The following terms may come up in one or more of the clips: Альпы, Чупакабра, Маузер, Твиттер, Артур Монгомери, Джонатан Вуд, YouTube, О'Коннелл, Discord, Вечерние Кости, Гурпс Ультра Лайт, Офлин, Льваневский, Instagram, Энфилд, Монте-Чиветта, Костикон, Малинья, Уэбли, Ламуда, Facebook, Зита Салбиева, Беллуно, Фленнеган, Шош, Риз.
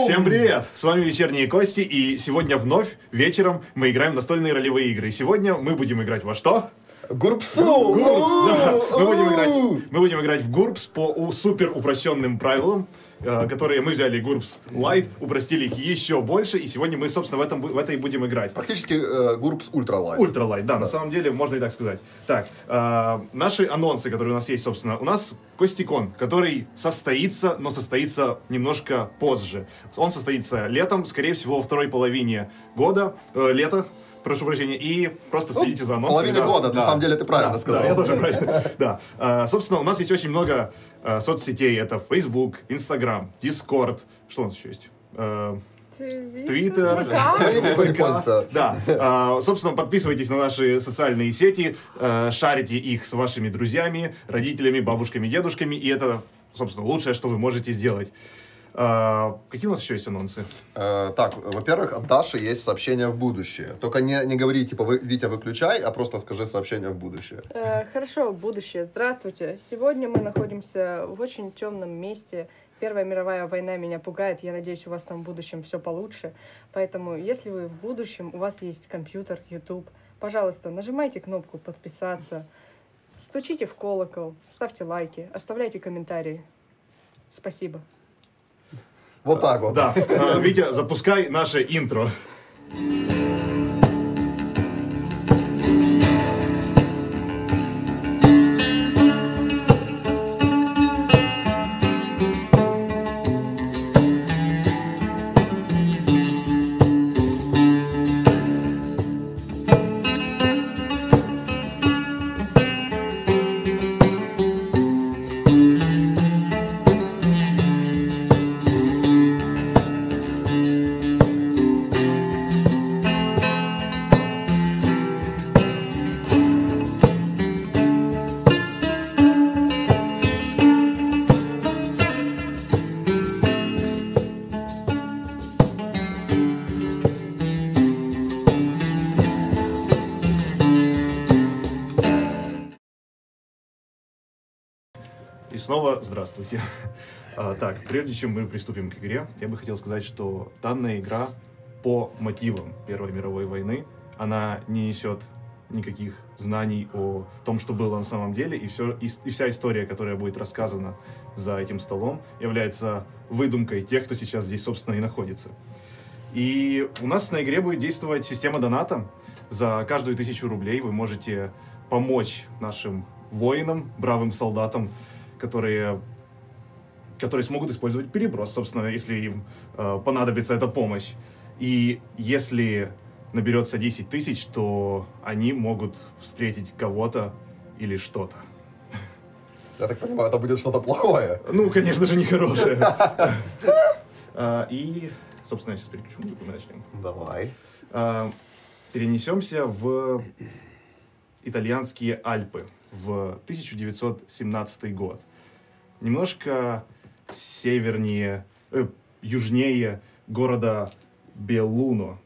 Всем привет! С вами Вечерние Кости, и сегодня вновь вечером мы играем в настольные ролевые игры. Сегодня мы будем играть во что? Гурпс! Гурпс, да. Мы будем играть в Гурпс по супер упрощенным правилам, которые мы взяли Гурпс Лайт, упростили их еще больше, и сегодня мы, собственно, в это и будем играть. Практически Гурпс Ультра Лайт. Ультра Лайт, да, на самом деле, можно и так сказать. Так, наши анонсы, которые у нас есть, собственно, у нас Костикон, который состоится, но состоится немножко позже. Он состоится летом, скорее всего, во второй половине года, лета. Прошу прощения, и просто следите за анонсами. Половина года, да. На самом деле ты правильно сказал. Да, я тоже правильно. Да. Собственно, у нас есть очень много соцсетей. Это Facebook, Instagram, Discord. Что у нас еще есть? Твиттер. Да. Собственно, подписывайтесь на наши социальные сети, шарите их с вашими друзьями, родителями, бабушками, дедушками. И это, собственно, лучшее, что вы можете сделать. Какие у нас еще есть анонсы? Так, во-первых, от Даши есть сообщение в будущее. Только не говори, типа, Витя, выключай, а просто скажи сообщение в будущее. Хорошо, будущее. Здравствуйте. Сегодня мы находимся в очень темном месте. Первая мировая война меня пугает. Я надеюсь, у вас там в будущем все получше. Поэтому, если вы в будущем, у вас есть компьютер, YouTube, пожалуйста, нажимайте кнопку «Подписаться», стучите в колокол, ставьте лайки, оставляйте комментарии. Спасибо. Вот так вот. Да. Витя, запускай наше интро. Снова здравствуйте. Так, прежде чем мы приступим к игре, я бы хотел сказать, что данная игра по мотивам Первой мировой войны, она не несет никаких знаний о том, что было на самом деле, и вся история, которая будет рассказана за этим столом, является выдумкой тех, кто сейчас здесь, собственно, и находится. И у нас на игре будет действовать система доната. За каждую 1000 рублей вы можете помочь нашим воинам, бравым солдатам, которые смогут использовать переброс, собственно, если им понадобится эта помощь. И если наберется 10 тысяч, то они могут встретить кого-то или что-то. Я так понимаю, это будет что-то плохое. Ну, конечно же, нехорошее. И, собственно, я сейчас переключу музыку, мы начнем. Давай. Перенесемся в итальянские Альпы в 1917 год. Немножко севернее, южнее города Беллуно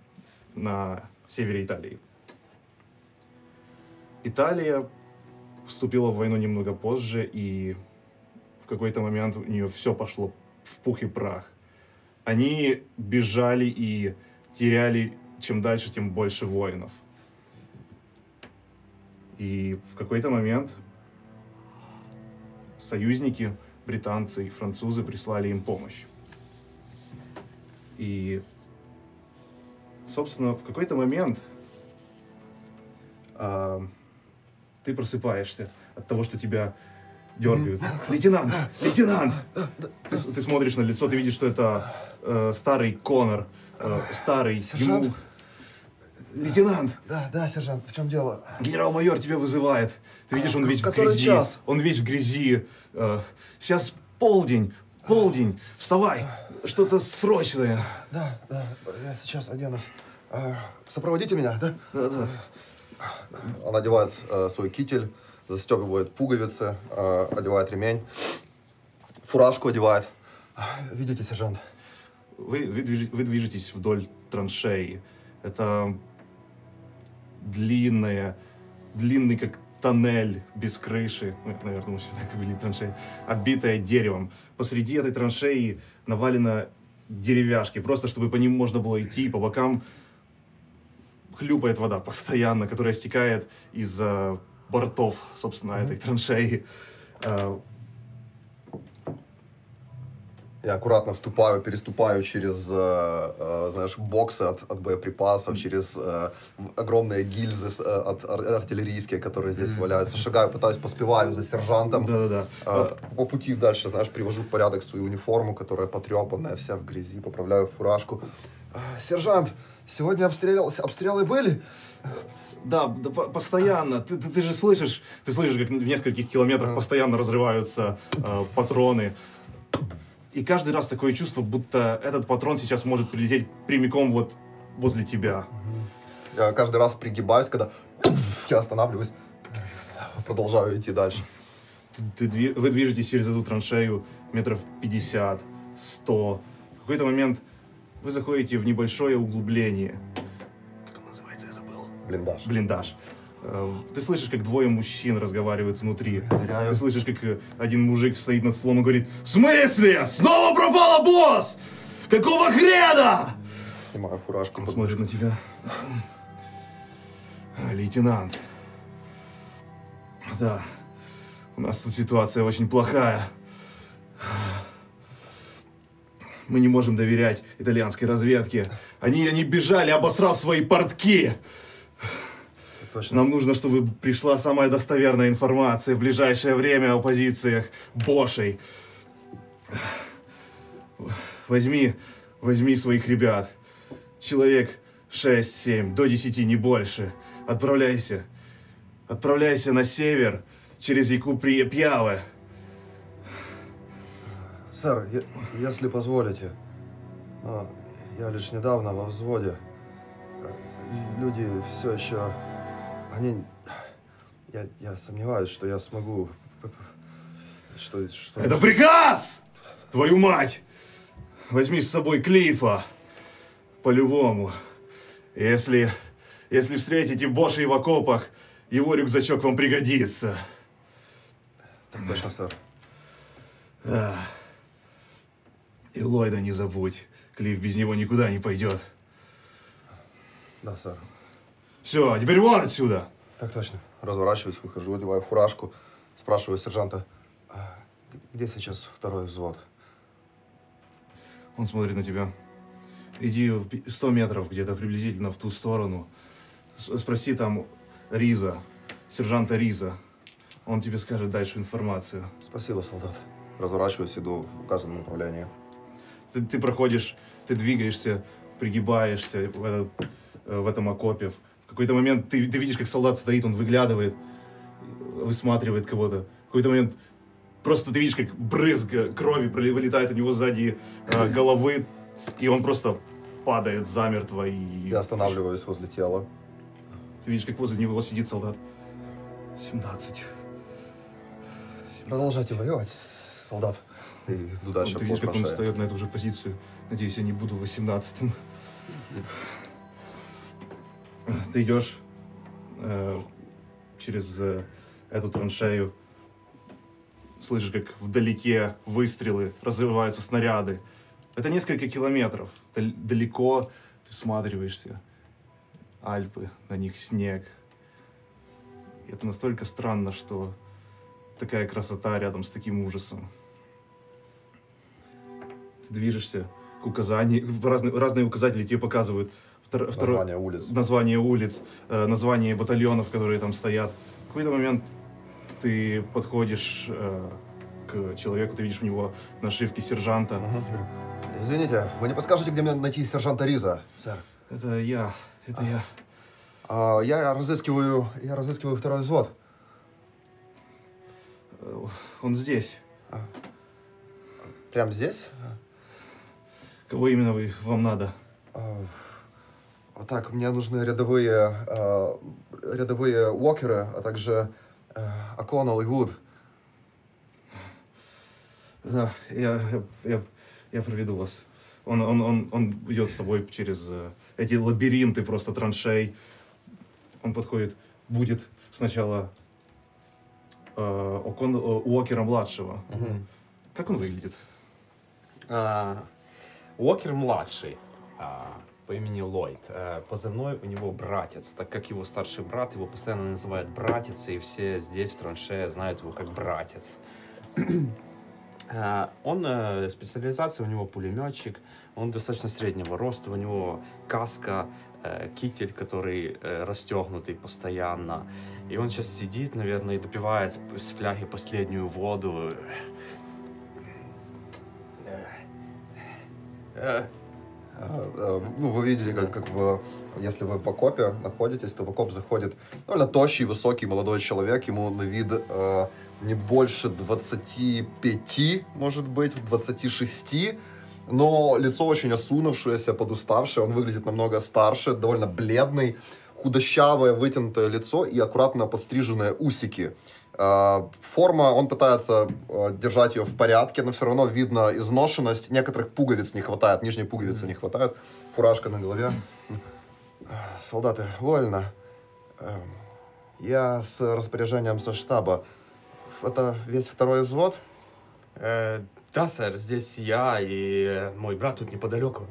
на севере Италии. Италия вступила в войну немного позже, и в какой-то момент у нее все пошло в пух и прах. Они бежали и теряли чем дальше, тем больше воинов. И в какой-то момент союзники, британцы и французы, прислали им помощь. И, собственно, в какой-то момент ты просыпаешься от того, что тебя дергают. Лейтенант! Лейтенант! Ты смотришь на лицо, ты видишь, что это старый Конор, старый сержант. Лейтенант! Да, да, сержант, в чем дело? Генерал-майор тебя вызывает. Ты видишь, он весь в грязи. Час? Он весь в грязи. Сейчас полдень. Вставай, что-то срочное. Да, да, я сейчас оденусь. Сопроводите меня, да? Да, да. Он одевает свой китель, застегивает пуговицы, одевает ремень, фуражку одевает. Видите, сержант? Вы движетесь вдоль траншеи. Это длинный как тоннель без крыши, наверное, мы всегда говорили траншеи, оббитая деревом. Посреди этой траншеи навалено деревяшки, просто чтобы по ним можно было идти, по бокам хлюпает вода постоянно, которая стекает из бортов, собственно, этой траншеи. Я аккуратно ступаю, переступаю через, знаешь, боксы от боеприпасов, через огромные гильзы артиллерийские, которые здесь валяются. Шагаю, пытаюсь, поспеваю за сержантом. Да-да-да. По пути дальше, знаешь, привожу в порядок свою униформу, которая потрепанная, вся в грязи, поправляю фуражку. Сержант, сегодня обстрелы были? Да, да, постоянно. Ты же слышишь, как в нескольких километрах постоянно разрываются патроны. И каждый раз такое чувство, будто этот патрон сейчас может прилететь прямиком вот возле тебя. Я каждый раз пригибаюсь, когда я останавливаюсь, продолжаю идти дальше. Вы движетесь через эту траншею метров 50, 100. В какой-то момент вы заходите в небольшое углубление. Как оно называется, я забыл. Блиндаж. Блиндаж. Ты слышишь, как двое мужчин разговаривают внутри. Ты слышишь, как один мужик стоит над столом и говорит: «В смысле? Снова пропала, босс? Какого хрена?» Снимаю фуражку. Он смотрит на тебя. Лейтенант. Да, у нас тут ситуация очень плохая. Мы не можем доверять итальянской разведке. Они бежали, обосрав свои портки. Точно. Нам нужно, чтобы пришла самая достоверная информация в ближайшее время о позициях Бошей. Возьми своих ребят. Человек 6-7, до 10, не больше. Отправляйся на север через реку Пьяве. Сэр, если позволите, но я лишь недавно во взводе. Люди все еще... Я сомневаюсь, что я смогу... Это приказ! Твою мать! Возьми с собой Клифа. По-любому. Если встретите Бошей в окопах, его рюкзачок вам пригодится. Так точно, сэр. Да. И Ллойда не забудь. Клиф без него никуда не пойдет. Да, сэр. Все, а теперь вон отсюда! Так точно. Разворачиваюсь, выхожу, одеваю фуражку, спрашиваю сержанта, где сейчас второй взвод? Он смотрит на тебя. Иди 100 метров где-то приблизительно в ту сторону. Спроси там Риза, сержанта Риза. Он тебе скажет дальше информацию. Спасибо, солдат. Разворачиваюсь, иду в указанном направлении. Ты проходишь, ты двигаешься, пригибаешься в этом окопе. В какой-то момент ты видишь, как солдат стоит, он выглядывает, высматривает кого-то. В какой-то момент просто ты видишь, как брызг крови вылетает у него сзади головы, и он просто падает замертво. И... Я останавливаюсь возле тела. Ты видишь, как возле него сидит солдат. 17. Продолжайте воевать, солдат. И иду дальше. Ты видишь, как он встает на эту же позицию. Надеюсь, я не буду 18-м. Ты идешь через эту траншею, слышишь, как вдалеке выстрелы, разрываются снаряды. Это несколько километров. Далеко ты всматриваешься. Альпы, на них снег. И это настолько странно, что такая красота рядом с таким ужасом. Ты движешься к указаниям, разные указатели тебе показывают. Название улиц. Название улиц, название батальонов, которые там стоят. В какой-то момент ты подходишь к человеку, ты видишь у него нашивки сержанта. Извините, вы не подскажете, где мне найти сержанта Риза, сэр? Это я, это я. Я разыскиваю второй взвод. Он здесь. Прям здесь? Кого именно вам надо? Так, мне нужны рядовые Уокеры, а также О'Коннелл и Вуд. Да, я проведу вас. Он идет с тобой через эти лабиринты просто траншей. Он подходит, будет сначала Уокера-младшего. Как он выглядит? Уокер-младший по имени Ллойд, позывной у него Братец, так как его старший брат, его постоянно называют Братец, и все здесь в траншее знают его как Братец. Он, специализация у него пулеметчик, он достаточно среднего роста, у него каска, китель, который расстегнутый постоянно. И он сейчас сидит, наверное, и допивает с фляги последнюю воду. Ну, вы видели, как в, если вы в окопе находитесь, то в окоп заходит довольно тощий, высокий молодой человек, ему на вид не больше 25, может быть, 26, но лицо очень осунувшееся, подуставшее, он выглядит намного старше, довольно бледный, худощавое, вытянутое лицо и аккуратно подстриженные усики. Форма, он пытается держать ее в порядке, но все равно видно изношенность. Некоторых пуговиц не хватает, нижней пуговицы не хватает. Фуражка на голове. Солдаты, вольно. Я с распоряжением со штаба. Это весь второй взвод? Да, сэр, здесь я и мой брат тут неподалеку.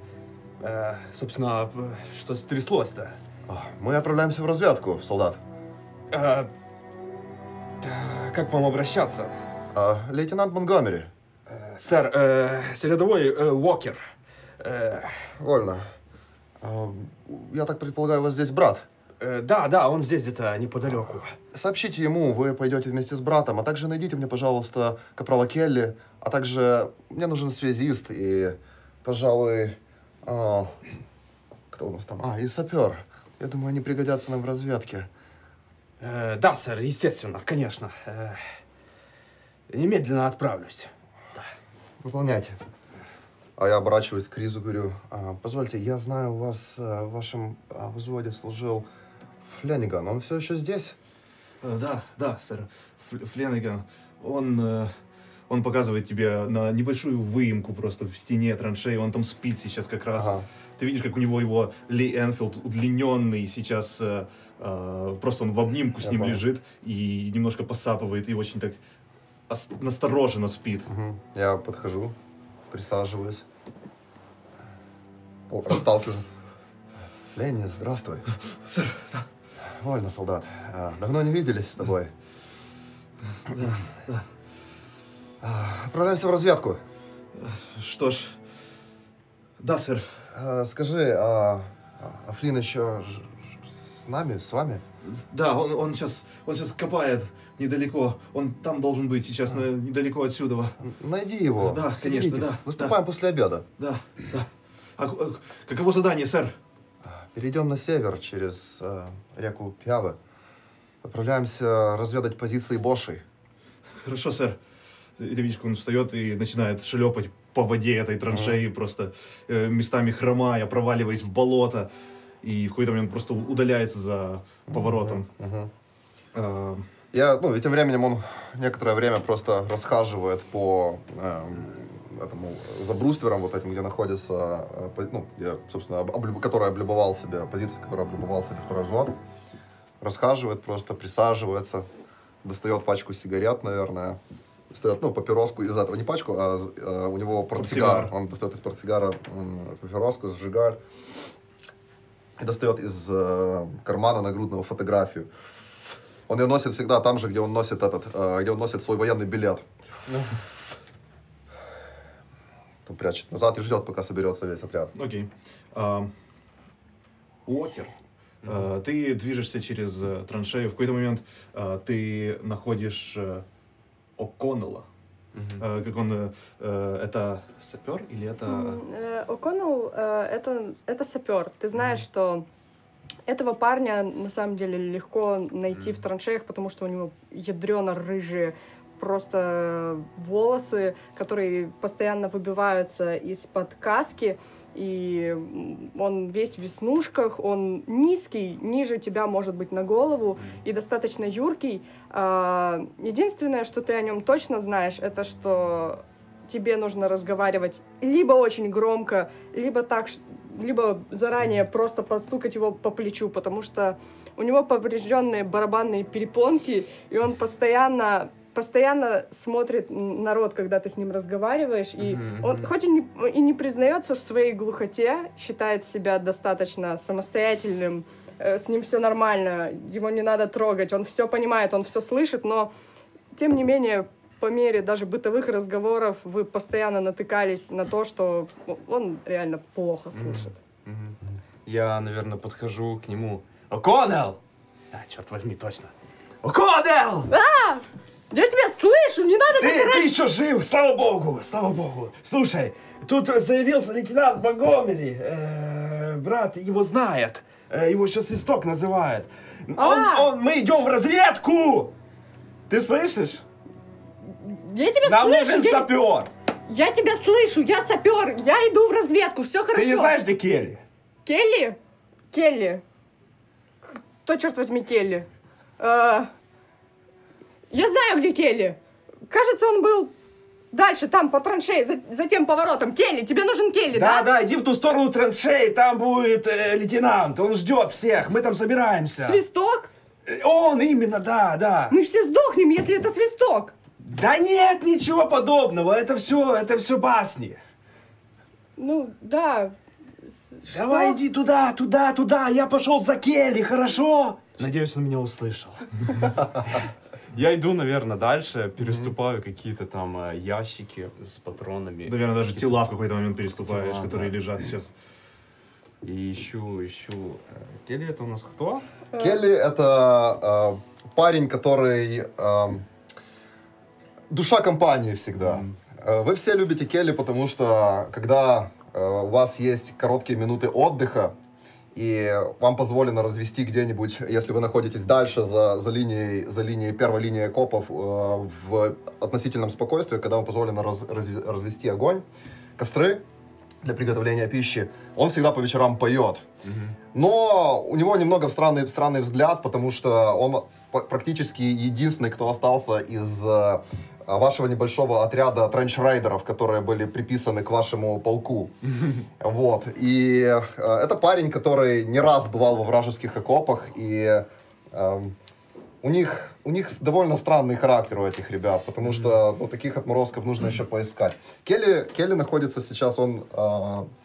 Собственно, что стряслось-то? Мы отправляемся в разведку, солдат. Как к вам обращаться? Лейтенант Монгомери. Сэр, рядовой Уокер. Вольно. Я так предполагаю, у вас здесь брат? Да, он здесь где-то неподалеку. Сообщите ему, вы пойдете вместе с братом, а также найдите мне, пожалуйста, капрала Келли, а также мне нужен связист и, пожалуй, кто у нас там? И сапер. Я думаю, они пригодятся нам в разведке. Да, сэр, естественно, конечно. Немедленно отправлюсь. Да. Выполняйте. А я оборачиваюсь к Кризу, говорю, позвольте, я знаю, у вас в вашем взводе служил Флениган. Он все еще здесь? Да, сэр. Флениган. Он показывает тебе на небольшую выемку просто в стене траншеи. Он там спит сейчас как раз. Ага. Ты видишь, как у него его Ли Энфилд удлиненный сейчас. Просто он в обнимку с ним лежит и немножко посапывает. И очень так настороженно спит. Угу. Я подхожу, присаживаюсь. Расталкиваю. Ленни, здравствуй. Сэр, да. Вольно, солдат. Давно не виделись с тобой. Да. Отправляемся в разведку. Что ж, да, сэр. Скажи, а Флин еще с нами, с вами? Да, он сейчас копает недалеко. Он там должен быть сейчас, недалеко отсюда. Найди его. Да, конечно, да. Выступаем после обеда. Да. А каково задание, сэр? Перейдем на север через реку Пьяве. Отправляемся разведать позиции Бошей. Хорошо, сэр. И ты видишь, как он встает и начинает шлепать по воде этой траншеи, просто местами хромая, проваливаясь в болото. И в какой-то момент просто удаляется за поворотом. И тем временем он некоторое время просто расхаживает по за бруствером, вот этим, где находится, который облюбовал себе, позиция, которая облюбовал себе второй взвод. Расхаживает просто, присаживается, достает пачку сигарет, наверное. Достает, папироску из этого, не пачку, а у него портсигар. Он достает из портсигара папироску, зажигает. И достает из кармана нагрудного фотографию. Он ее носит всегда там же, где он носит свой военный билет. Он прячет назад и ждет, пока соберется весь отряд. Окей. Уокер. Ты движешься через траншею. В какой-то момент ты находишь... О'Коннелла. Как он... это сапер или это... О'Коннелл это сапер. Ты знаешь, что этого парня на самом деле легко найти в траншеях, потому что у него ядрено-рыжие просто волосы, которые постоянно выбиваются из-под каски. И он весь в веснушках, он низкий, ниже тебя, может быть, на голову, и достаточно юркий. Единственное, что ты о нем точно знаешь, это что тебе нужно разговаривать либо очень громко, либо заранее просто подстукать его по плечу, потому что у него поврежденные барабанные перепонки, и он постоянно постоянно смотрит народ, когда ты с ним разговариваешь, и он хоть и не признается в своей глухоте, считает себя достаточно самостоятельным, с ним все нормально, его не надо трогать, он все понимает, он все слышит, но тем не менее по мере даже бытовых разговоров вы постоянно натыкались на то, что он реально плохо слышит. Я, наверное, подхожу к нему. О'Коннелл! Да, черт возьми, точно. О'Коннелл! А! Я тебя слышу, не надо так орать! Ты еще жив, слава богу, слава богу. Слушай, тут заявился лейтенант Монгомери. Брат его знает, его еще свисток называют. Мы идем в разведку! Ты слышишь? Я тебя слышу! Нам нужен сапер! Я тебя слышу, я сапер, я иду в разведку, все хорошо. Ты не знаешь, где Келли? Келли? Келли? Кто, черт возьми, Келли? Я знаю, где Келли. Кажется, он был дальше, там, по траншеи, за тем поворотом. Келли, тебе нужен Келли, да? Да, иди в ту сторону траншеи, там будет лейтенант, он ждет всех, мы там собираемся. Свисток? Он именно, да. Мы все сдохнем, если это свисток. Да нет, ничего подобного, это все басни. Ну, да. Давай иди туда, я пошел за Келли, хорошо? Надеюсь, он меня услышал. Я иду, наверное, дальше, переступаю какие-то там ящики с патронами. Наверное, даже тела в какой-то момент переступаешь, которые лежат сейчас. И ищу. Келли — это у нас кто? Келли — это парень, который душа компании всегда. Вы все любите Келли, потому что когда у вас есть короткие минуты отдыха, и вам позволено развести где-нибудь, если вы находитесь дальше за линией первой линии копов в относительном спокойствии, когда вам позволено развести огонь, костры для приготовления пищи, он всегда по вечерам поет. Но у него немного странный взгляд, потому что он практически единственный, кто остался из вашего небольшого отряда тренч-рейдеров, которые были приписаны к вашему полку. Вот. И это парень, который не раз бывал во вражеских окопах, и у них довольно странный характер у этих ребят, потому что таких отморозков нужно еще поискать. Келли находится сейчас, он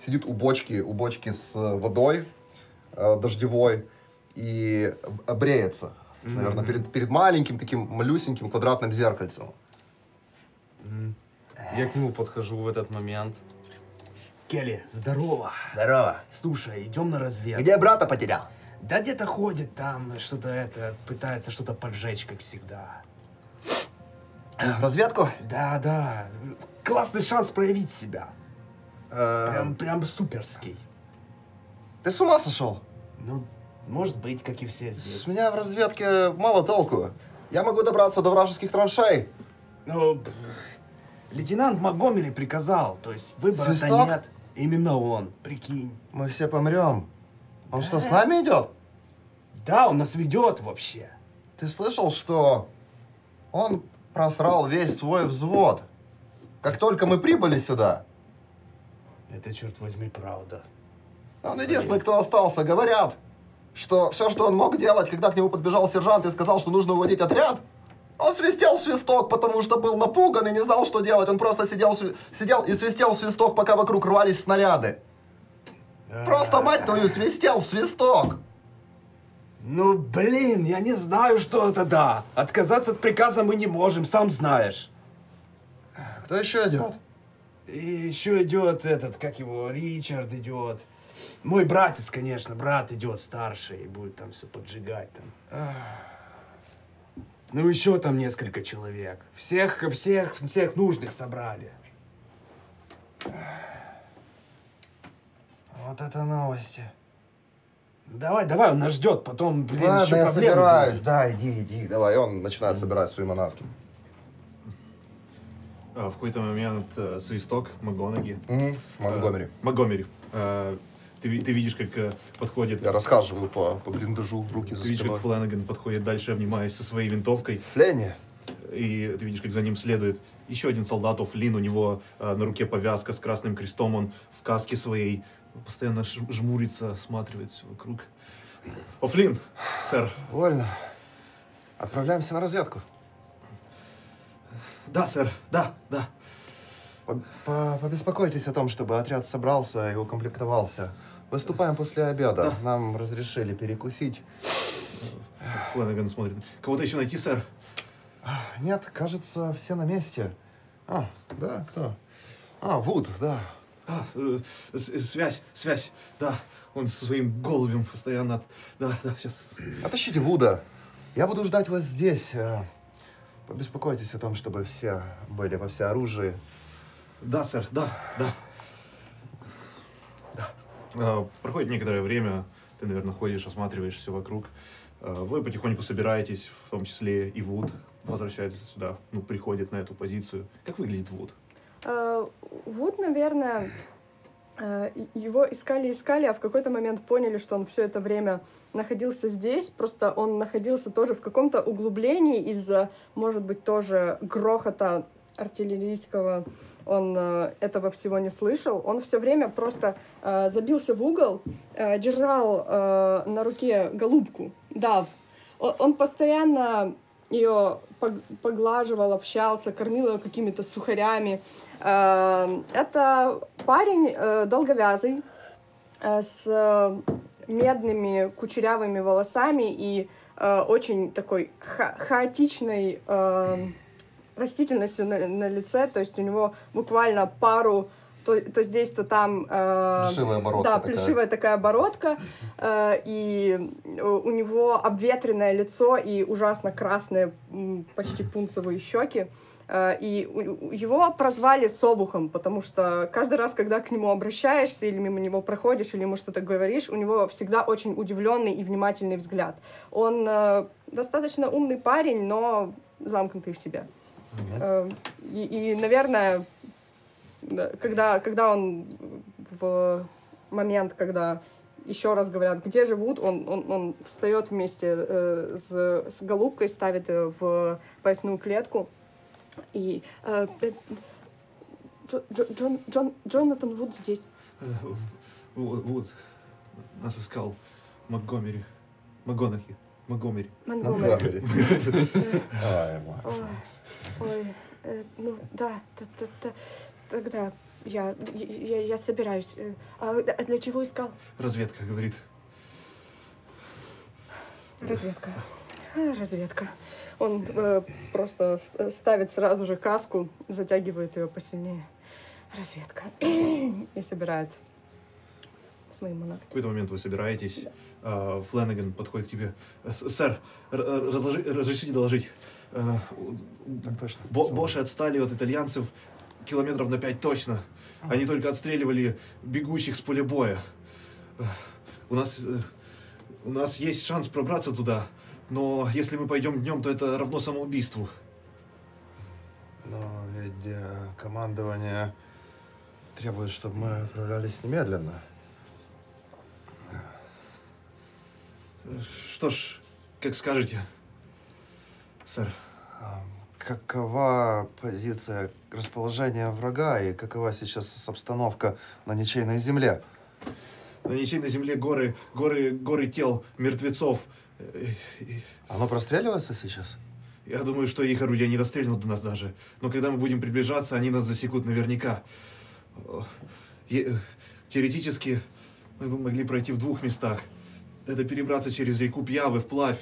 сидит у бочки с водой дождевой и бреется, наверное, перед маленьким таким малюсеньким квадратным зеркальцем. Я к нему подхожу в этот момент. Келли, здорово. Здорово. Слушай, идем на разведку. Где брата потерял? Да где-то ходит там, что-то пытается что-то поджечь, как всегда. Разведку? Да. Классный шанс проявить себя. Прям суперский. Ты с ума сошел? Ну, может быть, как и все здесь. С меня в разведке мало толку. Я могу добраться до вражеских траншей. Ну, лейтенант Монгомери приказал, то есть выбора-то нет. Именно он, прикинь. Мы все помрем. Он что, с нами идет? Да, он нас ведет вообще. Ты слышал, что он просрал весь свой взвод, как только мы прибыли сюда? Это, черт возьми, правда. Он единственный, кто остался. Говорят, что все, что он мог делать, когда к нему подбежал сержант и сказал, что нужно уводить отряд, он свистел в свисток, потому что был напуган и не знал, что делать. Он просто сидел и свистел в свисток, пока вокруг рвались снаряды. Просто, мать твою, свистел в свисток. Ну, блин, я не знаю, что это, да. Отказаться от приказа мы не можем, сам знаешь. Кто еще идет? И еще идет этот, как его, Ричард идет. Мой братец, конечно, брат идет старший и будет там все поджигать там. Ну, еще там несколько человек. Всех нужных собрали. Вот это новости. Давай, он нас ждет, потом, блин, ладно, еще я собираюсь, будет. Да, иди, давай. И он начинает собирать свои манатки. В какой-то момент свисток Монгомери. Монгомери. Ты видишь, как подходит... Я расхаживаю по блиндажу, руки за спиной. Ты видишь, как Фленнеган подходит дальше, обнимаясь со своей винтовкой. Фленни! И ты видишь, как за ним следует еще один солдат, Офлин, у него на руке повязка с красным крестом, он в каске своей постоянно жмурится, осматривает все вокруг. Офлин, сэр. Вольно. Отправляемся на разведку. Да, сэр, да. Побеспокойтесь о том, чтобы отряд собрался и укомплектовался. Выступаем после обеда. Да. Нам разрешили перекусить. Флэнаган смотрит. Кого-то еще найти, сэр? Нет, кажется, все на месте. А, да, кто? А, Вуд, да. А, связь, да. Он со своим голубем постоянно. Да, сейчас. Отащите Вуда. Я буду ждать вас здесь. Побеспокойтесь о том, чтобы все были во всеоружии. Да, сэр, да. Проходит некоторое время, ты, наверное, ходишь, осматриваешь все вокруг. Вы потихоньку собираетесь, в том числе и Вуд возвращается сюда, ну, приходит на эту позицию. Как выглядит Вуд? Вуд, наверное, его искали, а в какой-то момент поняли, что он все это время находился здесь. Просто он находился тоже в каком-то углублении из-за, может быть, тоже грохота артиллерийского, он этого всего не слышал. Он все время просто забился в угол, держал на руке голубку. Да, он постоянно ее поглаживал, общался, кормил ее какими-то сухарями. Это парень долговязый, с медными кучерявыми волосами и очень такой хаотичной растительностью на лице, то есть у него буквально пару, то здесь, то там... плешивая бородка. Да, плешивая такая бородка, и у него обветренное лицо и ужасно красные, почти пунцовые щеки. И его прозвали Совухом, потому что каждый раз, когда к нему обращаешься или мимо него проходишь, или ему что-то говоришь, у него всегда очень удивленный и внимательный взгляд. Он достаточно умный парень, но замкнутый в себя. И, наверное, когда он в момент, когда еще раз говорят, где живут, он встает вместе с голубкой, ставит ее в поясную клетку. И Джонатан Вуд здесь. Вуд нас искал Монтгомери. Ой, ну да, тогда я собираюсь. А для чего искал? Разведка, говорит. Разведка. Он просто ставит сразу же каску, затягивает ее посильнее. Разведка. И собирает свои монахи. В какой-то момент вы собираетесь. Да. Флэнаган подходит к тебе. Сэр, разрешите доложить. Так точно. Боши отстали от итальянцев километров на 5 точно. Они только отстреливали бегущих с поля боя. У нас есть шанс пробраться туда, но если мы пойдем днем, то это равно самоубийству. Но ведь командование требует, чтобы мы отправлялись немедленно. Что ж, как скажете, сэр. Какова позиция расположения врага и какова сейчас обстановка на ничейной земле? На ничейной земле горы тел мертвецов. Оно простреливается сейчас? Я думаю, что их орудия не дострельнут до нас даже. Но когда мы будем приближаться, они нас засекут наверняка. Теоретически мы бы могли пройти в двух местах. Это перебраться через реку Пьявы вплавь.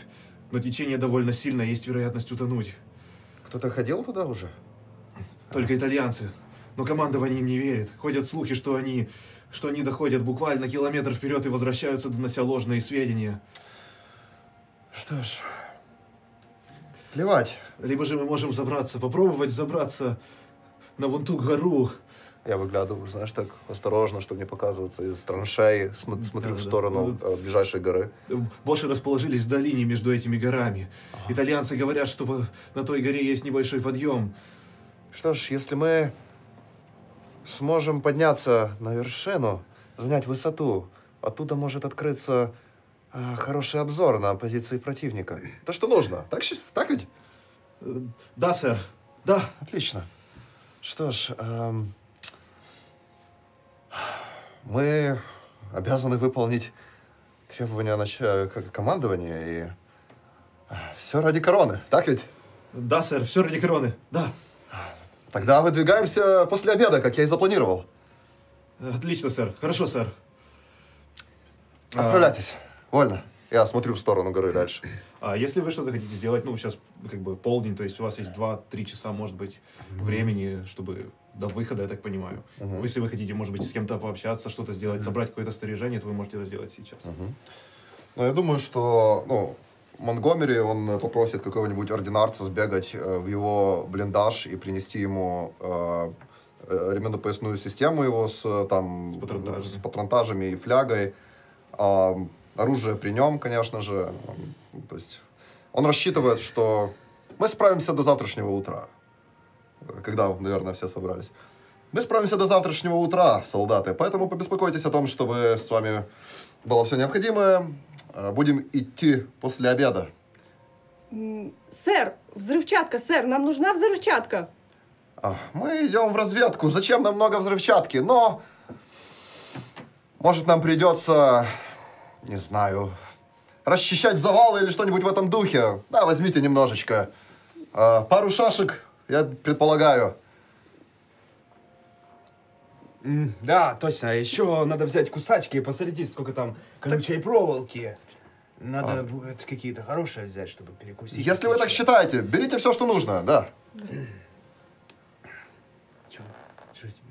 Но течение довольно сильное, есть вероятность утонуть. Кто-то ходил туда уже? Только итальянцы. Но командование им не верит. Ходят слухи, что они доходят буквально километр вперед и возвращаются, донося ложные сведения. Что ж, плевать. Либо же мы можем попробовать забраться на вон ту гору. Я выглядываю, знаешь, так осторожно, чтобы не показываться из траншеи, смотрю в сторону ближайшей горы. Больше расположились в долине между этими горами. Ага. Итальянцы говорят, что на той горе есть небольшой подъем. Что ж, если мы сможем подняться на вершину, занять высоту, оттуда может открыться хороший обзор на позиции противника. То, что нужно. Так ведь? Да, сэр. Да. Отлично. Что ж... Мы обязаны выполнить требования командования, и все ради короны, так ведь? Да, сэр, все ради короны, да. Тогда выдвигаемся после обеда, как я и запланировал. Отлично, сэр. Хорошо, сэр. Отправляйтесь. Вольно. Я смотрю в сторону горы дальше. А если вы что-то хотите сделать, ну, сейчас как бы полдень, то есть у вас есть 2-3 часа, может быть, времени, чтобы до выхода, я так понимаю. Если вы хотите, может быть, с кем-то пообщаться, что-то сделать, собрать какое-то снаряжение, то вы можете это сделать сейчас. Ну, я думаю, что, ну, Монгомери, он попросит какого-нибудь ординарца сбегать в его блиндаж и принести ему... ременно-поясную систему его с, там, с патронтажами и флягой. Оружие при нем, конечно же. То есть он рассчитывает, что мы справимся до завтрашнего утра. Когда, наверное, все собрались. Мы справимся до завтрашнего утра, солдаты. Поэтому побеспокойтесь о том, чтобы с вами было все необходимое. Будем идти после обеда. Сэр, взрывчатка, сэр, нам нужна взрывчатка. Мы идем в разведку. Зачем нам много взрывчатки? Но, может, нам придется, не знаю, расчищать завалы или что-нибудь в этом духе. Да, возьмите немножечко. Пару шашек, я предполагаю. Да, точно. Еще надо взять кусачки и посмотреть, сколько там колючей проволоки. Надо будет какие-то хорошие взять, чтобы перекусить. Если вы так считаете, берите все, что нужно, да.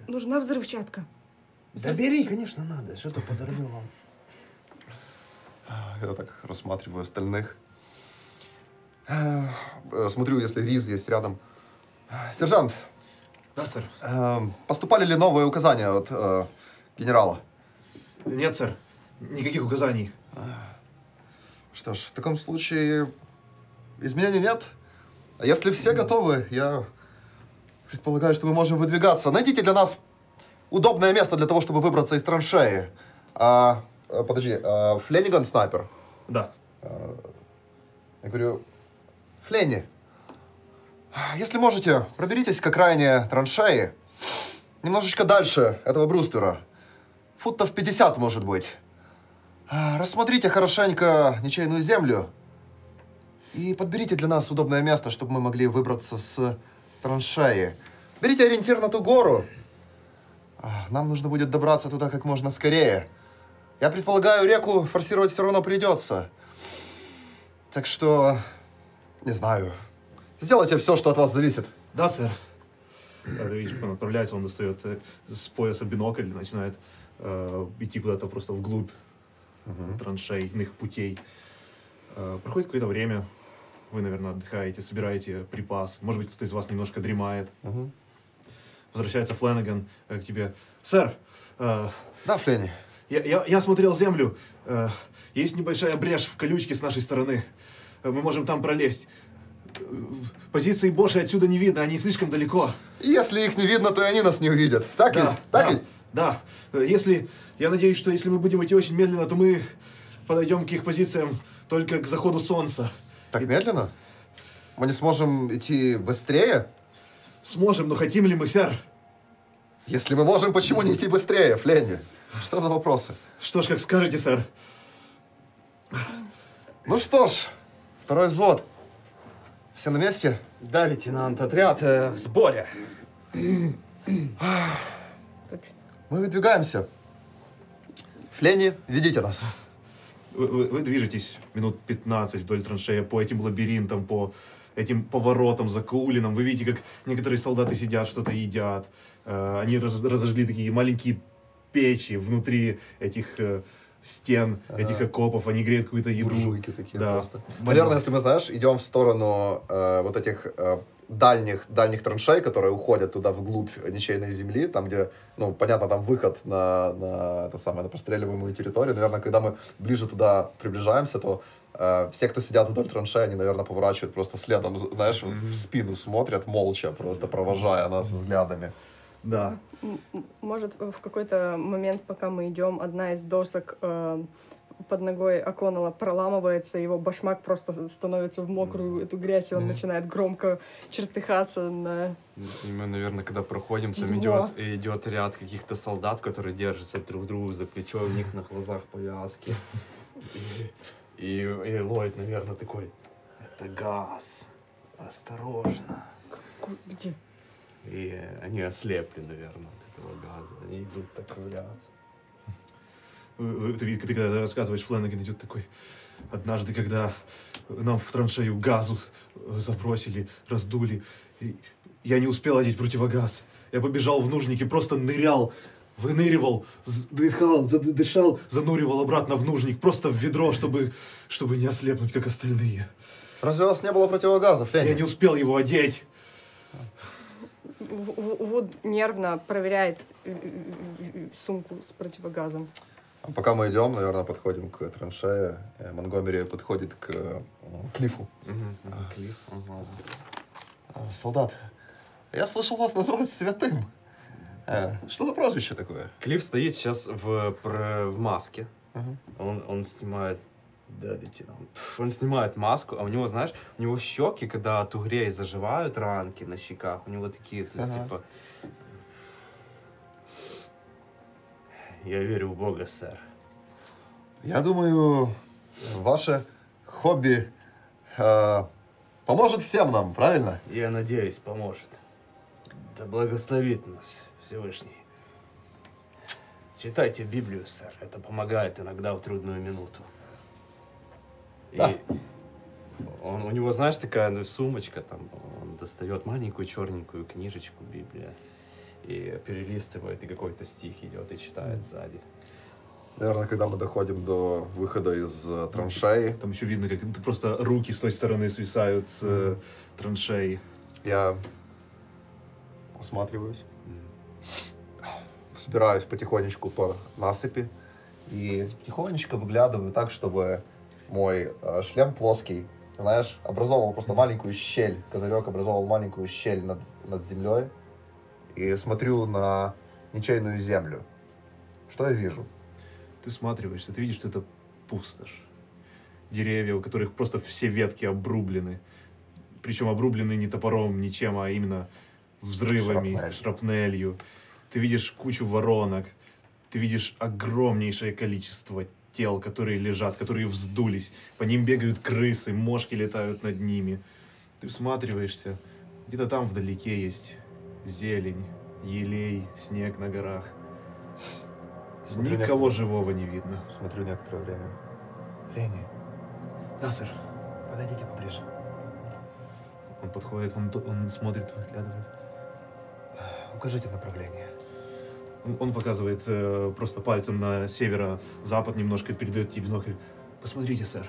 Нужна взрывчатка. Да бери, конечно, надо. Что-то подорвем вам. Я так рассматриваю остальных. Смотрю, если Риз есть рядом. Сержант. Да, сэр. Поступали ли новые указания от генерала? Нет, сэр. Никаких указаний. Что ж, в таком случае изменений нет. А если все готовы, я... предполагаю, что мы можем выдвигаться. Найдите для нас удобное место для того, чтобы выбраться из траншеи. Подожди, Флениган снайпер? Да. Я говорю, Фленни, если можете, проберитесь к окраине траншеи. Немножечко дальше этого бруствера. Футов 50, может быть. Рассмотрите хорошенько ничейную землю. И подберите для нас удобное место, чтобы мы могли выбраться с... траншеи. Берите ориентир на ту гору. Нам нужно будет добраться туда как можно скорее. Я предполагаю, реку форсировать все равно придется. Так что, не знаю. Сделайте все, что от вас зависит. Да, сэр. Когда видишь, он отправляется, он достает с пояса бинокль, начинает идти куда-то просто вглубь траншейных путей. Проходит какое-то время. Вы, наверное, отдыхаете, собираете припас. Может быть, кто-то из вас немножко дремает. Возвращается Фленниган к тебе. Сэр! Да, Фленни? Я смотрел землю. Есть небольшая брешь в колючке с нашей стороны. Мы можем там пролезть. Позиции Боши отсюда не видно, они слишком далеко. Если их не видно, то и они нас не увидят. Так да, ведь? Так да, ведь? Да. Если, я надеюсь, что если мы будем идти очень медленно, то мы подойдем к их позициям только к заходу солнца. Так медленно? Мы не сможем идти быстрее? Сможем, но хотим ли мы, сэр? Если мы можем, почему не идти быстрее, Фленни? Что за вопросы? Что ж, как скажете, сэр. Ну что ж, второй взвод. Все на месте? Да, лейтенант, отряд в сборе. Мы выдвигаемся. Фленни, ведите нас. Вы движетесь минут 15 вдоль траншеи по этим лабиринтам, по этим поворотам, закоулинам. Вы видите, как некоторые солдаты сидят, что-то едят. Они разожгли такие маленькие печи внутри этих стен, этих окопов. Они греют какую-то еду. Буржуйки такие просто. Наверное, если мы, знаешь, идем в сторону вот этих дальних траншей, которые уходят туда вглубь ничейной земли, там где, ну, понятно, там выход на простреливаемую территорию. Наверное, когда мы ближе туда приближаемся, то все, кто сидят вдоль траншей, они, наверное, поворачивают просто следом, знаешь, в спину смотрят молча, просто провожая нас взглядами. Да. Может, в какой-то момент, пока мы идем, одна из досок под ногой О'Коннелла проламывается, его башмак просто становится в мокрую эту грязь, и он начинает громко чертыхаться на... И мы, наверное, когда проходим, там идет ряд каких-то солдат, которые держатся друг другу за плечо, у них на глазах повязки. И Ллойд, наверное, такой: это газ. Осторожно. Какой, где? И они ослепли, наверное, от этого газа. Они идут так ковыряться. Ты когда рассказываешь, Фленнеган идет такой... Однажды, когда нам в траншею газу забросили, раздули, я не успел одеть противогаз. Я побежал в нужники, просто нырял, выныривал, дышал, зануривал обратно в нужник, просто в ведро, чтобы не ослепнуть, как остальные. Разве у вас не было противогазов, Леня? Я не успел его одеть. Вуд нервно проверяет сумку с противогазом. Пока мы идем, наверное, подходим к траншее. Монгомери подходит к клифу. Солдат, я слышал, вас называют святым. Что за прозвище такое? Клиф стоит сейчас в маске. Он снимает... Да, лейтенант. Он снимает маску, а у него, знаешь, у него щеки, когда от угрей заживают ранки на щеках, у него такие, типа... Я верю в Бога, сэр. Я думаю, ваше хобби поможет всем нам, правильно? Я надеюсь, поможет. Да благословит нас Всевышний. Читайте Библию, сэр. Это помогает иногда в трудную минуту. Да. И у него, знаешь, такая сумочка, там, он достает маленькую черненькую книжечку Библия. И перелистывает, и какой-то стих идет, и читает сзади. Наверное, когда мы доходим до выхода из траншеи... Там еще видно, как просто руки с той стороны свисают с траншеи. Я осматриваюсь, собираюсь потихонечку по насыпи и тихонечко выглядываю так, чтобы мой шлем плоский, знаешь, образовывал просто маленькую щель, козырек образовал маленькую щель над землей. И смотрю на ничейную землю. Что я вижу? Ты всматриваешься, ты видишь, что это пустошь. Деревья, у которых просто все ветки обрублены. Причем обрублены не топором, ничем, а именно взрывами, шрапнелью. Ты видишь кучу воронок. Ты видишь огромнейшее количество тел, которые лежат, которые вздулись. По ним бегают крысы, мошки летают над ними. Ты всматриваешься. Где-то там вдалеке есть... Зелень, елей, снег на горах. Никого живого не видно. Смотрю некоторое время. Лени. Да, сэр. Подойдите поближе. Он подходит, он смотрит, выглядывает. Укажите направление. Он показывает просто пальцем на северо-запад немножко, передает тебе бинокль. Посмотрите, сэр.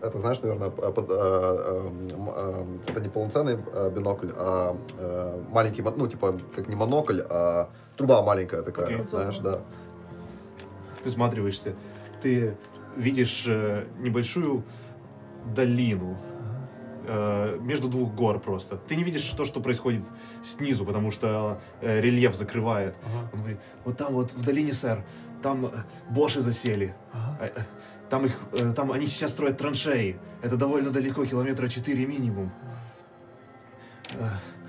Это, знаешь, наверное, это не полноценный бинокль, а маленький, ну, типа, как не монокль, а труба маленькая такая, знаешь, да. Ты всматриваешься, ты видишь небольшую долину между двух гор просто. Ты не видишь то, что происходит снизу, потому что рельеф закрывает. Он говорит, вот там вот в долине, сэр, там боши засели. Там они сейчас строят траншеи. Это довольно далеко, километра 4 минимум.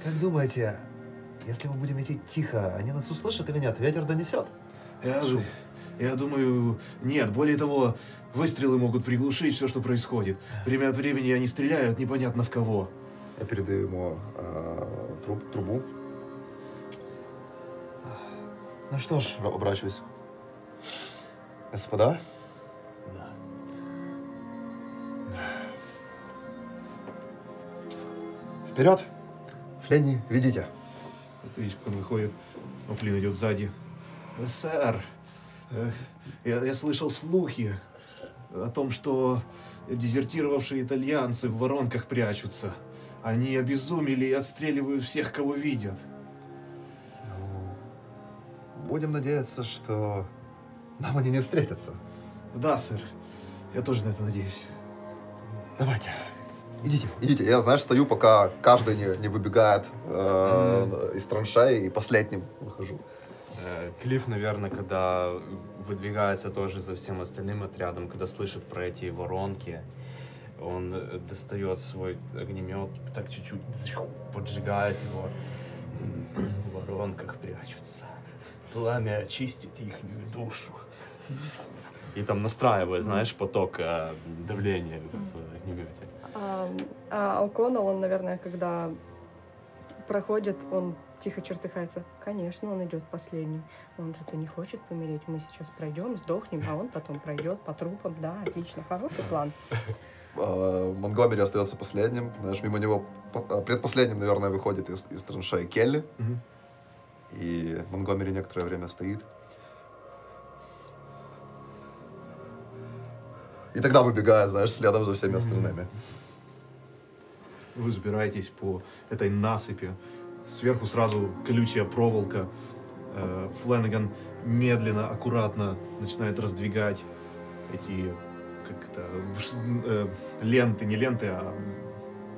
Как думаете, если мы будем идти тихо, они нас услышат или нет? Ветер донесет? Я думаю, нет. Более того, выстрелы могут приглушить все, что происходит. Время от времени они стреляют непонятно в кого. Я передаю ему трубу. Ну что ж, обращаюсь. Господа? Вперед! Флинни, ведите. Ты видишь, как он выходит. Но Флинн идет сзади. Сэр, я слышал слухи о том, что дезертировавшие итальянцы в воронках прячутся. Они обезумели и отстреливают всех, кого видят. Ну, будем надеяться, что нам они не встретятся. Да, сэр. Я тоже на это надеюсь. Давайте. Идите, идите. Я, знаешь, стою, пока каждый не выбегает из траншеи, и последним выхожу. Клифф, наверное, когда выдвигается тоже за всем остальным отрядом, когда слышит про эти воронки, он достает свой огнемет, так чуть-чуть поджигает его. В воронках прячутся. Пламя очистит их душу. И там настраивает, знаешь, поток давления в не бегайте. А О'Коннелл, он, наверное, когда проходит, он тихо чертыхается. Конечно, он идет последний. Он же-то не хочет помереть. Мы сейчас пройдем, сдохнем, а он потом пройдет по трупам. Да, отлично, хороший план. Монгомери остается последним. Знаешь, мимо него предпоследним, наверное, выходит из траншеи Келли. И Монгомери некоторое время стоит. И тогда выбегает, знаешь, следом за всеми остальными. Вы взбираетесь по этой насыпи. Сверху сразу колючая проволока. Фленнеган медленно, аккуратно начинает раздвигать эти ленты, не ленты, а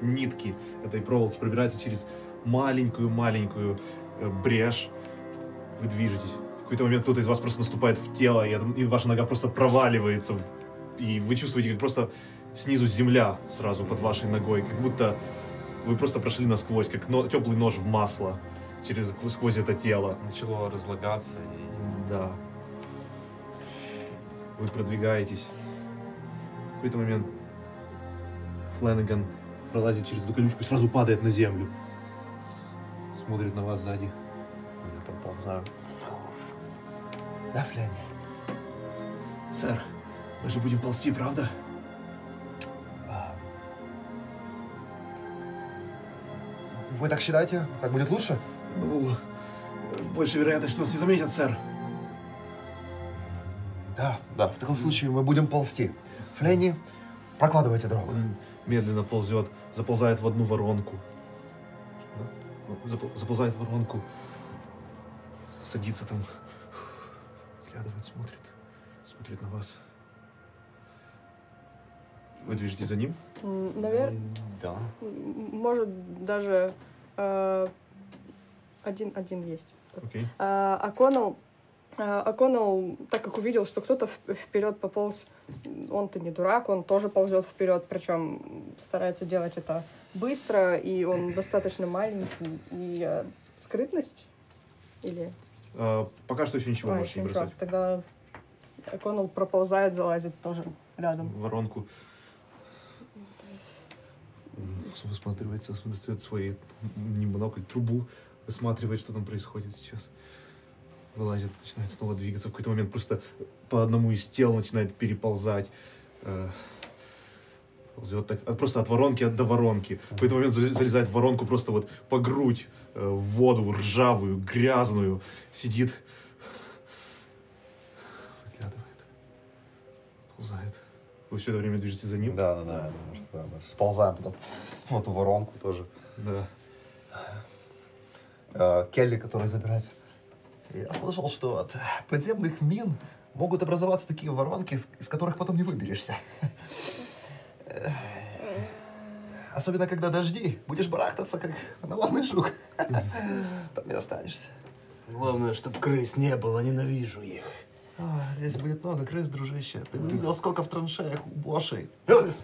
нитки этой проволоки. Пробирается через маленькую-маленькую брешь. Вы движетесь. В какой-то момент кто-то из вас просто наступает в тело, и ваша нога просто проваливается. И вы чувствуете, как просто снизу земля сразу под вашей ногой, как будто вы просто прошли насквозь, как теплый нож в масло, сквозь это тело. Начало разлагаться. И... Да. Вы продвигаетесь. В какой-то момент Фленнеган пролазит через эту колючку и сразу падает на землю. Смотрит на вас сзади. Я подползаю. Да, Фленни? Сэр. Мы же будем ползти, правда? Вы так считаете? Так будет лучше? Ну, больше вероятность, что нас не заметят, сэр. Да. В таком случае мы будем ползти. Фленни, прокладывайте дорогу. Медленно ползет, заползает в одну воронку. Заползает в воронку. Садится там. Глядывает, смотрит. Смотрит на вас. Вы движетесь за ним? Наверное. Да. Может, даже один есть. Окей. О'Коннелл, так как увидел, что кто-то вперед пополз, он-то не дурак, он тоже ползет вперед, причем старается делать это быстро, и он достаточно маленький. И скрытность? Или? Пока что еще ничего больше не бросать. Тогда О'Коннелл проползает, залазит тоже рядом. В воронку. Высматривается, достает свой монокль, трубу, высматривает, что там происходит сейчас. Вылазит, начинает снова двигаться. В какой-то момент просто по одному из тел начинает переползать. Ползет так, просто от воронки до воронки. В какой-то момент залезает в воронку просто вот по грудь, в воду ржавую, грязную. Сидит, выглядывает, ползает. Вы все это время движетесь за ним? Да. Потому что сползаем потом в эту воронку тоже. Да. Келли, который забирается. Я слышал, что от подземных мин могут образоваться такие воронки, из которых потом не выберешься. Особенно, когда дожди, будешь барахтаться, как навозный жук. Там не останешься. Главное, чтобы крыс не было, ненавижу их. О, здесь будет много крыс, дружище. Ты видел, сколько в траншеях у Бошей. Крыс.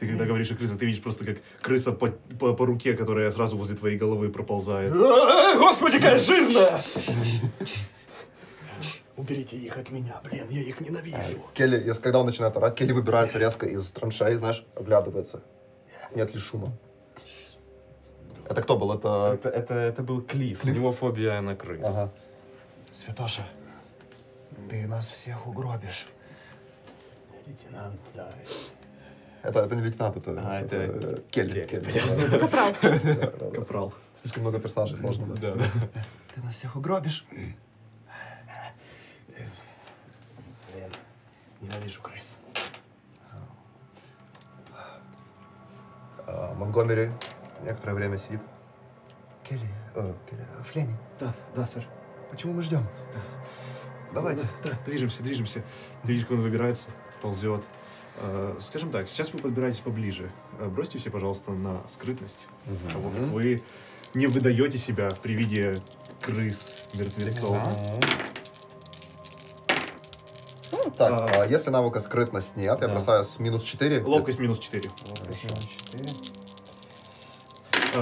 Ты когда говоришь о крысах, ты видишь просто, как крыса по руке, которая сразу возле твоей головы проползает. Господи, какая жирная! Уберите их от меня, блин, я их ненавижу. Келли, когда он начинает орать, Келли выбирается резко из траншеи, знаешь, оглядывается. Нет ли шума? Это кто был? Это был Клифф. У него фобия на крыс. Ага. Святоша. Ты нас всех угробишь. Лейтенант, да. Это не лейтенант, это Келли. Капрал. Капрал. Слишком много персонажей, сложно, да? Да. Ты нас всех угробишь. Блин, ненавижу крыс. Монгомери некоторое время сидит. Келли, Фленни. Да, сэр. Почему мы ждем? Давайте. Да, движемся. Ты видишь, как он выбирается, ползет. Скажем так, сейчас вы подбираетесь поближе. Бросьте все, пожалуйста, на скрытность. Вы не выдаете себя при виде крыс, мертвецов. Так, если навыка скрытность нет, я бросаю с минус 4. Ловкость минус 4.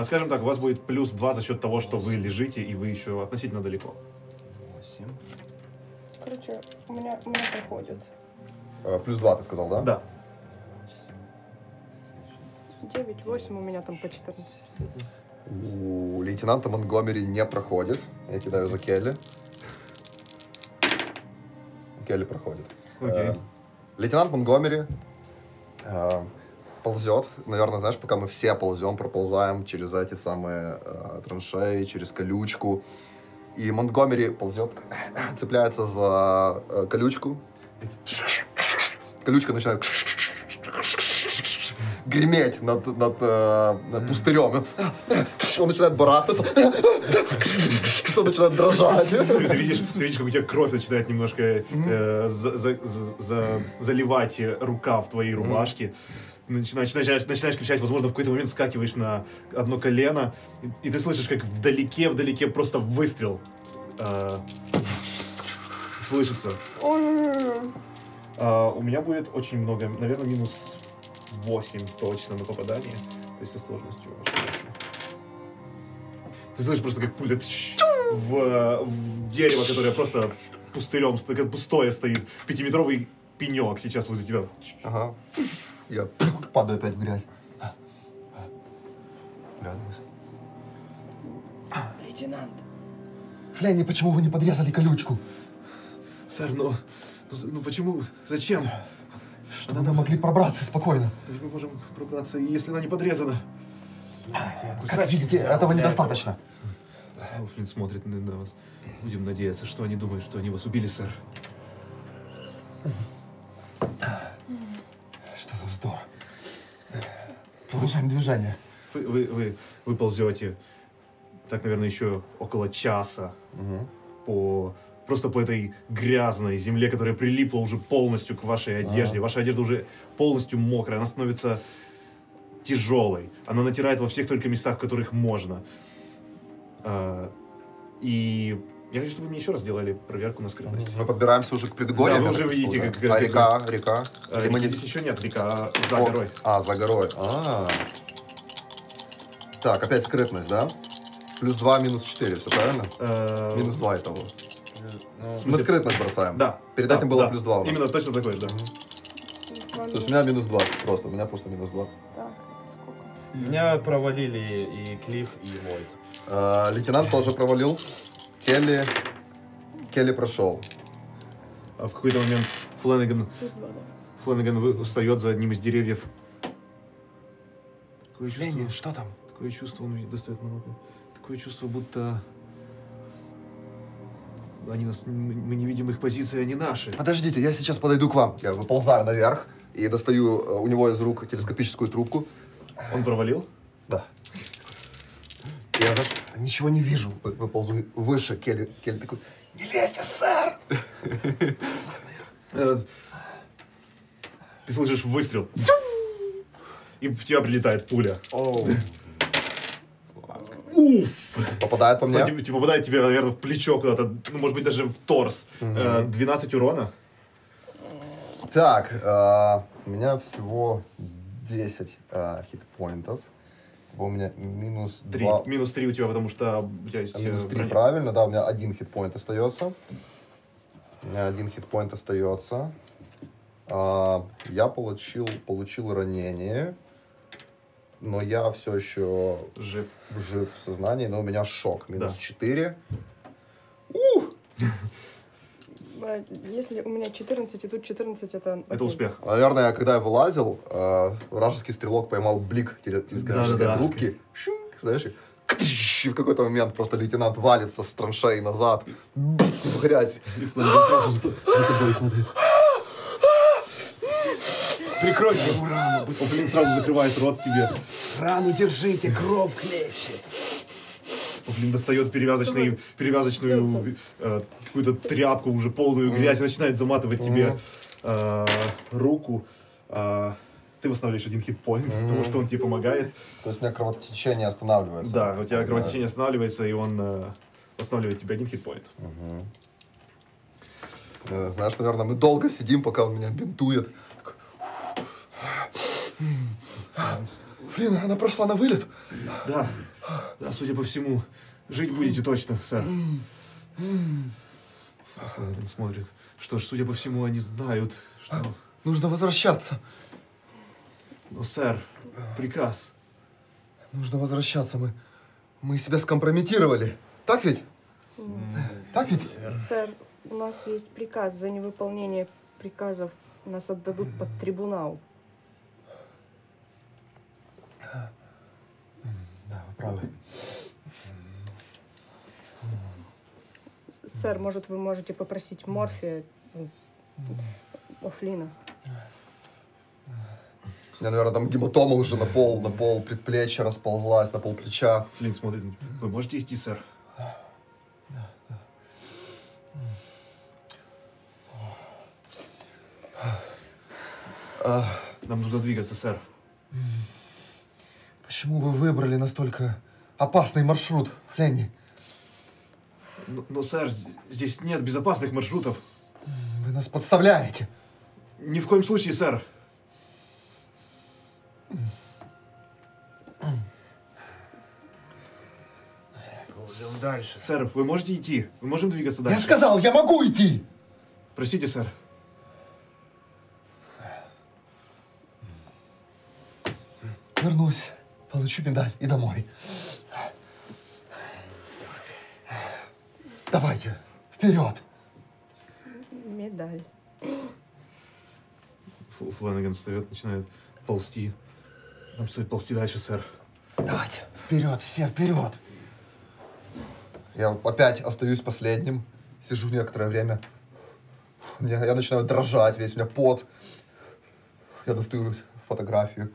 Скажем так, у вас будет плюс 2 за счет того, что вы лежите, и вы еще относительно далеко. 8. Короче, у меня проходит. Плюс 2, ты сказал, да? Да. 9, 8, у меня там по 14. У лейтенанта Монгомери не проходит. Я кидаю за Келли. Келли проходит. Okay. Лейтенант Монгомери ползет. Наверное, знаешь, пока мы все ползем, проползаем через эти самые траншеи, через колючку. И Монгомери ползет, цепляется за колючку. Колючка начинает греметь над пустырем. Он начинает барахтаться. Он начинает дрожать. Ты видишь, как у тебя кровь начинает немножко заливать рукав твоей рубашки. Начинаешь кричать, возможно, в какой-то момент скакиваешь на одно колено, и ты слышишь, как вдалеке просто выстрел. Слышится. У меня будет очень много, наверное, минус 8 точно на попадание. То есть со сложностью. Ты слышишь просто, как пуля в дерево, которое просто пустырем, как пустое стоит. Пятиметровый пенек сейчас возле тебя. Ага. Я падаю опять в грязь. Глядываюсь. Лейтенант. Фленни, почему вы не подрезали колючку? Сэр, ну почему? Зачем? Чтобы мы могли пробраться спокойно. Мы можем пробраться, если она не подрезана. Как видите, этого недостаточно. Флинн смотрит на вас. Будем надеяться, что они думают, что они вас убили, сэр. Что за вздор? Продолжаем движение. Вы ползете, так, наверное, еще около часа просто по этой грязной земле, которая прилипла уже полностью к вашей одежде. Ваша одежда уже полностью мокрая, она становится тяжелой. Она натирает во всех только местах, в которых можно. И я хочу, чтобы вы мне еще раз делали проверку на скрытность. Мы подбираемся уже к предгорью. Да, вы уже видите, как... река. Здесь еще нет река, за горой. За горой. Так, опять скрытность, да? Плюс 2, минус 4, все правильно? Минус 2 итого. Мы скрытность бросаем. Да. Перед этим было плюс 2. Именно, точно такой же, да. То есть у меня минус 2 просто, у меня просто минус 2. Меня провалили и Клифф, и Войт. Лейтенант тоже провалил. Келли прошел. А в какой-то момент Фленниган встает за одним из деревьев. Фленни, что там? Такое чувство, он достает на руку. Такое чувство, будто мы не видим их позиции, они наши. Подождите, я сейчас подойду к вам. Я выползаю наверх и достаю у него из рук телескопическую трубку. Он провалил? Да. Я даже ничего не вижу. Выползу выше. Келли такой: не лезьте, сэр! Ты слышишь выстрел. И в тебя прилетает пуля. Попадает по мне? Попадает тебе, наверное, в плечо куда-то. Ну, может быть, даже в торс. 12 урона. Так, у меня всего 10 хитпоинтов. У меня минус 3. 2. Минус 3 у тебя, потому что у тебя есть... Минус 3, броня. Правильно, да, у меня 1 хитпоинт остается. Я получил ранение, но я все еще жив в сознании, но у меня шок. Минус 4. Если у меня 14, и тут 14, это... Это успех. Наверное, когда я вылазил, вражеский стрелок поймал блик телескопической трубки. Знаешь, и в какой-то момент просто лейтенант валится с траншеи назад. В грязь. Прикройте ему рану, быстрее. Он сразу закрывает рот тебе. Рану держите, кровь хлещет. Блин, достает перевязочную какую-то тряпку, уже полную грязь, начинает заматывать тебе руку. Ты восстанавливаешь 1 хитпоинт, потому что он тебе помогает. То есть у меня кровотечение останавливается. Да, у тебя кровотечение останавливается, и он восстанавливает тебе 1 хитпоинт. Знаешь, наверное, мы долго сидим, пока он меня бинтует. Блин, она прошла на вылет. Да. Да, судя по всему, жить будете точно, сэр. Фленниган смотрит. Что ж, судя по всему, они знают, что... Нужно возвращаться. Но, сэр, приказ. Нужно возвращаться. Мы себя скомпрометировали. Так ведь? Так ведь? Сэр, у нас есть приказ. За невыполнение приказов нас отдадут под трибунал. Да, вы правы. Сэр, может, вы можете попросить Морфия Офлина? У меня, наверное, там гематома уже на пол предплечья расползлась, на пол плеча. Флинн смотрит. Вы можете идти, сэр? Да. Нам нужно двигаться, сэр. Почему вы выбрали настолько опасный маршрут, Флинн? Но, сэр, здесь нет безопасных маршрутов. Вы нас подставляете. Ни в коем случае, сэр. Ползем дальше. Сэр, вы можете идти? Мы можем двигаться дальше? Я сказал, я могу идти! Простите, сэр. Вернусь, получу медаль и домой. Давайте, вперед! Медаль. Фланаган встает, начинает ползти. Нам стоит ползти дальше, сэр. Давайте, вперед, все вперед! Я опять остаюсь последним. Сижу некоторое время. Я начинаю дрожать весь, у меня пот. Я достаю фотографию.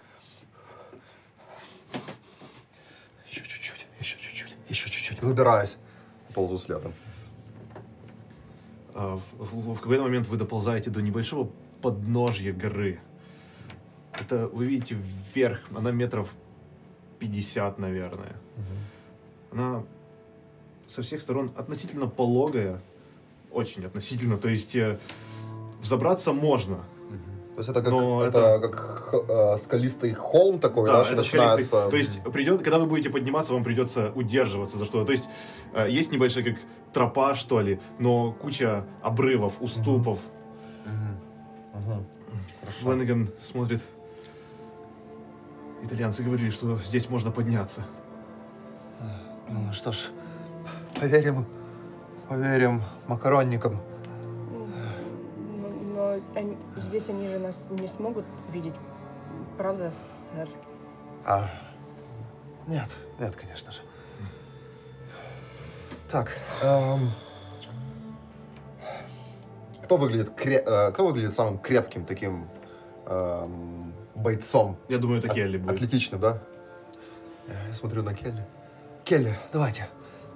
Еще чуть-чуть, еще чуть-чуть, еще чуть-чуть. Выбираюсь. Ползу следом. В какой-то момент вы доползаете до небольшого подножья горы. Это вы видите вверх, она метров 50, наверное. Угу. Она со всех сторон относительно пологая. Очень относительно. То есть взобраться можно. Угу. То есть это как скалистый холм такой, да? Это начинается... скалистый. То есть когда вы будете подниматься, вам придется удерживаться за что-то. То есть есть небольшая как тропа, что ли, но куча обрывов, уступов. Фланаган смотрит. Итальянцы говорили, что здесь можно подняться. Ну что ж, поверим макаронникам. Но здесь они же нас не смогут видеть, правда, сэр? Нет, конечно же. Так, кто выглядит самым крепким таким бойцом? Я думаю, это Келли будет. Атлетичным, да? Я смотрю на Келли. Келли, давайте,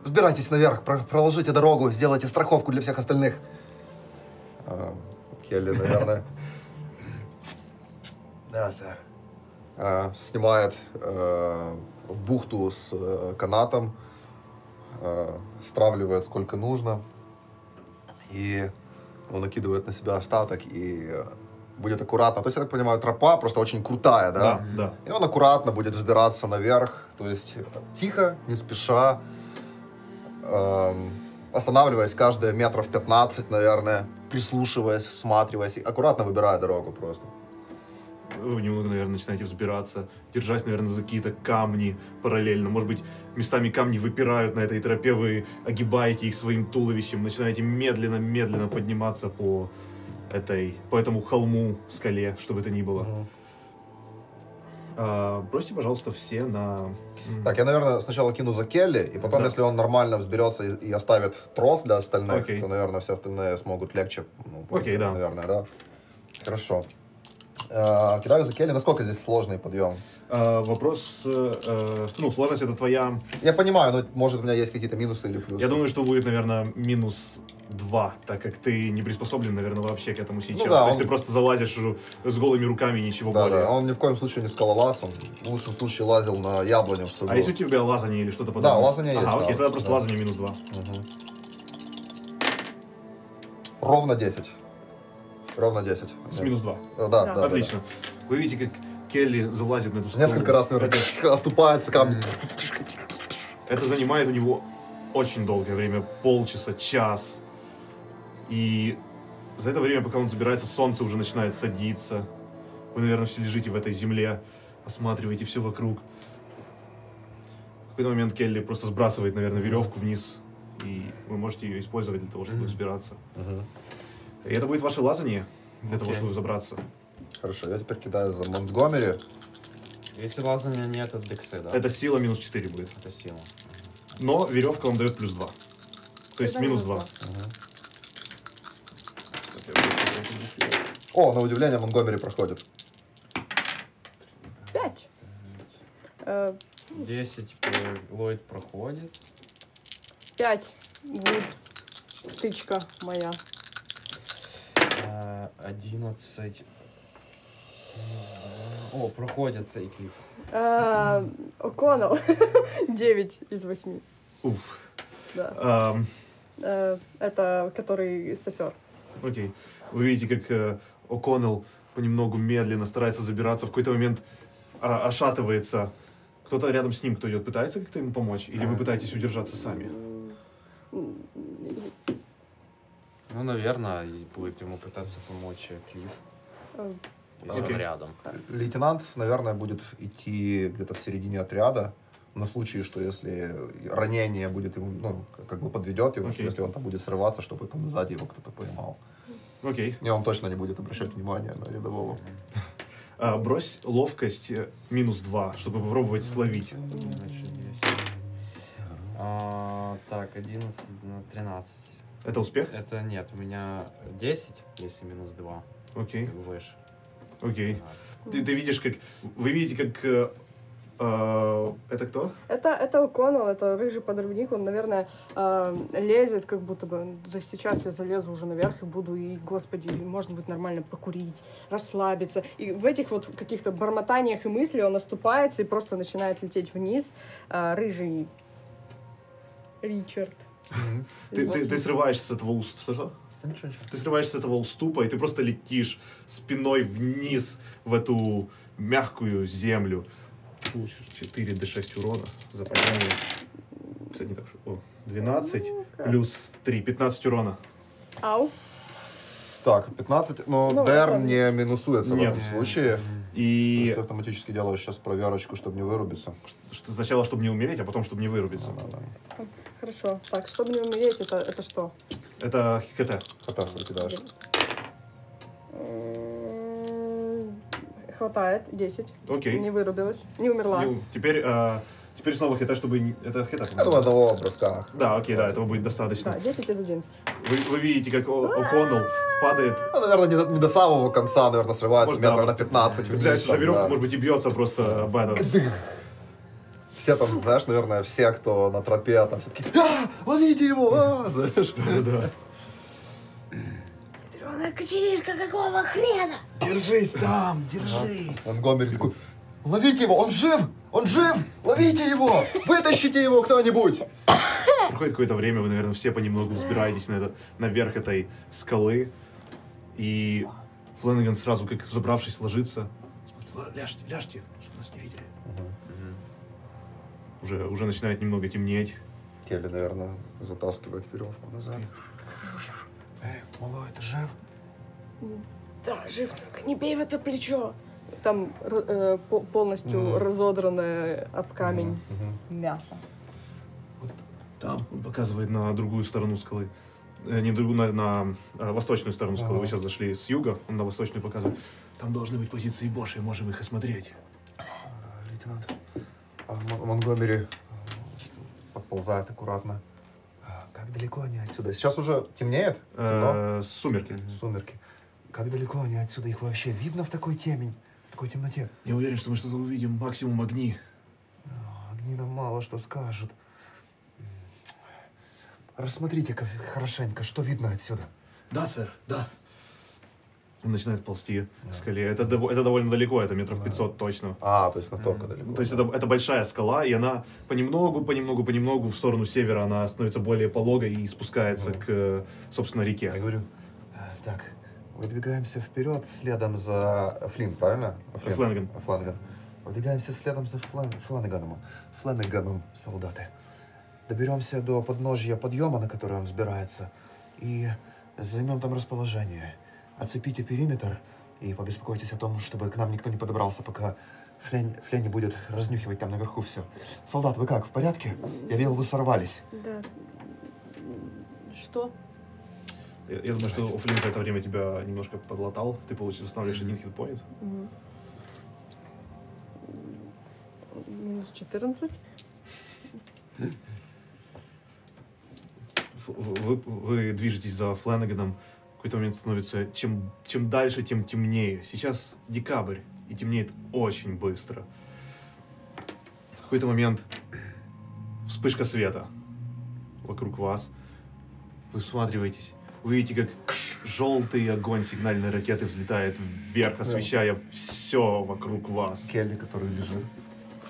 взбирайтесь наверх, проложите дорогу, сделайте страховку для всех остальных. Келли, наверное. Да, сэр. Снимает бухту с канатом. Стравливает сколько нужно и накидывает на себя остаток и будет аккуратно. То есть, я так понимаю, тропа просто очень крутая, да? Да. И он аккуратно будет взбираться наверх, то есть тихо, не спеша, останавливаясь каждые метров 15, наверное, прислушиваясь, всматриваясь, и аккуратно выбирая дорогу просто. Вы немного, наверное, начинаете взбираться, держась, наверное, за какие-то камни параллельно. Может быть, местами камни выпирают на этой тропе, вы огибаете их своим туловищем, начинаете медленно-медленно подниматься по этому холму, скале, что бы это ни было. Бросьте, пожалуйста, все на... Так, я, наверное, сначала кину за Келли, и потом, да, если он нормально взберется и оставит трос для остальных, то, наверное, все остальные смогут легче. Окей, да. Наверное, да. Хорошо. Кидаю за Келли. Насколько здесь сложный подъем? Вопрос... сложность это твоя... Я понимаю, но, может, у меня есть какие-то минусы или плюсы. Я думаю, что будет, наверное, -2, так как ты не приспособлен, наверное, вообще к этому сейчас. Ну, да, То есть ты просто залазишь с голыми руками, ничего более. Да, он ни в коем случае не скалолаз, он в лучшем случае лазил на яблоню в саду. А если у тебя лазание или что-то подобное? Да, лазание есть. Окей, тогда просто лазание -2. Угу. Ровно 10. Ровно 10. С -2. Да. Отлично. Да. Вы видите, как Келли залазит на эту скалу. Несколько раз, наверное, оступается камнем. Это занимает у него очень долгое время. Полчаса, час. И за это время, пока он забирается, солнце уже начинает садиться. Вы, наверное, все лежите в этой земле, осматриваете все вокруг. В какой-то момент Келли просто сбрасывает, наверное, веревку вниз, и вы можете ее использовать для того, чтобы взбираться. И это будет ваше лазание для того, чтобы забраться. Хорошо, я теперь кидаю за Монтгомери. Если лазания нет, это дексы, да? Это сила минус 4 будет. Это сила. Но веревка вам дает плюс 2. То есть минус 2. О, на удивление Монтгомери проходит. 5. 10 Ллойд проходит. 5 будет тычка моя. 11. О, проходит Сейклиф. О'Коннелл. 9 из 8. Уф. Да. Это который сапер. Окей. Вы видите, как О'Коннелл понемногу медленно старается забираться. В какой-то момент ошатывается. Кто-то рядом с ним, кто идет, пытается как-то ему помочь? Или вы пытаетесь удержаться сами? Ну, наверное, и будет ему пытаться помочь Клифф. Если он рядом. Лейтенант, наверное, будет идти где-то в середине отряда. На случай, что если ранение будет ему, ну, как бы подведет его, что если он там будет срываться, чтобы там сзади его кто-то поймал. И он точно не будет обращать внимания на рядового. Брось ловкость минус 2, чтобы попробовать словить. Так, 11, 13. Это успех? Это нет, у меня 10, если минус 2. Окей. Выше. Окей. Ты видишь, как... Вы видите, как... это кто? Это О'Коннелл, это рыжий подрывник, он, наверное, лезет как будто бы. То есть сейчас я залезу уже наверх и буду, и, господи, может быть, нормально покурить, расслабиться. И в этих вот каких-то бормотаниях и мыслях он оступается и просто начинает лететь вниз. Рыжий Ричард. Ты срываешься с этого уступа. Ты срываешься с этого уступа, и ты просто летишь спиной вниз в эту мягкую землю. Получишь 4d6 урона за попадание. Кстати, не так, о, 12 плюс 3, 15 урона. Ау. Так, 15, но ну, Дэр не минусуется в этом случае. И... Ты автоматически делаешь сейчас проверочку, чтобы не вырубиться. Сначала, чтобы не умереть, а потом, чтобы не вырубиться. Да. Хорошо. Так, чтобы не умереть, это что? Это ХТ. ХТ закидаешь. Хватает, 10. Окей. Не вырубилась, не умерла. Теперь снова хита, чтобы... Это хита. Этого одного броска. Да, окей, да, этого будет достаточно. Да, 10 из 11. Вы видите, как О'Коннелл падает. Наверное, не до самого конца, наверное, срывается метров на 15. Цепляется за веревку, может быть, и бьется просто об этот. Все там, знаешь, наверное, все, кто на тропе, там все такие, ловите его, знаешь. Да. Зеленая кочеришка, какого хрена? Держись там, держись. Монтгомери такой, ловите его, он жив, ловите его, вытащите его кто-нибудь. Проходит какое-то время, вы, наверное, все понемногу взбираетесь наверх этой скалы. И Фленнеган сразу, как забравшись, ложится. Ляжьте, ляжьте, чтобы нас не видели. Уже начинает немного темнеть. Келли, наверное, затаскивает веревку назад. Эй, малой, ты жив? Да, жив, только не бей в это плечо. Там полностью разодранное об камень мясо. Вот там он показывает на другую сторону скалы. Не другую, на восточную сторону скалы. Вы сейчас зашли с юга, он на восточную показывает. Там должны быть позиции больше, можем их осмотреть. Лейтенант Монтгомери подползает аккуратно. Как далеко они отсюда? Сейчас уже темнеет? Сумерки. Сумерки. Как далеко они отсюда? Их вообще видно в такой темень? В такой темноте? Я уверен, что мы что-то увидим. Максимум огни. Огни нам мало что скажут. Рассмотрите-ка хорошенько, что видно отсюда. Да, сэр, да. Он начинает ползти к скале. Это довольно далеко, это метров 500 точно. То есть настолько далеко. То есть это большая скала, и она понемногу в сторону севера, она становится более пологой и спускается к, собственно, реке. Я говорю, так, выдвигаемся вперед следом за Флинн, правильно? Фленнеган. Выдвигаемся следом за Фленнеганом, солдаты. Доберемся до подножья подъема, на который он взбирается, и займем там расположение. Оцепите периметр, И побеспокойтесь о том, чтобы к нам никто не подобрался, пока Флени будет разнюхивать там наверху все. Солдат, вы как, в порядке? Я видел, вы сорвались. Да. Что? Я думаю, что у Флени за это время тебя немножко подлатал. Ты получишь, восстанавливаешь один хитпоинт. Минус 14. Вы движетесь за Фленаганом. В какой-то момент становится, чем дальше, тем темнее. Сейчас декабрь, и темнеет очень быстро. В какой-то момент вспышка света вокруг вас. Вы всматриваетесь, вы видите, как желтый огонь сигнальной ракеты взлетает вверх, освещая все вокруг вас. Келли, который лежит,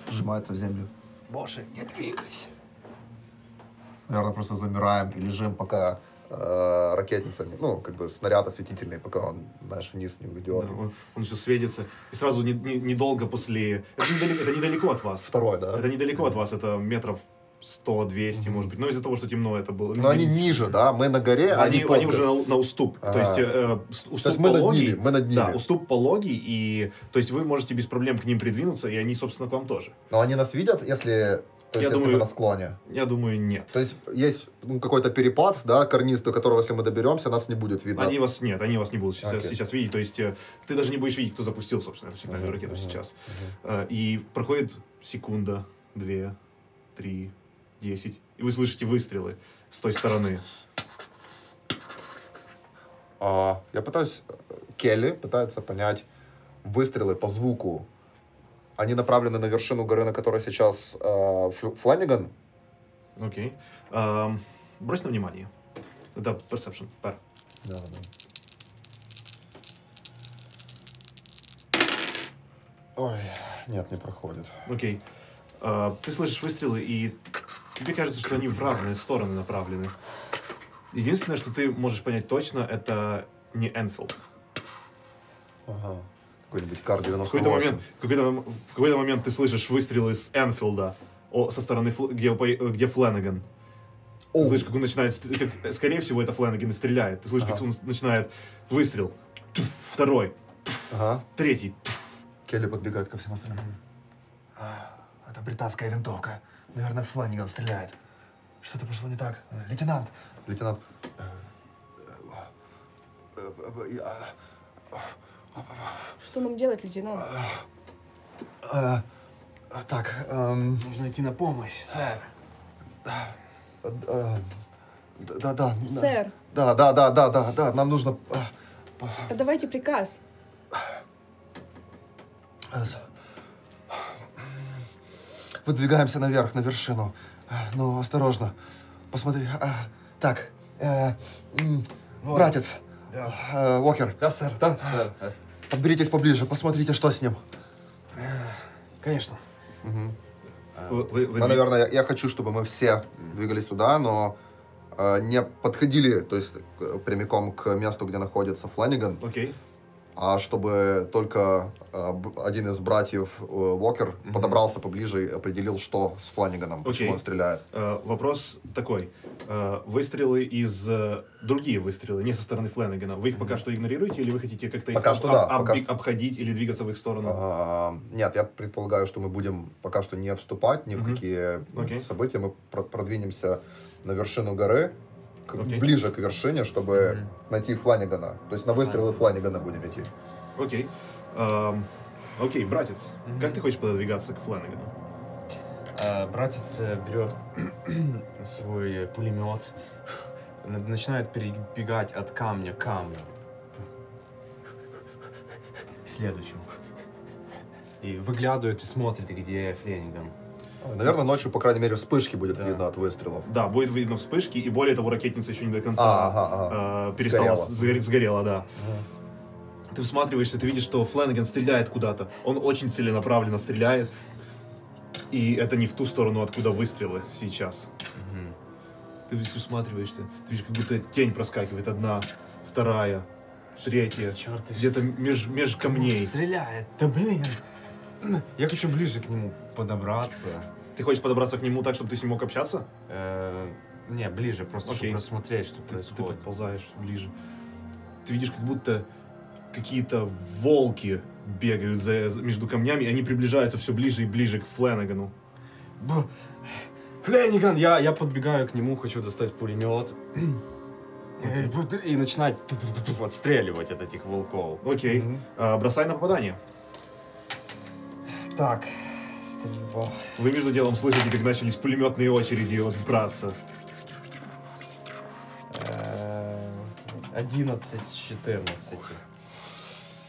сжимается в землю. Боже, не двигайся. Наверное, просто замираем и лежим, пока ракетница, ну, как бы снаряд осветительный, пока он, знаешь, вниз не уйдет. Да, он все светится. И сразу недолго после... Это недалеко от вас. Второй, да? Это недалеко от вас, это метров 100-200, может быть. Но из-за того, что темно это было. Но они ниже, да? Мы на горе, они уже на уступ. То есть уступ пологий. Мы над ними. Да, уступ пологий, и... То есть вы можете без проблем к ним придвинуться, и они, собственно, к вам тоже. Но они нас видят, если... То есть, если мы на склоне? Я думаю, нет. То есть ну, какой-то перепад, да, карниз, до которого, если мы доберемся, нас не будет видно? Они вас не будут сейчас видеть. То есть, ты даже не будешь видеть, кто запустил, собственно, эту сигнальную ракету сейчас. И проходит секунда, 2, 3, 10, и вы слышите выстрелы с той стороны. Я пытаюсь... Келли пытается понять выстрелы по звуку. Они направлены на вершину горы, на которой сейчас Фланиган. Окей. Брось на внимание. Это perception. Пар. Да, да. Ой, нет, не проходит. Окей. Ты слышишь выстрелы, и тебе кажется, что они в разные стороны направлены. Единственное, что ты можешь понять точно, это не Энфилд. Ага. Какой-нибудь кар-98. В какой-то момент ты слышишь выстрелы с Энфилда со стороны, где Фленаган. Слышишь, как он начинает... Как, скорее всего, это Фленаган и стреляет. Ты слышишь, как он начинает выстрел. Туф, второй. Туф, третий. Туф. Келли подбегает ко всем остальным. Это британская винтовка. Наверное, Фленаган стреляет. Что-то пошло не так. Лейтенант. Лейтенант. Что нам делать, лейтенант? Нужно идти на помощь, сэр. Да. Сэр. Да, нам нужно... Подавайте приказ. Выдвигаемся наверх, на вершину. Но осторожно. Посмотри. Так, братец. Да. Уокер. Да, сэр, да, сэр. Подберитесь поближе, посмотрите, что с ним. Конечно. Наверное, я хочу, чтобы мы все двигались туда, но не подходили, то есть прямиком к месту, где находится Фленаган. Окей. А чтобы только один из братьев Уокер подобрался поближе и определил, что с Фленаганом, почему он стреляет. Вопрос такой. Выстрелы из... Другие выстрелы, не со стороны Фленагана. Вы их пока что игнорируете или вы хотите как-то их обходить или двигаться в их сторону? Нет, я предполагаю, что мы будем пока что не вступать ни в какие события. Мы продвинемся на вершину горы. Ближе к вершине, чтобы найти Фленагана. То есть на выстрелы Фленагана будем идти. Окей. Окей, братец, как ты хочешь пододвигаться к Фленагану? Братец берет свой пулемет, начинает перебегать от камня к камню. К следующему. И выглядывает и смотрит, где Фленаган. Наверное, ночью, по крайней мере, вспышки будет видно от выстрелов. Да, будет видно вспышки, и более того, ракетница еще не до конца перестала. Сгорела, да. Ты всматриваешься, ты видишь, что Фленаган стреляет куда-то. Он очень целенаправленно стреляет. И это не в ту сторону, откуда выстрелы сейчас. Ты всматриваешься, ты видишь, как будто тень проскакивает. Одна, вторая, третья. Где-то меж камней. Стреляет. Да блин. Я хочу ближе к нему подобраться. Ты хочешь подобраться к нему так, чтобы ты с ним мог общаться? Не, ближе, просто чтобы посмотреть, что происходит. Ты подползаешь ближе. Ты видишь, как будто какие-то волки бегают между камнями, и они приближаются все ближе и ближе к Фленагану. Фленаган! Я подбегаю к нему, хочу достать пулемет. И начинать отстреливать от этих волков. Окей. Бросай на попадание. Так. Стрельба. Вы между делом слышите, как начались пулеметные очереди от братца. 11 с 14.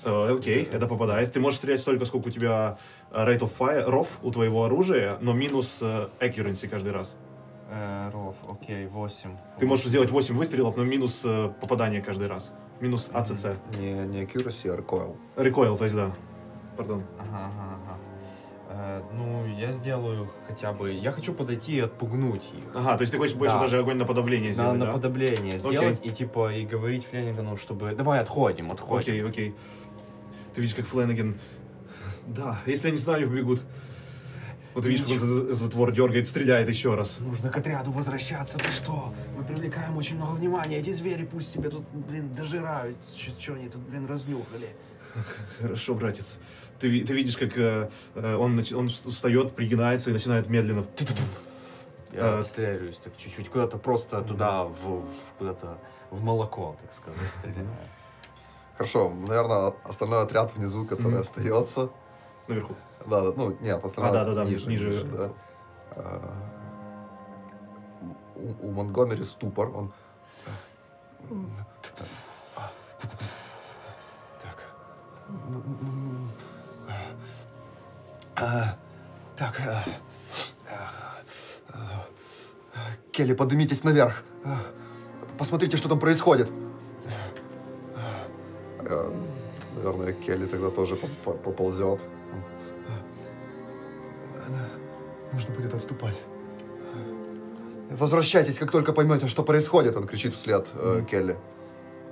Окей, это попадает. Ты можешь стрелять столько, сколько у тебя rate of fire, ROF у твоего оружия, но минус accuracy каждый раз. ROF, окей, 8. Ты можешь сделать 8 выстрелов, но минус попадание каждый раз. Минус ACC. Не accuracy, а recoil. Recoil, то есть да. Пардон. Ну, я сделаю хотя бы... Я хочу подойти и отпугнуть их. Ага, то есть ты хочешь больше даже огонь на подавление сделать, да? На подавление сделать и типа и говорить Фленагану, чтобы... Давай, отходим. Окей, окей. Ты видишь, как Фленаган... Да, если они с нами побегут. Вот ты видишь, как он затвор дергает, стреляет еще раз. Нужно к отряду возвращаться, ты что? Мы привлекаем очень много внимания. Эти звери пусть себе тут, блин, дожирают. Че они тут, блин, разнюхали. Хорошо, братец. Ты видишь, как он встает, пригинается и начинает медленно... Я стреляюсь так чуть-чуть, куда-то просто туда, куда-то в молоко, так сказать, стреляю. Хорошо, наверное, остальной отряд внизу, который остается... Наверху? Да, ну, нет, остальной ниже. У Монгомери ступор, он... Так, Келли, поднимитесь наверх. Посмотрите, что там происходит. Наверное, Келли тогда тоже поползет. Нужно будет отступать. Возвращайтесь, как только поймете, что происходит, он кричит вслед Келли.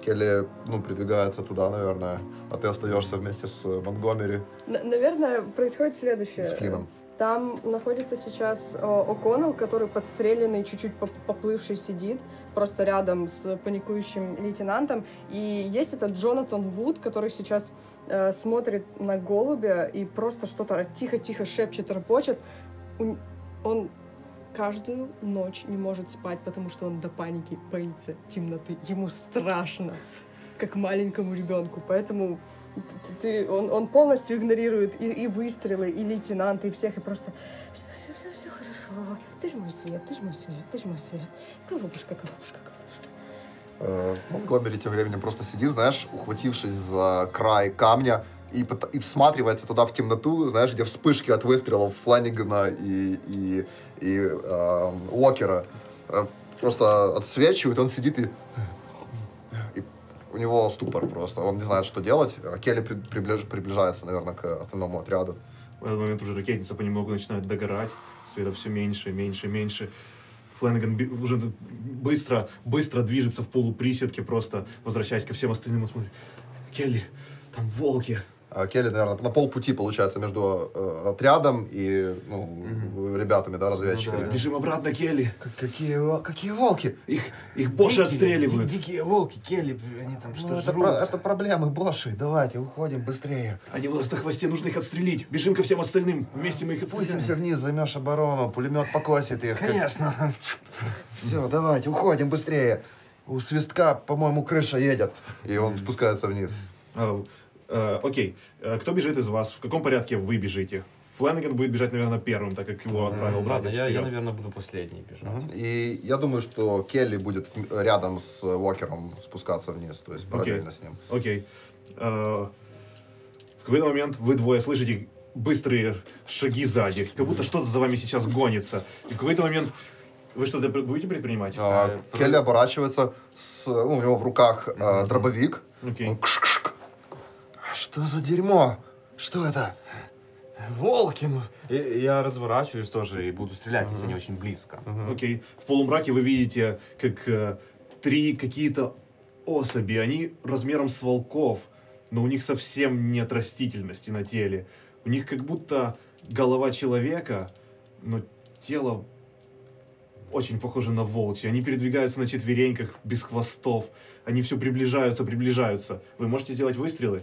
Келли, ну, придвигается туда, наверное, а ты остаешься вместе с Монгомери. Наверное, происходит следующее. С Флином. Там находится сейчас О'Коннелл, который подстреленный, чуть-чуть поплывший сидит, просто рядом с паникующим лейтенантом. И есть этот Джонатан Вуд, который сейчас смотрит на голубя и просто что-то тихо-тихо шепчет, рапочет. Он... каждую ночь не может спать, потому что он до паники боится темноты. Ему страшно, как маленькому ребенку. Поэтому он полностью игнорирует и выстрелы, и лейтенанта, и всех, и просто все хорошо. Ты же мой свет, ты же мой свет, ты же мой свет. Голубушка. Монгомери тем временем просто сидит, знаешь, ухватившись за край камня, и всматривается туда в темноту, знаешь, где вспышки от выстрелов Фланигана и Уокера просто отсвечивают, он сидит и у него ступор просто, он не знает, что делать. Келли приближается, наверное, к основному отряду. В этот момент уже ракетница понемногу начинает догорать, света все меньше, меньше. Фленаган уже быстро движется в полуприседке, просто возвращаясь ко всем остальным, он смотрит. Келли, там волки. Келли, наверное, на полпути, получается, между отрядом и ребятами, да, разведчиками. Да. Бежим обратно, Келли. Какие волки? Их боши отстреливают. Дикие волки, Келли, они там что жрут? Это проблемы боши, давайте, уходим быстрее. Они у нас на хвосте, нужно их отстрелить. Бежим ко всем остальным, вместе мы их отстреляем. Спустимся вниз, займешь оборону, пулемет покосит их. Конечно. Все, давайте, уходим быстрее. У свистка, по-моему, крыша едет. И он спускается вниз. Окей. Кто бежит из вас? В каком порядке вы бежите? Фленаган будет бежать, наверное, первым, так как его отправил брат. Я, наверное, буду последний бежать. И я думаю, что Келли будет рядом с Уокером спускаться вниз, то есть параллельно с ним. Окей. В какой-то момент вы двое слышите быстрые шаги сзади, как будто что-то за вами сейчас гонится. И в какой-то момент... Вы что-то будете предпринимать? Келли оборачивается, у него в руках дробовик. Он кш-кш-кш. Что за дерьмо? Что это? Волки, ну. Я разворачиваюсь тоже и буду стрелять, если они очень близко. Окей. В полумраке вы видите, как три какие-то особи. Они размером с волков, но у них совсем нет растительности на теле. У них как будто голова человека, но тело... очень похожи на волчьи. Они передвигаются на четвереньках, без хвостов. Они все приближаются, приближаются. Вы можете сделать выстрелы.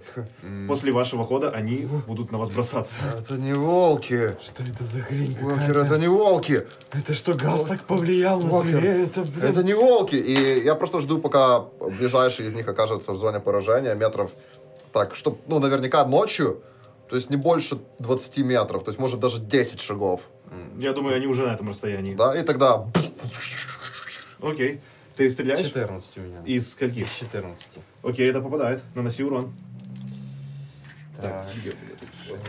После вашего хода они будут на вас бросаться. Это не волки. Что это за хрень? Уокер, это не волки. Это что, газ так повлиял на зверей? Это не волки. И я просто жду, пока ближайший из них окажется в зоне поражения метров. Так, чтобы, ну, наверняка ночью, то есть не больше 20 метров, то есть может даже 10 шагов. Я думаю, они уже на этом расстоянии. Да, и тогда... Окей. Ты стреляешь? 14 у меня. Из скольки? 14. Окей, это попадает. Наноси урон. Так. Плюс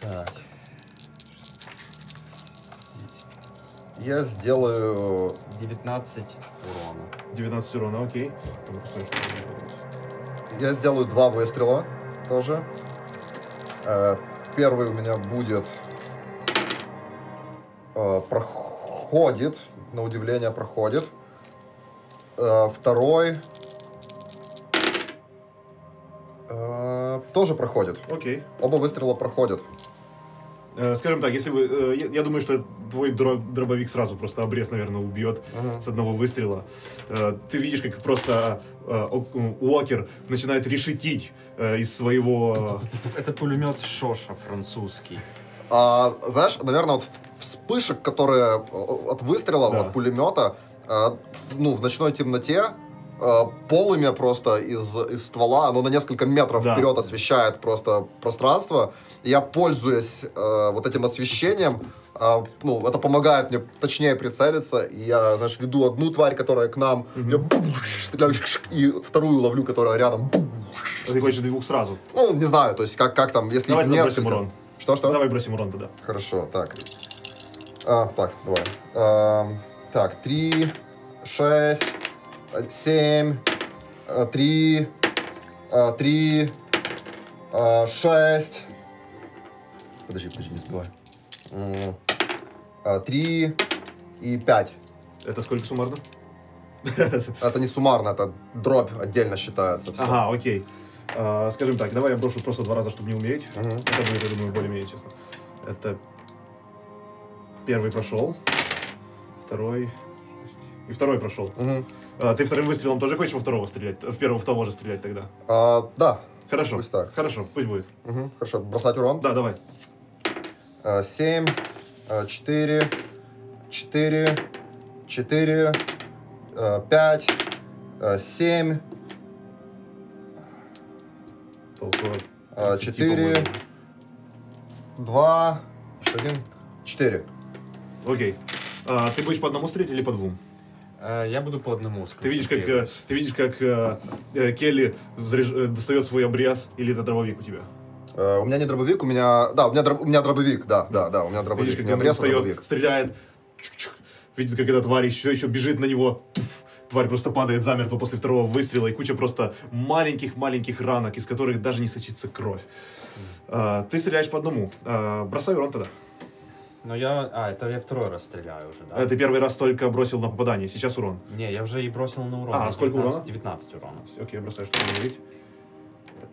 2. Так. Я сделаю... 19 урона. 19 урона, окей. Я сделаю 2 выстрела тоже. Первый у меня будет... проходит. На удивление проходит. Второй... тоже проходит. Окей. Оба выстрела проходят. Скажем так, если вы... Я думаю, что твой дробовик сразу просто обрез, наверное, убьет с одного выстрела. Ты видишь, как просто Уокер начинает решетить из своего... Это пулемет Шоша французский. Знаешь, наверное, вот вспышек, которые от выстрела, да, от пулемета, ну, в ночной темноте, полымя просто из ствола, оно на несколько метров, да, вперед освещает просто пространство. Я пользуюсь вот этим освещением, ну, это помогает мне точнее прицелиться. И я, знаешь, веду одну тварь, которая к нам, я стреляю, и вторую ловлю, которая рядом. Ты хочешь двух сразу? Ну, не знаю, то есть как там, если... Давай бросим урон. Что-что? Давай бросим урон тогда. Хорошо, так. Так, давай. Так, 3, 6... 7, 3, 3, 6. Подожди, не сбивай. 3 и 5. Это сколько суммарно? Это не суммарно, это дробь отдельно считается. Все. Ага, окей. Скажем так, давай я брошу просто 2 раза, чтобы не умереть. Это будет, я думаю, более-менее честно. Это первый прошел, второй... И второй прошел. Ты вторым выстрелом тоже хочешь во второго стрелять? В первого в того же стрелять тогда? Да. Хорошо. Пусть так. Хорошо, пусть будет. Хорошо, бросать урон? Да, давай. 7, 4, 4, 4, 5, 7, 4, 2, 1, 4. Окей. Ты будешь по одному стрелять или по двум? Я буду по одному. Ты видишь, как Келли достает свой обрез, или это дробовик у тебя? У меня не дробовик, у меня... Да, у меня дробовик, да, у меня дробовик. Видишь, как он встает, стреляет, чук-чук, видит, как эта тварь еще бежит на него. Пфф, тварь просто падает замертво после второго выстрела, и куча просто маленьких-маленьких ранок, из которых даже не сочится кровь. Ты стреляешь по одному. Бросай урон тогда. Но я... это я второй раз стреляю уже, да? Ты первый раз только бросил на попадание, сейчас урон. Не, я уже и бросил на урон. Сколько урона? 19 урона. Окей, бросаю, чтобы не говорить.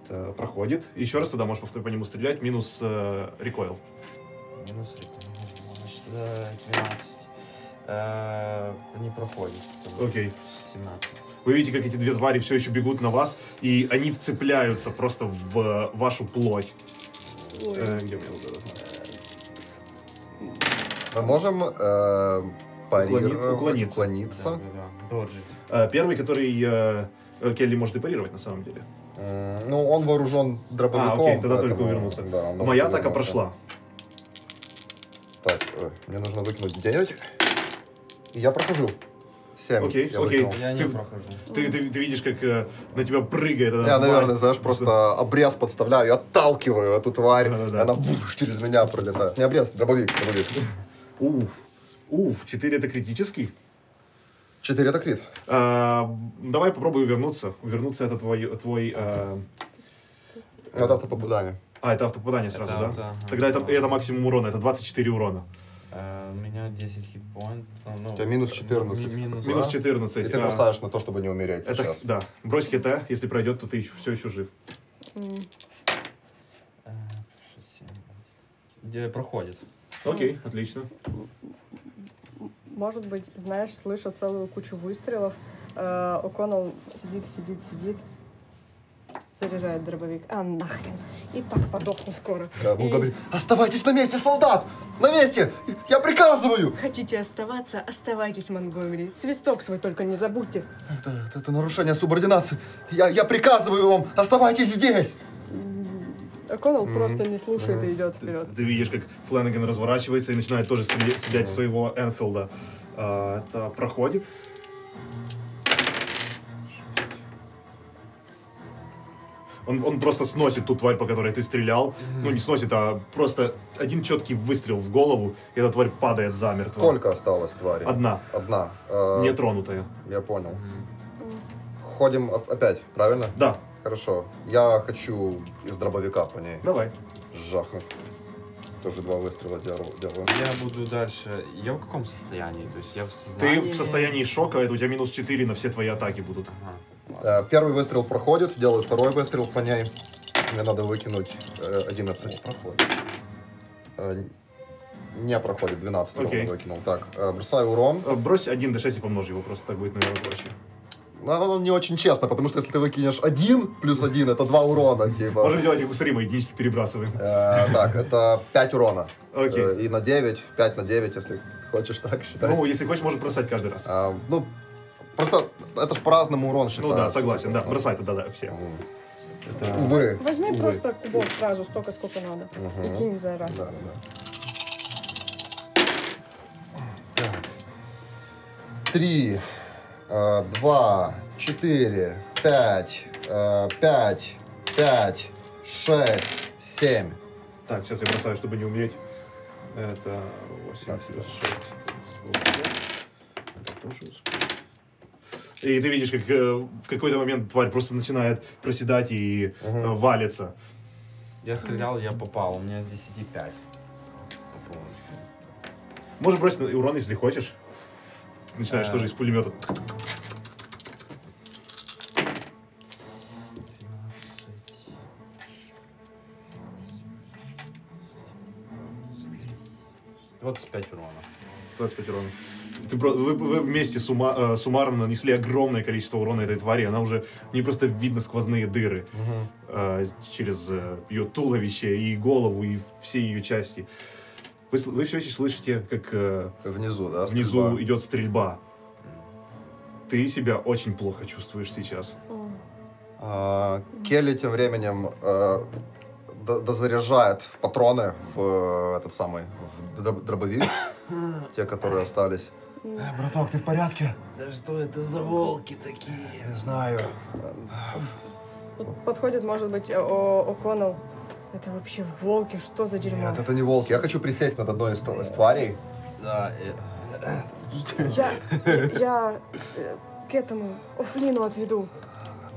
Это проходит. Еще раз тогда можешь повторить по нему стрелять. Минус рекойл. Минус рекойл. Значит, 12. Не проходит. Окей. 17. Вы видите, как эти две твари все еще бегут на вас, и они вцепляются просто в вашу плоть. Где у меня вот это? Мы можем уклониться. Да. Первый, который Келли может и парировать, на самом деле. Ну, он вооружен дробовиком. Окей, тогда только увернулся. Да, моя атака прошла. Так, мне нужно выкинуть 9. И я прохожу. 7. Окей. Я не прохожу. Ты видишь, как на тебя прыгает эта тварь. Я, наверное, знаешь, просто обрез подставляю, я отталкиваю эту тварь. Она через меня пролетает. Не обрез, дробовик. Уф, 4 это критический? 4 это крит. Давай попробуй увернуться. Увернуться это твой... Это автопопадание. Это автопопадание сразу, да? Тогда это максимум урона, это 24 урона. У меня 10 хитпоинтов. У тебя минус 14. Минус 14. И ты бросаешь на то, чтобы не умереть сейчас. Да. Брось хита, если пройдет, то ты все еще жив. где проходит. Окей, отлично. Может быть, знаешь, слышу целую кучу выстрелов. О'Коннелл сидит, заряжает дробовик. А, нахрен. И так подохну скоро. Он говорит, оставайтесь на месте, солдат! На месте! Я приказываю! Хотите оставаться? Оставайтесь, Монгомери. Свисток свой только не забудьте. Это нарушение субординации. Я приказываю вам, оставайтесь здесь! О'Коннелл просто не слушает и идет вперед. Ты видишь, как Фленнеган разворачивается и начинает тоже стрелять своего Энфилда. Это проходит. Он просто сносит ту тварь, по которой ты стрелял. Ну, не сносит, а просто один четкий выстрел в голову, и эта тварь падает замертво. Сколько осталось твари? Одна. Одна. Нетронутая. Я понял. Ходим опять, правильно? Да. Хорошо. Я хочу из дробовика по ней. Давай. Жахнуть. Тоже два выстрела делаю. Я буду дальше. Я в каком состоянии? То есть я в сознании... Ты в состоянии шока, это у тебя минус 4 на все твои атаки будут. Ага. Первый выстрел проходит, делаю второй выстрел по ней. Мне надо выкинуть 11. Проходит. Не проходит, 12 ровно выкинул. Так, бросаю урон. Брось 1d6 и помножь его, просто так будет, наверное, проще. Оно не очень честно, потому что если ты выкинешь 1 + 1, это 2 урона, типа. Можем делать их, смотри, мы единички перебрасываем. Так, это 5 урона. Окей. И на 9, 5 на 9, если хочешь так считать. Ну, если хочешь, можешь бросать каждый раз. Ну, просто это ж по-разному урон считается. Ну да, согласен, да, бросай тогда все. Увы. Возьми просто кубок сразу, столько, сколько надо, и кинь за раз. Да, да. 3. 2, 4, 5, 5, 5, 6, 7. Так, сейчас я бросаю, чтобы не умереть. Это 8 плюс 6. И ты видишь, как в какой-то момент тварь просто начинает проседать и валится. Я стрелял, я попал. У меня с 10 5. Можешь бросить урон, если хочешь. Начинаешь тоже из пулемета. 25 урона. 25 урона. Вы вместе суммарно нанесли огромное количество урона этой твари. Она уже, не просто видно сквозные дыры через ее туловище и голову, и все ее части. Вы все еще слышите, как внизу, да, внизу идет стрельба. Ты себя очень плохо чувствуешь сейчас. Келли тем временем дозаряжает патроны в этот самый дробовик, те, которые остались. Браток, ты в порядке? Да что это за волки такие? Не знаю. Подходит, может быть, О'Коннелл. Это вообще волки, что за дерьмо? Нет, это не волки. Я хочу присесть над одной из тварей. Да, я к этому Флину отведу.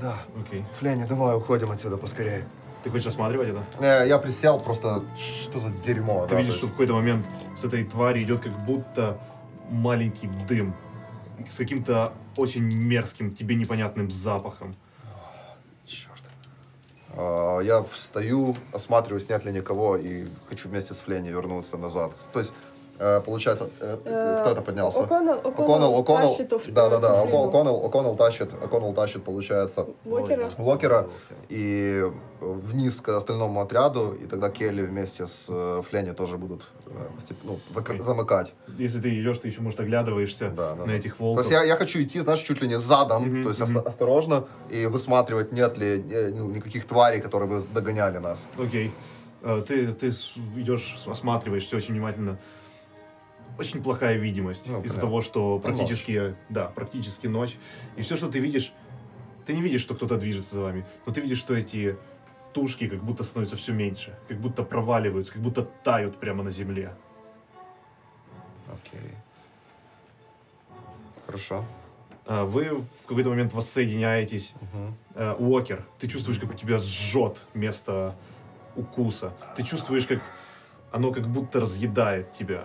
Да, окей. Фленни, давай уходим отсюда поскорее. Ты хочешь осматривать это? Я присел, просто что за дерьмо. Ты видишь, что в какой-то момент с этой твари идет как будто маленький дым. С каким-то очень мерзким, тебе непонятным запахом. Я встаю, осматриваюсь, нет ли никого, и хочу вместе с Фленни вернуться назад. То есть, получается, кто это поднялся? О'Коннелл тащит, получается, Уокера, и вниз к остальному отряду, и тогда Келли вместе с Фленни тоже будут замыкать. Если ты идешь, ты еще, может, оглядываешься на этих волков. То есть я хочу идти, знаешь, чуть ли не задом, то есть осторожно, и высматривать, нет ли никаких тварей, которые бы догоняли нас. Окей. Ты идешь, осматриваешь все очень внимательно. Очень плохая видимость из-за того, что практически ночь. И все, что ты видишь, ты не видишь, что кто-то движется за вами, но ты видишь, что эти тушки как будто становятся все меньше, как будто проваливаются, как будто тают прямо на земле. Окей. Хорошо. Вы в какой-то момент воссоединяетесь. Уокер, ты чувствуешь, как у тебя сжет место укуса. Ты чувствуешь, как оно как будто разъедает тебя.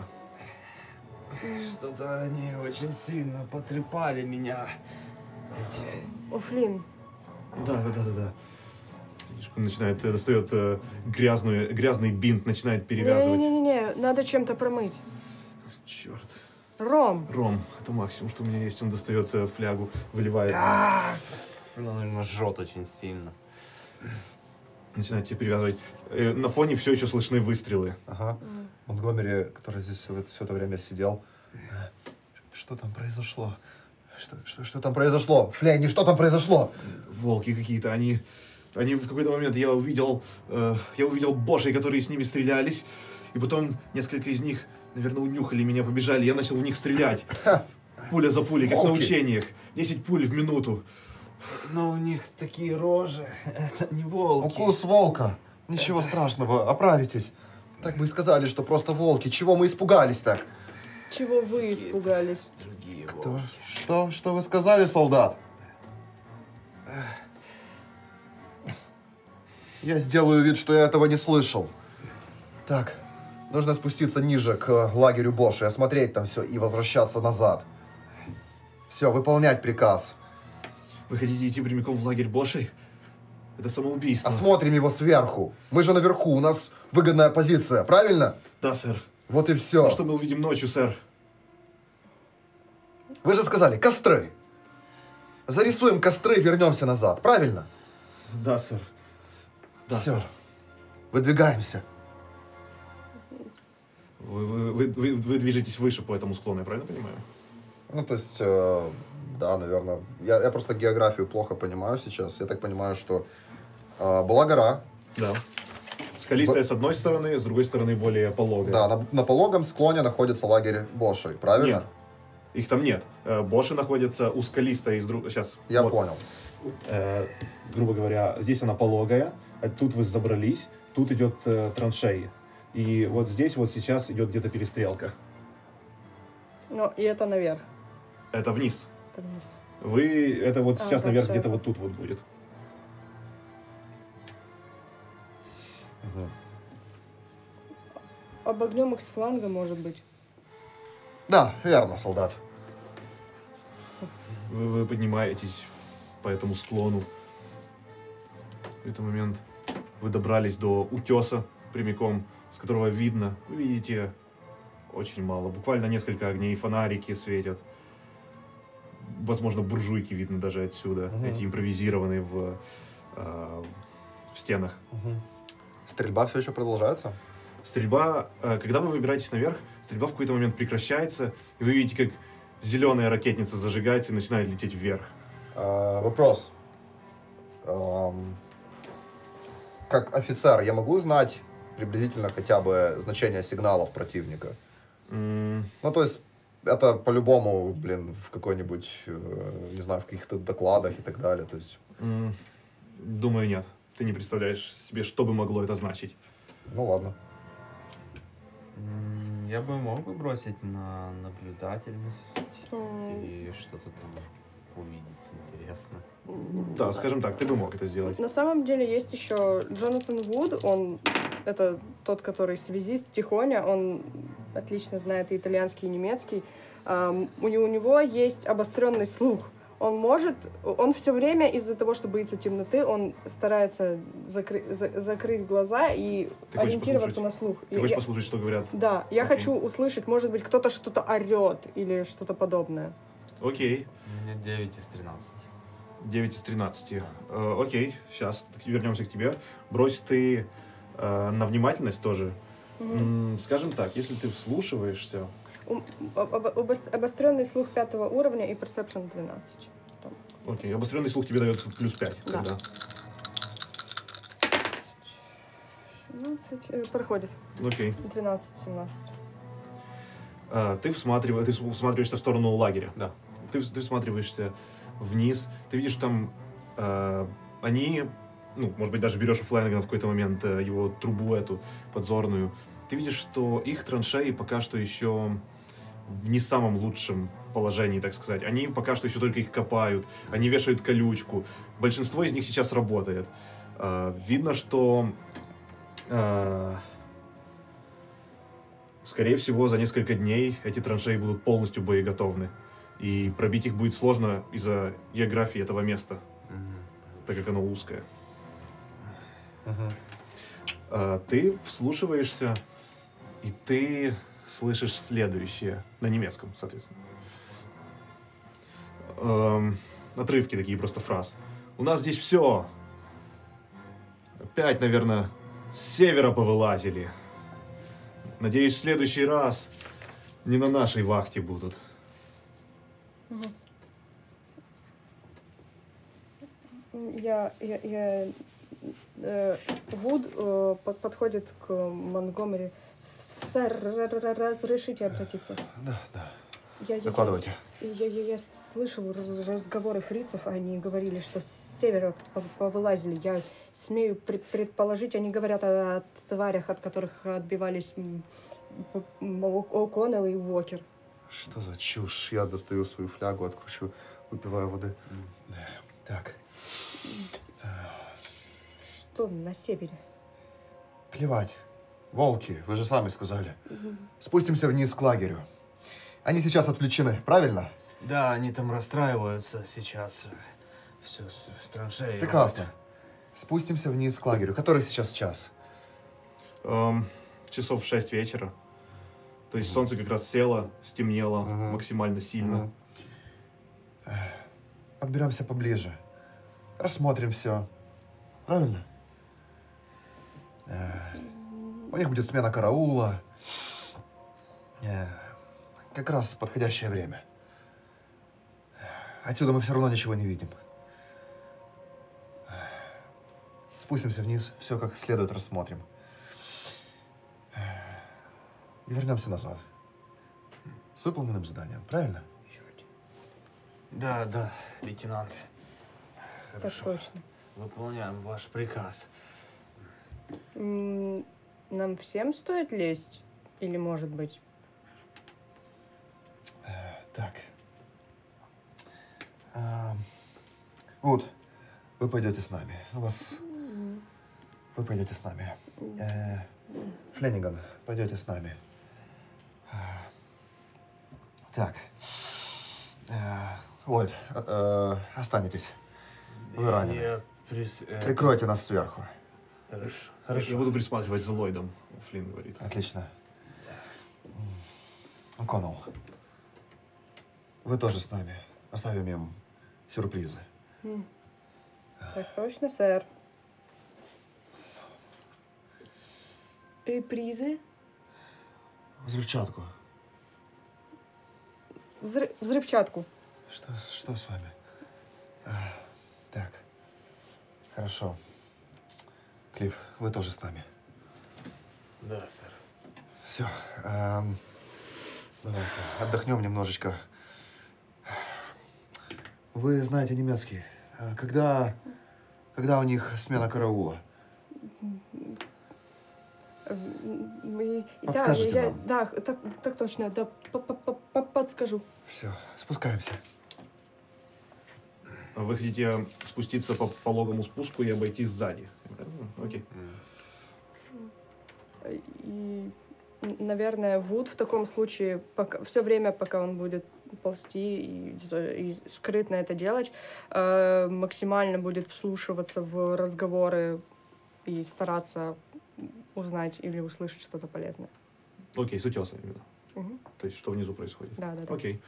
Что-то они очень сильно потрепали меня. О'Флинн. Да. Он начинает, достает грязный бинт, начинает перевязывать. Не, не, не, Надо чем-то промыть. Черт. Ром. Ром. Это максимум, что у меня есть. Он достает флягу, выливает. Она, наверное, жжет очень сильно. Начинает тебе перевязывать. На фоне все еще слышны выстрелы. Ага. Монтгомери, который здесь все это время сидел. Что там произошло? Что там произошло? Фля, не что там произошло? Волки какие-то, они в какой-то момент я увидел бошей, которые с ними стрелялись, и потом несколько из них, наверное, унюхали меня, побежали, я начал в них стрелять. Пуля за пулей, как на учениях. 10 пуль в минуту. Но у них такие рожи, это не волки. Укус волка. Ничего страшного, оправитесь. Так бы и сказали, что просто волки. Чего мы испугались так? Чего вы испугались? Другие волки. Что вы сказали, солдат? Я сделаю вид, что я этого не слышал. Так, нужно спуститься ниже к лагерю Боши, осмотреть там все и возвращаться назад. Все, выполнять приказ. Вы хотите идти прямиком в лагерь Боши? Это самоубийство. Осмотрим его сверху. Мы же наверху, у нас выгодная позиция, правильно? Да, сэр. Вот и все. Ну, что мы увидим ночью, сэр? Вы же сказали, костры. Зарисуем костры и вернемся назад, правильно? Да, сэр. Да, все. Сэр. Выдвигаемся. Вы движетесь выше по этому склону, я правильно понимаю? Ну, то есть... Да, наверное. Я просто географию плохо понимаю сейчас. Я так понимаю, что была гора. Да. Скалистая с одной стороны, с другой стороны более пологая. Да, на пологом склоне находится лагерь Боши, правильно? Нет. Их там нет. Боши находится у скалистой... Сейчас. Я вот. Понял. Грубо говоря, здесь она пологая, а тут вы забрались, тут идет траншеи. И вот здесь вот сейчас идет где-то перестрелка. Ну, и это наверх. Это вниз. Вы это вот сейчас, наверх где-то вот тут вот будет. Угу. Обогнем их с фланга, может быть. Да, верно, солдат. Вы поднимаетесь по этому склону. В этот момент вы добрались до утеса прямиком, с которого видно, вы видите, очень мало. Буквально несколько огней, фонарики светят. Возможно, буржуйки видно даже отсюда. Угу. Эти импровизированные в стенах. Угу. Стрельба все еще продолжается? Стрельба, когда вы выбираетесь наверх, стрельба в какой-то момент прекращается, и вы видите, как зеленая ракетница зажигается и начинает лететь вверх. Вопрос. Как офицер, я могу знать приблизительно хотя бы значение сигналов противника? Ну, то есть... Это по-любому, блин, в какой-нибудь, не знаю, в каких-то докладах и так далее, то есть... Думаю, нет. Ты не представляешь себе, что бы могло это значить. Ну ладно. Я бы мог бы бросить на наблюдательность и что-то там увидеть интересно. Да, скажем так, ты бы мог это сделать. На самом деле есть еще Джонатан Вуд, он... Это тот, который связист, Тихоня, он отлично знает и итальянский, и немецкий. У него есть обостренный слух. Он все время из-за того, что боится темноты, он старается закрыть глаза и ориентироваться на слух. Ты хочешь послушать, что говорят? Да, я хочу услышать, может быть, кто-то что-то орет или что-то подобное. Окей. У меня 9 из 13. 9 из 13. Окей, сейчас вернемся к тебе. Брось ты... на внимательность тоже. Угу. Скажем так, если ты вслушиваешься... Обостренный слух 5 уровня и персепшн 12. Окей, обостренный слух тебе дается плюс 5. Да. Тогда. 17, проходит. Окей. 12-17. Ты всматриваешься в сторону лагеря. Да. Ты всматриваешься вниз. Ты видишь, там они... Ну, может быть, даже берешь у Фланагана в какой-то момент его трубу эту подзорную. Ты видишь, что их траншеи пока что еще в не самом лучшем положении, так сказать. Они пока что еще только их копают, они вешают колючку. Большинство из них сейчас работает. Видно, что, скорее всего, за несколько дней эти траншеи будут полностью боеготовны. И пробить их будет сложно из-за географии этого места, так как оно узкое. Ты вслушиваешься, и ты слышишь следующее, на немецком, соответственно. Отрывки такие просто фраз. У нас здесь все. Опять, наверное, с севера повылазили. Надеюсь, в следующий раз не на нашей вахте будут. Вуд подходит к Монгомери. Сэр, разрешите обратиться? Да, да. Докладывайте. Я слышал разговоры фрицев, они говорили, что с севера повылазили. Я смею предположить, они говорят о тварях, от которых отбивались О'Коннелл и Уокер. Что за чушь? Я достаю свою флягу, откручу, выпиваю воды. Так. Что на севере? Плевать. Волки, вы же сами сказали. Спустимся вниз к лагерю. Они сейчас отвлечены, правильно? Да, они там расстраиваются сейчас. Все, в траншеи. Прекрасно. Спустимся вниз к лагерю. Который сейчас час? Часов в 6 вечера. То есть солнце как раз село, стемнело максимально сильно. Подберемся поближе. Рассмотрим все. Правильно? У них будет смена караула. Как раз подходящее время. Отсюда мы все равно ничего не видим. Спустимся вниз, все как следует рассмотрим. И вернемся назад. С выполненным заданием, правильно? Да, да, лейтенант. Хорошо. Так точно. Выполняем ваш приказ. Нам всем стоит лезть? Или, может быть... Так. Вот, вы пойдете с нами. Вы пойдете с нами. Флениган, пойдете с нами. Так. Ллойд, останетесь. Вы ранены. Прикройте нас сверху. Хорошо. Я буду присматривать за Ллойдом, Флинн говорит. Отлично. О'Коннелл. Вы тоже с нами. Оставим им сюрпризы. Так точно, сэр. Репризы? Взрывчатку. Взрывчатку. Что с вами? Так. Хорошо. Клифф, вы тоже с нами. Да, сэр. Все. Давайте отдохнем немножечко. Вы знаете немецкий. Когда у них смена караула? Подскажите нам. Да, так точно. Да, подскажу. Все, спускаемся. Вы хотите спуститься по пологому спуску и обойти сзади? Окей. И, наверное, Вуд в таком случае, все время, пока он будет ползти и скрытно это делать, максимально будет вслушиваться в разговоры и стараться узнать или услышать что-то полезное. Окей, с утеса именно. То есть, что внизу происходит. Да, да, да. Окей.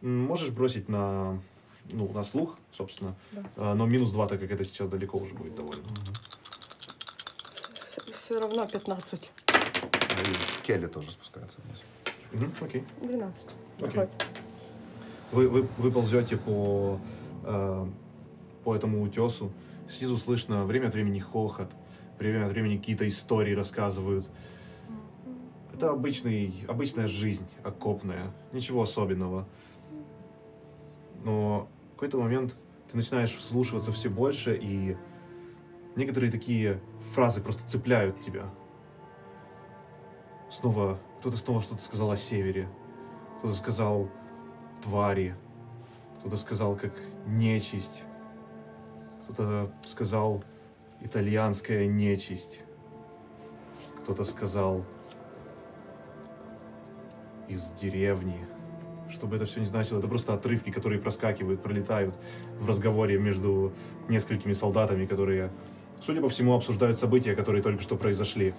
Можешь бросить на, ну, на слух, собственно, да. Но минус 2, так как это сейчас далеко уже будет довольно. Все равно 15. Келли тоже спускается вниз. Окей. 12. Окей. Вы ползете по этому утесу. Снизу слышно время от времени хохот, время от времени какие-то истории рассказывают. Это обычная жизнь окопная, ничего особенного. Но в какой-то момент ты начинаешь вслушиваться все больше, и некоторые такие фразы просто цепляют тебя. Кто-то снова что-то сказал о севере, кто-то сказал твари, кто-то сказал как нечисть, кто-то сказал итальянская нечисть, кто-то сказал из деревни. Что бы это все ни значило, это просто отрывки, которые проскакивают, пролетают в разговоре между несколькими солдатами, которые, судя по всему, обсуждают события, которые только что произошли.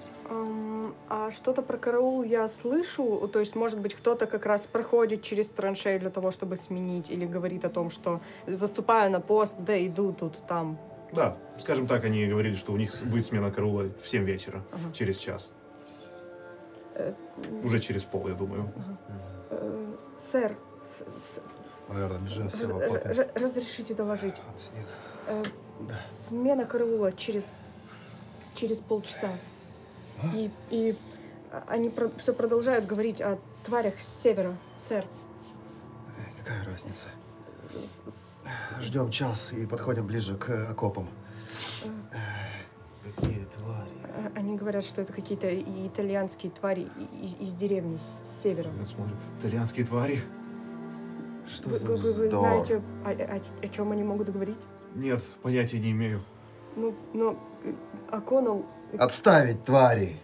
А что-то про караул я слышу, то есть, может быть, кто-то как раз проходит через траншею для того, чтобы сменить, или говорит о том, что заступаю на пост, да иду тут, там. Да, скажем так, они говорили, что у них будет смена караула в 7 вечера, ага. Через час. Уже через пол, я думаю. Ага. Сэр, разрешите доложить. Да. Смена караула через полчаса. И они все продолжают говорить о тварях с севера, сэр. Какая разница? Ждем час и подходим ближе к окопам. Какие твари? Они говорят, что это какие-то итальянские твари из деревни, с севера. Итальянские твари? Что за вздор? Вы знаете, о чем они могут говорить? Нет, понятия не имею. Ну, но О'Коннелл... Отставить тварей!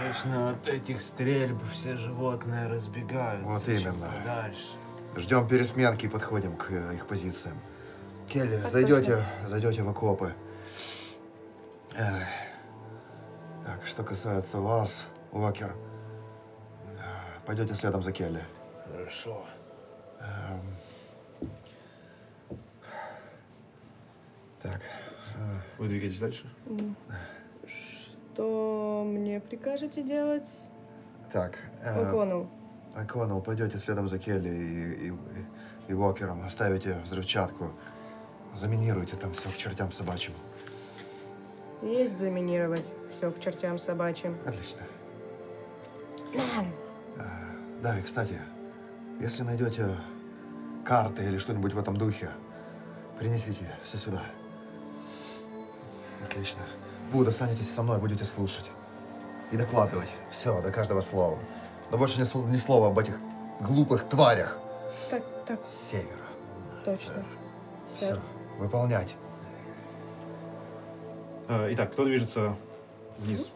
Обычно от этих стрельб все животные разбегаются. Вот именно. Дальше. Ждем пересменки и подходим к их позициям. Келли, зайдете в окопы. Так, что касается вас, Уокер, пойдете следом за Келли. Хорошо. Так. Вы двигаетесь дальше? Что мне прикажете делать? Так. О'Коннелл. О'Коннелл, пойдете следом за Келли и Уокером, оставите взрывчатку, заминируйте там все к чертям собачьим. Есть заминировать все к чертям собачьим. Отлично. Да, и кстати, если найдете карты или что-нибудь в этом духе, принесите все сюда. Отлично. Вы останетесь со мной, будете слушать и докладывать. Все, до каждого слова. Но больше ни слова об этих глупых тварях. Так. С севера. Точно. Все. Выполнять. Итак, кто движется вниз?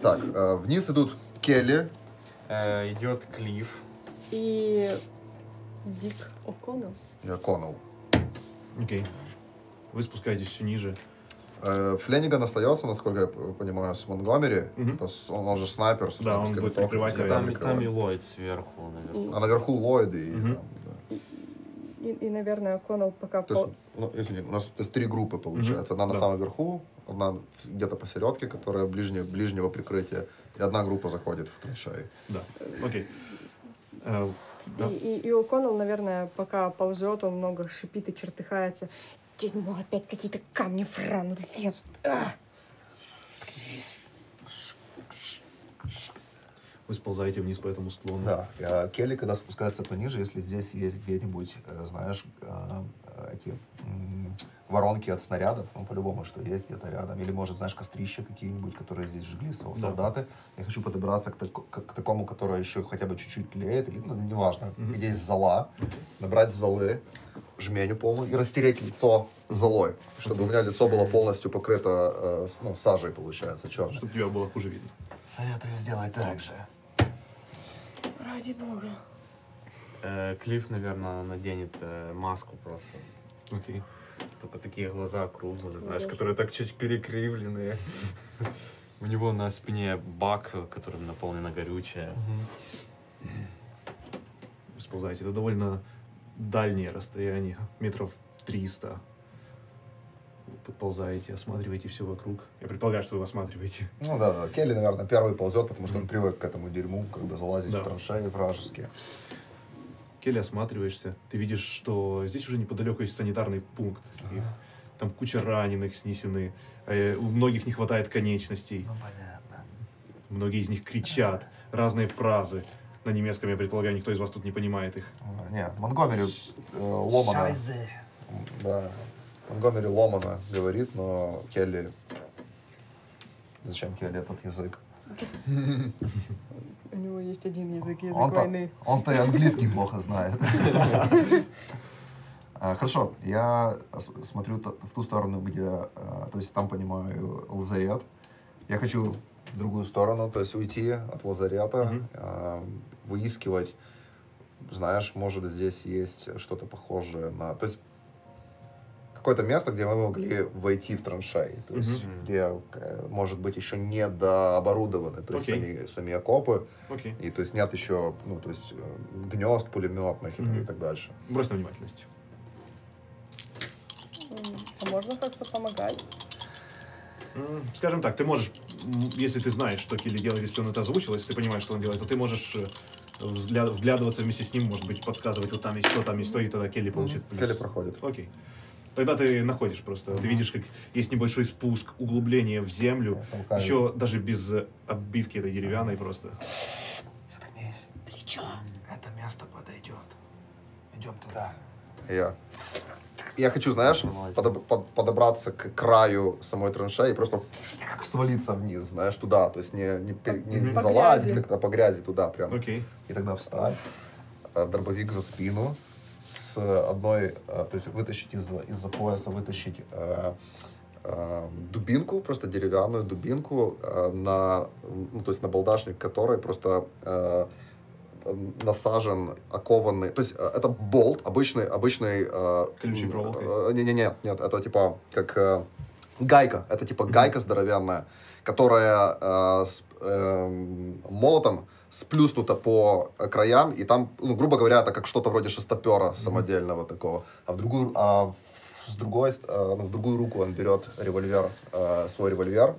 Так, вниз идут Келли. Идет Клифф. И Дик О'Коннелл. О'Коннелл. Окей. Вы спускаетесь все ниже. Флениган остается, насколько я понимаю, с Монтгомери. Он же снайпер. Да, он будет прикрывать. Там и Ллойд сверху, наверное. А наверху Ллойд и... И, наверное, О'Коннелл пока... у нас три группы, получается. Одна на самом верху, одна где-то посередке, которая ближнего прикрытия. И одна группа заходит в траншеи. Да, окей. И О'Коннелл, наверное, пока ползет, он много шипит и чертыхается. Дерьмо, опять какие-то камни в рану лезут. Заткнись. Вы сползаете вниз по этому склону. Да. Келли, когда спускается пониже, если здесь есть где-нибудь, знаешь, эти воронки от снарядов, ну, по-любому, что есть где-то рядом. Или, может, знаешь, кострища какие-нибудь, которые здесь жгли солдаты. Я хочу подобраться к такому, которое еще хотя бы чуть-чуть тлеет, или, ну, неважно, где есть зола, набрать золы, жменю полную, и растереть лицо золой, чтобы у меня лицо было полностью покрыто, сажей, получается, черной. Чтобы тебя было хуже видно. Советую сделать так же. Ради бога. Клифф, наверное, наденет маску просто. Окей. Только такие глаза круглые, знаешь, которые так чуть перекривленные. У него на спине бак, которым наполнено горючее. Вы сползаете, это довольно дальнее расстояние, метров 300. Вы подползаете, осматриваете все вокруг. Я предполагаю, что вы осматриваете. Ну да. Келли, наверное, первый ползет, потому что он привык к этому дерьму, когда залазить в траншеи вражеские. Келли, осматриваешься, ты видишь, что здесь уже неподалеку есть санитарный пункт. Ага. Там куча раненых снесены, у многих не хватает конечностей. Ну, понятно. Многие из них кричат разные фразы на немецком, я предполагаю, никто из вас тут не понимает их. Нет, Монтгомери ломано. Да, Монтгомери ломано говорит, но Келли... Зачем Келли этот язык? У него есть один язык войны. Он-то и английский плохо знает. Хорошо, я смотрю в ту сторону, где... То есть там, понимаю, лазарет. Я хочу в другую сторону, то есть уйти от лазарета, выискивать. Знаешь, может, здесь есть что-то похожее на... какое-то место, где мы могли войти в траншеи, то есть, где, может быть, еще не дооборудованы, то есть сами окопы, и то есть нет еще, ну, то есть гнезд пулеметных и так дальше. Брось на внимательность. А можно как-то помогать? Скажем так, ты можешь, если ты знаешь, что Килли делает, если он это озвучил, если ты понимаешь, что он делает, то ты можешь вглядываться вместе с ним, может быть, подсказывать, вот там есть то, и тогда Келли получит плюс. Келли проходит. Окей. Тогда ты находишь просто, ты видишь, как есть небольшой спуск, углубление в землю, еще даже без оббивки этой деревянной просто. Согнись. Плечо. Это место подойдет. Идем туда. Я хочу, знаешь, подобраться к краю самой траншеи и просто свалиться вниз, знаешь, туда. То есть не залазить как-то по грязи туда прям. И тогда встать, дробовик за спину, с одной, то есть вытащить из-за пояса, вытащить дубинку, просто деревянную дубинку, на, ну, то есть на балдашник которой просто... насажен, окованный, то есть это болт, обычный... Колючей проволокой? Нет, это типа как гайка, это типа гайка здоровенная, которая с молотом сплюснута по краям, и там, ну, грубо говоря, это как что-то вроде шестопера самодельного такого, а в другую... в другую руку он берет револьвер, свой револьвер.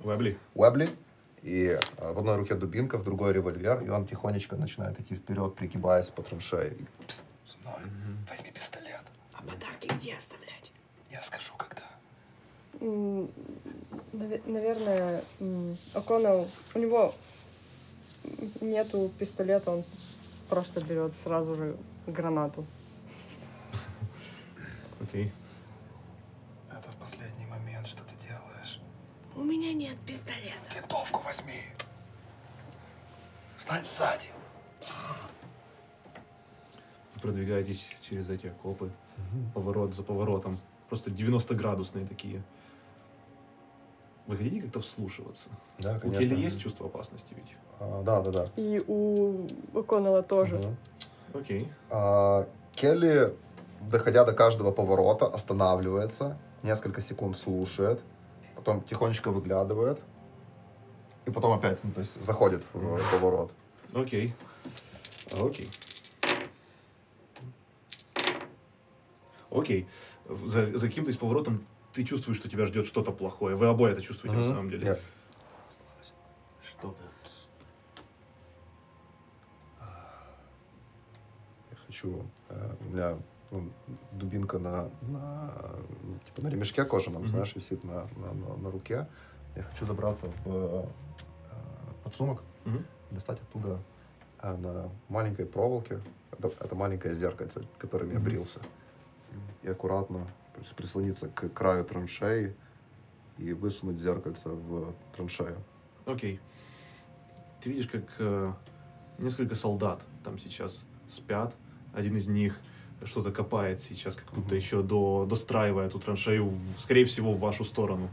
Уэбли. И в одной руке дубинка, в другой револьвер, и он тихонечко начинает идти вперед, пригибаясь по траншее. И, пс, со мной, возьми пистолет. А подарки где оставлять? Я скажу, когда. Наверное, О'Коннелл, у него нету пистолета, он просто берет сразу же гранату. Окей. Это в последний момент, что ты делаешь. У меня нет пистолета. Винтовку возьми. Стань сзади. Вы продвигаетесь через эти окопы, поворот за поворотом. Просто 90-градусные такие. Вы хотите как-то вслушиваться? Да, конечно. У Келли есть чувство опасности ведь? Да. И у О'Коннелла тоже. Окей. Келли, доходя до каждого поворота, останавливается, несколько секунд слушает. Потом тихонечко выглядывает, и потом опять, ну, то есть заходит в поворот. Окей. За каким-то из поворотом ты чувствуешь, что тебя ждет что-то плохое. Вы обои это чувствуете на самом деле. Нет. Что ты? Я хочу... У меня... дубинка типа на ремешке кожаном, знаешь, висит на руке. Я хочу забраться в подсумок, достать оттуда на маленькой проволоке, это маленькое зеркальце, которым я брился, и аккуратно прислониться к краю траншеи и высунуть зеркальце в траншею. Окей. Ты видишь, как несколько солдат там сейчас спят, один из них что-то копает сейчас, как будто еще достраивая эту траншею, скорее всего, в вашу сторону.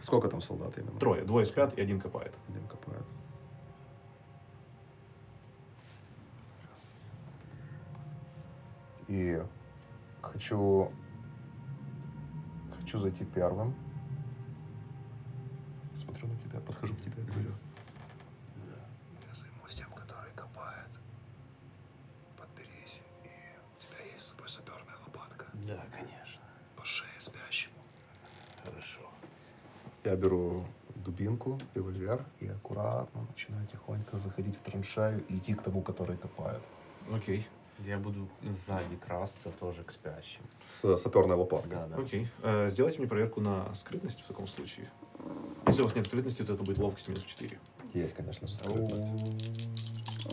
Сколько там солдат именно? Трое. Двое спят, и один копает. И хочу зайти первым. Смотрю на тебя, подхожу к тебе и говорю. Да, конечно. По шее спящему. Хорошо. Я беру дубинку, револьвер и аккуратно начинаю тихонько заходить в траншею и идти к тому, который копает. Окей. Я буду сзади красться тоже к спящим. С саперной лопаткой. Да. Окей. Сделайте мне проверку на скрытность в таком случае. Если у вас нет скрытности, то это будет ловкость минус 4. Есть, конечно же, скрытность.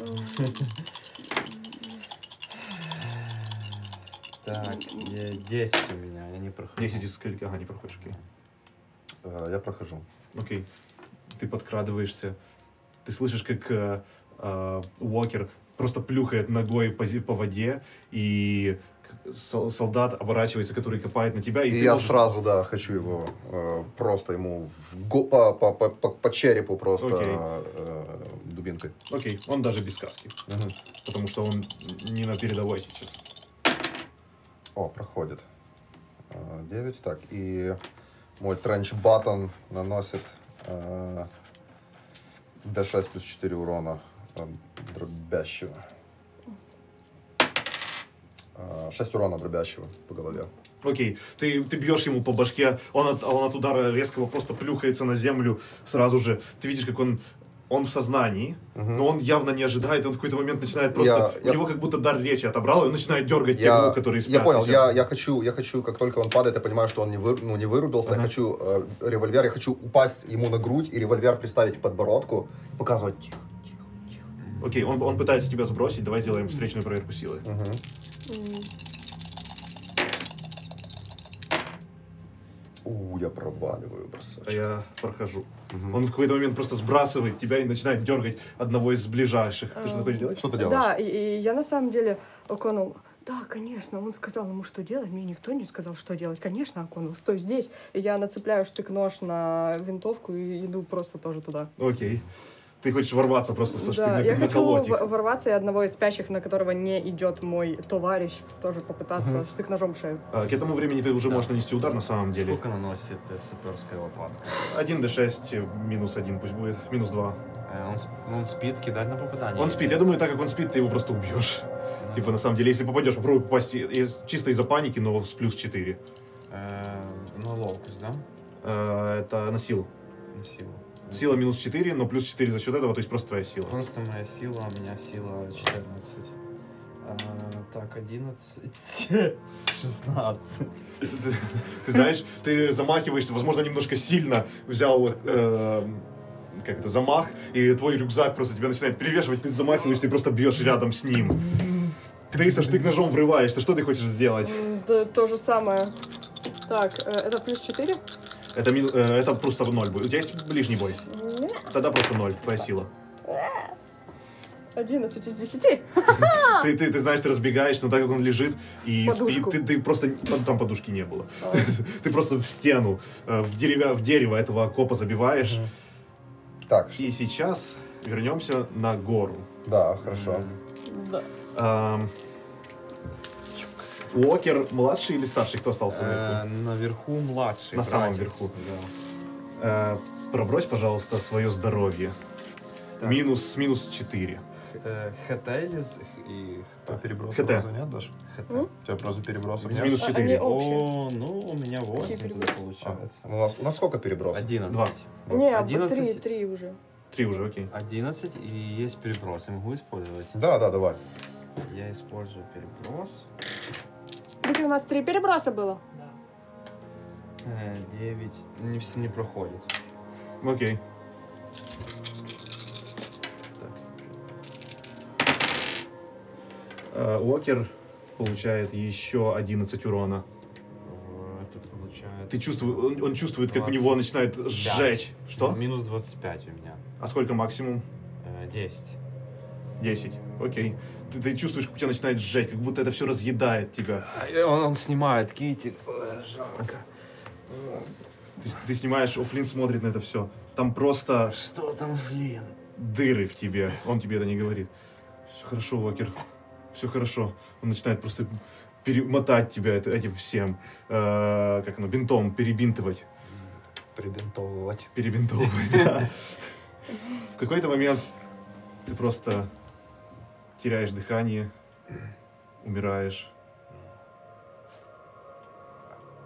Так, 10 у меня, я не прохожу. 10 из скольки? Ага, не проходишь, окей. Я прохожу. Окей. Ты подкрадываешься. Ты слышишь, как Уокер просто плюхает ногой по воде, и солдат оборачивается, который копает на тебя. И я можешь... сразу, да, хочу его просто ему по черепу просто дубинкой. Окей, он даже без каски, потому что он не на передовой сейчас. О, проходит. 9. Так, и мой тренч-баттон наносит D6 плюс 4 урона дробящего. 6 урона дробящего по голове. Окей, ты бьешь ему по башке, он от удара резкого просто плюхается на землю сразу же. Ты видишь, как он в сознании, но он явно не ожидает, он в какой-то момент начинает просто... У него как будто дар речи отобрал, и он начинает дергать те губы, которые спят. Я понял, я хочу, как только он падает, я понимаю, что он не вырубился, я хочу револьвер, я хочу упасть ему на грудь и револьвер приставить к подбородку, показывать тихо, тихо, тихо. Окей, он пытается тебя сбросить, давай сделаем встречную проверку силы. Я проваливаю бросачку. Я прохожу. Он в какой-то момент просто сбрасывает тебя и начинает дергать одного из ближайших. Ты что-то хочешь делать? Что ты делаешь? Да, и я на самом деле оконул. Да, конечно, он сказал ему, что делать. Мне никто не сказал, что делать. Конечно, оконул. Стой здесь. Я нацепляю штык-нож на винтовку и иду просто тоже туда. Окей. Ты хочешь ворваться просто со штыком, я хочу ворваться, и одного из спящих, на которого не идет мой товарищ, тоже попытаться штык-ножом в шею. К этому времени ты уже можешь нанести удар на самом деле. Сколько наносит саперская лопатка? 1d6, минус 1 пусть будет, минус 2. Он спит, кидать на попадание. Он спит, я думаю, так как он спит, ты его просто убьешь. Типа, на самом деле, если попадешь, попробуй попасть чисто из-за паники, но с плюс 4. Ну, ловкость, да? Это на силу. На силу. Сила минус 4, но плюс 4 за счет этого, то есть просто твоя сила. Просто моя сила, у меня сила 14. Так, 11, 16. Ты знаешь, ты замахиваешься, возможно, немножко сильно взял... как это, замах, и твой рюкзак просто тебя начинает перевешивать, ты замахиваешься и просто бьешь рядом с ним. Ты со штык-ножом врываешься, что ты хочешь сделать? Да, то же самое. Так, это плюс 4? Это просто 0 будет. У тебя есть ближний бой? Нет. Тогда просто 0, твоя сила. 11 из 10. Ты знаешь, ты разбегаешься, но так как он лежит и подушку. Спит, ты просто... Там подушки не было. Ты просто в стену, в дерево этого окопа забиваешь. Так. И сейчас вернемся на гору. Да, хорошо. Да. Уокер младший или старший? Кто остался наверху? Наверху младший. На самом верху. Да. Пробрось, пожалуйста, свое здоровье. Так. Минус 4. ХТ или... Переброс ХТ. Нет, Даша? ХТ. У тебя просто переброс. Минус 4. О, ну у меня 8 получается. У нас сколько переброс? 11. 2. Нет, 11. 3 уже. 3 уже, окей. 11 и есть переброс. Я могу использовать? Да, давай. Я использую переброс. У нас 3 переброса было. 9. Не проходит. Окей. Уокер получает еще 11 урона. Это получается... Ты чувствуешь, он чувствует, как 25. У него начинает сжечь. Что? Минус 25 у меня. А сколько максимум? 10. 10, окей. Ты чувствуешь, как у тебя начинает сжечь, как будто это все разъедает тебя. Он снимает китель. Жалко. Ты снимаешь, о, Флинн смотрит на это все. Там просто... Что там, Флинн? Дыры в тебе. Он тебе это не говорит. Все хорошо, Уокер. Все хорошо. Он начинает просто перемотать тебя этим всем, как оно, бинтом, перебинтовать. Перебинтовывать. Перебинтовывать, да. В какой-то момент ты просто... теряешь дыхание, умираешь.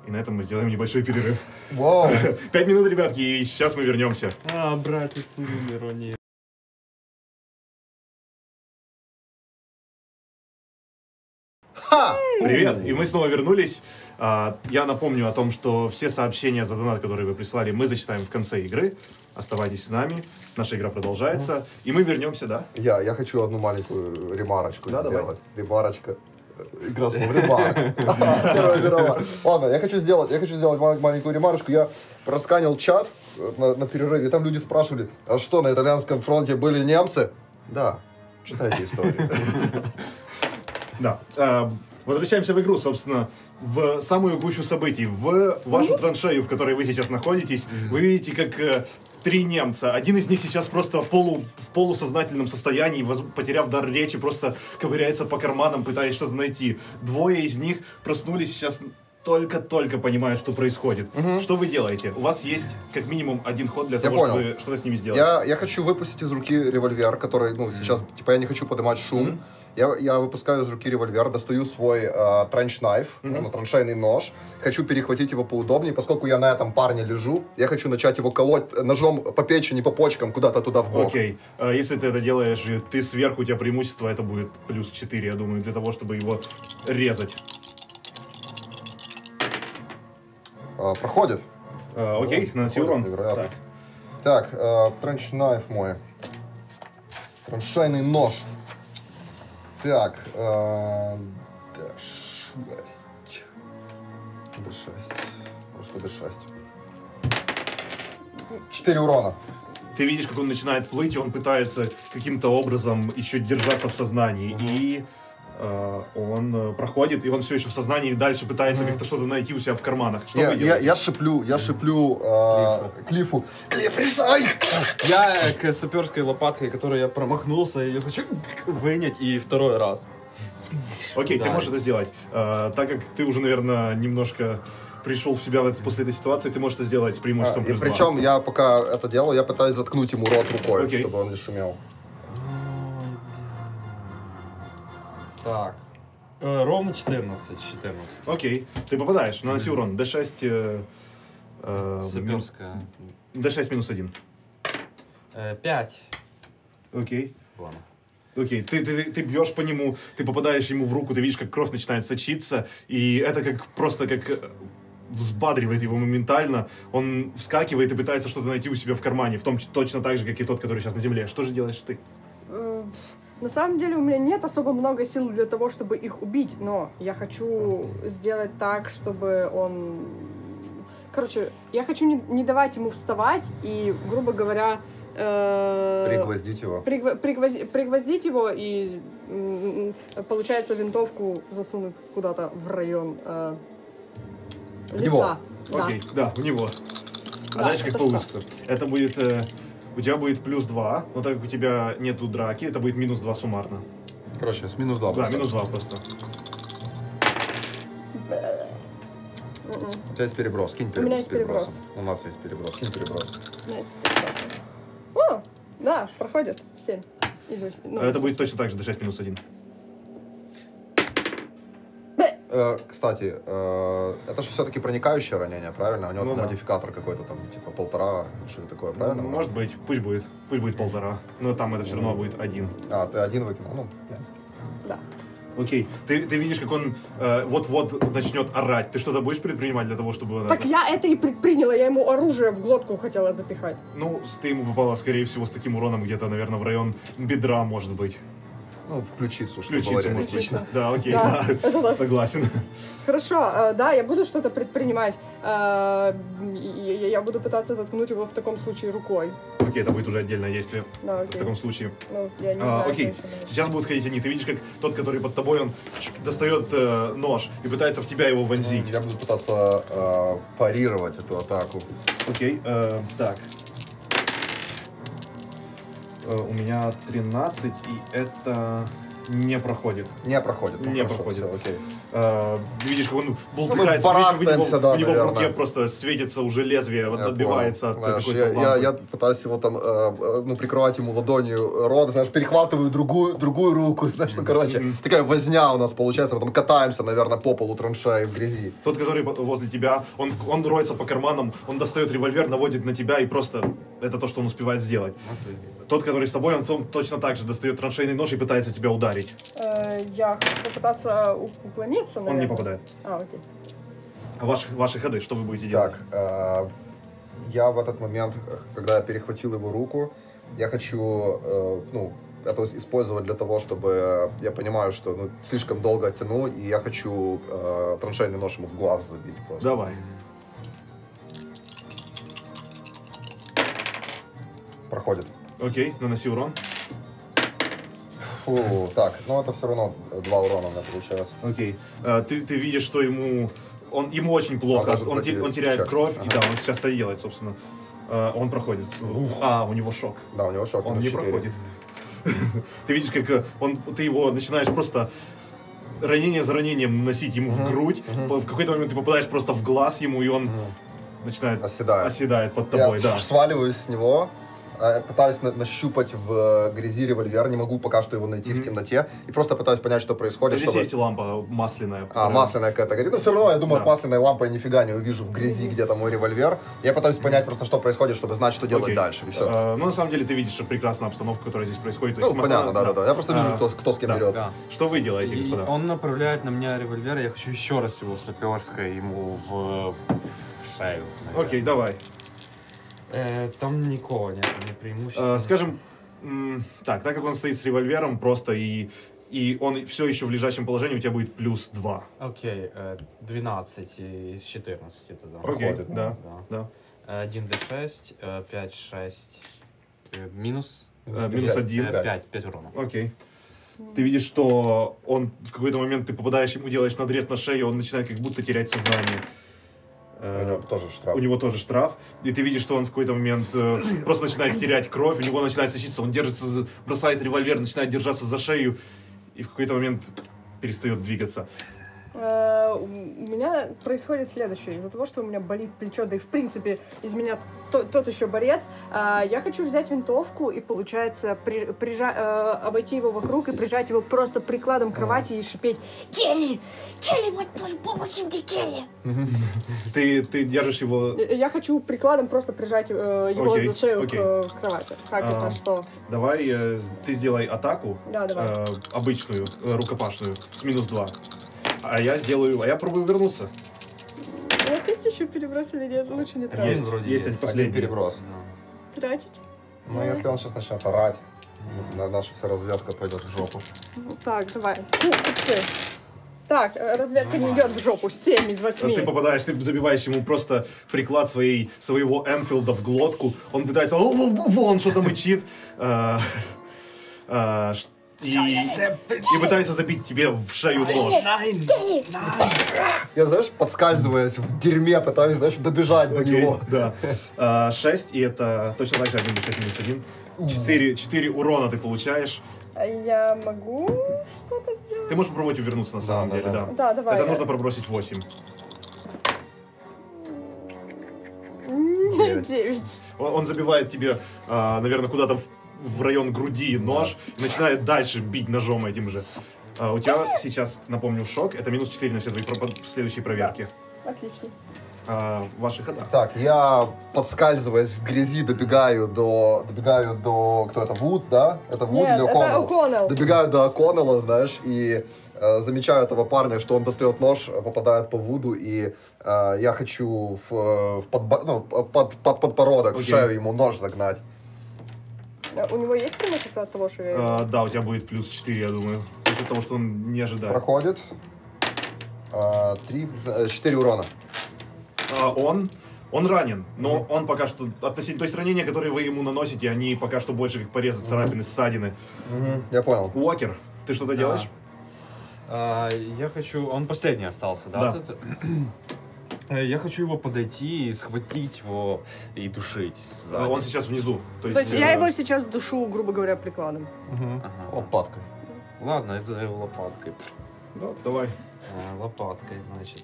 И на этом мы сделаем небольшой перерыв. Вау! 5 минут, ребятки, и сейчас мы вернемся. А, братец, умер, нет. Ха! Привет! И мы снова вернулись. Я напомню о том, что все сообщения за донат, которые вы прислали, мы зачитаем в конце игры. Оставайтесь с нами. Наша игра продолжается. И мы вернемся, да? Я хочу одну маленькую ремарочку сделать. Давай. Ремарочка. Игра с ремаркой. Ладно, я хочу сделать маленькую ремарочку. Я просканил чат на перерыве, и там люди спрашивали, а что, на итальянском фронте были немцы? Да, читайте историю. Да. Возвращаемся в игру, собственно, в самую гущу событий, в вашу траншею, в которой вы сейчас находитесь. Вы видите, как три немца. Один из них сейчас просто в полусознательном состоянии, потеряв дар речи, просто ковыряется по карманам, пытаясь что-то найти. Двое из них проснулись сейчас... Только-только понимаю, что происходит. Угу. Что вы делаете? У вас есть как минимум один ход для того, чтобы что-то с ними сделать. Я хочу выпустить из руки револьвер, который, ну, сейчас, типа, я не хочу поднимать шум. Я выпускаю из руки револьвер, достаю свой транч-найф, траншейный нож. Хочу перехватить его поудобнее, поскольку я на этом парне лежу. Я хочу начать его колоть ножом по печени, по почкам, куда-то туда в бок. Окей. Если ты это делаешь, ты сверху, у тебя преимущество, это будет плюс 4, я думаю, для того, чтобы его резать. Проходит. Окей, наноси урон. Невероятно. Так, транч-найф мой. Траншейный нож. Так. 6. Просто D6. 4 урона. Ты видишь, как он начинает плыть, и он пытается каким-то образом еще держаться в сознании. И... он проходит, и он все еще в сознании, и дальше пытается как-то что-то найти у себя в карманах. Что вы делаете? Я шиплю Клиффу. Клифф, рисай! Я к саперской лопаткой, которой я промахнулся, ее хочу вынять, и второй раз. Окей, ты можешь это сделать. Так как ты уже, наверное, немножко пришел в себя после этой ситуации, ты можешь это сделать с преимуществом плюс 2. Причем я пока это делаю, я пытаюсь заткнуть ему рот рукой, чтобы он не шумел. Так, ровно 14. Окей, ты попадаешь, наноси урон. D6... Саперская. D6 минус 1. 5. Окей. Ладно. Окей, ты бьешь по нему, ты попадаешь ему в руку, ты видишь, как кровь начинает сочиться, и это как просто как... взбадривает его моментально, он вскакивает и пытается что-то найти у себя в кармане, в том точно так же, как и тот, который сейчас на земле. Что же делаешь ты? На самом деле у меня нет особо много сил для того, чтобы их убить, но я хочу сделать так, чтобы он... Короче, я хочу не давать ему вставать и, грубо говоря... Пригвоздить его. Пригвоздить его и, получается, винтовку засунуть куда-то в район лица. В него. Окей, да, в него. А да, дальше как получится? Что? Это будет... У тебя будет плюс 2, но так как у тебя нету драки, это будет минус 2 суммарно. Короче, с минус 2 просто. Да, минус 2 просто. У тебя есть переброс, кинь переброс. У меня есть переброс. У нас есть переброс, кинь переброс. О, да, проходит. 7. Это будет точно так же, D6 минус 1. Кстати, это же все-таки проникающее ранение, правильно? У него там модификатор какой-то там, типа 1,5, что-то такое, правильно? Может быть, пусть будет 1,5, но там это все равно будет 1. А, ты 1 выкинул, ну, да. Окей, ты видишь, как он вот-вот начнет орать. Ты что-то будешь предпринимать для того, чтобы... Так я это и предприняла, я ему оружие в глотку хотела запихать. Ну, ты ему попала, скорее всего, с таким уроном где-то, наверное, в район бедра, может быть. Ну, в ключицу, что говорили. Отлично. Да, окей, да. Да. Согласен. Хорошо, да, я буду что-то предпринимать. Я буду пытаться заткнуть его в таком случае рукой. Окей, это будет уже отдельное действие. Да, окей. В таком случае. Ну, я не знаю, окей, сейчас будут ходить они. Ты видишь, как тот, который под тобой, он достает нож и пытается в тебя его вонзить. Я буду пытаться парировать эту атаку. Окей, так. У меня 13, и это не проходит. Не проходит. Ну, не хорошо, проходит. Все, окей. Видишь, как он болтается, у него в руке просто светится уже лезвие, вот отбивается от какой-то лампы. Я пытаюсь его там, ну, прикрывать ему ладонью рот, знаешь, перехватываю другую руку, знаешь, ну, короче, такая возня у нас получается, мы там катаемся, наверное, по полу траншеи в грязи. Тот, который возле тебя, он роется по карманам, он достает револьвер, наводит на тебя, и просто это то, что он успевает сделать. Тот, который с тобой, он точно так же достает траншейный нож и пытается тебя ударить. Я хочу попытаться уклониться, наверное. Он не попадает. А, окей. Ваши ходы, что вы будете делать? Так, я в этот момент, когда я перехватил его руку, я хочу, ну, это использовать для того, чтобы я понимаю, что, ну, слишком долго тяну, и я хочу траншейный нож ему в глаз забить просто. Давай. Проходит. Окей, наноси урон. Фу, так, ну это все равно 2 урона у меня получается. Окей. Ты видишь, что ему очень плохо, он теряет кровь, и да, он сейчас это делает, собственно. Он проходит. А, у него шок. Да, у него шок. Он не проходит. Ты видишь, как ты его начинаешь просто ранение за ранением носить ему в грудь. В какой-то момент ты попадаешь просто в глаз ему, и он начинает оседает под тобой. Я сваливаюсь с него, пытаюсь нащупать в грязи револьвер, не могу пока что его найти в темноте, и просто пытаюсь понять, что происходит. Здесь есть лампа масляная. А, масляная какая-то горит. Но все равно, я думаю, от масляной лампы я нифига не увижу в грязи где-то мой револьвер. Я пытаюсь понять просто, что происходит, чтобы знать, что делать дальше, и все. Ну, на самом деле, ты видишь прекрасную обстановку, которая здесь происходит. Ну, понятно, да-да-да. Я просто вижу, кто с кем берется. Что вы делаете, господа? Он направляет на меня револьвер, я хочу еще раз его саперское ему в шею. Окей, давай. Там никого нет, не преимущества. Скажем, так как он стоит с револьвером, просто и он все еще в лежачем положении, у тебя будет +2. Окей, 12 из 14 это да. Проходит, да. 1 d6, 5, 6, минус 1. 5 урона. Окей. Ты видишь, что он в какой-то момент, ты попадаешь, ему делаешь надрез на шею, он начинает как будто терять сознание. У него тоже штраф. И ты видишь, что он в какой-то момент просто начинает терять кровь, у него начинает сочиться, он держится, бросает револьвер, начинает держаться за шею и в какой-то момент перестает двигаться. У меня происходит следующее. Из-за того, что у меня болит плечо, да и в принципе из меня тот еще борец, я хочу взять винтовку и, получается, обойти его вокруг и прижать его просто прикладом к кровати и шипеть: «Келли! Келли, вот, помоги мне, Келли!» Ты держишь его... Я хочу прикладом просто прижать его за шею к кровати. Как это, что? Давай, ты сделай атаку. Да, давай. Обычную, рукопашную, с −2. А я пробую вернуться. У вас есть еще переброс или нет? Лучше не тратить. Есть последний переброс. Тратить? Ну, если он сейчас начнет орать, наша вся разведка пойдет в жопу. Так, давай. Так, разведка не идет в жопу, 7 из 8. Ты попадаешь, ты забиваешь ему просто приклад своего Энфилда в глотку. Он пытается, он что-то мычит. И пытается забить тебе в шею нож. Я, знаешь, подскальзываясь в дерьме, пытаюсь, знаешь, добежать до него. Да. 6, и это точно так же 1 d6 − 1. 4 урона ты получаешь. Я могу что-то сделать? Ты можешь попробовать увернуться на самом деле, да. Да, давай. Это нужно пробросить 8. 9. Он забивает тебе, наверное, куда-то в район груди нож, и начинает дальше бить ножом этим же. У тебя сейчас, напомню, шок. Это -4 на все твои следующие проверки. Отлично. Ваши хода. Так, я, подскальзываясь в грязи, добегаю до... Кто это? Вуд, да? Это Вуд или О'Коннелл? Добегаю до О'Коннелла, знаешь, и замечаю этого парня, что он достает нож, попадает по Вуду, и я хочу под подбородок, в шею ему нож загнать. У него есть преимущество от того, что я... да, у тебя будет +4, я думаю. Из-за того, что он не ожидает. Проходит. 4 урона. Он ранен, но он пока что относительно... То есть ранения, которые вы ему наносите, они пока что больше как порезы, царапины, ссадины. Я понял. Уокер, ты что-то делаешь? Я хочу... Он последний остался, да? Да. Я хочу его подойти и схватить его и душить. Он сейчас внизу. То есть я его сейчас душу, грубо говоря, прикладом. Лопаткой. Ладно, я зову лопаткой. Да, давай. Лопаткой, значит.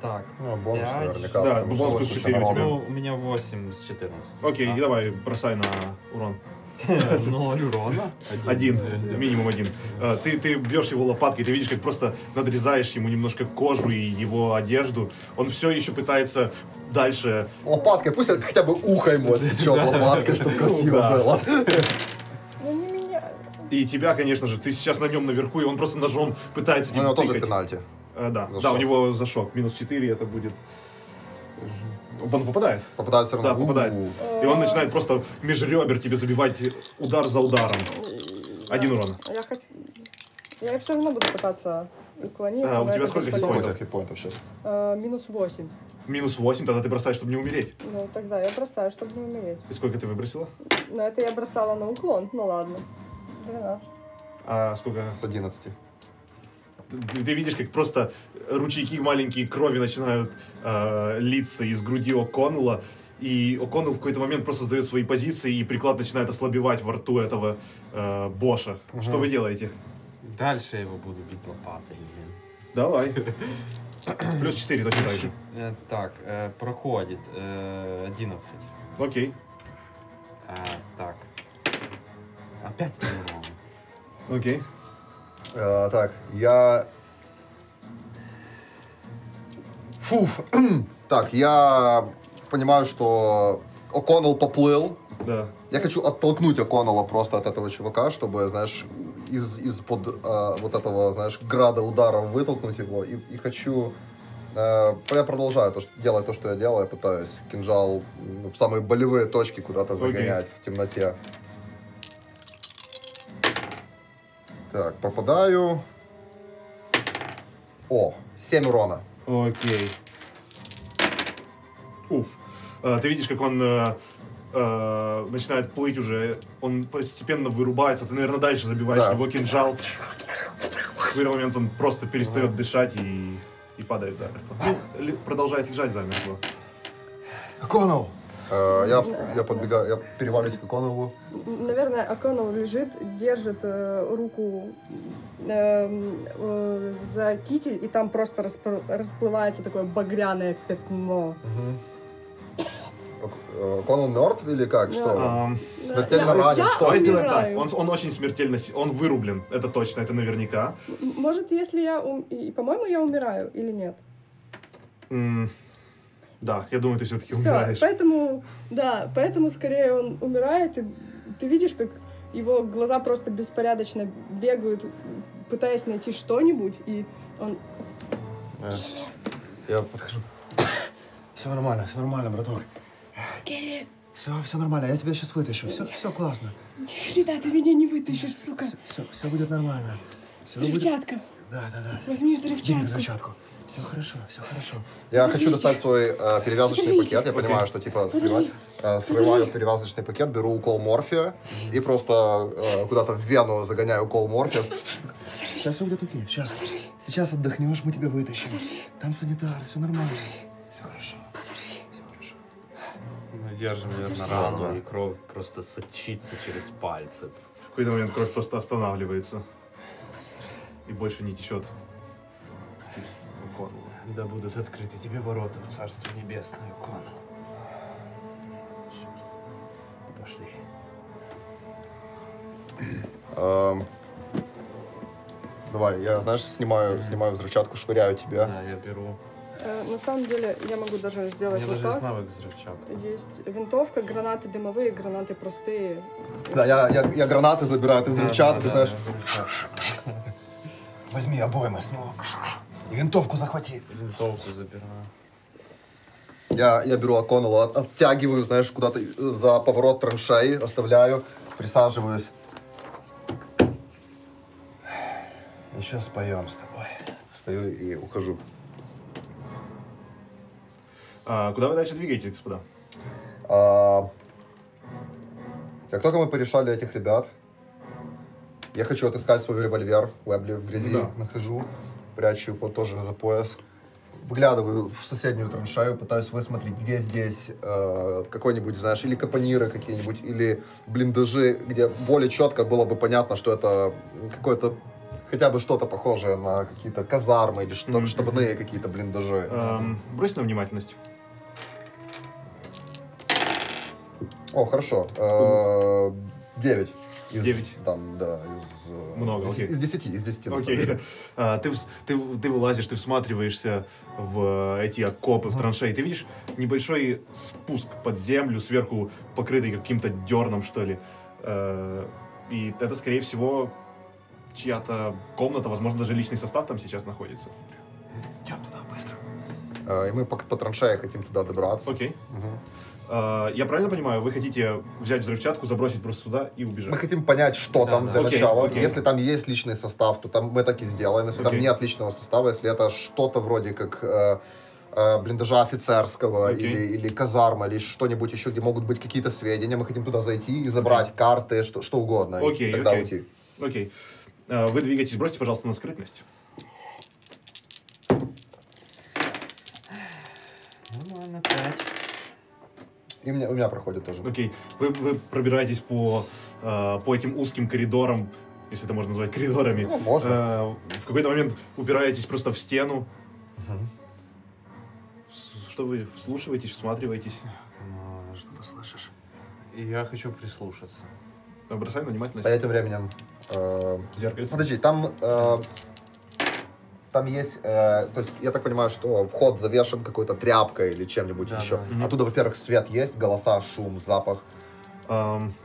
Так. Бонус, наверняка. Да, бонус +4 у тебя. У меня 8 из 14. Окей, давай, бросай на урон. 0 урона. 1, минимум 1. Ты бьешь его лопаткой, ты видишь, как просто надрезаешь ему немножко кожу и его одежду. Он все еще пытается дальше... Лопаткой, пусть хотя бы ухо ему отсечет лопаткой, чтобы красиво было. И тебя, конечно же, ты сейчас на нем наверху, и он просто ножом пытается тебя тыкать. У него тоже пенальти. Да, у него за шок. -4, это будет... Он попадает. Попадает все равно. Да, попадает. И он начинает просто межребер тебе забивать удар за ударом. 1 урон. Я все равно буду пытаться уклониться. У тебя сколько хитпоинтов сейчас? -8. -8? Тогда ты бросаешь, чтобы не умереть? Ну, тогда я бросаю, чтобы не умереть. И сколько ты выбросила? Ну, это я бросала на уклон, ну ладно. 12. А сколько у нас с 11? Ты видишь, как просто ручейки маленькие крови начинают литься из груди О'Коннелла. И О'Коннелл в какой-то момент просто сдает свои позиции, и приклад начинает ослабевать во рту этого Боша. Угу. Что вы делаете? Дальше я его буду бить лопатой. Давай. Плюс 4 точно так же. Так, проходит 11. Окей. Так. Опять не. Окей. Так, я... Так, я понимаю, что О'Коннелл поплыл. Да. Я хочу оттолкнуть О'Коннелла просто от этого чувака, чтобы, знаешь, из-под вот этого, знаешь, града ударов вытолкнуть его. И хочу... я продолжаю делать то, что я делаю. Я пытаюсь кинжал в самые болевые точки куда-то загонять в темноте. Так, попадаю. О, 7 урона. Окей. Уф. Ты видишь, как он начинает плыть уже. Он постепенно вырубается. Ты, наверное, дальше забиваешь его кинжал. В какой-то момент он просто перестает дышать и падает замертво. Продолжает лежать замертво. О'Коннелл! Я подбегаю, я переваливаюсь к О'Коннеллу. Наверное, О'Коннелл лежит, держит руку за китель, и там просто расплывается такое багряное пятно. О'Коннелл мертв или как? Что? Смертельно ранен. Что сделаем так? Он очень смертельно... Он вырублен, это точно, это наверняка. Может, если я... По-моему, я умираю или нет? Да, я думаю, ты все-таки умираешь. Поэтому, да, поэтому скорее он умирает, и ты видишь, как его глаза просто беспорядочно бегают, пытаясь найти что-нибудь, и он... Я подхожу. Все нормально, браток. Келли. Все нормально, я тебя сейчас вытащу, все классно. Никогда ты меня не вытащишь, сука. Все будет нормально. Взрывчатка. Да. Возьми взрывчатку. Все хорошо. Я хочу достать свой перевязочный пакет. Я понимаю, что типа срываю перевязочный пакет, беру укол морфия и просто куда-то в вену загоняю укол морфия. Сейчас все будет окей. Сейчас отдохнешь, мы тебя вытащим. Там санитар, все нормально. Все хорошо. Мы держим ее на рану, и кровь просто сочится через пальцы. В какой-то момент кровь просто останавливается. И больше не течет. О'Коннелл. Да будут открыты тебе ворота в Царство Небесное, О'Коннелл. Пошли. Давай, я, знаешь, снимаю взрывчатку, швыряю тебя. Да, я беру. На самом деле, я могу даже сделать вот так. Есть винтовка, гранаты дымовые, гранаты простые. Да, я гранаты забираю, ты взрывчатку, знаешь. Возьми обоймы с него. И винтовку захвати. Винтовку забираю. Я беру О'Коннелла, оттягиваю, знаешь, куда-то за поворот траншеи, оставляю, присаживаюсь. Еще споем с тобой. Встаю и ухожу. Куда вы дальше двигаетесь, господа? Как только мы порешали этих ребят, я хочу отыскать свой револьвер, Уэбли в грязи, нахожу, прячу его тоже за пояс, выглядываю в соседнюю траншею, пытаюсь высмотреть, где здесь какой-нибудь, знаешь, или капониры какие-нибудь, или блиндажи, где более четко было бы понятно, что это какое-то, хотя бы что-то похожее на какие-то казармы или штабные какие-то блиндажи. Брось на внимательность. О, хорошо. 9. Из 9. Там, да, из... Много, окей. Из 10, из 10. Окей. Ты вылазишь, ты всматриваешься в эти окопы, в траншеи. Ты видишь небольшой спуск под землю, сверху покрытый каким-то дерном, что ли. И это, скорее всего, чья-то комната, возможно, даже личный состав там сейчас находится. Идем туда, быстро. И мы по траншеям хотим туда добраться. Окей. Я правильно понимаю, вы хотите взять взрывчатку, забросить просто сюда и убежать? Мы хотим понять, что там для начала. Если там есть личный состав, то там мы так и сделаем. Если там нет личного состава, если это что-то вроде как блиндажа офицерского или казарма, или что-нибудь еще, где могут быть какие-то сведения. Мы хотим туда зайти и забрать карты, что угодно. И тогда уйти. Окей. Вы двигаетесь, бросьте, пожалуйста, на скрытность. Нормально, 5. И у меня проходит тоже. Окей. Вы пробираетесь по этим узким коридорам, если это можно назвать коридорами. Ну, можно. В какой-то момент упираетесь просто в стену. Что вы вслушиваетесь, всматриваетесь? Ну, что ты слышишь? Я хочу прислушаться. Бросай на внимательность. А этим временем... Зеркальце. Подожди, там есть... то есть, я так понимаю, что вход завешен какой-то тряпкой или чем-нибудь еще. Да. Оттуда, во-первых, свет есть, голоса, шум, запах.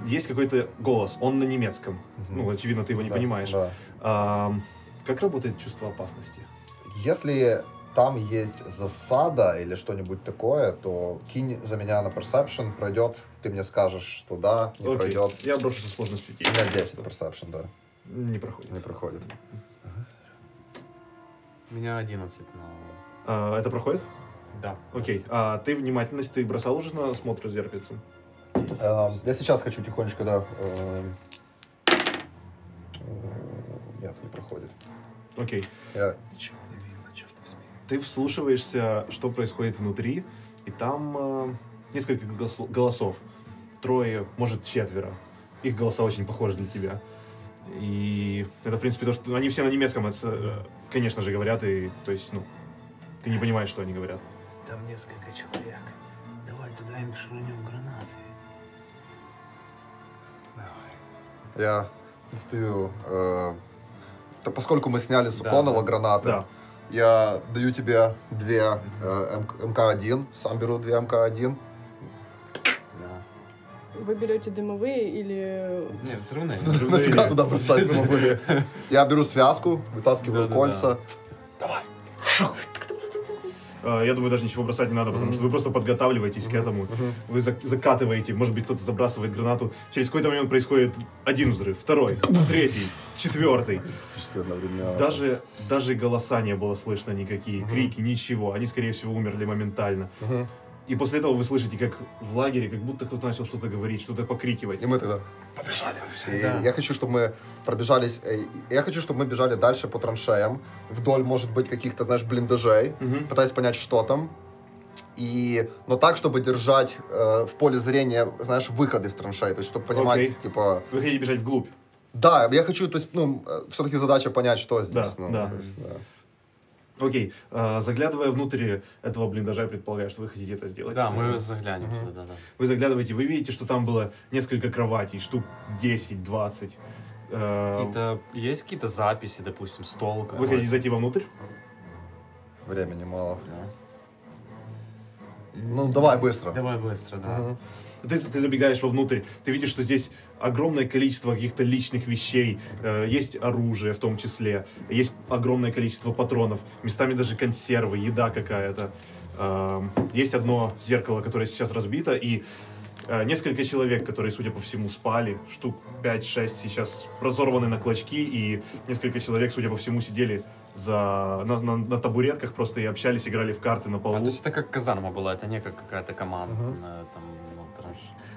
Есть какой-то голос, он на немецком. Ну, очевидно, ты его не понимаешь. Да. Как работает чувство опасности? Если... там есть засада или что-нибудь такое, то кинь за меня на Perception, пройдет, ты мне скажешь, что да, не пройдет. Я брошу со сложностью. У меня 10 Perception, да. Не проходит. Не проходит. У меня 11, но... это проходит? Да. Окей. А ты внимательность, ты бросал уже на смотр с зеркальцем? Я сейчас хочу тихонечко, да. Нет, не проходит. Окей. Я ничего не вижу. Ты вслушиваешься, что происходит внутри, и там несколько голосов. 3, может 4. Их голоса очень похожи для тебя. И это, в принципе, то, что... Они все на немецком, конечно же, говорят, и, то есть, ну, ты не понимаешь, что они говорят. Там несколько человек. Давай туда им швырнем гранаты. Давай. Я стою... поскольку мы сняли с Коннелла гранаты... Да. Я даю тебе 2 МК-1, сам беру 2 МК-1. Да. Вы берете дымовые или... Нет, взрывные. Нафига туда бросать дымовые? Я беру связку, вытаскиваю кольца. Давай. Я думаю, даже ничего бросать не надо, потому что вы просто подготавливаетесь к этому. Вы закатываете, может быть, кто-то забрасывает гранату. Через какой-то момент происходит 1 взрыв, 2, 3, 4. Даже голоса не было слышно никакие, крики, ничего. Они, скорее всего, умерли моментально. И после этого вы слышите, как в лагере, как будто кто-то начал что-то говорить, что-то покрикивать. И мы тогда побежали. Я хочу, чтобы мы пробежались, я хочу, чтобы мы бежали дальше по траншеям, вдоль, может быть, каких-то, знаешь, блиндажей, пытаясь понять, что там. Но так, чтобы держать в поле зрения, знаешь, выход из траншей, то есть, чтобы понимать, типа... Вы хотите бежать вглубь? Да, я хочу, то есть, ну, все-таки задача понять, что здесь. Окей, заглядывая внутрь этого блиндажа, я предполагаю, что вы хотите это сделать. Да, мы заглянем. Вы заглядываете, вы видите, что там было несколько кроватей, штук 10-20. Есть какие-то записи, допустим, стол? Вы хотите зайти вовнутрь? Времени мало. Ну, давай быстро. Давай быстро, да. Ты забегаешь вовнутрь, ты видишь, что здесь огромное количество каких-то личных вещей, есть оружие в том числе, есть огромное количество патронов, местами даже консервы, еда какая-то. Есть одно зеркало, которое сейчас разбито, и несколько человек, которые, судя по всему, спали, штук 5-6 сейчас разорваны на клочки, и несколько человек, судя по всему, сидели на табуретках просто и общались, играли в карты на полу. То есть это как казарма была, это не как какая-то команда, там...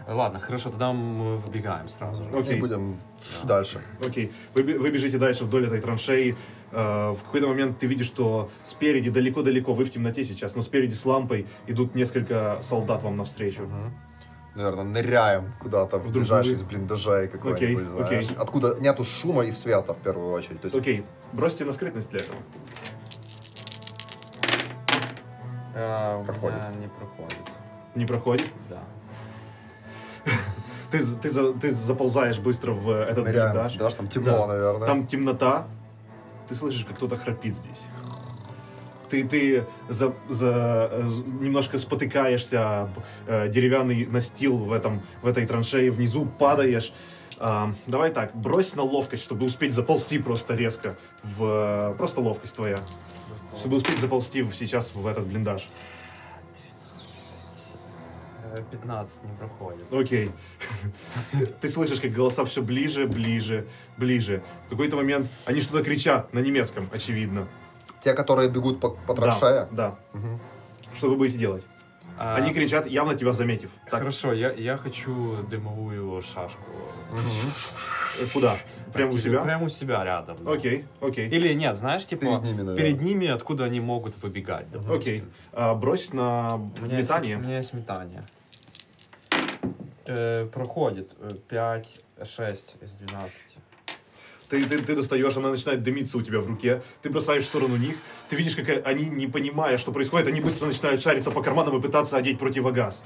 Ладно, хорошо, тогда мы выбегаем сразу же. Окей. И будем дальше. Окей. Вы бежите дальше вдоль этой траншеи. В какой-то момент ты видишь, что спереди, далеко-далеко, вы в темноте сейчас, но спереди с лампой идут несколько солдат вам навстречу. Наверное, ныряем куда-то в ближайший из блиндажей какой-нибудь, знаешь. Откуда нету шума и света, в первую очередь. Окей. Бросьте на скрытность для этого. Проходит. Не проходит. Не проходит? Да. Ты заползаешь быстро в этот блиндаж. Да, там темно, наверное. Там темнота. Ты слышишь, как кто-то храпит здесь. Ты немножко спотыкаешься об деревянный настил в этой траншее. Внизу падаешь. Давай так, брось на ловкость, чтобы успеть заползти просто резко. Просто ловкость твоя. Чтобы успеть заползти сейчас в этот блиндаж. 15 не проходит. Окей. Ты слышишь, как голоса все ближе, ближе, ближе. В какой-то момент они что-то кричат на немецком, очевидно. Те, которые бегут по траншеям? Да. что вы будете делать? Они кричат, явно тебя заметив. Так. Хорошо, я хочу дымовую шашку. Куда? Прямо у себя? Прямо у себя рядом. Да. Окей, окей. Или нет, знаешь, типа, перед ними, откуда они могут выбегать. Окей. Брось на метание. У меня есть метание. Проходит 5, 6 из 12. Ты достаешь, она начинает дымиться у тебя в руке, ты бросаешь в сторону них, ты видишь, как они, не понимая, что происходит, они быстро начинают шариться по карманам и пытаться одеть противогаз.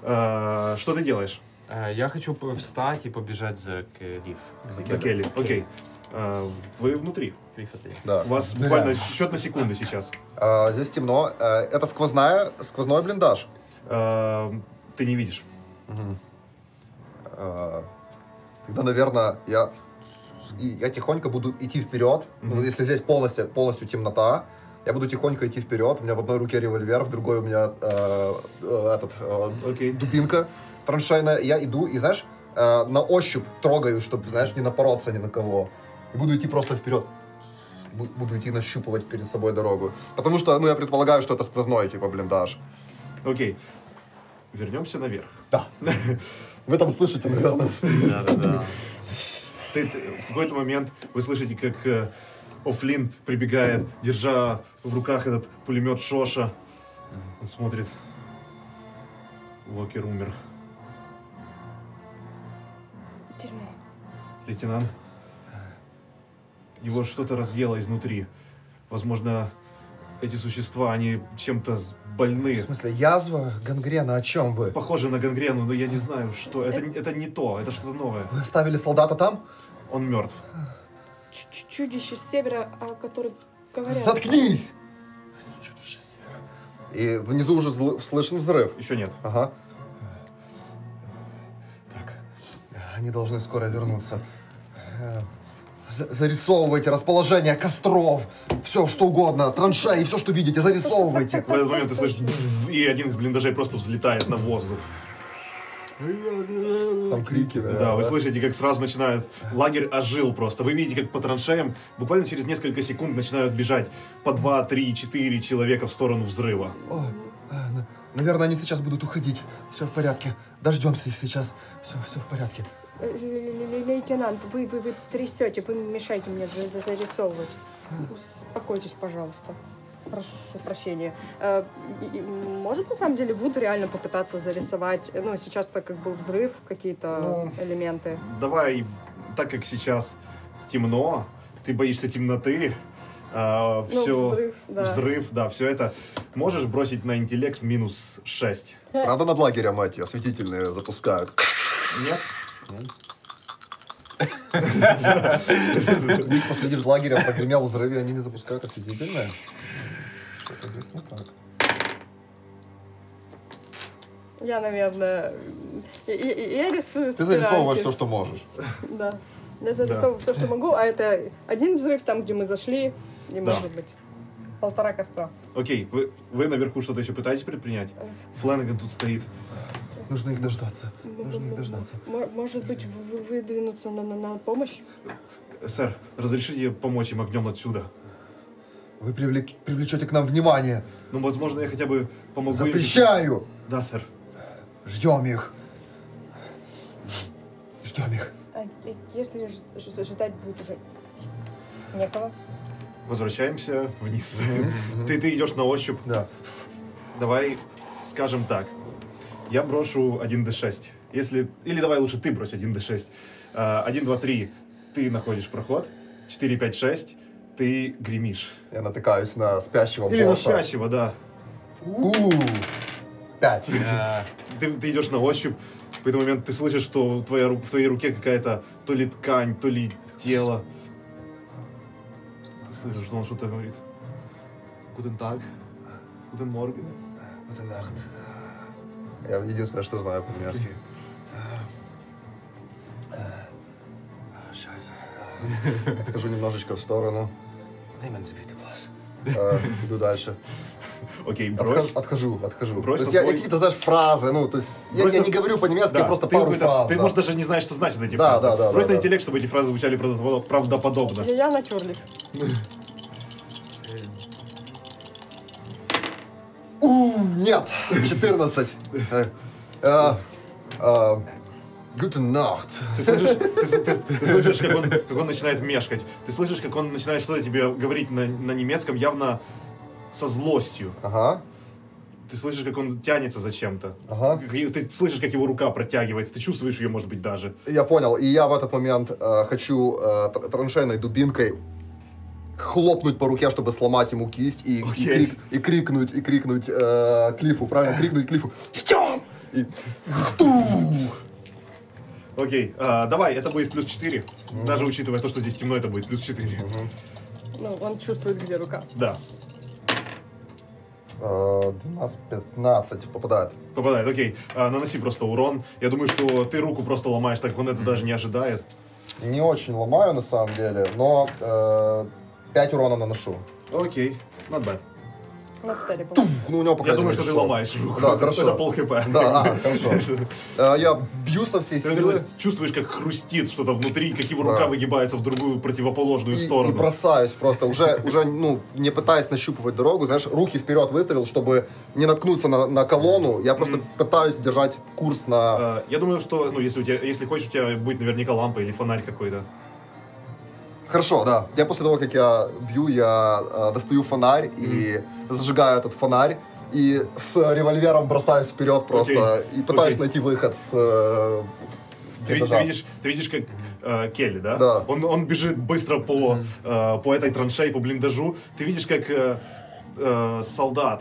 Что ты делаешь? Я хочу встать и побежать за Келли. За Келли, окей. Вы внутри. Да. У вас буквально счет на секунду сейчас. Здесь темно. Это сквозной блиндаж? Ты не видишь. Тогда, наверное, я тихонько буду идти вперед. Ну, если здесь полностью темнота, я буду тихонько идти вперед. У меня в одной руке револьвер, в другой у меня дубинка траншейная. Я иду и, знаешь, на ощупь трогаю, чтобы, знаешь, не напороться ни на кого. И буду идти просто вперед. Буду идти нащупывать перед собой дорогу. Потому что, ну, я предполагаю, что это сквозной, типа, блиндаж. Окей. Вернемся наверх. Да. Вы там слышите, наверное. Да-да-да. В какой-то момент вы слышите, как Офлин прибегает, держа в руках этот пулемет Шоша. Он смотрит. Локер умер. Дерьмо. Лейтенант. Его что-то разъело изнутри. Возможно, эти существа, они чем-то больны. В смысле, язва, гангрена, о чем вы? Похоже на гангрену, но я не знаю, что. Это не то, это что-то новое. Вы оставили солдата там? Он мертв. Чудище с севера, о котором говорят. Заткнись! Чудище с севера. И внизу уже слышен взрыв. Еще нет. Ага. Так. Они должны скоро вернуться. Зарисовывайте расположение костров, все что угодно, траншеи, все что видите, зарисовывайте. В этот момент ты слышишь, и один из блиндажей просто взлетает на воздух. Там крики, да, вы слышите, как сразу начинают, лагерь ожил просто. Вы видите, как по траншеям буквально через несколько секунд начинают бежать по 2, 3, 4 человека в сторону взрыва. О, наверное, они сейчас будут уходить. Все в порядке. Дождемся их сейчас. Все в порядке. Лейтенант, вы трясете, вы мешаете мне зарисовывать. Успокойтесь, пожалуйста. Прошу прощения. Может, на самом деле, Вуд реально попытаться зарисовать, ну, сейчас-то как бы взрыв, какие-то элементы? Давай, так как сейчас темно, ты боишься темноты, взрыв, да, все это. Можешь бросить на интеллект минус 6. Правда, над лагерем, мать, осветительные запускают. Нет? Последний в лагере прогремел взрыв, они не запускают осветительное. Я, наверное, я рисую. Ты зарисовываешь все, что можешь. Да, я зарисовываю все, что могу, а это один взрыв там, где мы зашли, и может быть 1,5 костра. Окей, вы наверху что-то еще пытаетесь предпринять? Фланаган тут стоит. Нужно их дождаться. Может быть, выдвинуться на помощь? Сэр, разрешите помочь им огнем отсюда? Вы привлечете к нам внимание. Ну, возможно, я хотя бы помогу. Запрещаю! Да, сэр. Ждем их. А если ждать будет уже некого? Возвращаемся вниз. Ты идешь на ощупь. Да. Давай скажем так. Я брошу 1d6. Или давай лучше ты брось 1d6. 1, 2, 3. Ты находишь проход. 4, 5, 6. Ты гремишь. Я натыкаюсь на спящего босса. Или на спящего, да. 5. Ты идешь на ощупь. В этот момент ты слышишь, что в твоей руке какая-то то ли ткань, то ли тело. Ты слышишь, что он что-то говорит. Guten Tag. Guten Morgen. Guten Nacht. Я единственное, что знаю по-немецки. Отхожу немножечко в сторону. Иду дальше. Окей, брось. Отхожу. То есть я какие-то, знаешь, фразы, ну, то есть я не говорю по-немецки, я просто пару фраз. Ты, может, даже не знаешь, что значат эти фразы. Да. Брось на интеллект, чтобы эти фразы звучали правдоподобно. Я натюрлик. 6 Нет, 14. Guten Nacht. Ты слышишь, как он начинает мешкать. Ты слышишь, как он начинает что-то тебе говорить на немецком, явно со злостью. Ага. Ты слышишь, как он тянется за чем-то. Ага. Ты слышишь, как его рука протягивается. Ты чувствуешь ее, может быть, даже. Я понял. И я в этот момент хочу траншейной дубинкой хлопнуть по руке, чтобы сломать ему кисть. И крикнуть Клиффу. Правильно? Крикнуть Клиффу. Идем! И... Окей. Давай, это будет плюс 4. Mm-hmm. Даже учитывая то, что здесь темно, это будет плюс 4. Mm-hmm. Ну, он чувствует, где рука. Да. 12-15 попадает. Попадает, окей. Наноси просто урон. Я думаю, что ты руку просто ломаешь, так как он это даже не ожидает. Не очень ломаю, на самом деле, но 5 урона наношу. Окей, not bad. Ну, у него пока я думаю, что ты ломаешь руку. Да, хорошо. Это пол хп. Да, хорошо. Я бью со всей силы. Ты чувствуешь, как хрустит что-то внутри, как его рука выгибается в другую противоположную сторону. И бросаюсь просто, уже ну, не пытаясь нащупывать дорогу, знаешь, руки вперед выставил, чтобы не наткнуться на колонну. Я просто пытаюсь держать курс на... Я думаю, что, ну, если хочешь, у тебя будет наверняка лампа или фонарь какой-то. Хорошо, да. Я после того, как я бью, я достаю фонарь и зажигаю этот фонарь. И с револьвером бросаюсь вперед просто и пытаюсь найти выход с... Ты видишь, как Келли, да? Да. Он бежит быстро по этой траншее, по блиндажу. Ты видишь, как солдат.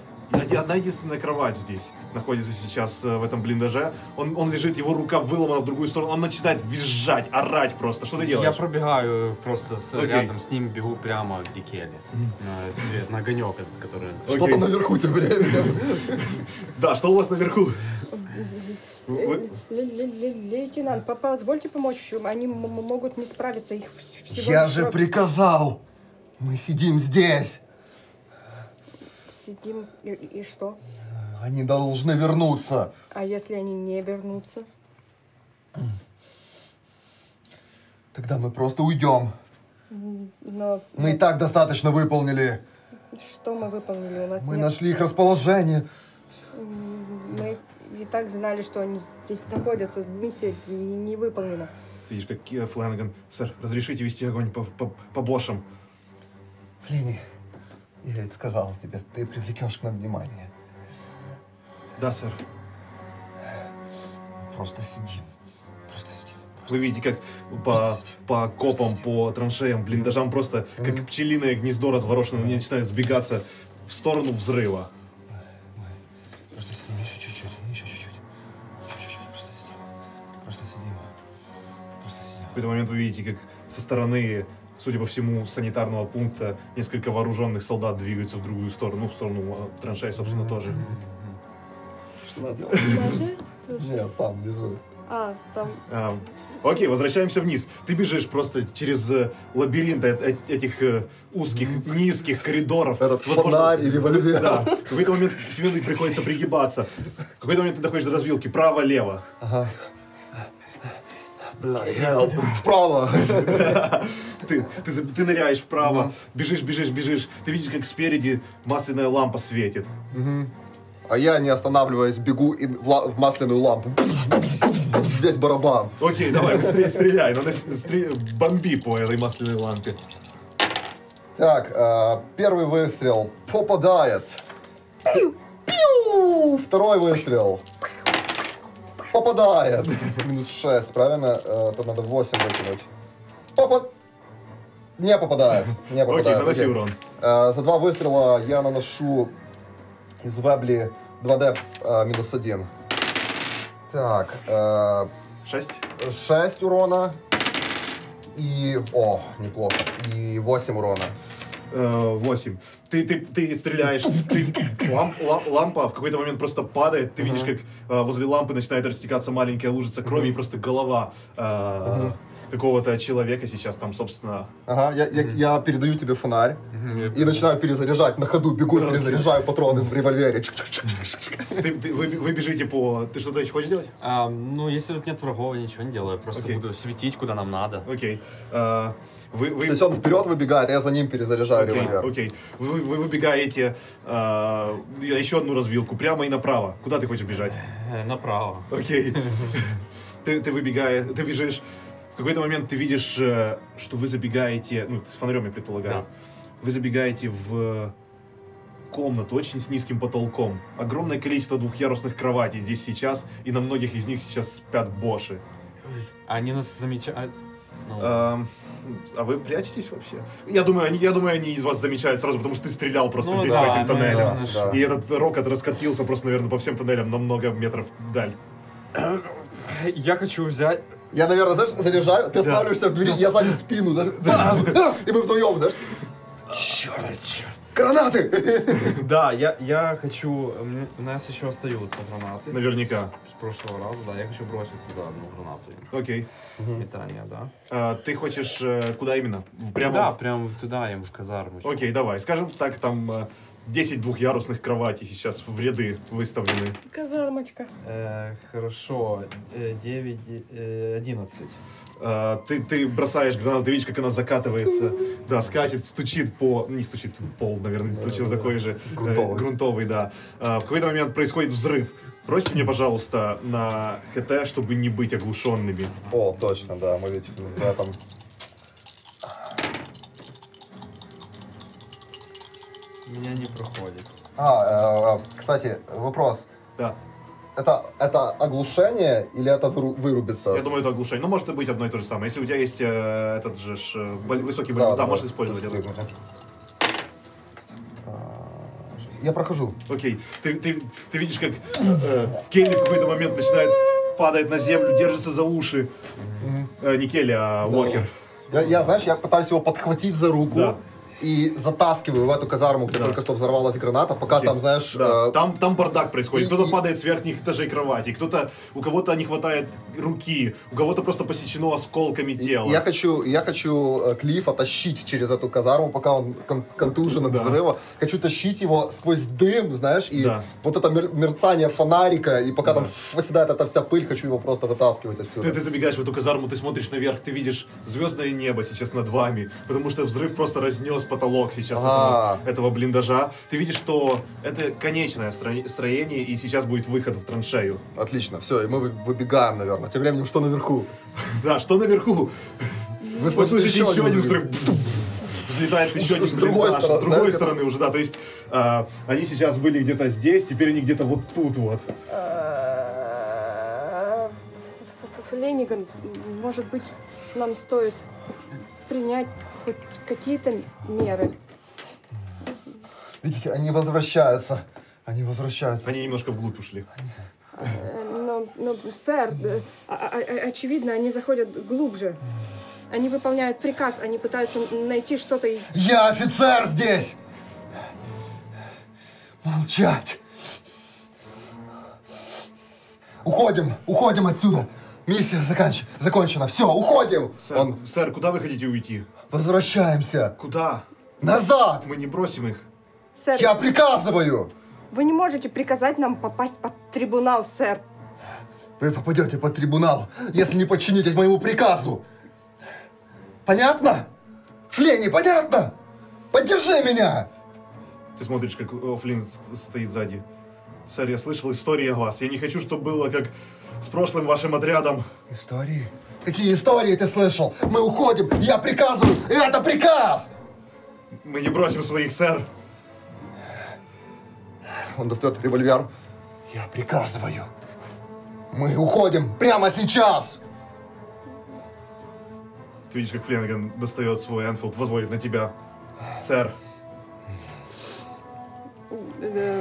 Одна единственная кровать здесь находится сейчас в этом блиндаже. Он лежит, его рука выломана в другую сторону. Он начинает визжать, орать просто. Что ты делаешь? Я пробегаю просто рядом с ним, бегу прямо к Дикеле. На огонек этот, который... Что-то наверху тем временем. Да, что у вас наверху? Лейтенант, позвольте помочь. Они могут не справиться. Я же приказал. Мы сидим здесь. Сидим, и что? Они должны вернуться. А если они не вернутся? Тогда мы просто уйдем. Но... Мы и так достаточно выполнили. Что мы выполнили? У нас мы нашли их расположение. Мы и так знали, что они здесь находятся. Миссия не выполнена. Ты видишь, как Фланаган. Сэр, разрешите вести огонь по бошам. Флини. Я ведь сказал тебе, ты привлекешь к нам внимание. Да, сэр. Просто сидим. Вы видите, как по копам, по траншеям, блиндажам просто как пчелиное гнездо разворошено, они начинают сбегаться в сторону взрыва. Мы просто сидим еще чуть-чуть. Просто сидим. В какой-то момент вы видите, как со стороны, судя по всему, санитарного пункта, несколько вооруженных солдат двигаются в другую сторону, в сторону траншеи, собственно, тоже. Что делать? Нет, там, внизу. Окей, возвращаемся вниз. Ты бежишь просто через лабиринт этих узких, низких коридоров. Этот фонарь и револьвер. Да, в какой-то момент тебе приходится пригибаться. В какой-то момент ты доходишь до развилки право-лево. Ага. Вправо. Ты ныряешь вправо, бежишь. Ты видишь, как спереди масляная лампа светит. А я, не останавливаясь, бегу в масляную лампу. Весь барабан. Окей, давай, быстрее стреляй. Бомби по этой масляной лампе. Так, первый выстрел попадает. Второй выстрел попадает. Минус 6, правильно? Это надо 8 выкинуть. Не попадает. Окей, наноси урон. За 2 выстрела я наношу из вебли 2D минус 1. Так. 6? 6 урона. И... О, неплохо. И 8 урона. 8. Ты стреляешь, лампа в какой-то момент просто падает, ты видишь, как возле лампы начинает растекаться маленькая лужица крови, и просто голова какого-то человека сейчас там, собственно... Ага, я передаю тебе фонарь и начинаю перезаряжать, на ходу бегу, перезаряжаю патроны в револьвере. Вы бежите по... Ты что-то еще хочешь делать? Ну, если тут нет врагов, я ничего не делаю, просто буду светить, куда нам надо. Окей. Вы... То есть он вперед выбегает, а я за ним перезаряжаю револьвер. Окей. Вы выбегаете еще одну развилку, прямо и направо. Куда ты хочешь бежать? Направо. Окей. Ты выбегаешь, ты бежишь. В какой-то момент ты видишь, что вы забегаете, ну, с фонарем, я предполагаю. Да. Вы забегаете в комнату очень с низким потолком. Огромное количество двухъярусных кроватей здесь сейчас, и на многих из них сейчас спят боши. Они нас замечают. А вы прячетесь вообще? Я думаю, они из вас замечают сразу, потому что ты стрелял просто здесь по этим тоннелям. И этот рокот раскатился просто, наверное, по всем тоннелям на много метров вдаль. Я хочу взять... Я, наверное, знаешь, заряжаю, ты останавливаешься в двери, я сзади спину, знаешь, и мы вдвоем, знаешь. Черт. Гранаты! Да, я хочу... У нас еще остаются гранаты. Наверняка. С прошлого раза, да. Я хочу бросить туда одну гранату. Окей. Метание, да. Ты хочешь куда именно? Прямо? Да, прям туда, им в казарму. Окей, давай. Скажем так, там 10 двухъярусных кроватей сейчас в ряды выставлены. Казармочка. Хорошо. 11. Ты бросаешь гранату, ты видишь, как она закатывается, да, скачет, стучит по... Не стучит, пол, наверное, точно такой же. Грунтовый, да. В какой-то момент происходит взрыв. Бросьте мне, пожалуйста, на ХТ, чтобы не быть оглушенными. О, точно, да, мы ведь в этом... Меня не проходит. Кстати, вопрос. Да. Это оглушение или это вырубится? Я думаю, это оглушение. Но может быть одно и то же самое. Если у тебя есть этот же высокий болт, да, можешь использовать это. Я прохожу. Окей. Ты видишь, как Келли в какой-то момент начинает падать на землю, держится за уши. Не Келли, а Уокер. Я пытаюсь его подхватить за руку. Да. И затаскиваю в эту казарму, где только что взорвалась граната, пока там, знаешь... Да. Там бардак происходит. Кто-то падает с верхних этажей кровати, у кого-то не хватает руки, у кого-то просто посечено осколками тела. Я хочу Клифа тащить через эту казарму, пока он контужен от взрыва. Хочу тащить его сквозь дым, знаешь, и вот это мерцание фонарика, и пока там оседает эта вся пыль, хочу его просто вытаскивать отсюда. Ты забегаешь в эту казарму, ты смотришь наверх, ты видишь звездное небо сейчас над вами, потому что взрыв просто разнес потолок сейчас этого блиндажа. Ты видишь, что это конечное строение, и сейчас будет выход в траншею. Отлично, все, и мы выбегаем, наверное. Тем временем, что наверху? Да, что наверху? Вы слышите еще один взрыв. Взлетает еще один блиндаж. С другой стороны уже, да. То есть они сейчас были где-то здесь, теперь они где-то вот тут вот. Лениган, может быть, нам стоит принять хоть какие-то меры. Видите, они возвращаются. Они возвращаются. Они немножко вглубь ушли. Но сэр, очевидно, они заходят глубже. Они выполняют приказ, они пытаются найти что-то из... Я офицер здесь! Молчать! Уходим! Уходим отсюда! Миссия закончена. Все, уходим! Сэр, куда вы хотите уйти? Возвращаемся. Куда? Назад! Мы не бросим их. Сэр, я приказываю! Вы не можете приказать нам попасть под трибунал, сэр. Вы попадете под трибунал, если не подчинитесь моему приказу. Понятно? Флинни, понятно? Поддержи меня! Ты смотришь, как Флинн стоит сзади. Сэр, я слышал истории о вас. Я не хочу, чтобы было как... С прошлым вашим отрядом. Истории? Какие истории ты слышал? Мы уходим, я приказываю, и это приказ! Мы не бросим своих, сэр. Он достает револьвер. Я приказываю. Мы уходим прямо сейчас! Ты видишь, как Фленниган достает свой Энфилд, возводит на тебя. Сэр.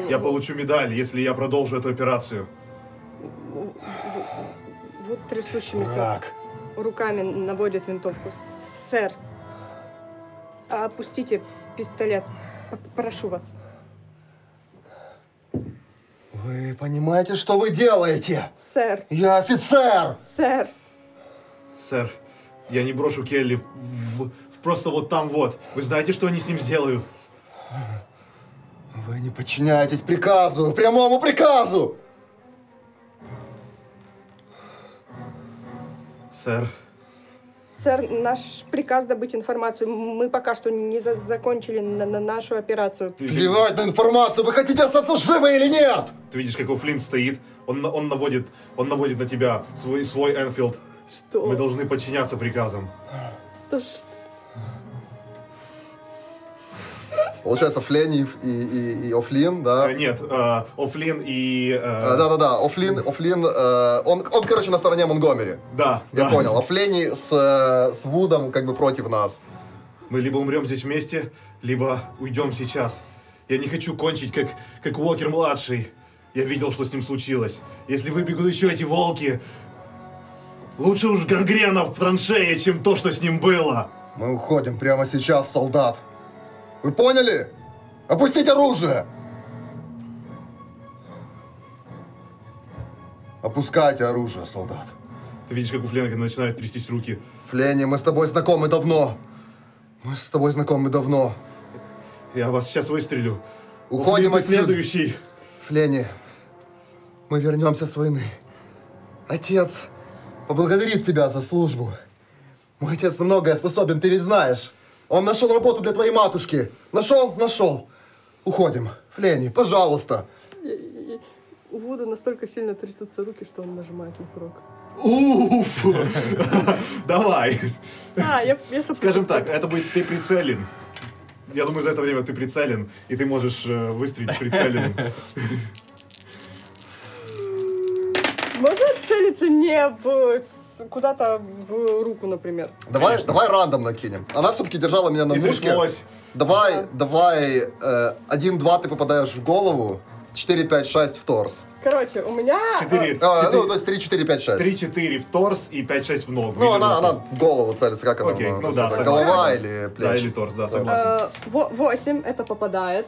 Я получу медаль, если я продолжу эту операцию. Вот трясущимися руками наводит винтовку. Сэр, опустите пистолет. Прошу вас. Вы понимаете, что вы делаете? Сэр. Я офицер! Сэр. Сэр, я не брошу Келли просто вот там вот. Вы знаете, что они с ним сделают? Вы не подчиняетесь приказу, прямому приказу! Сэр. Сэр, наш приказ добыть информацию. Мы пока что не закончили нашу операцию. Плевать на информацию! Вы хотите остаться живы или нет? Ты видишь, какой Флинт стоит? Он наводит на тебя свой Энфилд. Что? Мы должны подчиняться приказам. Да что? Получается, Флин и Офлин, да? Нет, Офлин и... Да-да-да, Офлин, он, короче, на стороне Монгомери. Да. Я понял, Офлин с Вудом как бы против нас. Мы либо умрем здесь вместе, либо уйдем сейчас. Я не хочу кончить, как Уокер-младший. Я видел, что с ним случилось. Если выбегут еще эти волки, лучше уж гангрена в траншее, чем то, что с ним было. Мы уходим прямо сейчас, солдат. Вы поняли? Опустить оружие! Опускайте оружие, солдат. Ты видишь, как у Фленга начинают трястись руки. Фленни, мы с тобой знакомы давно. Я вас сейчас выстрелю. Уходим отсюда. Следующий. Фленни, мы вернемся с войны. Отец поблагодарит тебя за службу. Мой отец на многое способен, ты ведь знаешь. Он нашел работу для твоей матушки. Нашел. Уходим. Фленни, пожалуйста. У Вуда настолько сильно трясутся руки, что он нажимает на курок. Уф! Давай. Скажем так, это будет ты прицелен. Я думаю, за это время ты прицелен, и ты можешь выстрелить прицелен. Можно целиться не куда-то в руку, например? Давай рандом накинем. Она все-таки держала меня на мушке. Давай, 1-2 ты попадаешь в голову, 4-5-6 в торс. Короче, у меня... 4, ну, то есть 3-4-5-6. 3-4 в торс и 5-6 в ногу. Ну, она в голову целится, как она? Окей, ну да, голова или плечи? Да, или торс, да, согласен. 8 это попадает.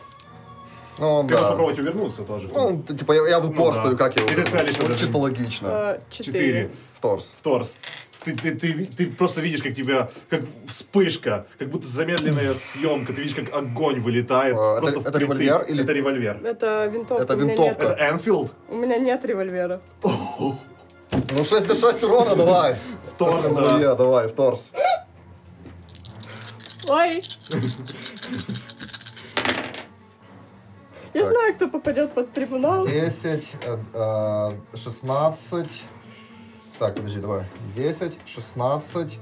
Ну, ты можешь попробовать увернуться тоже. Ну, типа, я в упор стою, как я увернусь. Это чисто логично. 4. В торс. Ты просто видишь, как тебя, как вспышка, как будто замедленная съемка. Ты видишь, как огонь вылетает. Это револьвер или... Это револьвер. Это винтовка. Это Энфилд? У меня нет револьвера. Ну, 6-6 урона давай. В торс, да. Давай, в торс. Ой. Я знаю, кто попадет под трибунал. 10, 16. Так, подожди, давай. 10, 16,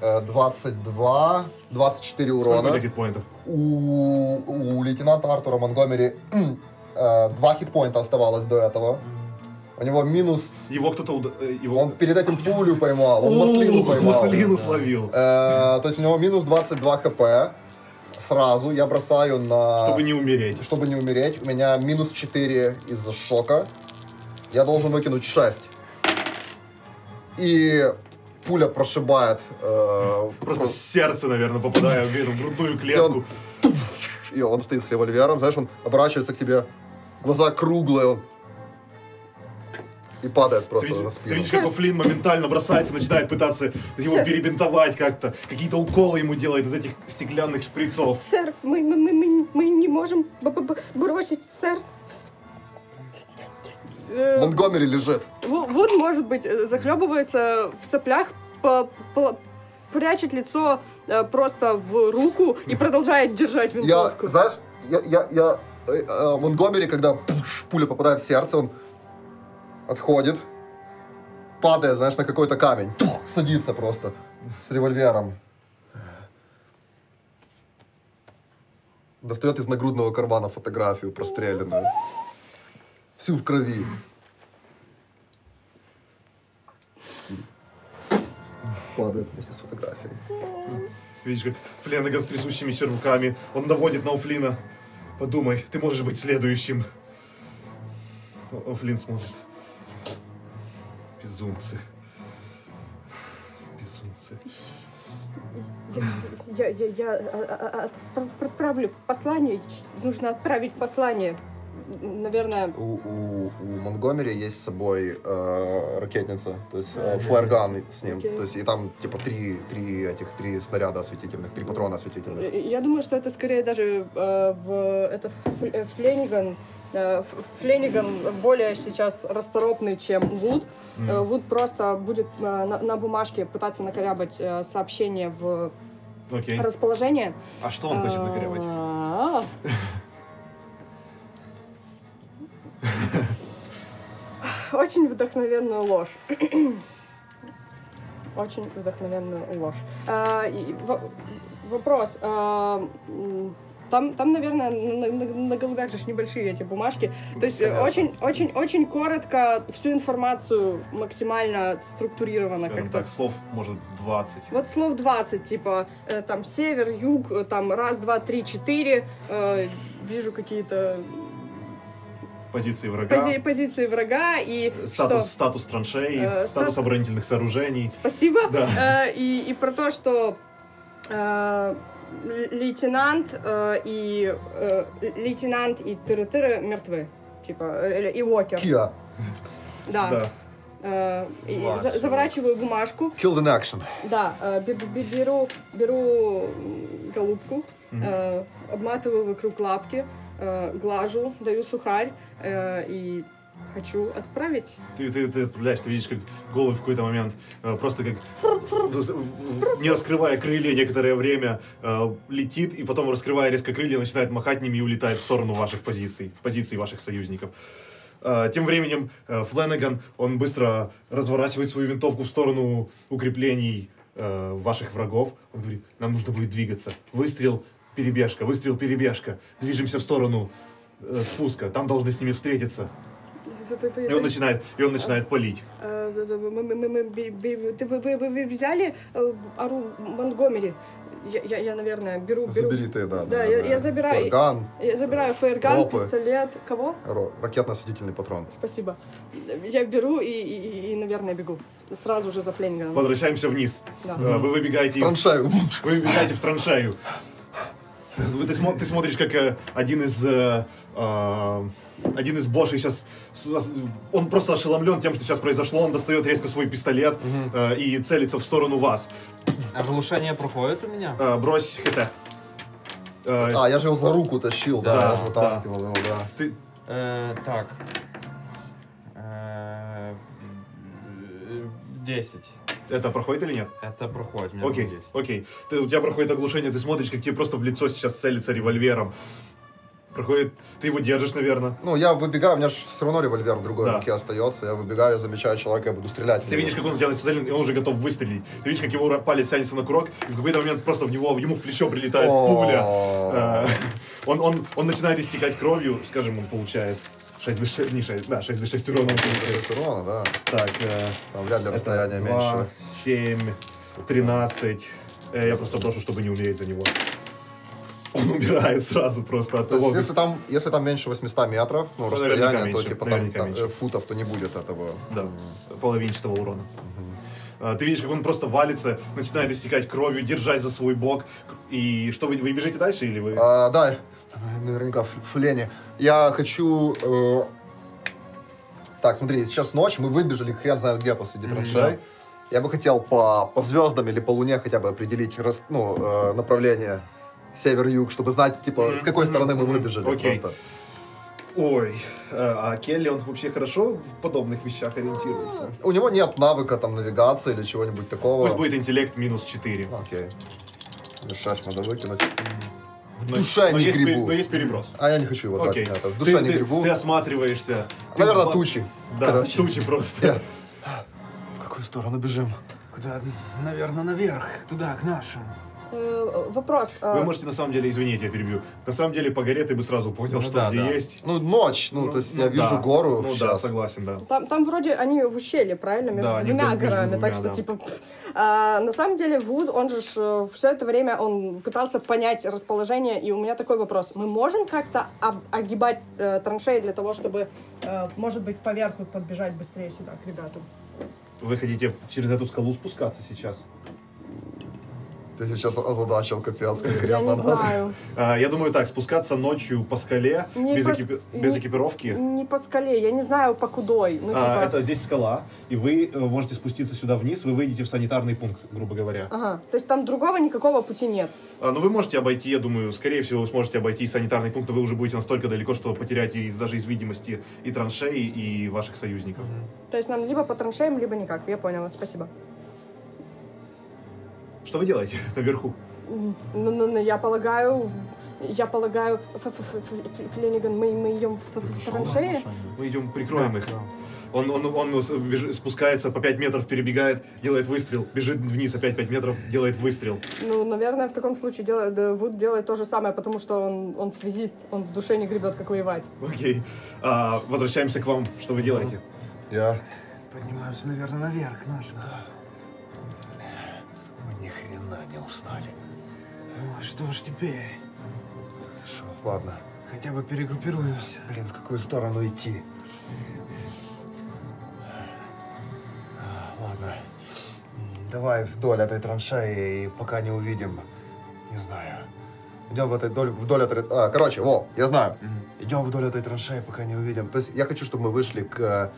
22, 24 урона. Сколько хитпоинтов? У лейтенанта Артура Монгомери 2 хитпоинта оставалось до этого. У него минус... Его кто-то... Он перед этим пулю поймал, он маслину поймал. Маслину словил. То есть у него минус 22 хп. Сразу я бросаю на... Чтобы не умереть. У меня минус 4 из-за шока. Я должен выкинуть 6. И пуля прошибает... Просто сердце, наверное, попадает в грудную клетку. И он стоит с револьвером, знаешь, он оборачивается к тебе. Глаза круглые. И падает просто на спину. Ты видишь, как Флинн моментально бросается, начинает пытаться его перебинтовать как-то. Какие-то уколы ему делает из этих стеклянных шприцов. Сэр, мы не можем бросить, сэр. Монгомери лежит. Вуд, может быть, захлебывается в соплях, прячет лицо просто в руку и продолжает держать винтовку. Знаешь, Монгомери, когда пуля попадает в сердце, он отходит, падая, знаешь, на какой-то камень. Тух, садится просто с револьвером. Достает из нагрудного кармана фотографию простреленную. Всю в крови. Падает вместе с фотографией. Видишь, как Фленнеган с трясущимися руками. Он наводит на Офлина. Подумай, ты можешь быть следующим. Офлин смотрит. Безумцы. Я отправлю послание. Нужно отправить послание. наверное... У Монгомери есть с собой ракетница, то есть флэрган с ним, то есть и там типа три снаряда осветительных, 3 патрона осветительных. Я думаю, что это скорее даже это флениган. Флениган более сейчас расторопный, чем Вуд. Вуд просто будет на бумажке пытаться накорябать сообщение в расположение. А что он хочет накорябать? Очень вдохновенную ложь. Очень вдохновенную ложь. Вопрос. Там, наверное, на голубях же небольшие эти бумажки. То есть очень-очень-очень коротко всю информацию максимально структурировано. Как-то. Так, слов, может, 20. Вот слов 20, типа, там, север, юг, там, раз, два, три, 4. Вижу какие-то... Позиции врага. Позиции врага и... Статус траншей, статус оборонительных сооружений. Спасибо. Да. И про то, что... Лейтенант и тыры-тыры мертвы. Типа, и Уокер. Киа. Да. Заворачиваю бумажку. Killed in action. Да. Беру голубку, обматываю вокруг лапки, глажу, даю сухарь и... Хочу отправить. Ты отправляешь, ты видишь, как голубь в какой-то момент просто как не раскрывая крылья некоторое время летит, и потом, раскрывая резко крылья, начинает махать ними и улетает в сторону ваших позиций, позиций ваших союзников. Тем временем Фленнеган, он быстро разворачивает свою винтовку в сторону укреплений ваших врагов. Он говорит, нам нужно будет двигаться. Выстрел, перебежка, выстрел, перебежка. Движемся в сторону спуска, там должны с ними встретиться. И он начинает палить. Вы взяли ору Монгомери? Я, наверное, беру... Забери ты, да. Да, я забираю... Фаерган. Я забираю фаерган, пистолет. Кого? Ракетно-осветительный патрон. Спасибо. Я беру и, наверное, бегу. Сразу же за Фленниганом. Возвращаемся вниз. Да. Вы выбегаете из... Траншею. Вы выбегаете в траншею. Ты смотришь, как один из бошей сейчас, он просто ошеломлен тем, что сейчас произошло, он достает резко свой пистолет и целится в сторону вас. А влушение проходит у меня? Брось ХТ. Я же его за руку тащил, да, я же вытаскивал его, да. Ты... Так. 10. Это проходит или нет? Это проходит. Окей. У тебя проходит оглушение, ты смотришь, как тебе просто в лицо сейчас целится револьвером. Проходит, ты его держишь, наверное. Ну, я выбегаю, у меня же все равно револьвер в другой руке остается. Я выбегаю, я замечаю человека, я буду стрелять. Ты видишь, как он у тебя нацелен, и он уже готов выстрелить. Ты видишь, как его палец тянется на курок, и в какой-то момент просто ему в плечо прилетает пуля. Он начинает истекать кровью, скажем, он получает 6d6 урона. 6d6 урона, да. Так, там вряд ли расстояние меньше. 7, 13. Я просто прошу, чтобы не умереть за него. Он умирает сразу просто от того. Если там меньше 800 метров, ну, расстояние, меньше, то типа там футов, то не будет этого. Да, половинчатого урона. Ты видишь, как он просто валится, начинает истекать кровью, держась за свой бок. И что, вы бежите дальше или вы... да, наверняка Флени. Я хочу... Так, смотри, сейчас ночь, мы выбежали, хрен знает где, посреди траншей. Я бы хотел по звездам или по луне хотя бы определить направление. Север-юг, чтобы знать, типа, с какой стороны мы выбежали просто. Ой, а Келли, он вообще хорошо в подобных вещах ориентируется? У него нет навыка, там, навигации или чего-нибудь такого. Пусть будет интеллект минус 4. Окей. 6 надо выкинуть. В душе не грибу. Но есть переброс. А я не хочу его тратить на это. В душе не грибу. Ты осматриваешься. Наверное, тучи. Да, тучи просто. В какую сторону бежим? Куда? Наверное, наверх. Туда, к нашим. Вопрос. Вы можете, на самом деле, извините, я перебью. На самом деле, по горе ты бы сразу понял, что где есть. Ну, ночь. Ну, то есть я вижу гору. Ну, да, согласен, да. Там вроде они в ущелье, правильно? Между двумя горами. Так что, типа... На самом деле, Вуд, он же все это время, он пытался понять расположение. И у меня такой вопрос. Мы можем как-то огибать траншеи для того, чтобы, может быть, поверху подбежать быстрее сюда, к ребятам? Вы хотите через эту скалу спускаться сейчас? Ты сейчас озадачил, капец, конкретно нас. Я думаю так, спускаться ночью по скале без экипировки. Не по скале, я не знаю, по кудой. Ну, типа... Это здесь скала, и вы можете спуститься сюда вниз, вы выйдете в санитарный пункт, грубо говоря. Ага, то есть там другого никакого пути нет? Ну вы можете обойти, я думаю, скорее всего вы сможете обойти санитарный пункт, но вы уже будете настолько далеко, что потеряете даже из видимости и траншеи, и ваших союзников. То есть нам либо по траншеям, либо никак, я поняла, спасибо. Что вы делаете наверху? Ну, я полагаю, Флениган, мы идем в траншеи? Мы идем, прикроем их. Он спускается по 5 метров, перебегает, делает выстрел, бежит вниз опять 5 метров, делает выстрел. Ну, наверное, в таком случае Вуд делает то же самое, потому что он связист, он в душе не гребет, как воевать. Окей. Возвращаемся к вам. Что вы делаете? Я... Поднимаемся, наверное, наверх к нашим. Ни хрена не узнали. Ну, что ж теперь? Хорошо, ладно. Хотя бы перегруппируемся. Блин, в какую сторону идти? Ладно. Давай вдоль этой траншеи, и пока не увидим. Не знаю. Идем вдоль этой... короче, во, я знаю. Идем вдоль этой траншеи, пока не увидим. То есть я хочу, чтобы мы вышли к...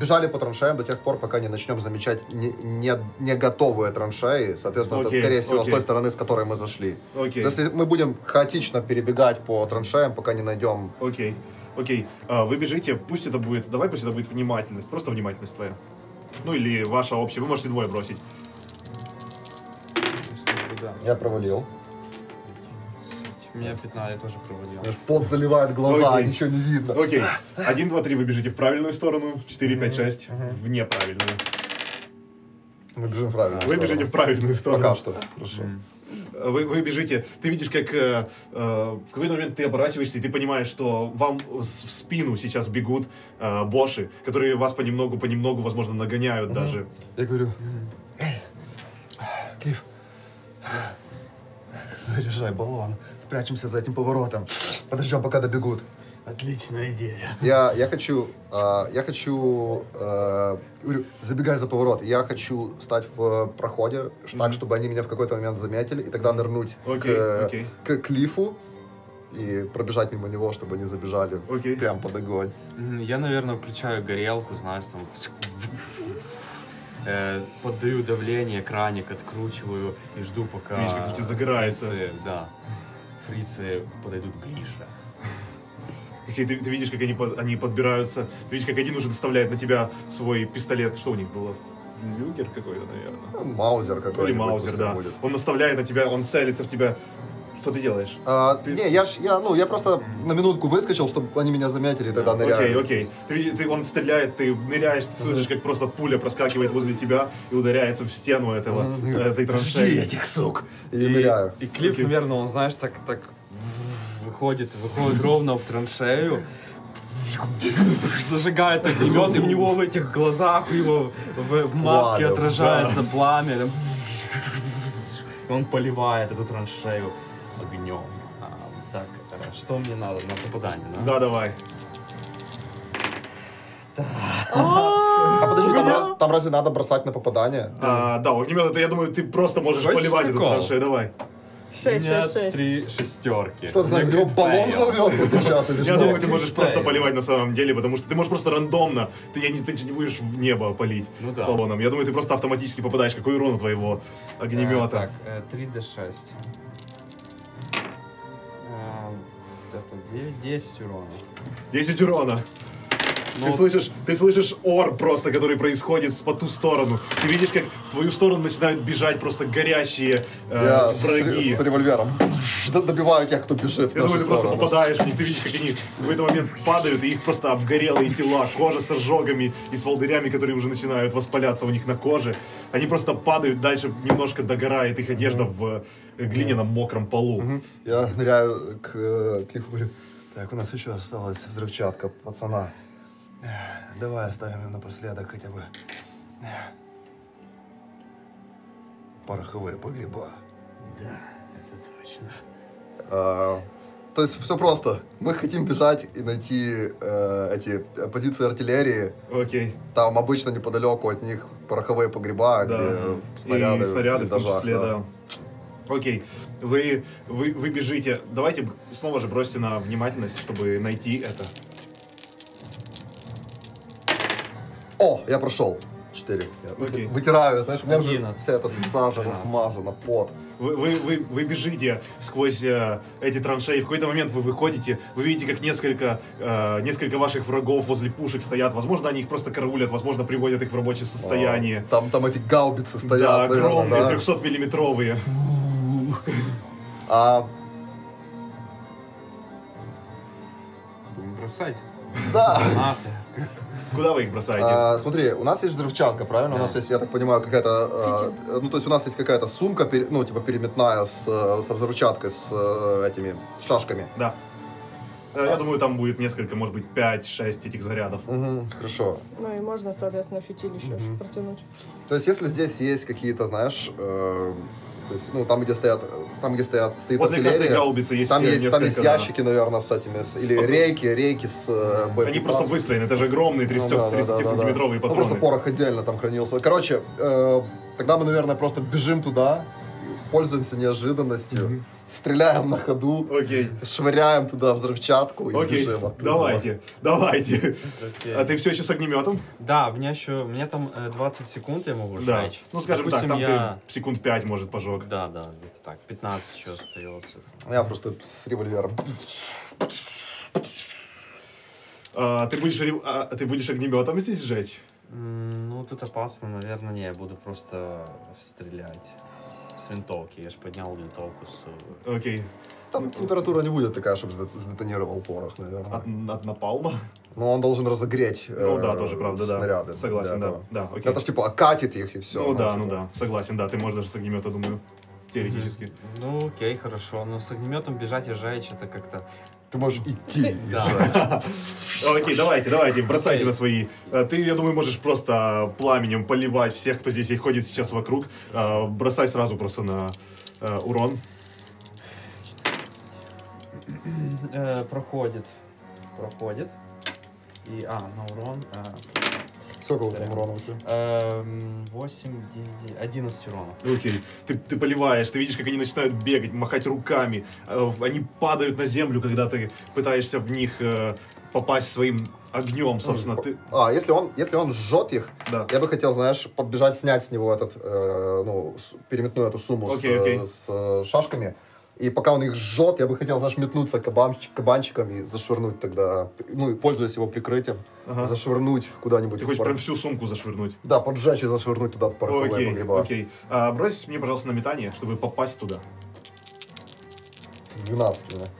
Бежали по траншеям до тех пор, пока не начнем замечать не готовые траншеи. Соответственно, это, скорее всего, с той стороны, с которой мы зашли. То есть мы будем хаотично перебегать по траншеям, пока не найдем... Окей. Вы бежите, пусть это будет... Давай пусть это будет внимательность. Просто внимательность твоя. Ну или ваша общая. Вы можете двое бросить. Я провалил. Меня 15, я тоже проводил. Пот заливает глаза, ничего не видно. Окей. 1, 2, 3, вы бежите в правильную сторону. 4, 5, 6 в неправильную. Мы бежим в правильную сторону. Вы бежите в правильную сторону. Пока что. Хорошо. Вы бежите, ты видишь, как в какой-то момент ты оборачиваешься, и ты понимаешь, что вам в спину сейчас бегут боши, которые вас понемногу, возможно, нагоняют даже. Я говорю, Клифф, заряжай баллон. Прячемся за этим поворотом. Подождем, пока добегут. Отличная идея. Я хочу, забегай за поворот. Я хочу стать в проходе, так, чтобы они меня в какой-то момент заметили, и тогда нырнуть к Клифу и пробежать мимо него, чтобы они забежали прям под огонь. Я, наверное, включаю горелку, знаешь, там... поддаю давление, краник откручиваю и жду, пока... Кличка почти загорается. Да. Фрицы подойдут ближе. Ты видишь, как они подбираются. Ты видишь, как один уже доставляет на тебя свой пистолет. Что у них было? Люгер какой-то, наверное. Ну, маузер какой-то. Или маузер, да. Будет. Он наставляет на тебя, он целится в тебя. Что ты делаешь? Не, я просто на минутку выскочил, чтобы они меня заметили, тогда ныряю. Окей. Он стреляет, ты ныряешь, ты слышишь, как просто пуля проскакивает возле тебя и ударяется в стену этой траншеи. Жги этих сук! И ныряю. И Клифф, наверное, он, знаешь, так выходит ровно в траншею, зажигает огнемет, и в него в этих глазах, его в маске отражается пламя. Он поливает эту траншею огнем. Так, что мне надо? На попадание, да? Да, давай. А подожди, там разве надо бросать на попадание? Да, огнемет, я думаю, ты просто можешь поливать эту траншею, давай. 6, 6, 6. 3 шестерки. Что ты там, его баллон взорвется сейчас или что? Я думаю, ты можешь просто поливать на самом деле, потому что ты можешь просто рандомно, ты не будешь в небо палить баллоном. Я думаю, ты просто автоматически попадаешь, какой урон у твоего огнемета. Так, 3d6. 10 урона. 10 урона. Но... Ты слышишь ор просто, который происходит по ту сторону. Ты видишь, как в твою сторону начинают бежать просто горящие враги. С револьвером. Добиваю тех, кто бежит. Я думаю, ты просто попадаешь в них. Ты видишь, как они в какой-то момент падают, и их просто обгорелые тела, кожа с ожогами и с волдырями, которые уже начинают воспаляться у них на коже. Они просто падают, дальше немножко догорает их одежда в глиняном мокром полу. Я ныряю к Клифу, говорю, так, у нас еще осталась взрывчатка, пацана. Давай оставим им напоследок хотя бы пороховые погреба. Да, это точно. То есть все просто. Мы хотим бежать и найти эти позиции артиллерии. Окей. Там обычно неподалеку от них пороховые погреба, где снаряды. И снаряды в том числе, да. Окей, вы бежите. Давайте снова же бросьте на внимательность, чтобы найти это. О, я прошел. 4. Okay. Вытираю, знаешь, у меня уже вся эта сажа размазана, пот. Вы бежите сквозь эти траншеи. В какой-то момент вы выходите, вы видите, как несколько ваших врагов возле пушек стоят. Возможно, они их просто караулят, возможно, приводят их в рабочее состояние. Там эти гаубицы стоят. Да, огромные, 300-миллиметровые. Будем бросать. Да. Куда вы их бросаете? Смотри, у нас есть взрывчатка, правильно? Да. У нас есть, я так понимаю, какая-то... ну, то есть у нас есть какая-то сумка, ну, типа переметная со взрывчаткой, с шашками. Да. Я думаю, там будет несколько, может быть, 5-6 этих зарядов. Угу, хорошо. Ну и можно, соответственно, фитиль еще протянуть. То есть если здесь есть какие-то, знаешь... то есть, ну, там, где стоит артиллерия, там есть ящики, наверное, с этими, или рейки с боеприпасами. Они просто выстроены, это же огромные 30-сантиметровые патроны. Ну, просто порох отдельно там хранился. Короче, тогда мы, наверное, просто бежим туда, пользуемся неожиданностью, стреляем на ходу, швыряем туда взрывчатку и бежим. Давайте. А ты все еще с огнеметом? Да, у меня там 20 секунд я могу сжечь. Ну, скажем так, там ты секунд 5, может, пожег. Да, где-то так, 15 еще остается. Я просто с револьвером. Ты будешь огнеметом здесь сжечь? Ну, тут опасно, наверное, не, я буду просто стрелять. С винтовки, я же поднял винтовку с... Окей. Там температура не будет такая, чтобы сдетонировал порох, наверное. От напалма? Ну, он должен разогреть снаряды. Согласен, да. Окей. Это ж типа окатит их и все. Ну да, согласен, да. Ты можешь даже с огнемета, думаю, теоретически. Ну окей, хорошо. Но с огнеметом бежать и жечь это как-то... Ты можешь идти. Да. Окей, давайте, бросайте на свои. Ты, я думаю, можешь просто пламенем поливать всех, кто здесь ходит сейчас вокруг. Бросай сразу просто на урон. Проходит. И, на урон. Сколько там урона у тебя? 8, 9, 11 урона. Окей. Ты поливаешь, ты видишь, как они начинают бегать, махать руками. Они падают на землю, когда ты пытаешься в них попасть своим огнем, собственно. Если он жжет их, да. Я бы хотел, знаешь, подбежать, снять с него переметную эту сумму с шашками. И пока он их жжет, я бы хотел, знаешь, метнуться кабанчиком и зашвырнуть тогда, ну и пользуясь его прикрытием, зашвырнуть куда-нибудь. Ты хочешь прям всю сумку зашвырнуть? Да, поджечь и зашвырнуть туда в пороховые погреба. Окей. Брось мне, пожалуйста, на метание, чтобы попасть туда. 12.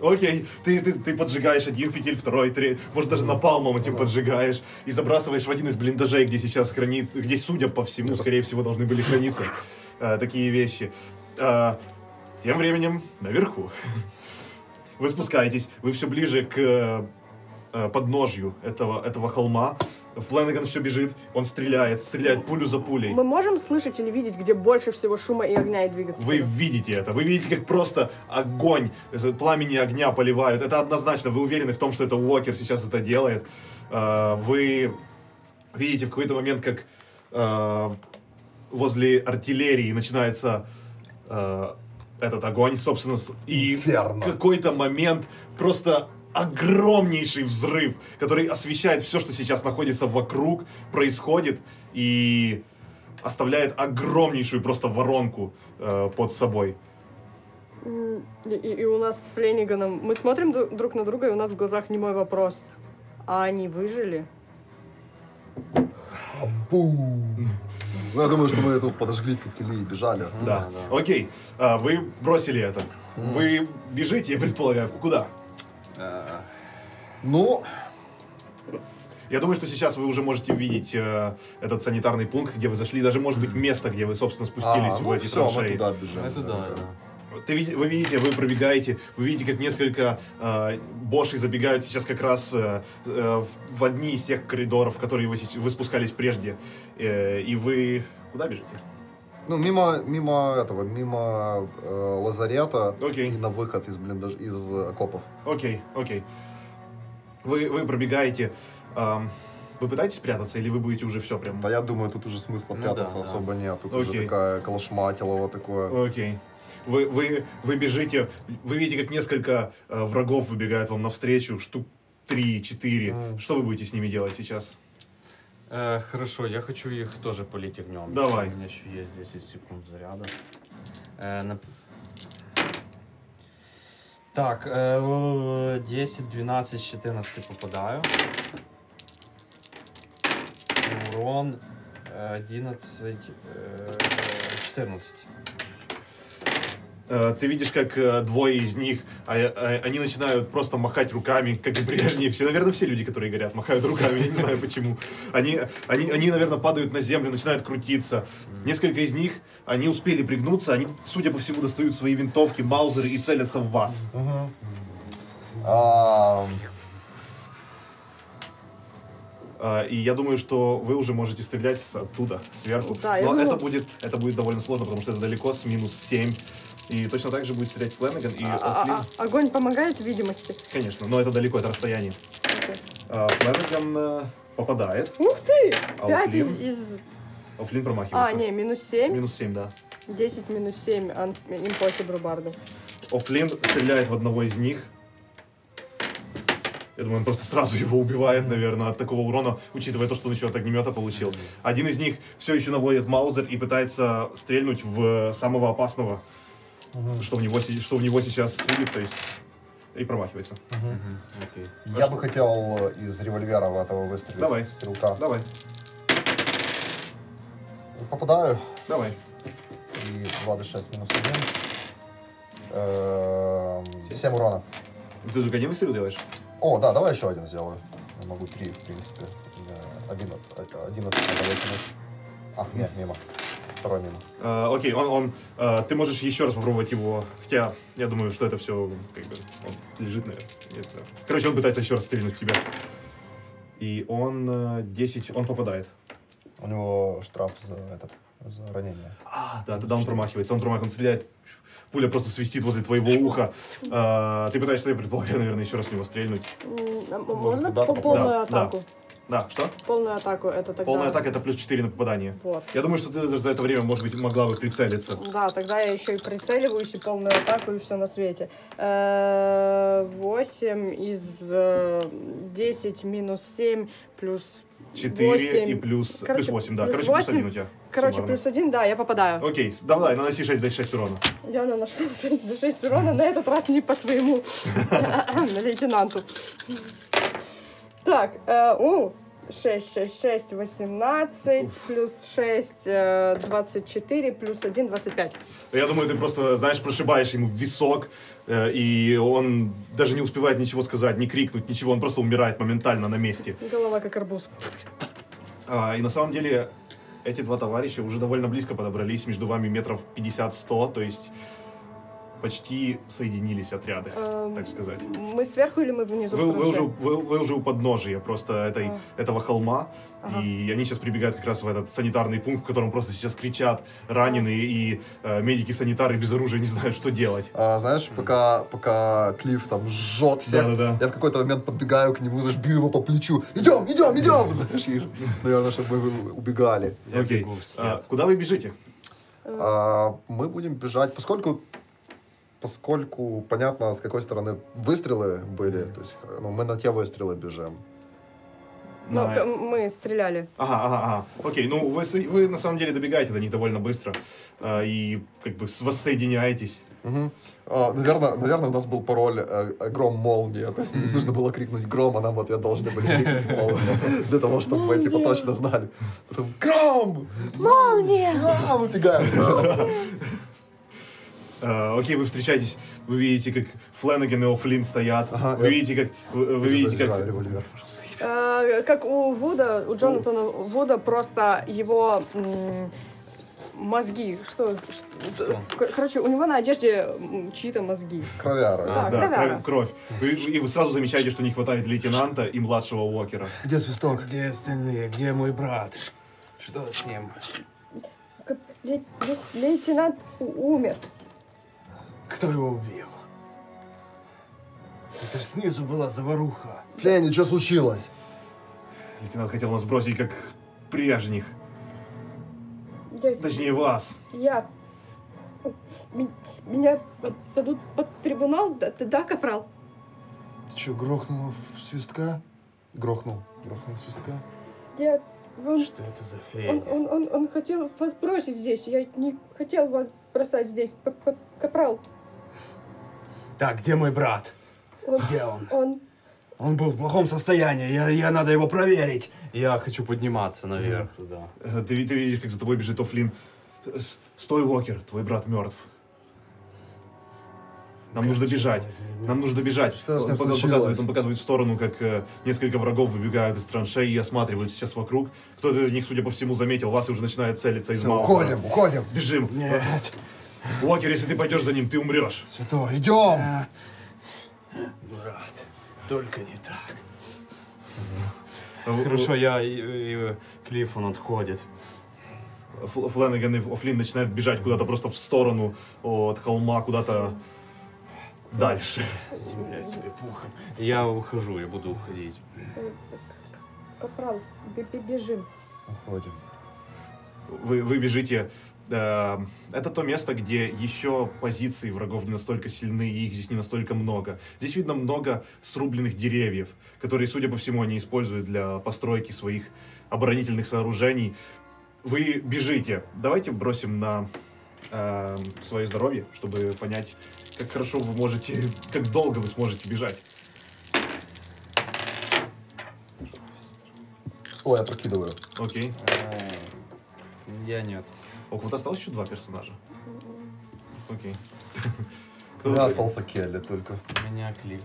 Окей, ты поджигаешь один фитиль, второй, третий, может даже напалмом этим поджигаешь и забрасываешь в один из блиндажей, где сейчас хранится, где, судя по всему, скорее всего, должны были храниться такие вещи. Тем временем наверху вы спускаетесь, вы все ближе к подножью этого холма. Фленнеган все бежит, он стреляет пулю за пулей. Мы можем слышать или видеть, где больше всего шума и огня и двигаться? Вы видите это, вы видите, как просто огонь, пламени огня поливают. Это однозначно, вы уверены в том, что это Уокер сейчас это делает. Вы видите в какой-то момент, как возле артиллерии начинается этот огонь, собственно, и в какой-то момент просто... Огромнейший взрыв, который освещает все, что сейчас находится вокруг, происходит и оставляет огромнейшую просто воронку под собой. И у нас с Фленниганом... Мы смотрим друг на друга, и у нас в глазах немой вопрос. А они выжили? Бум! Я думаю, что мы тут подожгли фитили и бежали. Да. Окей, вы бросили это. Вы бежите, я предполагаю, куда? Ну, я думаю, что сейчас вы уже можете видеть этот санитарный пункт, где вы зашли, даже, может быть, место, где вы, собственно, спустились в эти траншеи. Вы видите, вы пробегаете, вы видите, как несколько бошей забегают сейчас как раз в одни из тех коридоров, в которые вы спускались прежде. И вы куда бежите? Ну, мимо лазарета и на выход из окопов. Окей. Вы пробегаете попытаетесь прятаться, или вы будете уже все прям? Да, я думаю, тут уже смысла прятаться особо нет. Тут уже такая калашматилова такое. Окей. Вы бежите, вы видите, как несколько врагов выбегают вам навстречу, штук 3-4. Что вы будете с ними делать сейчас? Хорошо, я хочу их тоже полить огнем. Давай. У меня еще есть 10 секунд заряда. Так, 10, 12, 14 попадаю. Урон 11, 14. Ты видишь, как двое из них, они начинают просто махать руками, как и прежние. Все, наверное, все люди, которые горят, махают руками, я не знаю почему. Они, наверное, падают на землю, начинают крутиться. Несколько из них, они успели пригнуться, они, судя по всему, достают свои винтовки, маузеры и целятся в вас. И я думаю, что вы уже можете стрелять оттуда, сверху. Да, но это будет довольно сложно, потому что это далеко, с -7. И точно так же будет стрелять Фленнеган и Огонь помогает видимости? Конечно, но это далеко, это расстояние. Фленнеган попадает. Ух ты! А 5 из... Офлин промахивается. Не, -7. -7, да. 10 -7, impossible барду. Офлин стреляет в одного из них. Я думаю, он просто сразу его убивает, наверное, от такого урона, учитывая то, что он еще от огнемета получил. Один из них все еще наводит маузер и пытается стрельнуть в самого опасного, что в него сейчас стрелит, то есть, и промахивается. Я бы хотел из револьвера в этого выстрелить. Давай. Стрелка. Давай. Попадаю. Давай. И 2d6 -1. 7 урона. Ты только один выстрел делаешь? О, да, давай еще один сделаю. Я могу 3, в принципе. 11 нет, мимо. Второй мимо. Окей, ты можешь еще раз попробовать его. Хотя, я думаю, что это все как бы он лежит, наверное. Короче, он пытается еще раз стрельнуть в тебя. И он 10, он попадает. У него штраф за ранение. Да, тогда он промахивается. Он стреляет. Пуля просто свистит возле твоего уха. Ты пытаешься, я предполагаю, наверное, еще раз в него стрельнуть. Можно полную атаку? Да, что? Полную атаку это тогда... Полная атака это +4 на попадание. Вот. Я думаю, что ты даже за это время, может быть, могла бы прицелиться. Да, тогда я еще и прицеливаюсь, и полную атаку, и все на свете. 8 из 10 -7 плюс... 4 и плюс... Короче, плюс 8, да. Короче, плюс 1 у тебя. Короче, плюс 1, да, я попадаю. Окей, давай, наноси 6d6 урона. Я наношу 6d6 урона, на этот раз не по своему лейтенанту. Так, 6, 18, плюс 6, 24, плюс 1, 25. Я думаю, ты просто, знаешь, прошибаешь ему в висок, и он даже не успевает ничего сказать, не крикнуть, ничего, он просто умирает моментально на месте. Голова как арбуз. И на самом деле, эти два товарища уже довольно близко подобрались, между вами метров 50-100, то есть... Почти соединились отряды, так сказать. Мы сверху или мы внизу? Вы уже у подножия просто этого холма. И они сейчас прибегают как раз в этот санитарный пункт, в котором просто сейчас кричат раненые, и медики-санитары без оружия не знают, что делать. Знаешь, пока Клифф там жжет всех, я в какой-то момент подбегаю к нему, знаешь, бью его по плечу. Идем! Знаешь, и, наверное, чтобы вы убегали. Окей. Куда вы бежите? Мы будем бежать, поскольку понятно, с какой стороны выстрелы были, то есть мы на те выстрелы бежим. Мы стреляли. Окей, вы на самом деле добегаете до них довольно быстро и как бы воссоединяетесь. Наверное, у нас был пароль «Гром молния», то есть нужно было крикнуть «Гром», а нам в ответ должны были крикнуть «Молния», для того, чтобы мы типа точно знали. Потом «Гром! Молния! Выбегаем!» Окей, вы встречаетесь, вы видите, как Фленнеган и О'Флинн стоят, вы видите, как... Как у Вуда, у Джонатана Вуда, просто его мозги, короче, у него на одежде чьи-то мозги. Кровяра. Да, кровь. И вы сразу замечаете, что не хватает лейтенанта и младшего Уокера. Где свисток? Где остальные? Где мой брат? Что с ним? Лейтенант умер. Кто его убил? Это ж снизу была заваруха. Флей, что случилось? Лейтенант хотел нас бросить, как прежних. Точнее, вас. Меня дадут под трибунал, да, капрал? Ты что, грохнула в свистка? Грохнул в свистка? Я... Что это за хрень? Он хотел вас бросить здесь. Я не хотел вас бросать здесь. Капрал. Так, где мой брат? Где он? Он был в плохом состоянии. Я надо его проверить. Я хочу подниматься наверх туда. Ты видишь, как за тобой бежит Офлин. Стой, Уокер, твой брат мертв. Нам нужно бежать. Нам нужно бежать. Он показывает в сторону, как несколько врагов выбегают из траншей и осматривают сейчас вокруг. Кто-то из них, судя по всему, заметил вас и уже начинает целиться из Маузера. Уходим, уходим. Бежим. Нет. Уокер, если ты пойдешь за ним, ты умрешь. Святой, идем. Брат, только не так. Хорошо, я и Клифф, он отходит. Фленнеган и О'Флинн начинают бежать куда-то просто в сторону от холма, куда-то дальше. Земля тебе пухом. Я ухожу, я буду уходить. Капрал, бежим. Уходим. Вы бежите. Это то место, где еще позиции врагов не настолько сильны, и их здесь не настолько много. Здесь видно много срубленных деревьев, которые, судя по всему, они используют для постройки своих оборонительных сооружений. Вы бежите. Давайте бросим на свое здоровье, чтобы понять, как хорошо вы можете, как долго вы сможете бежать. Ой, я прокидываю. Окей. Я нет. Ок, вот осталось еще два персонажа. Окей. У меня остался Келли только. У меня Клик.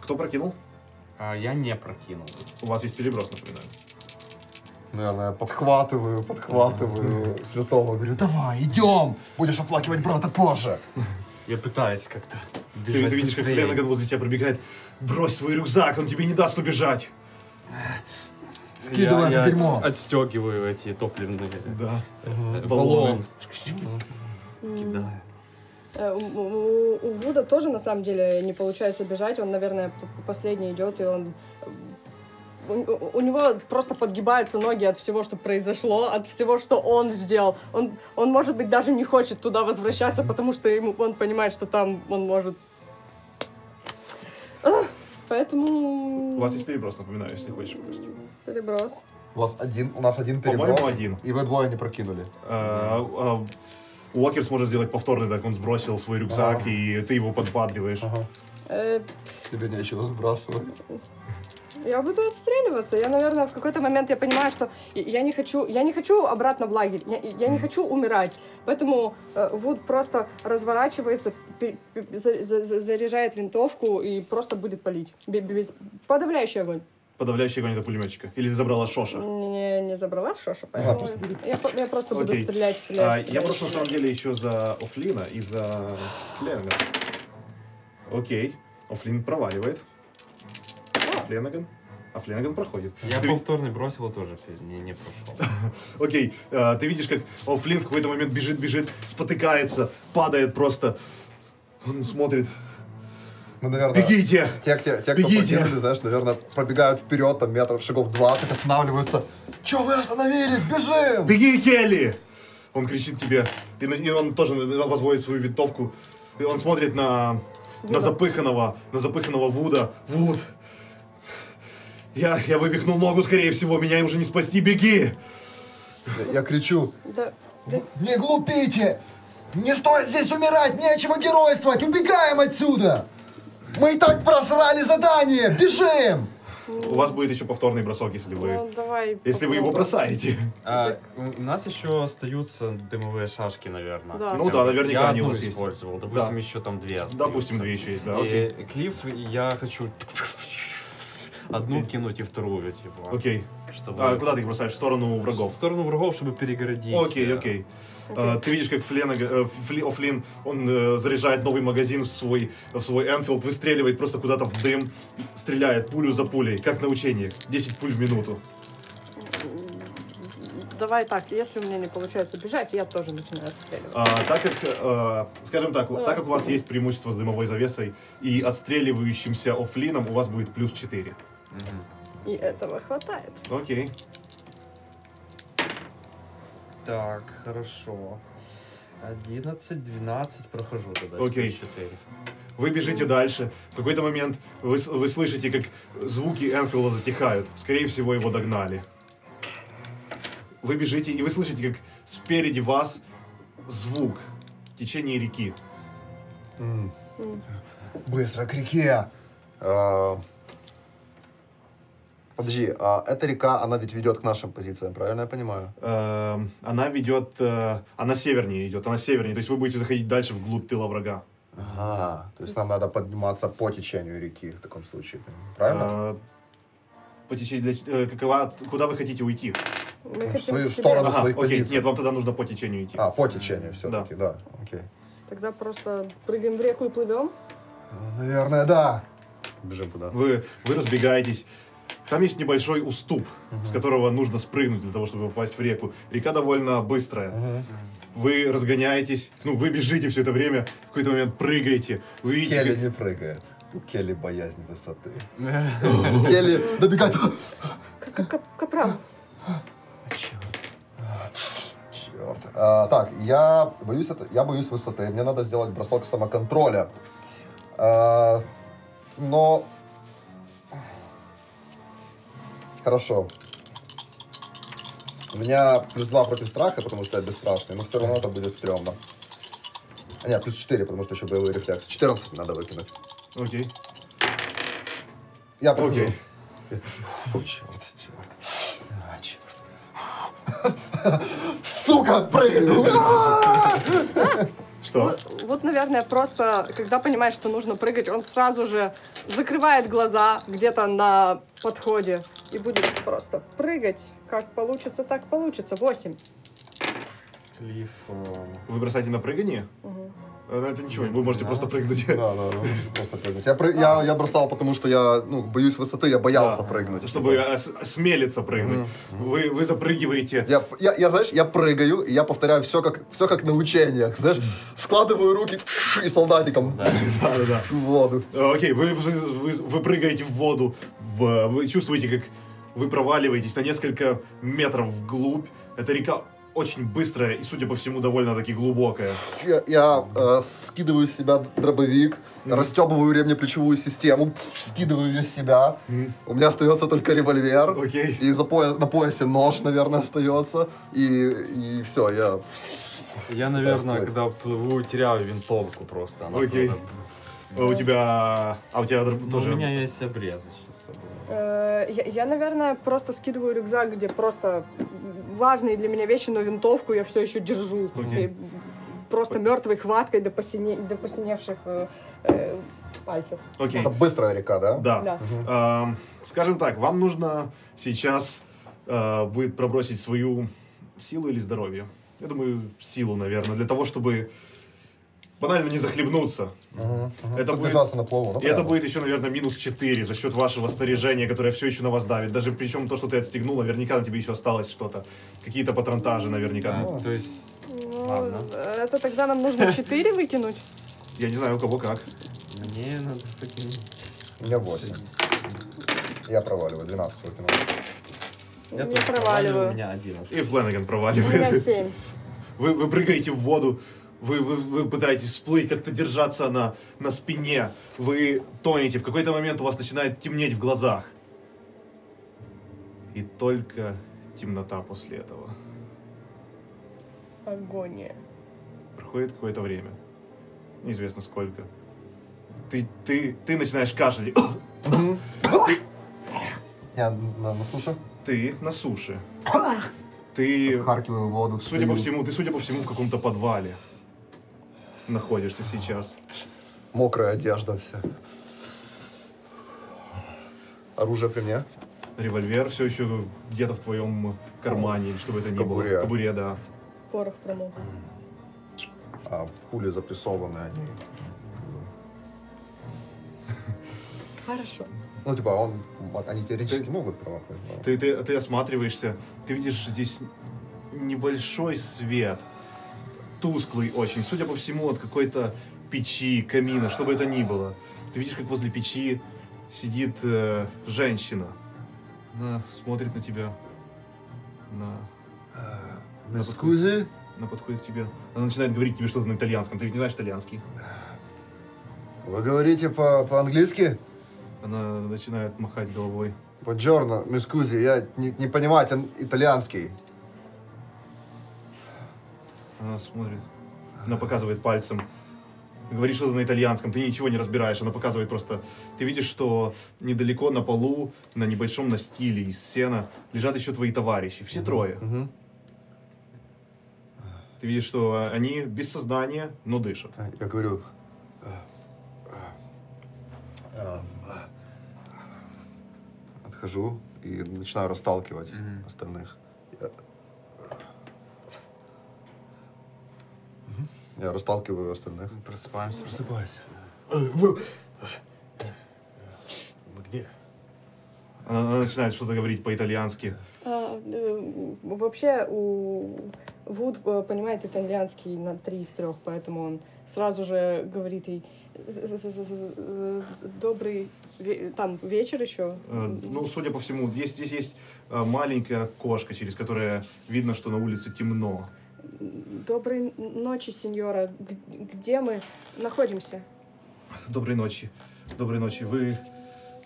Кто прокинул? Я не прокинул. У вас есть переброс, напоминаю. Наверное, подхватываю святого, говорю, давай, идем, будешь оплакивать брата позже. Я пытаюсь как-то. Ты видишь, как Фленнеган возле тебя пробегает. Брось свой рюкзак, он тебе не даст убежать. Скидывай это дерьмо. Отстегиваю эти топливные. Да. Баллон. Кидаю. У Вуда тоже, на самом деле, не получается бежать. Он, наверное, последний идет, и он... У него просто подгибаются ноги от всего, что произошло, от всего, что он сделал. Он может быть, даже не хочет туда возвращаться, потому что он понимает, что там он может... Поэтому... У вас есть переброс, напоминаю, если хочешь просто. Переброс. У нас один переброс. По-моему, один. И вы двое не прокинули. Уокер сможет сделать повторный, так он сбросил свой рюкзак, и ты его подбадриваешь. Тебе нечего сбрасывать. Я буду отстреливаться. Я, наверное, в какой-то момент я понимаю, что я не хочу обратно в лагерь, я не хочу умирать. Поэтому Вуд просто разворачивается, заряжает винтовку и просто будет палить. Подавляющий огонь. Подавляющий огонь до пулеметчика. Или ты забрала Шоша? Не забрала Шоша, поэтому я просто буду стрелять. Я просто на самом деле еще за О'Флинна и за Фленнегана. Окей. О'Флинн проваливает. Фленнеган. А Фленнеган проходит. Я повторный бросил тоже, не прошел. Окей. Ты видишь, как О'Флинн в какой-то момент бежит, спотыкается, падает просто. Он смотрит... Мы, наверное, бегите! Те, кто погибли, знаешь, наверное, пробегают вперед, там, метров, шагов 20, останавливаются. Че вы остановились? Бежим! Беги, Келли! Он кричит тебе. И он тоже возводит свою винтовку. И он смотрит на запыханного Вуда. Вуд! Я вывихнул ногу, скорее всего, меня уже не спасти, беги! Я кричу. Да. Не глупите! Не стоит здесь умирать, нечего геройствовать! Убегаем отсюда! Мы и так просрали задание! Бежим! У вас будет еще повторный бросок, если вы... если вы его бросаете. У нас еще остаются дымовые шашки, наверное. Да. Ну да, наверняка они у вас есть. Я одну использовал, допустим, еще там две остаются. Допустим, две еще есть, да, окей. Клифф, я хочу одну кинуть и вторую, типа. Окей. А куда ты их бросаешь? В сторону врагов? В сторону врагов, чтобы перегородить. Окей, окей. Ты видишь, как О'Флинн, он заряжает новый магазин в свой Энфилд, выстреливает просто куда-то в дым, стреляет пулю за пулей, как на учениях. 10 пуль в минуту. давай так, если у меня не получается бежать, я тоже начинаю отстреливать. Так как, скажем так, так как у вас есть преимущество с дымовой завесой и отстреливающимся оффлином, у вас будет плюс 4. И этого хватает. Окей. Так, хорошо. 11, 12, прохожу тогда. Окей. 4. Вы бежите дальше. В какой-то момент вы слышите, как звуки Энфилда затихают. Скорее всего, его догнали. Вы бежите, и вы слышите, как спереди вас звук течения реки. Быстро к реке. Подожди, а эта река, она ведь ведет к нашим позициям, правильно я понимаю? Она ведет, она севернее идет, она севернее. То есть вы будете заходить дальше вглубь тыла врага. Ага, то есть нам надо подниматься по течению реки в таком случае, правильно? По течению, куда вы хотите уйти? В свою сторону своих позиций. Нет, вам тогда нужно по течению идти. А, по течению все-таки, да. Окей. Тогда просто прыгаем в реку и плывем? Наверное, да. Бежим туда. Вы разбегаетесь. Там есть небольшой уступ, с которого нужно спрыгнуть для того, чтобы попасть в реку. Река довольно быстрая. Вы разгоняетесь, ну, вы бежите все это время, в какой-то момент прыгаете. Вы видите, Келли не прыгает. У Келли боязнь высоты. Келли добегает. Капрал. Черт. Так, я боюсь высоты. Мне надо сделать бросок самоконтроля. Но... Хорошо. У меня плюс 2 против страха, потому что я бесстрашный, но все равно это будет стрёмно. А нет, плюс 4, потому что еще боевой рефлекс. 14 надо выкинуть. Окей. Я прохожу. Окей. Черт. Сука, прыгаю! Что? Вот, наверное, просто, когда понимаешь, что нужно прыгать, он сразу же закрывает глаза где-то на подходе и будет просто прыгать. Как получится, так получится. 8. Клифф. Вы бросаете на прыгание? Угу. Это ничего, вы можете просто прыгнуть. Да, просто прыгнуть. Я бросал, потому что я боюсь высоты, я боялся прыгнуть. Чтобы осмелиться прыгнуть. Вы запрыгиваете. Я прыгаю, и я повторяю все как на учениях. Знаешь, складываю руки и солдатиком в воду. Окей, вы прыгаете в воду, вы чувствуете, как вы проваливаетесь на несколько метров вглубь. Это река очень быстрая и, судя по всему, довольно-таки глубокая. Я скидываю с себя дробовик, расстёбываю ремнеплечевую систему, скидываю ее с себя. У меня остается только револьвер. Окей. И на поясе нож, наверное, остается. И все, я... Я, наверное, когда плыву, теряю винтовку просто. Она окей. Туда... А у тебя тоже... У меня есть обрезы сейчас с собой. Я, наверное, просто скидываю рюкзак, где просто важные для меня вещи, но винтовку я все еще держу. Okay. Просто мертвой хваткой до посиневших пальцев. Okay. Это быстрая река, да? Да. Скажем так, вам нужно сейчас будет пробросить свою силу или здоровье. Я думаю, силу, наверное, для того, чтобы... Банально не захлебнуться. Это будет еще, наверное, минус 4 за счет вашего снаряжения, которое все еще на вас давит. Даже причем то, что ты отстегнул, наверняка на тебе еще осталось что-то. Какие-то патронтажи наверняка. То есть... Ладно. Это тогда нам нужно 4 выкинуть? Я не знаю, у кого как. Мне надо выкинуть. У меня 8. Я проваливаю, 12 выкинул. Я тоже проваливаю. У меня 11. И Фленнеган проваливает. У меня 7. Вы прыгаете в воду. Вы пытаетесь всплыть, как-то держаться на спине. Вы тонете. В какой-то момент у вас начинает темнеть в глазах. И только темнота после этого. Агония. Проходит какое-то время. Неизвестно сколько. Ты начинаешь кашлять. Я на суше? Ты на суше. Ты, обхаркиваю воду, судя по всему, в каком-то подвале находишься сейчас. Мокрая одежда вся. Оружие при мне. Револьвер все еще где-то в твоем кармане, чтобы это не было. В кобуре, да. Порох промок. А пули запрессованные, они... Хорошо. Ну, типа, они теоретически могут провокать. Ты осматриваешься, ты видишь здесь небольшой свет, тусклый очень, судя по всему, от какой-то печи, камина, что бы это ни было. Ты видишь, как возле печи сидит женщина. Она смотрит на тебя. На скузе? Она подходит к тебе. Она начинает говорить тебе что-то на итальянском. Ты ведь не знаешь итальянский. Вы говорите по-английски? Она начинает махать головой. Buongiorno, mi scusi, я не понимаю итальянский. Она смотрит. Она показывает пальцем. Говоришь что-то на итальянском, ты ничего не разбираешь, она показывает просто. Ты видишь, что недалеко на полу, на небольшом настиле из сена лежат еще твои товарищи, все трое. Ты видишь, что они без сознания, но дышат. Я говорю, отхожу и начинаю расталкивать остальных. Я расталкиваю остальных. Просыпаемся. Просыпайся. Мы где? Она начинает что-то говорить по-итальянски. Вообще, Вуд понимает итальянский на 3 из 3, поэтому он сразу же говорит ей добрый там вечер еще. Ну, судя по всему, здесь есть маленькая окошко, через которое видно, что на улице темно. Доброй ночи, сеньора. Где мы находимся? Доброй ночи. Доброй ночи.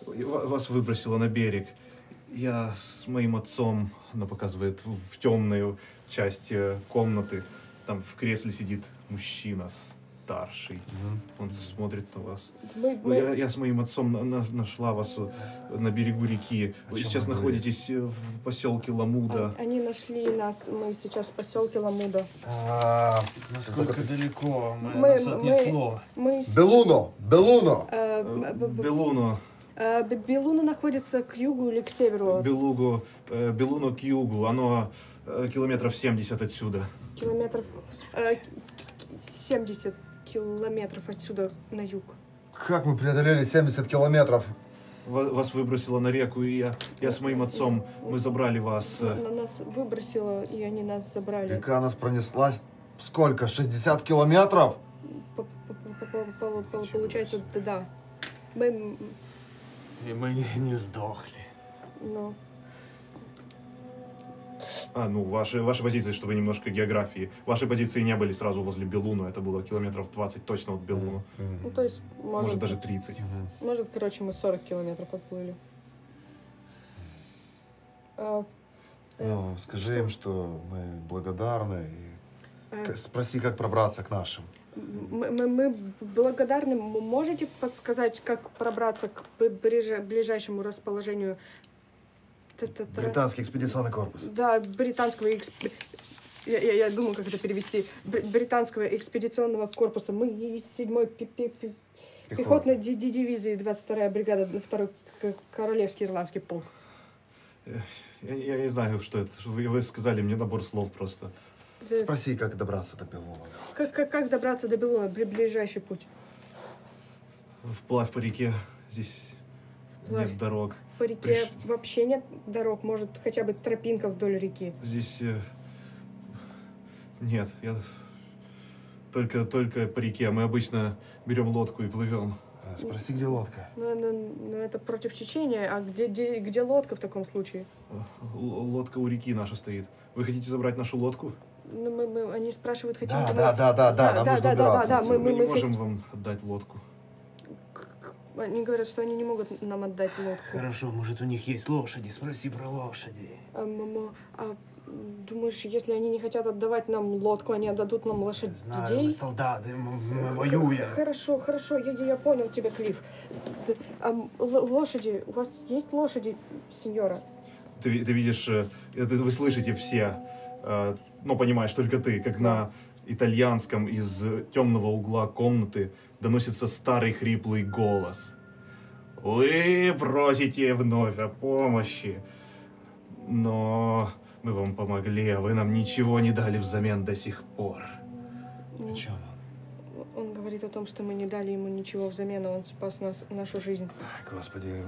Вас выбросило на берег. Я с моим отцом, она показывает в темную часть комнаты. Там в кресле сидит мужчина старший. Он смотрит на вас. Я с моим отцом нашла вас на берегу реки. Вы сейчас находитесь в поселке Ламуда. Они нашли нас. Мы сейчас в поселке Ламуда. Насколько далеко? Нас отнесло. Беллуно! Беллуно! Беллуно. Беллуно находится к югу или к северу? Беллуно к югу. Оно километров 70 отсюда. Километров... 70 километров отсюда на юг. Как мы преодолели 70 километров? Вас выбросило на реку, и я с моим отцом, мы забрали вас. Нас выбросило, и они нас забрали. Река нас пронеслась сколько? 60 километров? Получается, да. И мы не сдохли. Но... ваши позиции, чтобы немножко географии. Ваши позиции не были сразу возле Беллуно, это было километров 20 точно от Беллуно. Ну, то есть, может даже 30. Может, короче, мы 40 километров отплыли. Скажи им, что мы благодарны. Спроси, как пробраться к нашим. Мы благодарны. Можете подсказать, как пробраться к ближайшему расположению? Британский экспедиционный корпус. Да, британского я думал, как это перевести. Британского экспедиционного корпуса. Мы из 7-й пехотной дивизии, 22-я бригада, 2-й королевский ирландский полк. Я не знаю, что это. Вы сказали мне набор слов просто. Спроси, как добраться до Беллуно. Как добраться до Беллуно? Ближайший путь. Вплавь по реке. Здесь нет дорог. По реке вообще нет дорог, может, хотя бы тропинка вдоль реки. Здесь нет, только по реке. Мы обычно берем лодку и плывем. Спроси, где лодка? Ну, это против течения, а где лодка в таком случае? Лодка у реки наша стоит. Вы хотите забрать нашу лодку? Ну, они спрашивают, хотим... Да, нам нужно убираться. Мы не можем вам отдать лодку. Они говорят, что они не могут нам отдать лодку. Хорошо, может, у них есть лошади. Спроси про лошади. Мама, думаешь, если они не хотят отдавать нам лодку, они отдадут нам лошадей? Знаю, мы солдаты, мы воюем. Хорошо, я понял тебя, Клифф. Лошади, у вас есть лошади, сеньора? Ты видишь, вы слышите все, но понимаешь, только ты, как на итальянском из темного угла комнаты доносится старый хриплый голос. Вы просите вновь о помощи, но мы вам помогли, а вы нам ничего не дали взамен до сих пор. О чем он? Он говорит о том, что мы не дали ему ничего взамен, а он спас нашу жизнь. Ай, Господи,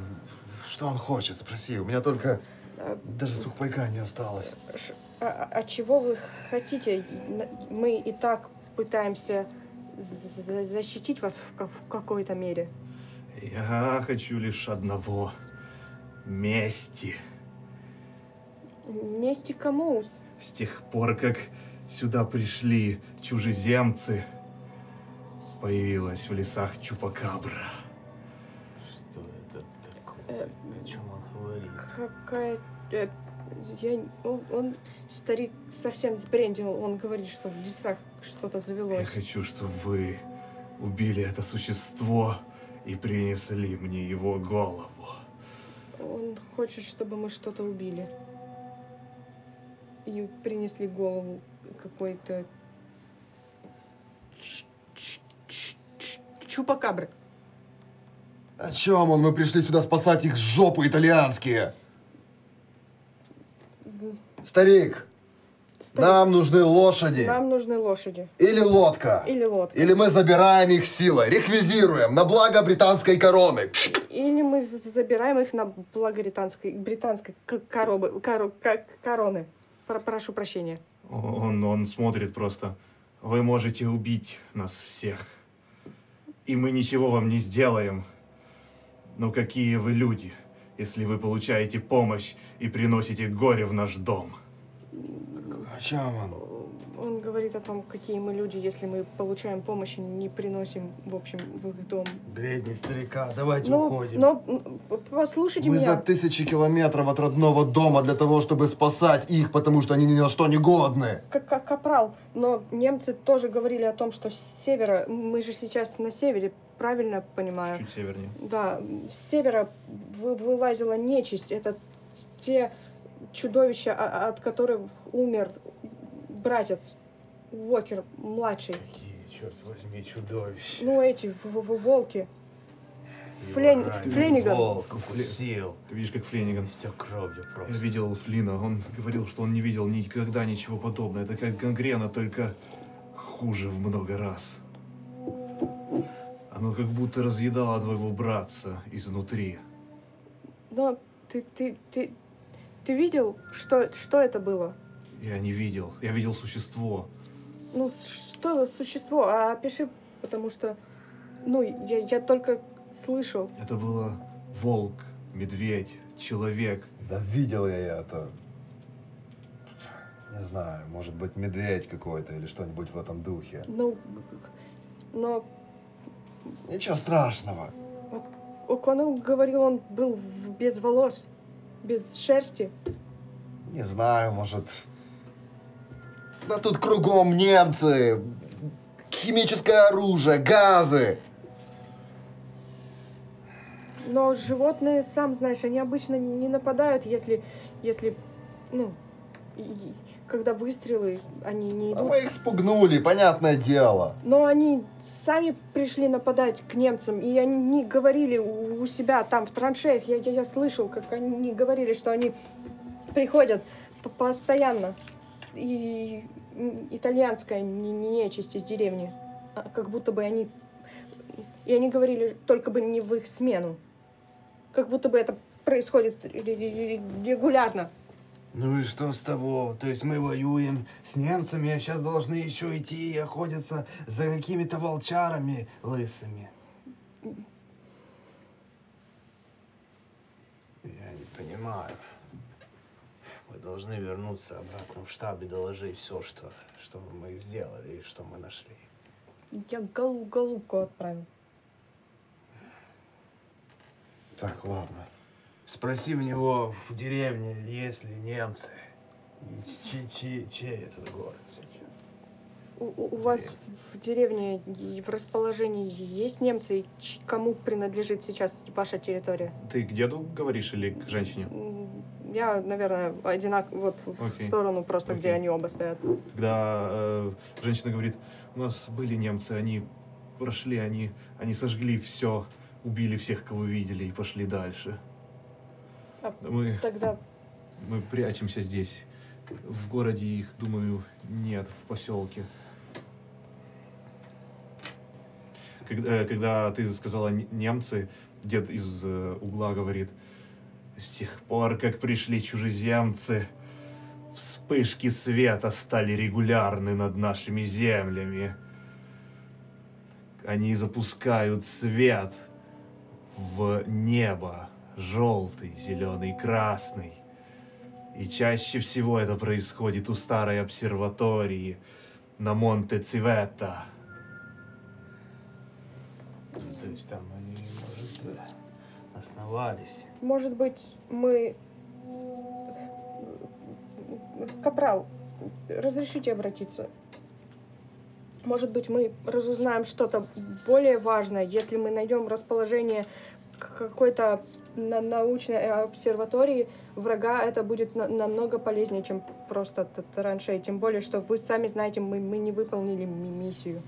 что он хочет? Спроси, у меня только даже сухпайка не осталось. А чего вы хотите? Мы и так пытаемся защитить вас в какой-то мере. Я хочу лишь одного. Мести. Мести кому? С тех пор, как сюда пришли чужеземцы, появилась в лесах Чупакабра. Что это такое? О чем он говорит? Какая... Он, старик, совсем сбрендил. Он говорит, что в лесах что-то завелось. Я хочу, чтобы вы убили это существо и принесли мне его голову. Он хочет, чтобы мы что-то убили. И принесли голову какой-то... Чупакабры. О чем он? Мы пришли сюда спасать их с жопы итальянские. Старик, нам нужны лошади. Нам нужны лошади. Или лодка. Или лодка. Или мы забираем их силой, реквизируем на благо британской короны. Или мы забираем их на благо британской короны. Прошу прощения. Он смотрит просто. Вы можете убить нас всех. И мы ничего вам не сделаем. Но какие вы люди, если вы получаете помощь и приносите горе в наш дом? О чем он? Он говорит о том, какие мы люди, если мы получаем помощь и не приносим, в общем, в их дом. Бредни старика, давайте уходим. Но послушайте меня. Мы за тысячи километров от родного дома для того, чтобы спасать их, потому что они ни на что не годны. Как капрал, но немцы тоже говорили о том, что с севера, мы же сейчас на севере, правильно понимаю? Чуть севернее. Да, с севера вылазила нечисть, это те... чудовище, от которого умер братец Уокер младший. Какие, черт возьми, чудовища? Ну эти волки. Флениган. Волк укусил. Ты видишь, как Флениган стек кровью просто. Я видел Флина, он говорил, что он не видел никогда ничего подобного. Это как гангрена, только хуже в много раз. Оно как будто разъедало твоего братца изнутри. Но ты видел, что это было? Я не видел. Я видел существо. Ну, что за существо? Опиши, потому что... Ну, я только слышал. Это было волк, медведь, человек. Да видел я это. Не знаю, может быть, медведь какой-то или что-нибудь в этом духе. Ну, но... Ничего страшного. У Коннелл говорил, он был без волос. Без шерсти? Не знаю, может... Да тут кругом немцы, химическое оружие, газы. Но животные, сам знаешь, они обычно не нападают, если ну, когда выстрелы, они не идут. А мы их спугнули, понятное дело. Но они сами пришли нападать к немцам, и они говорили у себя там в траншеях, я слышал, как они говорили, что они приходят постоянно, и итальянская нечисть из деревни, как будто бы они, и они говорили только бы не в их смену, как будто бы это происходит регулярно. Ну и что с того? То есть мы воюем с немцами, а сейчас должны еще идти и охотиться за какими-то волчарами лысыми. Я не понимаю. Мы должны вернуться обратно в штаб и доложить все, что мы сделали и что мы нашли. Я голубку отправил. Так, ладно. Спроси у него в деревне, есть ли немцы. Чей этот город сейчас? У вас в деревне и в расположении есть немцы? Кому принадлежит сейчас ваша территория? Ты к деду говоришь или к женщине? Я, наверное, одинаково, вот в сторону просто, где они оба стоят. Когда женщина говорит, у нас были немцы, они прошли, они сожгли все, убили всех, кого видели, и пошли дальше. Мы прячемся здесь. В городе их, думаю, нет, в поселке. Когда ты сказала немцы, дед из угла говорит, с тех пор, как пришли чужеземцы, Вспышки света стали регулярны над нашими землями. Они запускают свет в небо. Желтый, зеленый, красный. И чаще всего это происходит у старой обсерватории на Монте-Чиветта. То есть там они, может, основались. Может быть, мы... Капрал, разрешите обратиться? Может быть, мы разузнаем что-то более важное, если мы найдем расположение какой-то научной обсерватории врага, это будет намного полезнее, чем просто раньше. И тем более, что вы сами знаете, мы не выполнили миссию.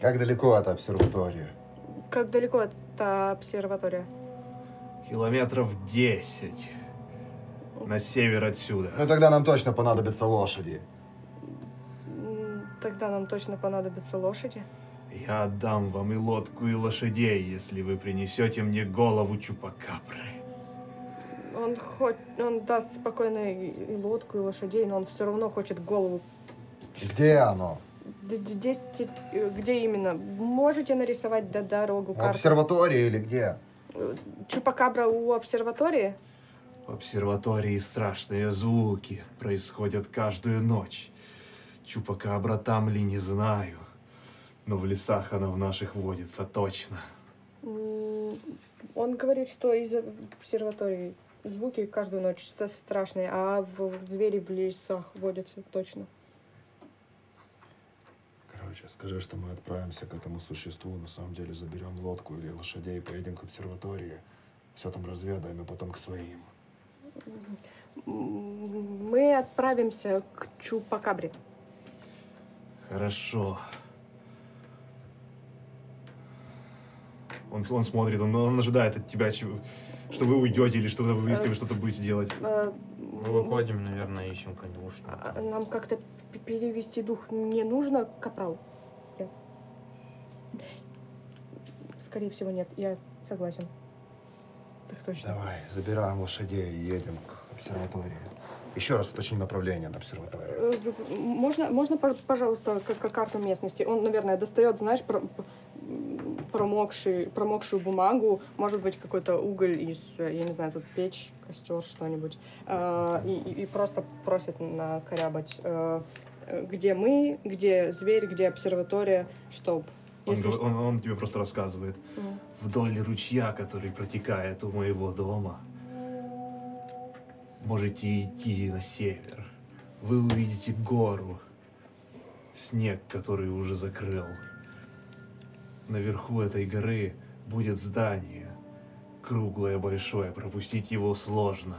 Как далеко от обсерватории? Как далеко от обсерватория? Километров 10. На север отсюда. Ну тогда нам точно понадобятся лошади. Тогда нам точно понадобятся лошади. Я отдам вам и лодку, и лошадей, если вы принесете мне голову Чупакабры. Он даст спокойно и лодку, и лошадей, но он все равно хочет голову. Где оно? 10, где именно? Можете нарисовать дорогу, карту? Обсерватории или где? Чупакабра у обсерватории? В обсерватории страшные звуки происходят каждую ночь. Чупакабра там ли, не знаю. Но в лесах она в наших водится точно. Он говорит, что из обсерватории звуки каждую ночь страшные, а звери в лесах водятся точно. Короче, скажи, что мы отправимся к этому существу, на самом деле заберем лодку или лошадей, поедем к обсерватории, все там разведаем, а потом к своим. Мы отправимся к Чупакабре. Хорошо. Он смотрит, он ожидает от тебя, что вы уйдете или что вы, если вы что-то будете делать. Мы выходим, наверное, ищем конюшню. Нам как-то перевести дух не нужно, капрал? Нет. Скорее всего, нет. Я согласен. Точно. Давай, забираем лошадей и едем к обсерватории. Еще раз уточни направление на обсерваторию. Можно, пожалуйста, карту местности? Он, наверное, достает, знаешь, промокшую бумагу, может быть, какой-то уголь из, я не знаю, тут печь, костер, что-нибудь. И просто просит накорябать, где мы, где зверь, где обсерватория, чтоб... Он тебе просто рассказывает. Вдоль ручья, который протекает у моего дома, можете идти на север. Вы увидите гору, снег, который уже закрыл. Наверху этой горы будет здание, круглое, большое. Пропустить его сложно.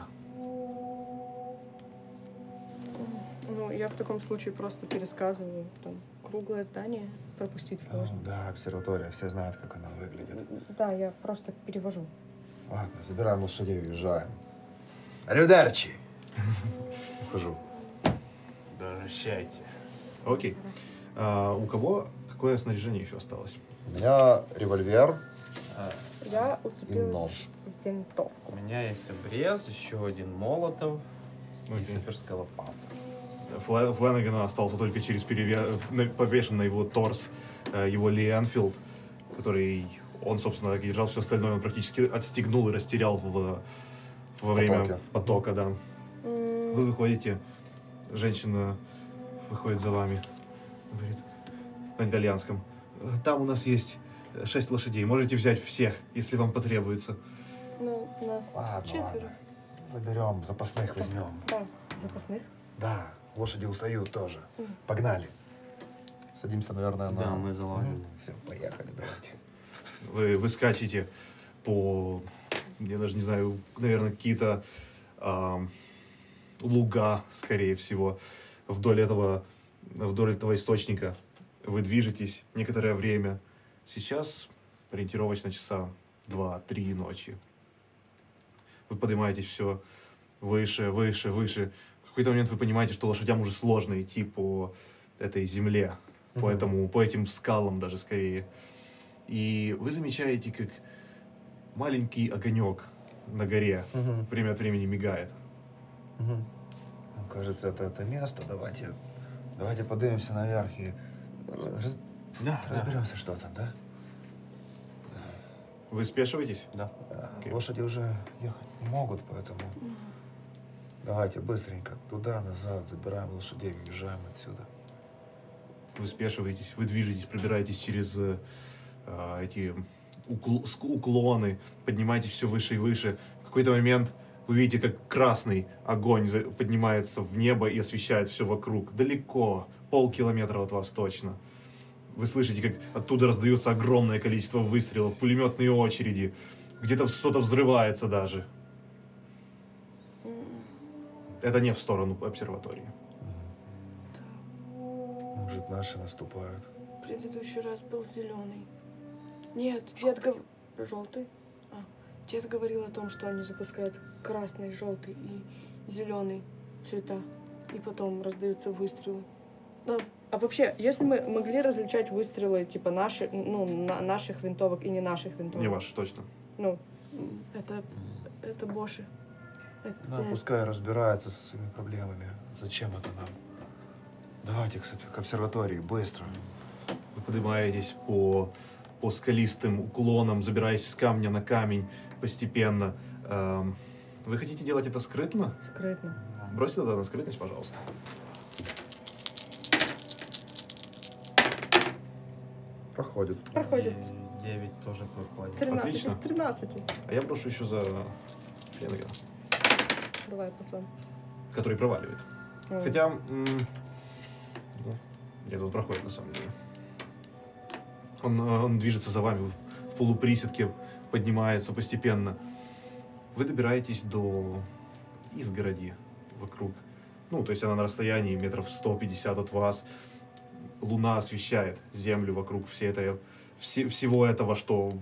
Ну, я в таком случае просто пересказываю. Там круглое здание, пропустить сложно. Да, обсерватория, все знают, как она выглядит. Да, я просто перевожу. Ладно, забираем лошадей, уезжаем. Рюдарчи! Ухожу. Прощайте. Окей. У кого какое снаряжение еще осталось? У меня револьвер. Я уцепилась в винтовку. У меня есть обрез, еще один молотов и саперская лопата. Фленнегана остался только через повешен на его торс его Ли Энфилд, который он, собственно, держал, все остальное он практически отстегнул и растерял во время потока, да. Вы выходите, женщина выходит за вами, говорит на итальянском. Там у нас есть 6 лошадей, можете взять всех, если вам потребуется. Ну, у нас ладно, 4. Ладно. Заберем, запасных возьмем. Да, запасных? Да. Лошади устают тоже. Погнали. Садимся, наверное, на... Да, мы заложили. Все, поехали, давайте. Вы скачете по, я даже не знаю, наверное, какие-то луга, скорее всего, вдоль этого источника. Вы движетесь некоторое время. Сейчас ориентировочно часа 2-3 ночи. Вы поднимаетесь все выше, выше, выше. В какой-то момент вы понимаете, что лошадям уже сложно идти по этой земле, по этим скалам даже скорее. И вы замечаете, как маленький огонек на горе время от времени мигает. Кажется, это место. Давайте поднимемся наверх и разберемся, что там, да? Вы спешиваетесь? Да. Лошади уже ехать не могут, поэтому давайте быстренько туда-назад, забираем лошадей, бежаем отсюда. Вы спешиваетесь, вы движетесь, пробираетесь через эти уклоны, поднимаетесь все выше и выше. В какой-то момент вы видите, как красный огонь поднимается в небо и освещает все вокруг. Далеко, полкилометра от вас точно. Вы слышите, как оттуда раздается огромное количество выстрелов, пулеметные очереди. Где-то что-то взрывается даже. Это не в сторону обсерватории. Может, наши наступают? Предыдущий раз был зеленый. Нет, дед говорил... Желтый? Дед говорил о том, что они запускают красный, желтый и зеленый цвета. И потом раздаются выстрелы. Да. А вообще, если мы могли различать выстрелы, типа, наши, наших винтовок и не наших винтовок? Не ваши, точно. Ну, это боши. Да, пускай разбираются со своими проблемами. Зачем это нам? Давайте, кстати, к обсерватории, быстро. Вы поднимаетесь по скалистым уклонам, забираясь с камня на камень постепенно. Вы хотите делать это скрытно? Скрытно. Бросьте тогда на скрытность, пожалуйста. Проходит. 9 тоже проходит. 13. Отлично. Из 13. А я брошу еще за Фенрия. Давай, пацан. Который проваливает. Хотя... Нет, он проходит на самом деле. Он движется за вами в полуприседке, поднимается постепенно. Вы добираетесь до изгороди вокруг. Ну, то есть она на расстоянии метров 150 от вас. Луна освещает землю вокруг всего этого, что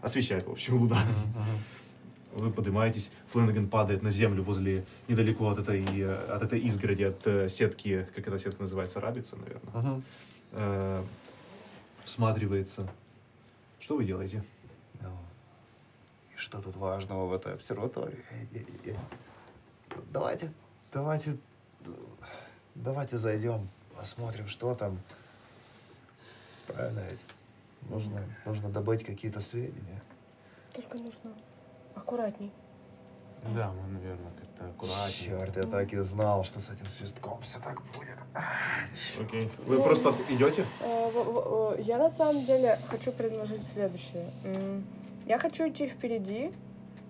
освещает, в общем, луна. Вы поднимаетесь, Фленнеган падает на землю возле, недалеко от этой изгороди, от сетки, как эта сетка называется, рабица, наверное. Всматривается. Что вы делаете? И что тут важного в этой обсерватории? Давайте зайдем, посмотрим, что там. Правильно ведь? Нужно добыть какие-то сведения. Только нужно аккуратней. Да, мы, наверное, как-то аккуратней. Черт, я так и знал, что с этим свистком все так будет. Окей. Вы просто идете? Я на самом деле хочу предложить следующее. Я хочу идти впереди,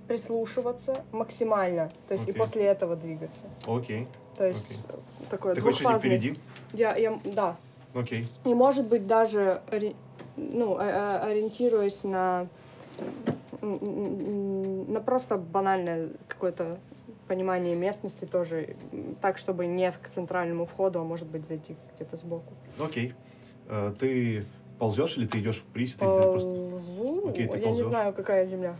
прислушиваться максимально. То есть и после этого двигаться. Окей. То есть такое. Ты хочешь идти впереди? Да. Окей. И может быть даже ориентируясь на просто банальное какое-то понимание местности тоже, так, чтобы не к центральному входу, а может быть зайти где-то сбоку. Окей. Ты ползешь или ты идешь в присед? Ползу. Окей, ты ползешь. Я не знаю, какая земля.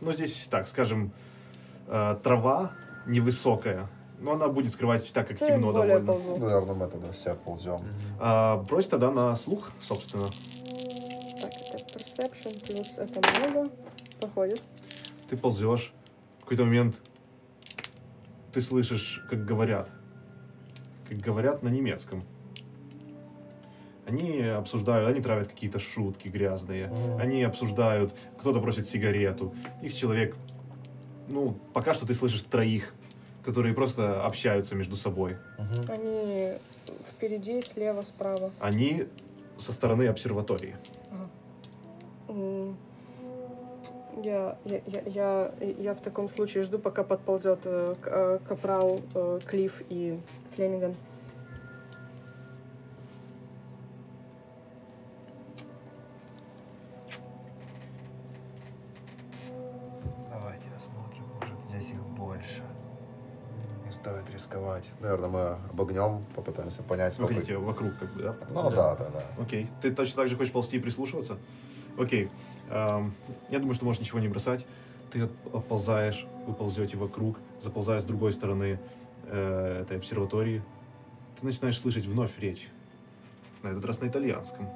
Здесь так, скажем, трава невысокая, но она будет скрывать, так как темно довольно. Наверное, мы тогда все ползем. Брось тогда на слух, собственно. Так, это perception плюс это много. Проходит. Ты ползешь. В какой-то момент ты слышишь, как говорят. Как говорят на немецком. Они обсуждают, они травят какие-то шутки грязные. Они обсуждают, кто-то просит сигарету. Их человек... пока что ты слышишь троих, которые просто общаются между собой. Они впереди, слева, справа. Они со стороны обсерватории. Я в таком случае жду, пока подползет Капрал, Клифф и Фленниган. Наверное, мы обогнем, попытаемся понять, сколько... Вы хотите вокруг, как бы, да? Да. Окей. Ты точно так же хочешь ползти и прислушиваться? Окей. Я думаю, что можешь ничего не бросать. Ты ползаешь, вы ползете вокруг, заползая с другой стороны этой обсерватории. Ты начинаешь слышать вновь речь. На этот раз на итальянском.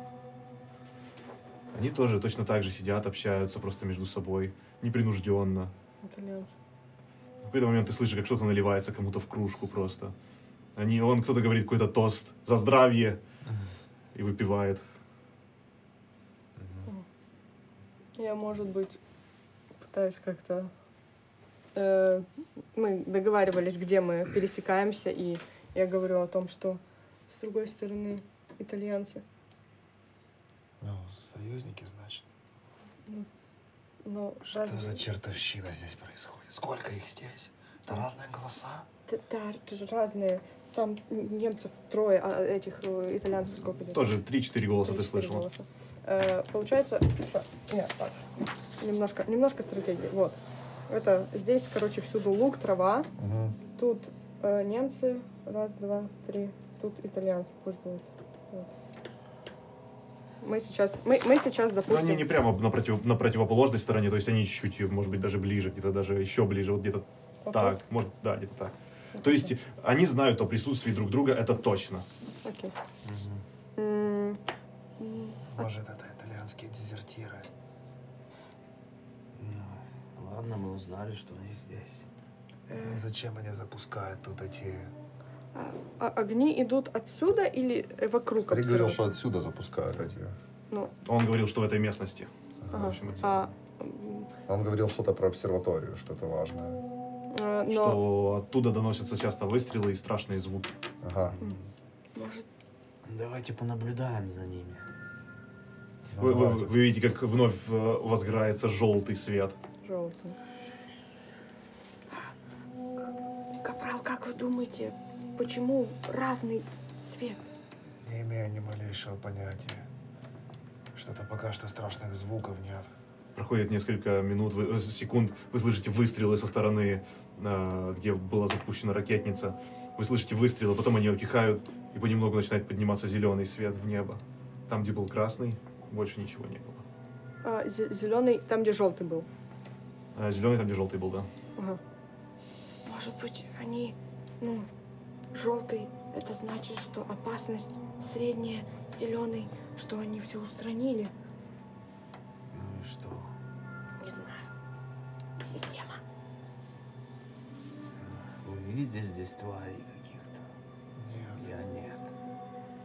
Они тоже точно так же сидят, общаются просто между собой, непринужденно. В какой-то момент ты слышишь, как что-то наливается кому-то в кружку просто. Кто-то говорит какой-то тост за здравие и выпивает. Я, может быть, пытаюсь как-то... Мы договаривались, где мы пересекаемся, и я говорю о том, что с другой стороны итальянцы. Ну, союзники, значит. Но что разве... за чертовщина здесь происходит? Сколько их здесь? Это разные голоса? Да, разные. Там немцев трое, а этих итальянцев сколько? Тоже 3-4 голоса ты слышала. Получается... Нет, так. Немножко стратегии. Вот. Это здесь, короче, всюду лук, трава. Угу. Тут немцы. Раз, два, три. Тут итальянцы. Пусть будет. Вот. Мы сейчас, допустим... Но они не прямо на противоположной стороне, то есть они чуть-чуть, может быть, даже ближе, где-то даже еще ближе, вот где-то так, может, да, где-то так. То есть они знают о присутствии друг друга, это точно. Окей. Может, это итальянские дезертиры? Ну, ладно, мы узнали, что они здесь. Зачем они запускают тут эти... А огни идут отсюда или вокруг? Старик говорил, что отсюда запускают эти. Ну. Он говорил, что в этой местности. Ага. В общем, он говорил что-то про обсерваторию, что-то важное. Но... Что оттуда доносятся часто выстрелы и страшные звуки. Ага. Может, давайте понаблюдаем за ними. Вы видите, как вновь возгорается желтый свет. Желтый. Капрал, как вы думаете? Почему разный свет? Не имею ни малейшего понятия. Что-то пока что страшных звуков нет. Проходит несколько минут, секунд, вы слышите выстрелы со стороны, где была запущена ракетница. Вы слышите выстрелы, потом они утихают, и понемногу начинает подниматься зеленый свет в небо. Там, где был красный, больше ничего не было. Зеленый там, где желтый был? Зеленый там, где желтый был, да. Ага. Может быть, они... Ну... Желтый – это значит, что опасность средняя, зеленый, что они все устранили. Ну и что? Не знаю. Система. Вы видите здесь тварей каких-то? Нет. Я нет.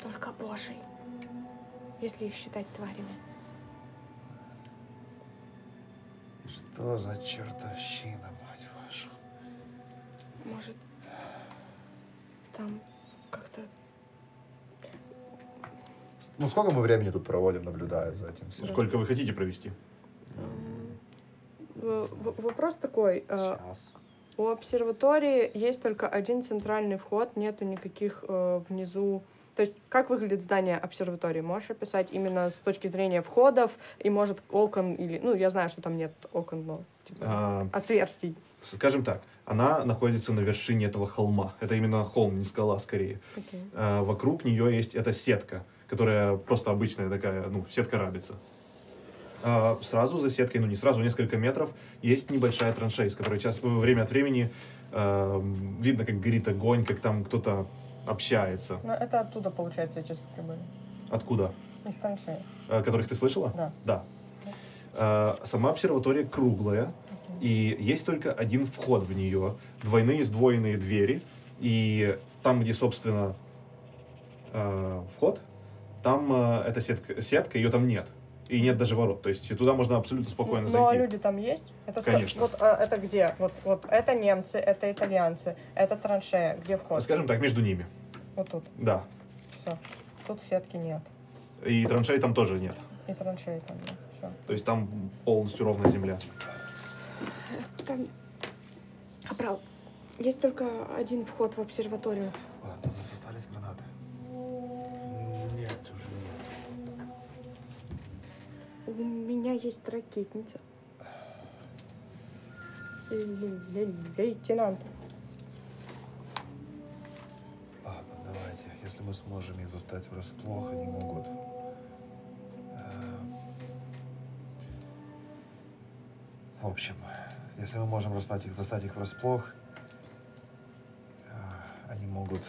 Только божий, если их считать тварями. Что за чертовщина, мать вашу? Может... Там как-то... Ну, сколько мы времени тут проводим, наблюдая за этим? Да. Сколько вы хотите провести? Вопрос такой. Сейчас. У обсерватории есть только один центральный вход, нету никаких внизу... То есть, как выглядит здание обсерватории? Можешь описать именно с точки зрения входов и, может, окон или... Ну, я знаю, что там нет окон, но... Типа, отверстий. Скажем так, она находится на вершине этого холма. Это именно холм, не скала, скорее. Okay. Вокруг нее есть эта сетка, которая просто обычная такая, ну, сетка рабица. Сразу за сеткой, ну, не сразу, несколько метров, есть небольшая траншея, из которой часто, время от времени видно, как горит огонь, как там кто-то общается. Но это оттуда, получается, эти звуки были? Откуда? Из траншеи. Которых ты слышала? Да. Да. Сама обсерватория круглая, и есть только один вход в нее, двойные сдвоенные двери, и там, где, собственно, вход, там эта сетка, ее там нет, и нет даже ворот, то есть туда можно абсолютно спокойно зайти. Ну, а люди там есть? Это, конечно. Вот это где? Вот это немцы, это итальянцы, это траншея, где вход? Скажем так, между ними. Вот тут? Да. Все, тут сетки нет. И траншеи там тоже нет. И траншеи там нет. То есть там полностью ровная земля. Там... Капрал, есть только один вход в обсерваторию. Ладно, у нас остались гранаты. Нет, уже нет. У меня есть ракетница. Лейтенант. Ладно, давайте. Если мы сможем их застать врасплох, они могут... В общем, если мы можем застать их врасплох, они могут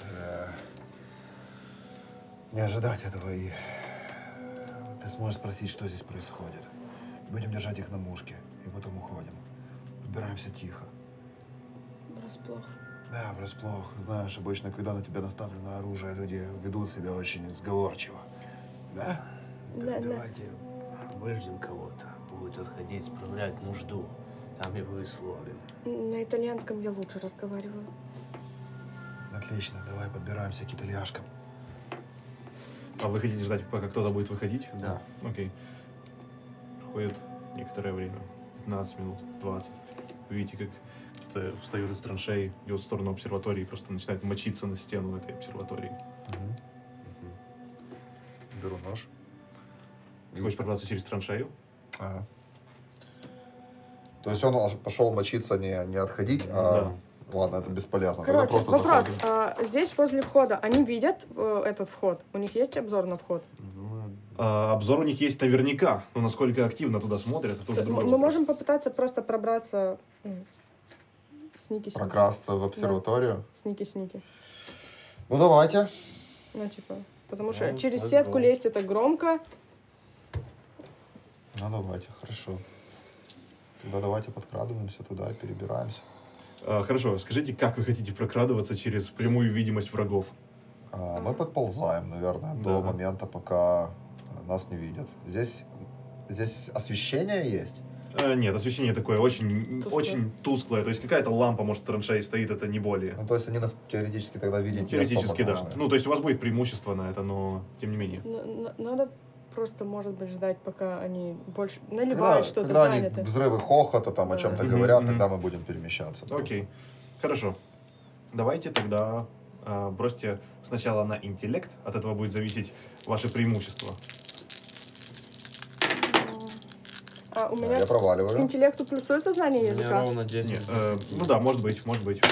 не ожидать этого, и ты сможешь спросить, что здесь происходит. Будем держать их на мушке, и потом уходим. Подбираемся тихо. Врасплох. Да, врасплох. Знаешь, обычно, когда на тебя наставлено оружие, люди ведут себя очень сговорчиво. Да? Да, давайте выждем кого-то. Будет отходить, справлять нужду. Там его и словим. На итальянском я лучше разговариваю. Отлично, давай подбираемся к итальяшкам. А вы хотите ждать, пока кто-то будет выходить? Да. Окей. Проходит некоторое время. 15 минут, 20. Вы видите, как кто-то встает из траншеи, идет в сторону обсерватории и просто начинает мочиться на стену этой обсерватории. Угу. Беру нож. Ты хочешь пробраться через траншею? Ага. То есть он пошел мочиться, не отходить, а... Да. Ладно, это бесполезно. Короче, просто вопрос. Здесь возле входа, они видят этот вход? У них есть обзор на вход? Обзор у них есть наверняка, но насколько активно туда смотрят, это уже другой вопрос. Мы можем попытаться просто пробраться... Сники-сники. Прокрасться в обсерваторию? Да. Сники-сники. Ну, давайте. Ну, типа, потому что через сетку лезть это громко. Ну, давайте, хорошо. Да, давайте подкрадываемся туда и перебираемся. Хорошо, скажите, как вы хотите прокрадываться через прямую видимость врагов? Мы подползаем, наверное, до момента, пока нас не видят. Здесь освещение есть? Нет, освещение такое очень тусклое. Очень тусклое. То есть какая-то лампа, может, в траншее стоит, это не более. Ну, то есть они нас теоретически тогда видят. Ну, теоретически, да. Нужны. Ну, то есть у вас будет преимущество на это, но тем не менее. Надо... Просто, может быть, ждать, пока они больше наливают что-то, заняты. Когда взрывы хохота, там, о чем-то говорят, тогда мы будем перемещаться. Окей. Хорошо. Давайте тогда бросьте сначала на интеллект. От этого будет зависеть ваше преимущество. А у меня я проваливаю. К интеллекту плюсуется знание языка? У меня ровно 10. Нет, ну да, может быть, может быть.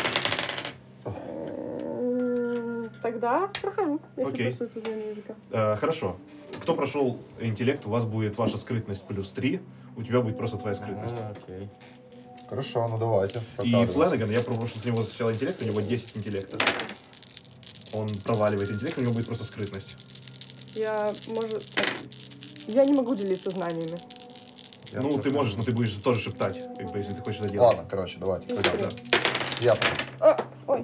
Тогда прохожу, если плюсуется знание языка. Хорошо. Кто прошел интеллект, у вас будет ваша скрытность плюс 3, у тебя будет просто твоя скрытность. Окей. Хорошо, ну давайте. И Фленнеган, я проброшу с него сначала интеллект, у него 10 интеллекта. Он проваливает интеллект, у него будет просто скрытность. Я не могу делиться знаниями. Ну, ты можешь, но ты будешь тоже шептать, если ты хочешь это делать. Ладно, короче, давайте.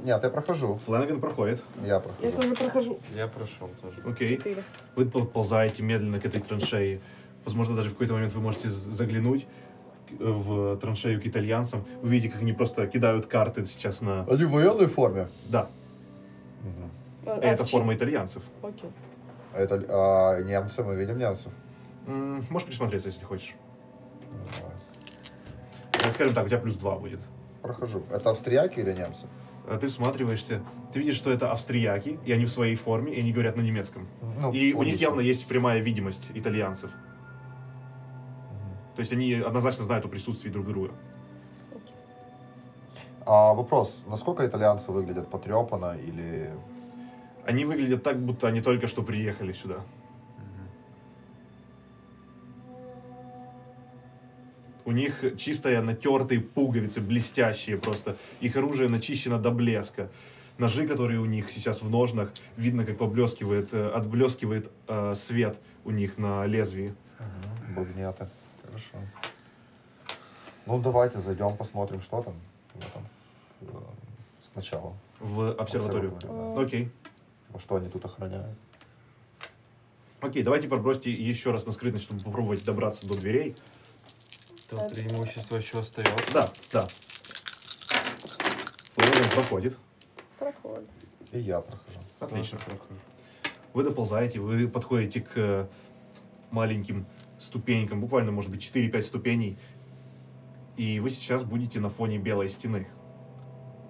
Нет, я прохожу. Фленнеган проходит. Я прохожу. Я тоже прохожу. Я прошел тоже. Окей. 4. Вы ползаете медленно к этой траншее. Возможно, даже в какой-то момент вы можете заглянуть в траншею к итальянцам. Вы видите, как они просто кидают карты сейчас на... Они в военной форме? Да. Угу. Это форма итальянцев. Окей. Это, немцы, мы видим немцев? Можешь присмотреться, если хочешь. Давай. Скажем так, у тебя плюс 2 будет. Прохожу. Это австрияки или немцы? Ты всматриваешься, ты видишь, что это австрияки, и они в своей форме, и они говорят на немецком. Ну, и у них явно есть прямая видимость итальянцев. То есть они однозначно знают о присутствии друг друга. А вопрос, насколько итальянцы выглядят потрепанно или... Они выглядят так, будто они только что приехали сюда. У них чистые натертые пуговицы, блестящие просто. Их оружие начищено до блеска. Ножи, которые у них сейчас в ножнах, видно, как поблескивает, отблескивает свет у них на лезвии. Угу. Бубнята. Хорошо. Ну, давайте зайдем, посмотрим, что там. Сначала. В обсерваторию. Да. Окей. Что они тут охраняют? Окей, давайте пробросьте еще раз на скрытность, чтобы попробовать добраться до дверей. То преимущество еще остается. Да, да. Фленнеган проходит. Проходит. И я прохожу. Отлично. Прохожу. Вы доползаете, вы подходите к маленьким ступенькам, буквально, может быть, 4-5 ступеней. И вы сейчас будете на фоне белой стены.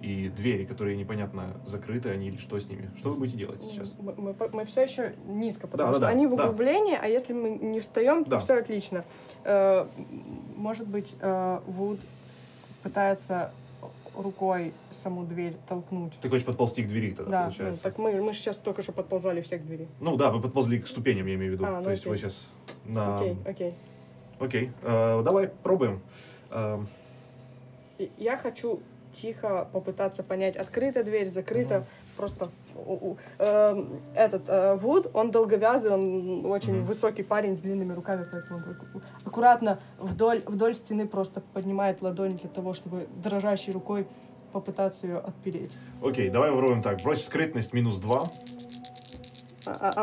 И двери, которые непонятно закрыты, они или что с ними. Что вы будете делать сейчас? Мы все еще низко, потому что они в углублении, а если мы не встаем, то все отлично. Может быть, Вуд пытается рукой саму дверь толкнуть. Ты хочешь подползти к двери тогда, да, получается? Да, так мы сейчас только что подползали все к двери. Ну да, вы подползли к ступеням, я имею в виду. Ну, то есть вы сейчас на... Окей, окей. Окей, давай пробуем. Я хочу... тихо попытаться понять, открыта дверь, закрыта, просто этот Вуд, он долговязый, он очень высокий парень с длинными руками, поэтому аккуратно вдоль стены просто поднимает ладонь для того, чтобы дрожащей рукой попытаться ее отпереть. Окей, давай попробуем так. Брось скрытность -2. А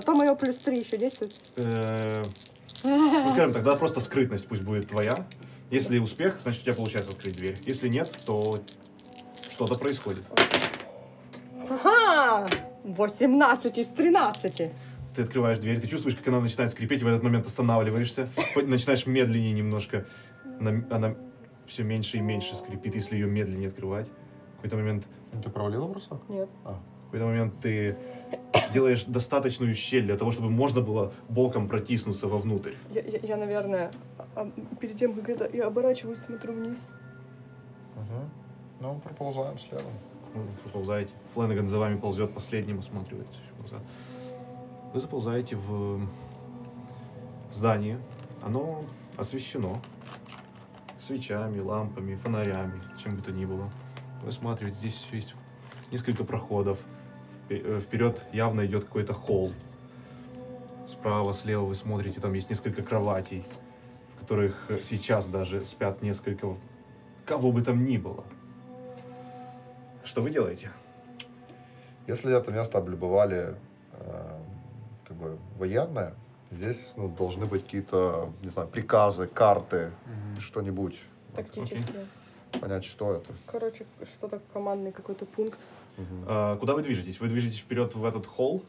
то мое +3 еще действует. Ну, скажем так, тогда просто скрытность пусть будет твоя. Если успех, значит, у тебя получается открыть дверь. Если нет, то что-то происходит. Ага! 18 из 13. Ты открываешь дверь, ты чувствуешь, как она начинает скрипеть, и в этот момент останавливаешься, начинаешь медленнее немножко. Она все меньше и меньше скрипит, если ее медленнее открывать. В какой-то момент... Ты провалила брусок? Нет. В какой-то момент ты делаешь достаточную щель для того, чтобы можно было боком протиснуться вовнутрь. Я наверное, перед тем, как это, я оборачиваюсь, смотрю вниз. Угу. Ну, проползаем следом. Проползаете. Фленнеган за вами ползет последним, осматривается еще назад. Вы заползаете в здание. Оно освещено свечами, лампами, фонарями, чем бы то ни было. Вы осматриваете, здесь еще есть несколько проходов. Вперед явно идет какой-то холл. Справа, слева вы смотрите, там есть несколько кроватей, в которых сейчас даже спят несколько кого бы там ни было. Что вы делаете? Если это место облюбовали как бы военное, здесь должны быть какие-то, не знаю, приказы, карты, что-нибудь. Тактические. Понять, что это. Короче, что-то командный какой-то пункт. А куда вы движетесь? Вы движетесь вперед в этот холл?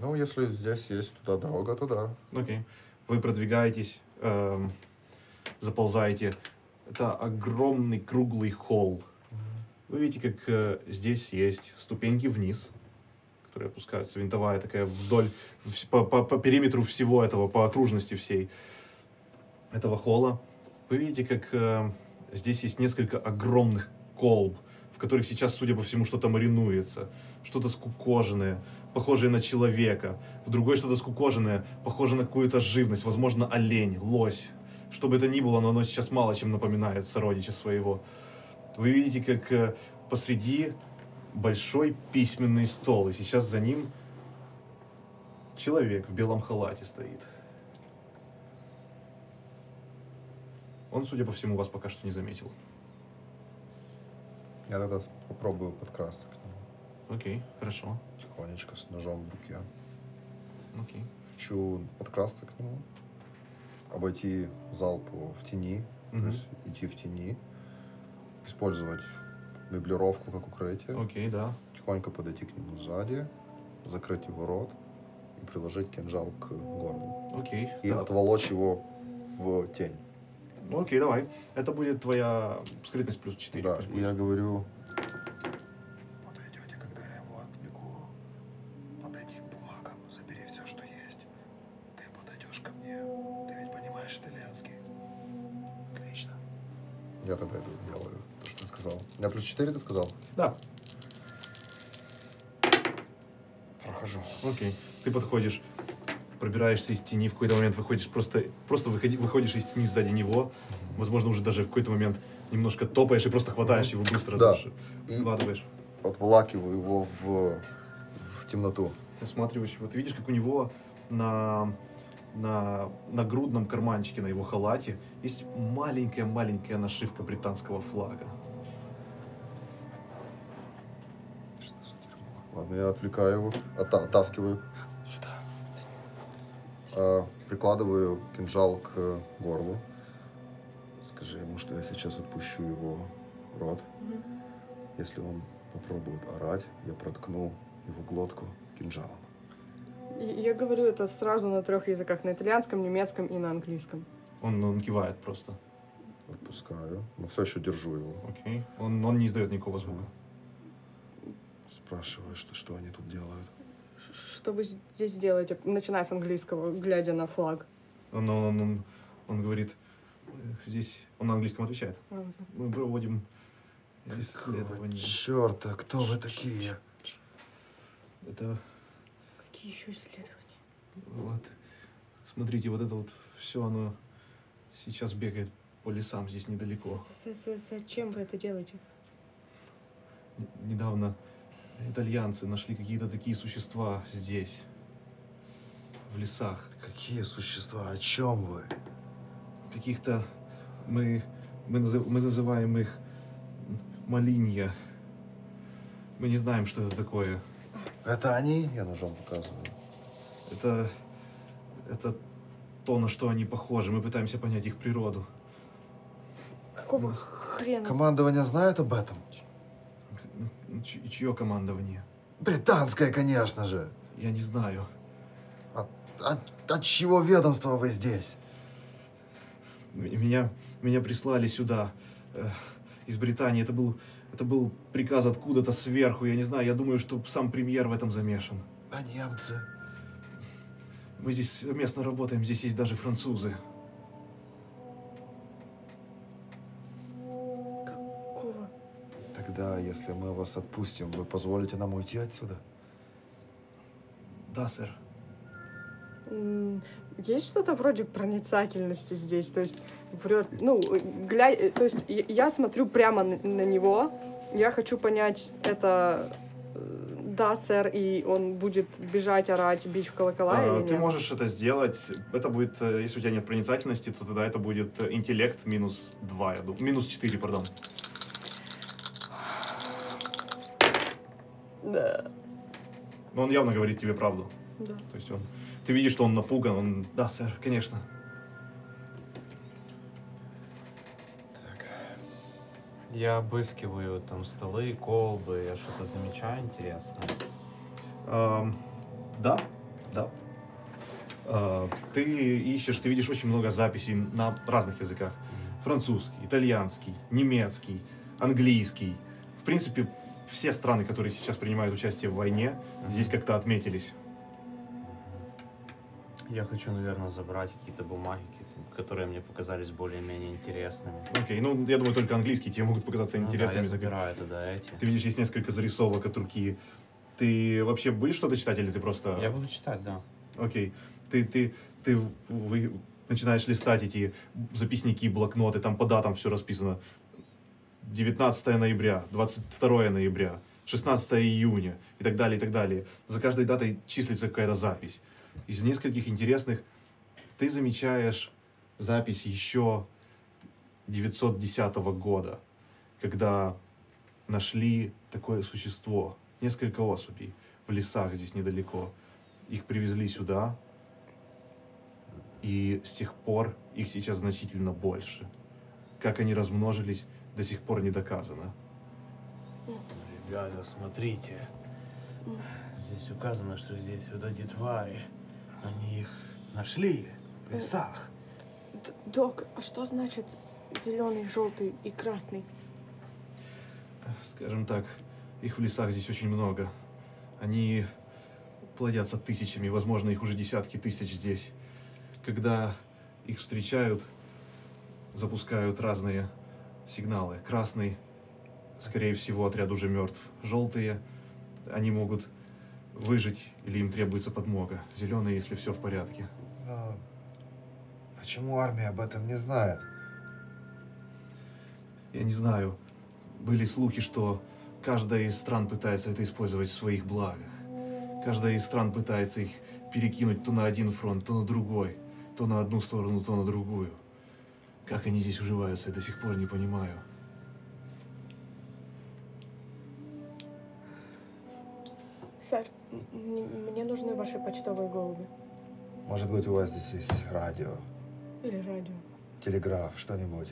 Ну, если здесь есть туда дорога, то да. Окей. Вы продвигаетесь, заползаете. Это огромный круглый холл. Вы видите, как здесь есть ступеньки вниз, которые опускаются, винтовая такая вдоль, по периметру всего этого, по окружности всей этого холла. Вы видите, как... Здесь есть несколько огромных колб, в которых сейчас, судя по всему, что-то маринуется. Что-то скукоженное, похожее на человека. В другой что-то скукоженное, похоже на какую-то живность. Возможно, олень, лось. Что бы это ни было, но оно сейчас мало чем напоминает сородича своего. Вы видите, как посреди большой письменный стол. И сейчас за ним человек в белом халате стоит. Он, судя по всему, вас пока что не заметил. Я тогда попробую подкрасться к нему. Окей, хорошо. Тихонечко, с ножом в руке. Окей. Хочу подкрасться к нему, обойти залпу в тени, то есть идти в тени, использовать меблировку как укрытие. Окей, да. Тихонько подойти к нему сзади, закрыть его рот и приложить кинжал к горлу. Окей. И отволочь его в тень. Ну окей, давай. Это будет твоя скрытность +4. Да, я говорю... Подойдете, когда я его отвлеку. Подойди к бумагам, забери все, что есть. Ты подойдешь ко мне. Ты ведь понимаешь итальянский. Отлично. Я тогда это делаю, то, что ты сказал. У меня +4 ты сказал? Да. Прохожу. Окей. Ты подходишь. Пробираешься из тени, в какой-то момент выходишь, просто выходишь из тени сзади него, возможно, уже даже в какой-то момент немножко топаешь и просто хватаешь его быстро, вкладываешь. Отволакиваю его в темноту. Осматриваешь, вот видишь, как у него на грудном карманчике, на его халате, есть маленькая-маленькая нашивка британского флага. Ладно, я отвлекаю его, оттаскиваю. Прикладываю кинжал к горлу. Скажи ему, что я сейчас отпущу его рот. Если он попробует орать, я проткну его глотку кинжалом. Я говорю это сразу на 3 языках. На итальянском, немецком и на английском. Он кивает просто. Отпускаю. Но все еще держу его. Окей. Он не издает никакого звука. Спрашиваю, что они тут делают. Что вы здесь делаете, начиная с английского, глядя на флаг? Он говорит, здесь он на английском отвечает. Мы проводим исследование. Черта, кто вы такие? Это... Какие еще исследования? Вот, смотрите, вот это вот все, оно сейчас бегает по лесам здесь недалеко. Зачем вы это делаете? недавно итальянцы нашли какие-то такие существа здесь, в лесах. Какие существа? О чем вы? Каких-то... Мы называем их Малинья. Мы не знаем, что это такое. Это они? Я ножом показываю. Это то, на что они похожи. Мы пытаемся понять их природу. Какого хрена? Командование знает об этом? Чье командование? Британское, конечно же. Я не знаю. От чего ведомства вы здесь? Меня прислали сюда из Британии. Это был приказ откуда-то сверху. Я не знаю. Я думаю, что сам премьер в этом замешан. А немцы? Мы здесь местно работаем. Здесь есть даже французы. Какого? Тогда, если мы вас отпустим, вы позволите нам уйти отсюда? Да, сэр. Есть что-то вроде проницательности здесь, то есть, то есть я смотрю прямо на него, я хочу понять, это да, сэр, и он будет бежать, орать, бить в колокола или нет? Ты можешь это сделать, это будет, если у тебя нет проницательности, то тогда это будет интеллект минус 2, я думаю, минус 4, пардон. Да. Но он явно говорит тебе правду. Да. То есть он... Ты видишь, что он напуган, он... Да, сэр, конечно. Так. Я обыскиваю там столы, колбы, я что-то замечаю интересное. Да. Ты ищешь, ты видишь очень много записей на разных языках. Французский, итальянский, немецкий, английский. В принципе, все страны, которые сейчас принимают участие в войне, здесь как-то отметились. Я хочу, наверное, забрать какие-то бумаги, которые мне показались более-менее интересными. Окей, ну, я думаю, только английские тебе могут показаться интересными. Да, я забираю тогда эти. Ты видишь, есть несколько зарисовок от руки. Ты вообще будешь что-то читать или ты просто... Я буду читать, да. Окей. Ты начинаешь листать эти записники, блокноты, там по датам все расписано. 19 ноября, 22 ноября, 16 июня и так далее, и так далее. За каждой датой числится какая-то запись. Из нескольких интересных ты замечаешь запись еще 910 года, когда нашли такое существо, несколько особей в лесах здесь недалеко. Их привезли сюда, и с тех пор их сейчас значительно больше. Как они размножились, до сих пор не доказано. Ребята, смотрите. Здесь указано, что здесь вот эти твари. Они их нашли в лесах. Док, а что значит зеленый, желтый и красный? Скажем так, их в лесах здесь очень много. Они плодятся тысячами, возможно, их уже десятки тысяч здесь. Когда их встречают, запускают разные сигналы. Красный, скорее всего, отряд уже мертв. Желтые, они могут выжить или им требуется подмога. Зеленые, если все в порядке. Но почему армия об этом не знает? Я не знаю. Были слухи, что каждая из стран пытается это использовать в своих благах. Каждая из стран пытается их перекинуть то на один фронт, то на другой, то на одну сторону, то на другую. Как они здесь уживаются, я до сих пор не понимаю. Сэр, мне нужны ваши почтовые голуби. Может быть, у вас здесь есть радио? Или радио. Телеграф, что-нибудь.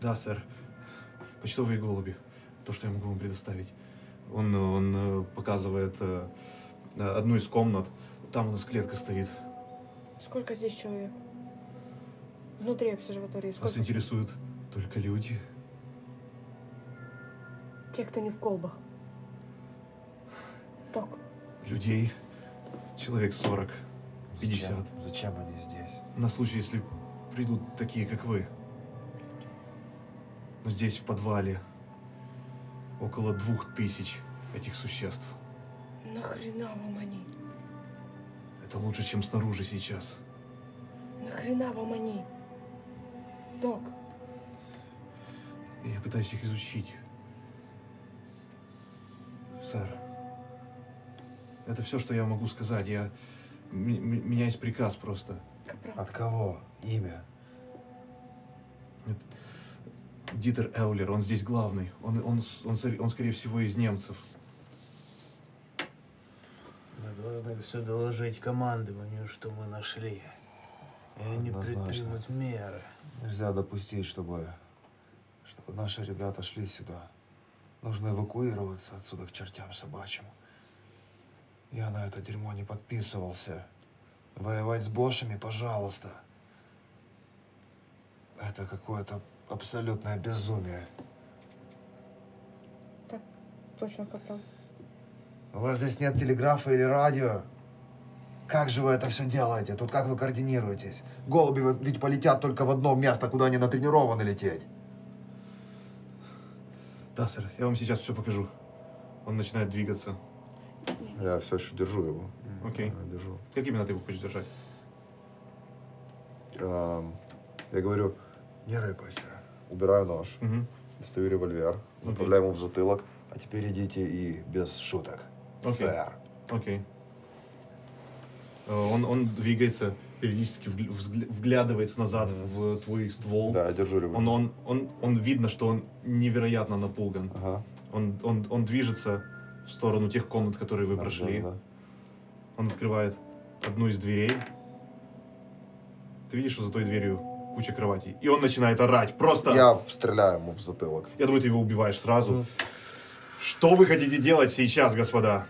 Да, сэр. Почтовые голуби. То, что я могу вам предоставить. Он показывает одну из комнат. Там у нас клетка стоит. Сколько здесь человек? Внутри обсерватории сколько? Вас интересуют только люди. Те, кто не в колбах. Ток. Людей человек 40, 50. Зачем они здесь? На случай, если придут такие, как вы. Но здесь, в подвале, около 2000 этих существ. Нахрена вам они? Это лучше, чем снаружи сейчас. Нахрена вам они? Док. Я пытаюсь их изучить. сэр. Это все, что я могу сказать. У меня есть приказ просто. От кого? Имя? Дитер Эулер, он здесь главный. Он, скорее всего, из немцев. Мы должны все доложить командованию, что мы нашли. И они предпримут меры. Нельзя допустить, чтобы наши ребята шли сюда. Нужно эвакуироваться отсюда к чертям собачьим. Я на это дерьмо не подписывался. Воевать с бошами, пожалуйста. Это какое-то абсолютное безумие. Так, точно потом. У вас здесь нет телеграфа или радио? Как же вы это все делаете? Тут как вы координируетесь? Голуби ведь полетят только в одно место, куда они натренированы лететь. Да, сэр, я вам сейчас все покажу. Он начинает двигаться. Я все еще держу его. Окей. Держу. Как именно ты его хочешь держать? Я говорю, не рыпайся. Убираю нож, достаю револьвер, направляю ему в затылок. А теперь идите и без шуток, сэр. Окей. Он двигается, периодически вглядывается назад в твой ствол. Да, я держу револьвер. Он видно, что он невероятно напуган. Ага. Он движется в сторону тех комнат, которые вы прошли. Да. Он открывает одну из дверей. Ты видишь, что за той дверью куча кроватей. И он начинает орать. Просто... Я стреляю ему в затылок. Я думаю, ты его убиваешь сразу. Что вы хотите делать сейчас, господа?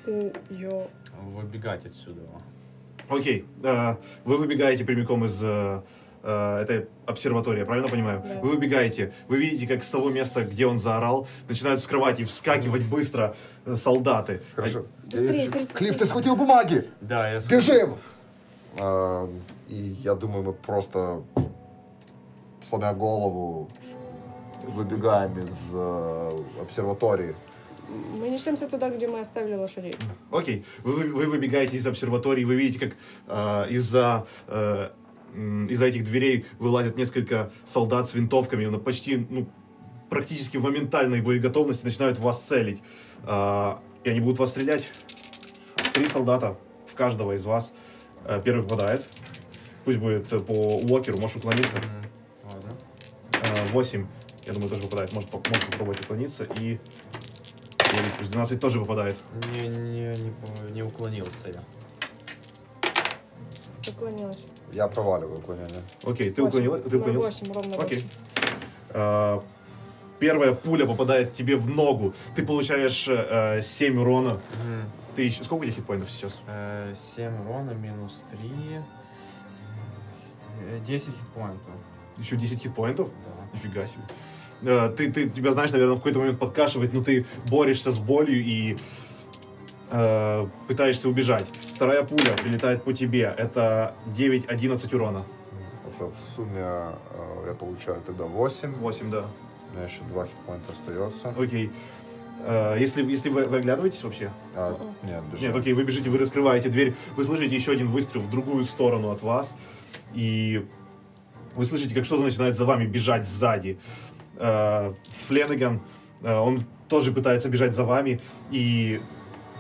Выбегать отсюда. Окей. Вы выбегаете прямиком из этой обсерватории, правильно понимаю? Да. Вы выбегаете. Вы видите, как с того места, где он заорал, начинают с кровати вскакивать быстро солдаты. Хорошо. Клифф, ты схватил бумаги? Да, я схватил. Бежим! И я думаю, мы просто, сломя голову, выбегаем из обсерватории. Мы несемся туда, где мы оставили лошадей. Окей. Вы выбегаете из обсерватории, вы видите, как из-за этих дверей вылазят несколько солдат с винтовками, но почти, практически в моментальной боеготовности начинают вас целить. И они будут вас стрелять. 3 солдата в каждого из вас. Первый попадает. Пусть будет по Уокеру, можешь уклониться. 8. Я думаю, тоже попадает. Может попробовать уклониться. И 12 тоже попадает. Не уклонился я. Уклонилась. Я проваливаю уклонение. Окей, ты уклонилась? Ты уклонился? 8, ровно 8. Окей. Первая пуля попадает тебе в ногу. Ты получаешь 7 урона. Ты, сколько у тебя хитпоинтов сейчас? 7 урона минус 3. 10 хитпоинтов. Еще 10 хитпоинтов? Да. Нифига себе. Тебя, знаешь, наверное, в какой-то момент подкашивает, но ты борешься с болью и пытаешься убежать. Вторая пуля прилетает по тебе. Это 9-11 урона. Это в сумме я получаю тогда 8. 8, да. У меня еще 2 хитпоинта остается. Окей. Если вы оглядываетесь вообще? Нет, бежим. Нет, окей, вы бежите, вы раскрываете дверь. Вы слышите еще один выстрел в другую сторону от вас. И вы слышите, как что-то начинает за вами бежать сзади. Фленнеган, он тоже пытается бежать за вами, и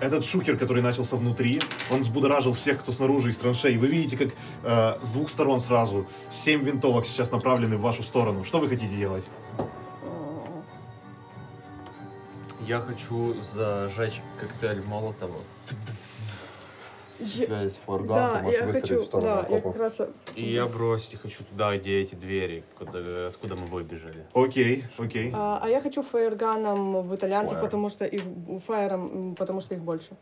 этот шухер, который начался внутри, он взбудоражил всех, кто снаружи, из траншей. Вы видите, как с двух сторон сразу 7 винтовок сейчас направлены в вашу сторону. Что вы хотите делать? Я хочу зажечь коктейль Молотова. У тебя есть флорган, ты можешь выстрелить в сторону окопов. И я бросить хочу туда, где эти двери, откуда мы выбежали. Окей, окей. А я хочу фаерганом в итальянцев, потому что их больше.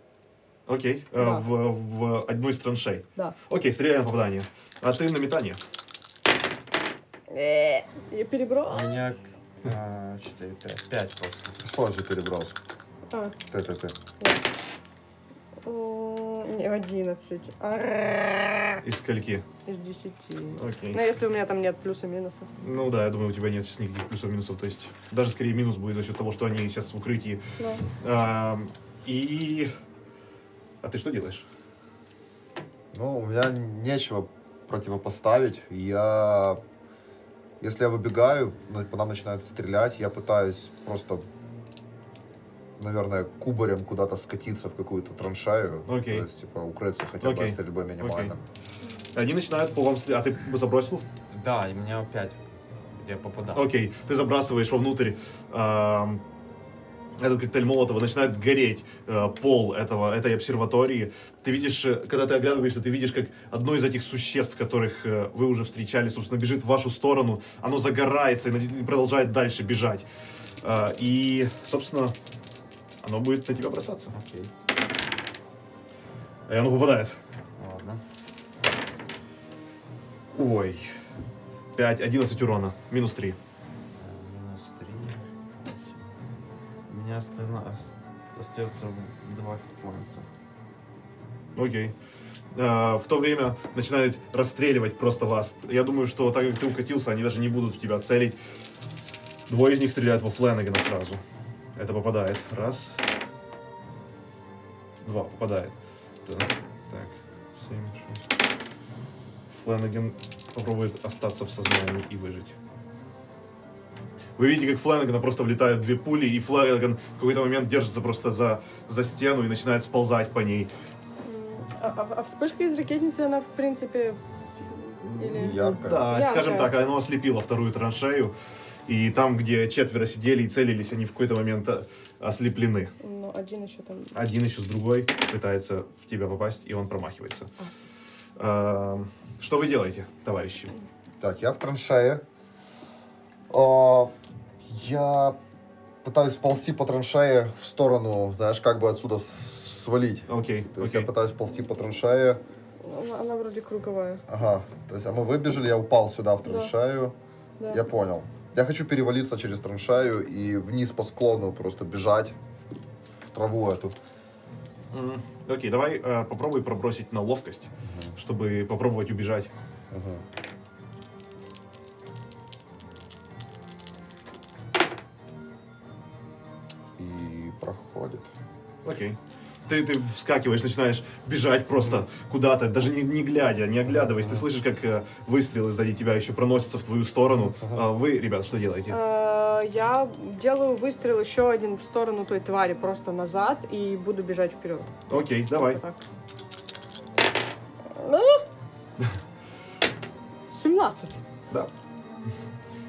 Окей, в одну из траншей. Да. Окей, стреляй на попадание. А ты на метание. Я переброс. У меня 4, 5, 5 просто. Позже переброс. Ты. 11. Из скольки? Из 10. Окей. Но если у меня там нет плюса-минусов. Ну да, я думаю, у тебя нет сейчас никаких плюсов-минусов. То есть даже скорее минус будет за счет того, что они сейчас в укрытии. Да. А ты что делаешь? Ну, у меня нечего противопоставить. Если я выбегаю, по нам начинают стрелять, я пытаюсь просто наверное, кубарем куда-то скатиться в какую-то траншею. Okay. То есть, типа, укрыться хотя бы стрельбой минимально. Okay. Они начинают по вам стрелять. А ты забросил? Да, и меня опять я попадал. Окей, ты забрасываешь вовнутрь этот коктейль Молотова, начинает гореть пол этой обсерватории. Ты видишь, когда ты оглядываешься, ты видишь, как одно из этих существ, которых вы уже встречали, собственно, бежит в вашу сторону, оно загорается и продолжает дальше бежать. И, собственно, оно будет на тебя бросаться. Окей. И оно попадает. Ладно. Ой. 5, 11 урона. Минус 3. У меня остается 2 хитпоинта. Окей. В то время начинают расстреливать просто вас. Я думаю, что так как ты укатился, они даже не будут в тебя целить. 2 из них стреляют во Фленнегана сразу. Это попадает. Раз. 2 попадает. Так. 7, 6. Фленнеган попробует остаться в сознании и выжить. Вы видите, как Фленнегана просто влетают 2 пули, и Фленнеган в какой-то момент держится просто за стену и начинает сползать по ней. А вспышка из ракетницы, она, в принципе, или... Яркая. Да, яркая. Скажем так, она ослепила вторую траншею, и там, где 4 сидели и целились, они в какой-то момент ослеплены. Но один еще там... Один еще с другой пытается в тебя попасть, и он промахивается. Что вы делаете, товарищи? Так, я в траншее. Я пытаюсь ползти по траншее в сторону, знаешь, как бы отсюда свалить. Окей. То есть я пытаюсь ползти по траншее. Она вроде круговая. Ага. То есть, а мы выбежали, я упал сюда в траншею. Да. Я понял. Я хочу перевалиться через траншею и вниз по склону просто бежать в траву эту. Окей, давай попробуй пробросить на ловкость, чтобы попробовать убежать. Проходит. Окей. Ты вскакиваешь, начинаешь бежать просто куда-то, даже не глядя, не оглядываясь. Ты слышишь, как выстрелы сзади тебя еще проносятся в твою сторону. Вы, ребят, что делаете? Я делаю выстрел еще один в сторону той твари, просто назад, и буду бежать вперед. Окей, давай. 17. Да.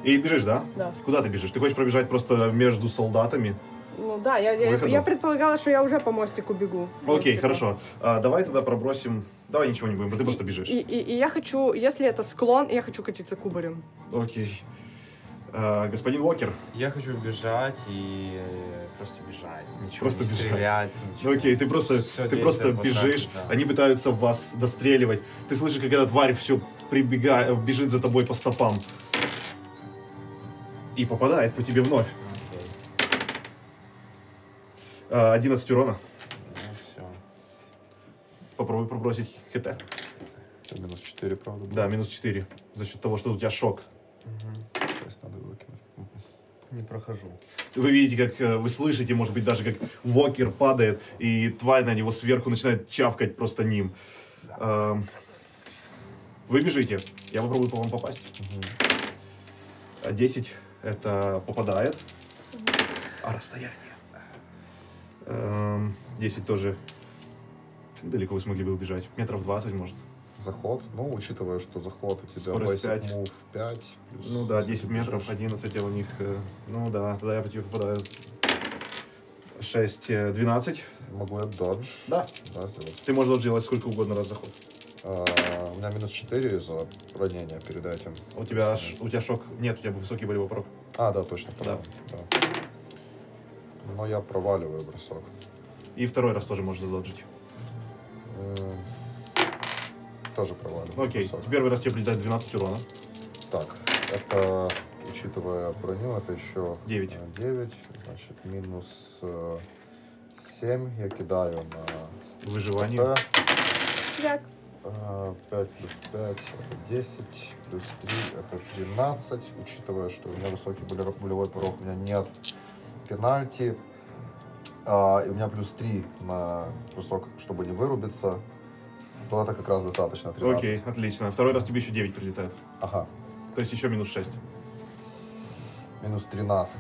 И бежишь, да? Да. Куда ты бежишь? Ты хочешь пробежать просто между солдатами? Ну да, я предполагала, что я уже по мостику бегу. Окей, хорошо. Давай тогда пробросим... Давай ничего не будем, ты просто бежишь. И я хочу, если это склон, я хочу катиться кубарем. Окей. Господин Уокер. Я хочу бежать и просто бежать. Ничего просто не бежать. Стрелять. Ничего. Окей, ты просто бежишь, да. Они пытаются вас достреливать. Ты слышишь, как эта тварь все прибегает, бежит за тобой по стопам. И попадает по тебе вновь. 11 урона. Все. Попробуй пробросить ХТ. Минус 4, правда? Было. Да, минус 4. За счет того, что у тебя шок. Сейчас надо выкинуть. Не прохожу. Вы видите, как вы слышите, может быть, даже как Уокер падает, и тварь на него сверху начинает чавкать просто ним. Да. Вы бежите. Я попробую по вам попасть. 10 это попадает. А расстояние? 10 тоже. Как далеко вы смогли бы убежать? Метров 20, может. Заход? Ну, учитывая, что заход у тебя скорость 5. Move 5 плюс, ну да, 10 метров, 11 у них. Ну да, тогда я по тебе попадаю. 6, 12. Могу я додж? Да. Ты можешь додж делать сколько угодно раз заход. У меня минус 4 за ранение перед этим. У тебя шок? Нет, у тебя высокий болевой порог. А, да, точно. Да. Но я проваливаю бросок. И второй раз тоже можешь задолжить. Тоже проваливаю. Окей, бросок. Первый раз тебе прилетает 12 урона. Так, это, учитывая броню, это еще 9. 9, значит, минус 7 я кидаю на... Выживание. 5 плюс 5 это 10, плюс 3 это 12, учитывая, что у меня высокий болевой порог, у меня нет... пенальти, и у меня плюс 3 на бросок, чтобы не вырубиться, то это как раз достаточно, 13. Окей, отлично. Второй раз тебе еще 9 прилетает. Ага. То есть еще минус 6. Минус 13.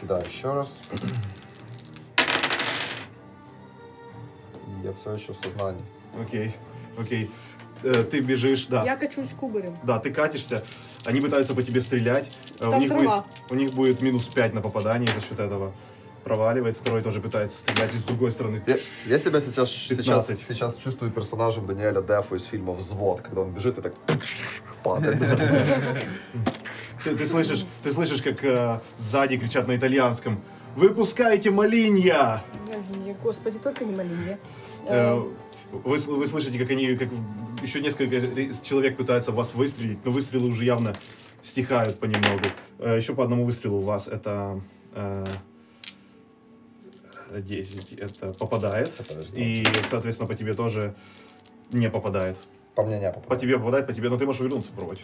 Кидаю еще раз. я все еще в сознании. Окей, окей. Ты бежишь, да. Я качусь кубарем. Да, ты катишься, они пытаются по тебе стрелять. У них будет минус 5 на попадание за счет этого. Проваливает, второй тоже пытается стрелять, и с другой стороны. Я себя сейчас чувствую персонажем Даниэля Дефо из фильма «Взвод», когда он бежит и так падает. Ты слышишь, как сзади кричат на итальянском: «Выпускайте Малинья!» Господи, только не Малинья. Вы слышите, как они, как еще несколько человек пытаются в вас выстрелить, но выстрелы уже явно стихают понемногу. Еще по одному выстрелу у вас это... 10 это попадает, и, соответственно, по тебе тоже не попадает. По мне не попадает. По тебе попадает, по тебе, но ты можешь вернуться попробовать.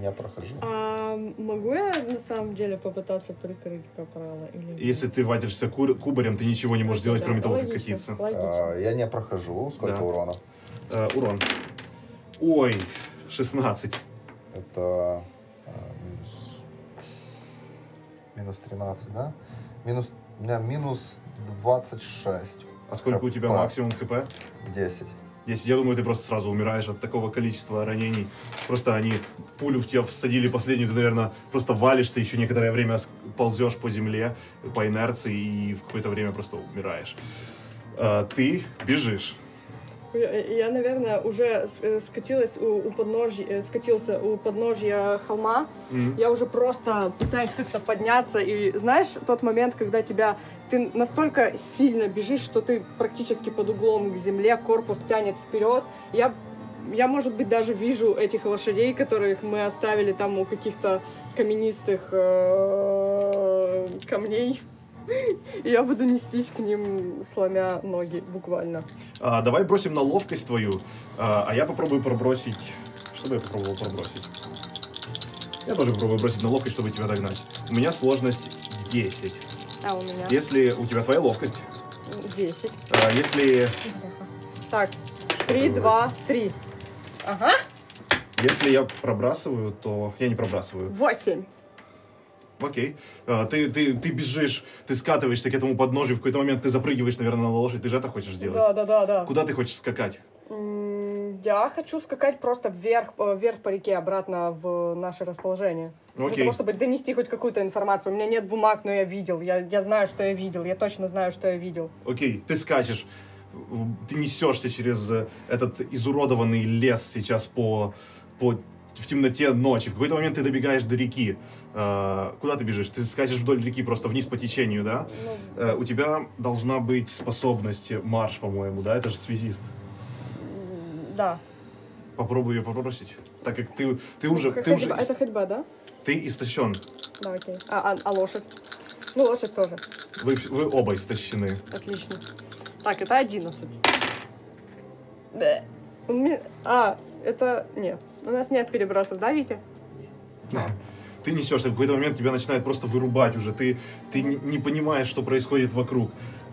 Не прохожу. А могу я на самом деле попытаться прикрыть капрала? Если ты ватишься кубарем, ты ничего не можешь сделать, кроме того, как катиться. Я не прохожу. Сколько урона? Урон. Ой, 16. Это... Минус 13, да? У меня минус 26. А сколько у тебя максимум КП? 10. 10. Я думаю, ты просто сразу умираешь от такого количества ранений. Просто они пулю в тебя всадили последнюю, ты, наверное, просто валишься, еще некоторое время ползешь по земле, по инерции, и в какое-то время просто умираешь. Ты бежишь. Я, наверное, уже скатилась у подножья холма. Я уже просто пытаюсь как-то подняться. И знаешь, тот момент, когда ты настолько сильно бежишь, что ты практически под углом к земле, корпус тянет вперед. Я, может быть, даже вижу этих лошадей, которых мы оставили там у каких-то каменистых камней. И я буду нестись к ним, сломя ноги, буквально. Давай бросим на ловкость твою, а я попробую пробросить... Что бы я попробовал пробросить? Я тоже попробую бросить на ловкость, чтобы тебя догнать. У меня сложность 10. А у меня? Если у тебя твоя ловкость... 10. Если... Так, 3, 2, 3. Ага. Если я пробрасываю, то... Я не пробрасываю. 8. Окей. Ты бежишь, ты скатываешься к этому подножию, в какой-то момент ты запрыгиваешь, наверное, на лошадь. Ты же это хочешь сделать? Да. Куда ты хочешь скакать? Я хочу скакать просто вверх по реке, обратно в наше расположение. Окей. Для того, чтобы донести хоть какую-то информацию. У меня нет бумаг, но я видел. Я знаю, что я видел. Я точно знаю, что я видел. Окей, ты скачешь. Ты несешься через этот изуродованный лес сейчас в темноте ночи. В какой-то момент ты добегаешь до реки. Куда ты бежишь? Ты скачешь вдоль реки, просто вниз по течению, да? У тебя должна быть способность марш, по-моему, да? Это же связист. Да. Попробую ее попросить. Так как ты уже... Это ходьба, да? Ты истощен. Да, окей. А лошадь? Ну, лошадь тоже. Вы оба истощены. Отлично. Так, это 11. Да. Нет, у нас нет перебросов, да, Витя? Ты несешься, в какой-то момент тебя начинает просто вырубать уже, ты не понимаешь, что происходит вокруг.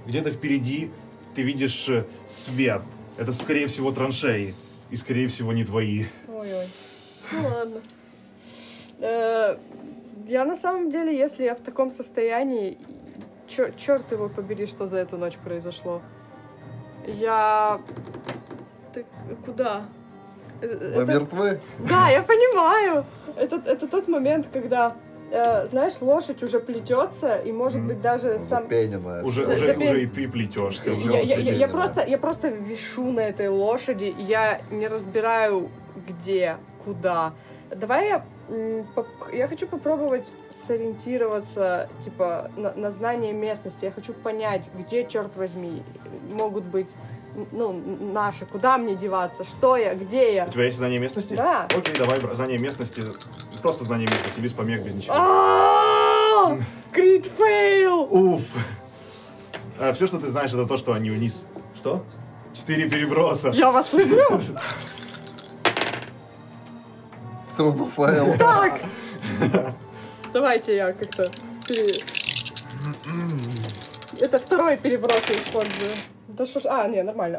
Где-то впереди ты видишь свет, это, скорее всего, траншеи, и, скорее всего, не твои. Ой-ой, ну ладно. Я, на самом деле, если я в таком состоянии, черт его побери, что за эту ночь произошло. Ты куда? Вы мертвы? Да, я понимаю. Это тот момент, когда, знаешь, лошадь уже плетется, и, может быть, даже сам... Уже и ты плетешься. Я просто вишу на этой лошади, и я не разбираю, где, куда. Давай я хочу попробовать сориентироваться, типа, на знание местности. Я хочу понять, где, черт возьми, могут быть... Ну, наши, куда мне деваться, что я, где я. У тебя есть знание местности? Да. Окей, давай знание местности, просто знание местности, без помех, без ничего. Крит фейл! Уф! Все, что ты знаешь, это то, что они вниз. Что? 4 переброса. Я вас люблю! Строба файл. Так! Давайте я как-то... Это второй переброс я использую. Да что ж... не, нормально.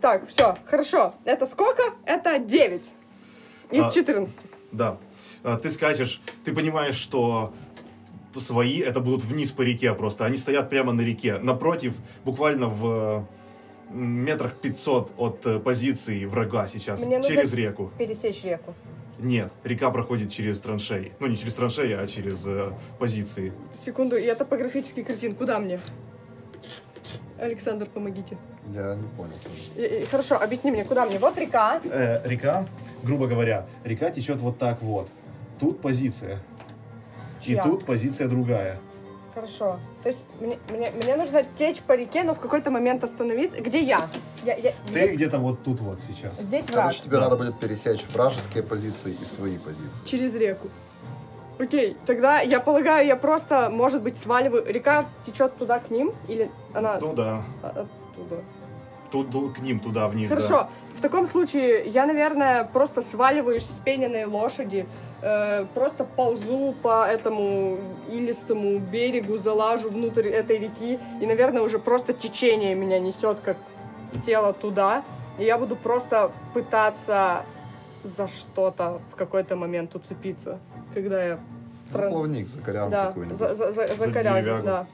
Так, все, хорошо. Это сколько? Это 9 из 14. Да. Ты скачешь, ты понимаешь, что свои, это будут вниз по реке просто. Они стоят прямо на реке, напротив, буквально в метрах 500 от позиции врага сейчас. Мне через реку. Пересечь реку. Нет, река проходит через траншеи. Ну, не через траншеи, а через позиции. Секунду, я топографический кретин. Куда мне? Александр, помогите. Я не понял. Хорошо, объясни мне, куда мне? Вот река. Река, грубо говоря, река течет вот так вот. Тут позиция. Чья? И тут позиция другая. Хорошо. То есть мне нужно течь по реке, но в какой-то момент остановиться. Где я? Ты где-то вот тут вот сейчас. Здесь враг. Короче, тебе надо будет пересечь вражеские позиции и свои позиции. Через реку. Окей, тогда я полагаю, я просто, может быть, сваливаю. Река течет туда к ним? Или она... Туда. Оттуда. Тут, к ним, туда, вниз. Хорошо. Да. В таком случае я, наверное, просто сваливаю с пененной лошади, просто ползу по этому илистому берегу, залажу внутрь этой реки, и, наверное, уже просто течение меня несет, как тело туда, и я буду просто пытаться за что-то в какой-то момент уцепиться, когда я... За плавник, за корягу какую-нибудь. Да, за корягу, да.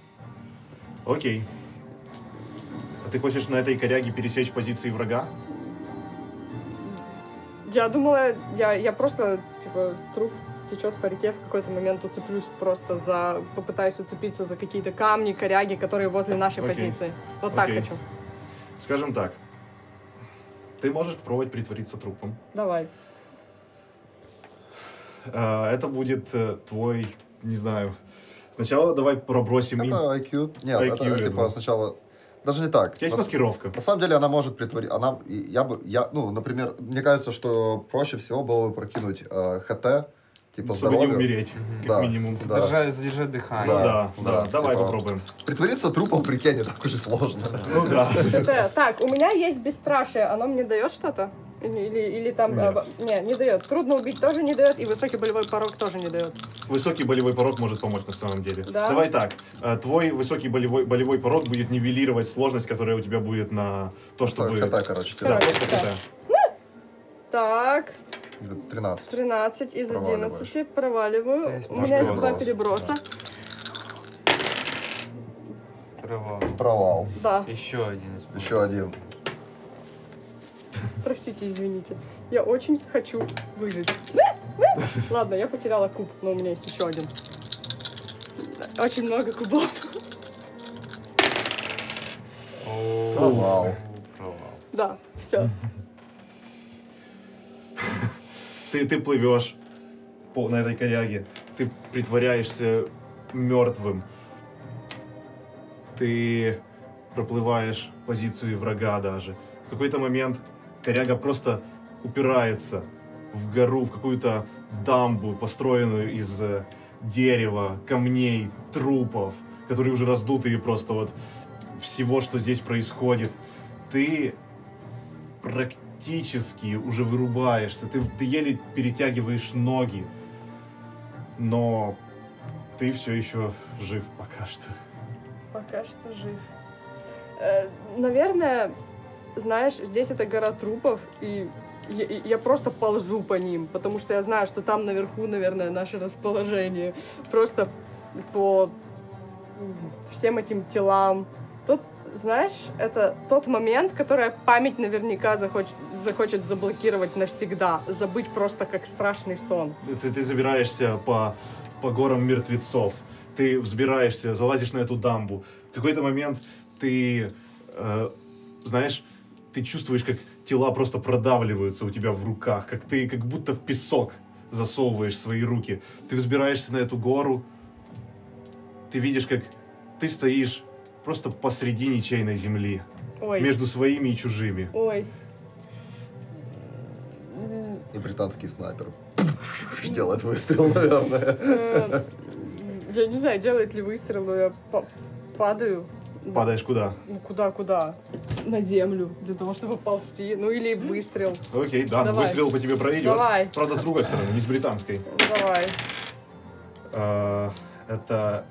Окей. А ты хочешь на этой коряге пересечь позиции врага? Я думала, я просто, типа, труп течет по реке, в какой-то момент уцеплюсь просто за... Попытаюсь уцепиться за какие-то камни, коряги, которые возле нашей позиции. Вот так хочу. Скажем так, ты можешь попробовать притвориться трупом. Давай. Это будет твой, не знаю... Сначала давай пробросим... Это IQ? Нет, это типа сначала... Даже не так. У тебя есть маскировка. На самом деле она может притворить. Она, ну, например, мне кажется, что проще всего было бы прокинуть ХТ, типа, чтобы не умереть, как минимум. Задержать дыхание. Да. Давай попробуем. Притвориться трупом в реке не так уж и сложно. Ну да. Так, у меня есть бесстрашие. Оно мне дает что-то? Или там... Не, не дает. Трудно убить тоже не дает, и высокий болевой порог тоже не дает. Высокий болевой порог может помочь на самом деле. Да? Давай так. Твой высокий болевой порог будет нивелировать сложность, которая у тебя будет на то, чтобы... Так, короче. Да, просто КТ. Так. 13. 13 из 11. Проваливаю. У меня есть два переброса. Провал. Да. Еще один. Еще один. Простите, извините. Я очень хочу выжить. Ладно, я потеряла куб, но у меня есть еще один. Очень много кубов. Провал. Да, все. Ты плывешь на этой коряге. Ты притворяешься мертвым. Ты проплываешь позицию врага даже. В какой-то момент коряга просто упирается в гору, в какую-то дамбу, построенную из дерева, камней, трупов, которые уже раздутые просто вот всего, что здесь происходит. Ты практически уже вырубаешься, ты еле перетягиваешь ноги, но ты все еще жив пока что. Пока что жив. Наверное... Знаешь, здесь это гора трупов, и я просто ползу по ним, потому что я знаю, что там наверху, наверное, наше расположение. Просто по всем этим телам. Тут, знаешь, это тот момент, который память наверняка захочет заблокировать навсегда, забыть просто как страшный сон. Ты забираешься по горам мертвецов, ты взбираешься, залазишь на эту дамбу. В какой-то момент ты, знаешь... Ты чувствуешь, как тела просто продавливаются у тебя в руках, как ты как будто в песок засовываешь свои руки. Ты взбираешься на эту гору, ты видишь, как ты стоишь просто посреди ничейной земли. Ой. Между своими и чужими. Ой. И британский снайпер делает выстрел, наверное. Я не знаю, делает ли выстрел, но я падаю. Падаешь куда? Ну, куда? На землю, для того, чтобы ползти. Ну, или выстрел. Окей, да, давай. Выстрел по тебе пройдет. Давай. Правда, с другой стороны, не с британской. Давай. Это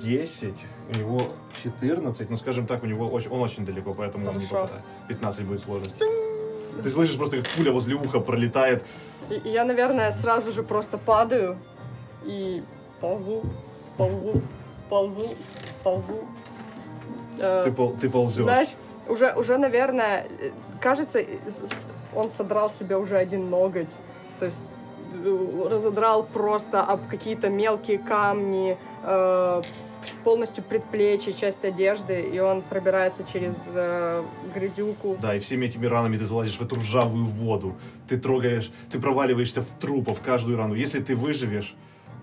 10, у него 14, ну, скажем так, у него он очень далеко, поэтому он не попадает. 15 будет сложность. Ты слышишь просто, как пуля возле уха пролетает. Я, наверное, сразу же просто падаю и ползу. ползу. Ты ползешь. Знаешь, уже, наверное, кажется, он содрал себе уже один ноготь. То есть разодрал просто об какие-то мелкие камни, полностью предплечье, часть одежды, и он пробирается через грязюку. Да, и всеми этими ранами ты залазишь в эту ржавую воду, ты трогаешь, ты проваливаешься в трупы, в каждую рану. Если ты выживешь,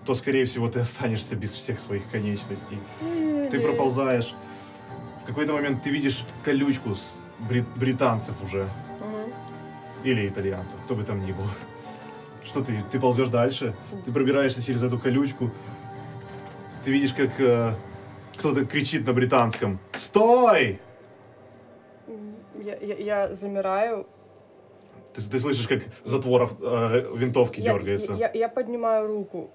то, скорее всего, ты останешься без всех своих конечностей. Ты проползаешь. В какой-то момент ты видишь колючку с британцев уже. Или итальянцев, кто бы там ни был. Что ты? Ты ползешь дальше, ты пробираешься через эту колючку, ты видишь, как кто-то кричит на британском: «Стой!» Я замираю. Ты слышишь, как затвор винтовки дергается. Я поднимаю руку.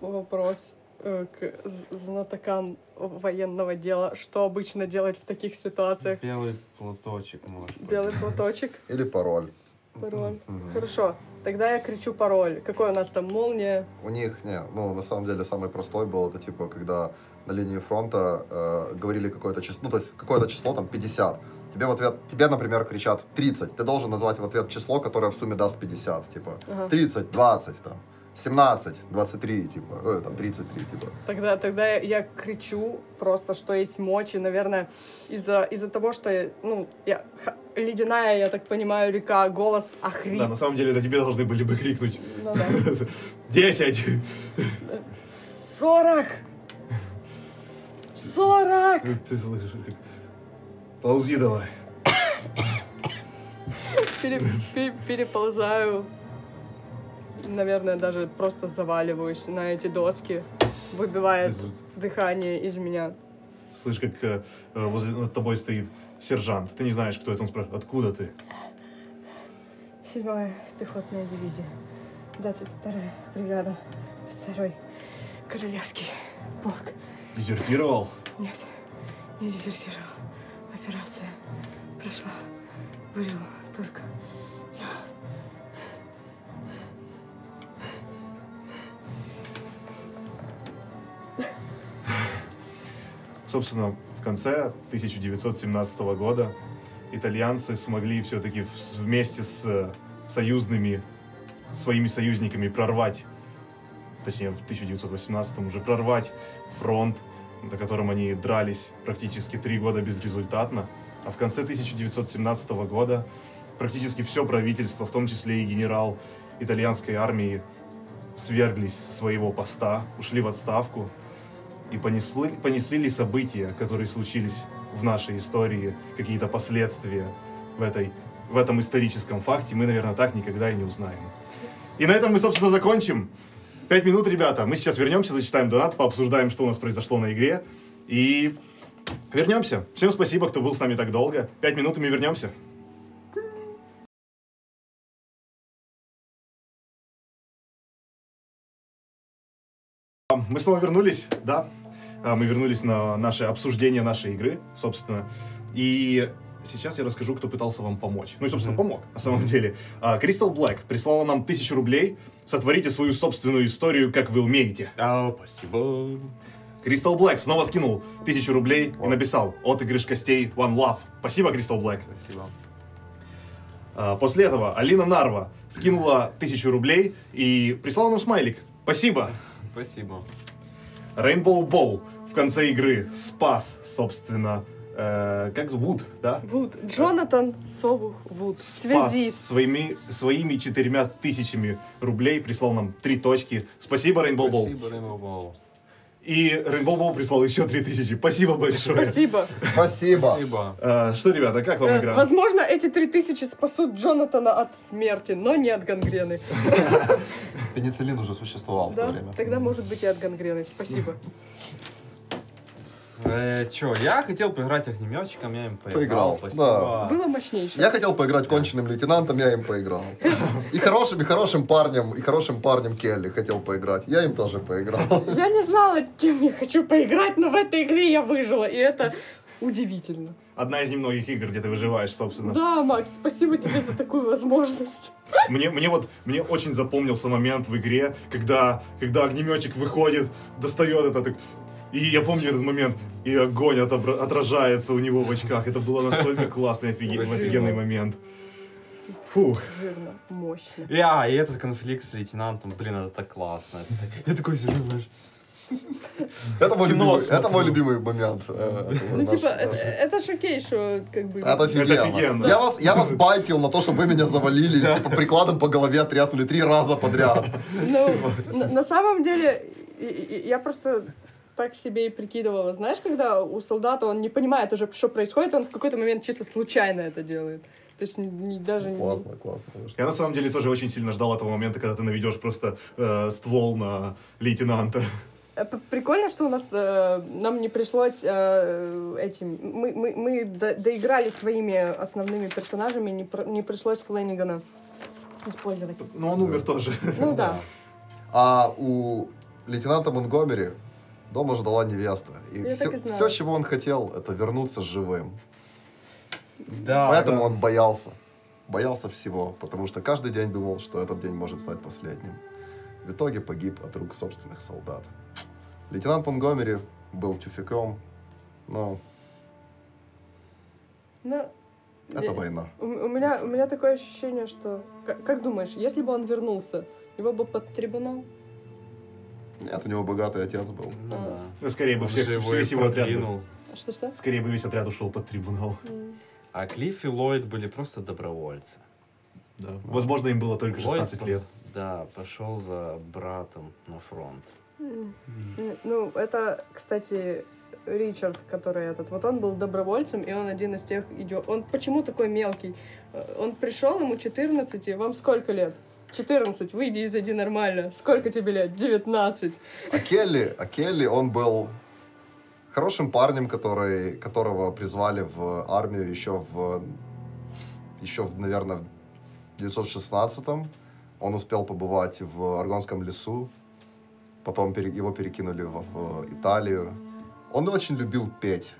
Вопрос к знатокам военного дела. Что обычно делать в таких ситуациях? Белый платочек, может быть. Белый платочек? Или пароль. Пароль. Хорошо. Тогда я кричу пароль. Какой у нас там, молния? У них, ну, на самом деле, самый простой был, это типа, когда на линии фронта говорили какое-то число, ну, то есть какое-то число, там, 50. Тебе в ответ, тебе, например, кричат 30. Ты должен назвать в ответ число, которое в сумме даст 50. Типа, 30, 20, там, 17, 23, типа, там, 33, типа. Тогда я кричу просто, что есть мочи, наверное, из-за того, что, ну, я... Ледяная, я так понимаю, река, голос охрип. Да, на самом деле, это тебе должны были бы крикнуть. 10! 40! 40! Ты слышишь, как... Ползи давай. Переползаю. Наверное, даже просто заваливаюсь на эти доски. Выбивает дыхание из меня. Слышишь, как возле над тобой стоит сержант. Ты не знаешь, кто это. Он спрашивает: откуда ты? 7-я пехотная дивизия. 22-я бригада. 2-й королевский полк. Дезертировал? Нет, не дезертировал. Операция прошла. Выжил только я. Собственно, в конце 1917 года итальянцы смогли все-таки вместе с своими союзниками прорвать, точнее, в 1918 уже прорвать фронт, на котором они дрались практически 3 года безрезультатно. А в конце 1917 года практически все правительство, в том числе и генерал итальянской армии, сверглись со своего поста, ушли в отставку. И понесли ли события, которые случились в нашей истории, какие-то последствия в этом историческом факте, мы, наверное, так никогда и не узнаем. И на этом мы, собственно, закончим. 5 минут, ребята. Мы сейчас вернемся, зачитаем донат, пообсуждаем, что у нас произошло на игре. И вернемся. Всем спасибо, кто был с нами так долго. 5 минут, и мы вернемся. Мы снова вернулись, да. Мы вернулись на наше обсуждение нашей игры, собственно. И сейчас я расскажу, кто пытался вам помочь. Ну и, собственно, помог, на самом деле. Crystal Black прислала нам 1000 рублей. Сотворите свою собственную историю, как вы умеете. Спасибо. Crystal Black снова скинул 1000 рублей и написал: «Отыгрыш костей, one love». Спасибо, Crystal Black. Спасибо. После этого Алина Нарва скинула 1000 рублей и прислала нам смайлик. Спасибо. Спасибо. Rainbow Bow в конце игры спас, собственно, как Вуд, да? Вуд. Джонатан Совух Вуд. Связист. Своими 4000 рублей прислал нам 3 точки. Спасибо, Rainbow Bow. Спасибо, Rainbow Bow. И Rainbow Bow прислал еще 3000. Спасибо большое. Спасибо. Спасибо. Что, ребята, как вам игра? Возможно, эти 3000 спасут Джонатана от смерти, но не от гангрены. Пенициллин уже существовал в то время. Тогда, может быть, и от гангрены. Спасибо. Я хотел поиграть огнеметчиком, я им поиграл. Спасибо. Было мощнейше. Я хотел поиграть конченным лейтенантом, я им поиграл. И хорошим парнем Келли хотел поиграть. Я им тоже поиграл. Я не знала, кем я хочу поиграть, но в этой игре я выжила. И это Удивительно. Одна из немногих игр, где ты выживаешь, собственно. Да, Макс, спасибо тебе за такую возможность. Мне очень запомнился момент в игре, когда огнеметчик выходит, достает это, так... И я помню этот момент, и огонь отражается у него в очках. Это было настолько классный, офигенный момент. Фух. Жирно, мощно. И этот конфликт с лейтенантом, блин, это так классно. Я такой сижу, знаешь... Это мой любимый момент. Ну, типа, это шокей, что как бы... Это офигенно. Я вас байтил на то, что вы меня завалили, типа, прикладом по голове отряснули 3 раза подряд. Ну, на самом деле, я просто так себе и прикидывала. Знаешь, когда у солдата он не понимает уже, что происходит, он в какой-то момент чисто случайно это делает. То есть даже... Классно, классно. Я на самом деле тоже очень сильно ждал этого момента, когда ты наведешь просто ствол на лейтенанта. Прикольно, что у нас нам не пришлось этим... Мы доиграли своими основными персонажами, не пришлось Флэнигана использовать. Но он умер тоже. Ну да. А у лейтенанта Монгомери дома ждала невеста. И все, чего он хотел, это вернуться живым. Да, поэтому он боялся. Боялся всего, потому что каждый день думал, что этот день может стать последним. В итоге погиб от рук собственных солдат. Лейтенант Монгомери был тюфяком, но это война. У меня такое ощущение, что... Как думаешь, если бы он вернулся, его бы под трибунал? Нет, у него богатый отец был. Скорее бы весь его отряд был. Что-что? Скорее бы весь отряд ушел под трибунал. А Клифф и Ллойд были просто добровольцы. Да. Возможно, им было только 16 лет. Да, пошел за братом на фронт. Ну, это, кстати, Ричард, который этот. Вот он был добровольцем, и он один из тех идет. Он почему такой мелкий? Он пришел, ему 14, и вам сколько лет? 14, выйди и зайди нормально. Сколько тебе лет? 19. А Келли, он был хорошим парнем, которого призвали в армию наверное, в 1916-м. Он успел побывать в Аргонском лесу, потом его перекинули в Италию. Он очень любил петь.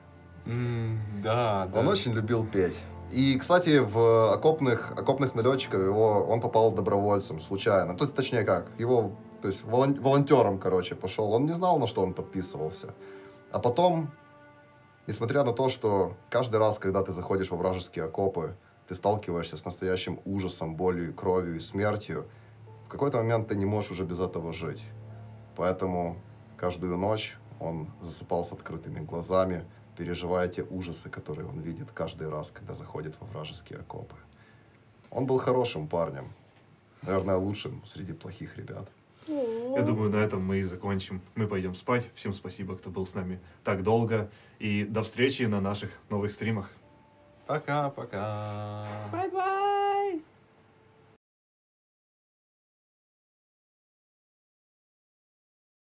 Он очень любил петь. И, кстати, в окопных налетчиков он попал добровольцем, случайно. Точнее как, волонтером, короче, пошел. Он не знал, на что он подписывался. А потом, несмотря на то, что каждый раз, когда ты заходишь во вражеские окопы, ты сталкиваешься с настоящим ужасом, болью, кровью и смертью, в какой-то момент ты не можешь уже без этого жить. Поэтому каждую ночь он засыпал с открытыми глазами, переживая те ужасы, которые он видит каждый раз, когда заходит во вражеские окопы. Он был хорошим парнем, наверное, лучшим среди плохих ребят. Я думаю, на этом мы и закончим. Мы пойдем спать. Всем спасибо, кто был с нами так долго. И до встречи на наших новых стримах. Пока-пока. Bye-bye.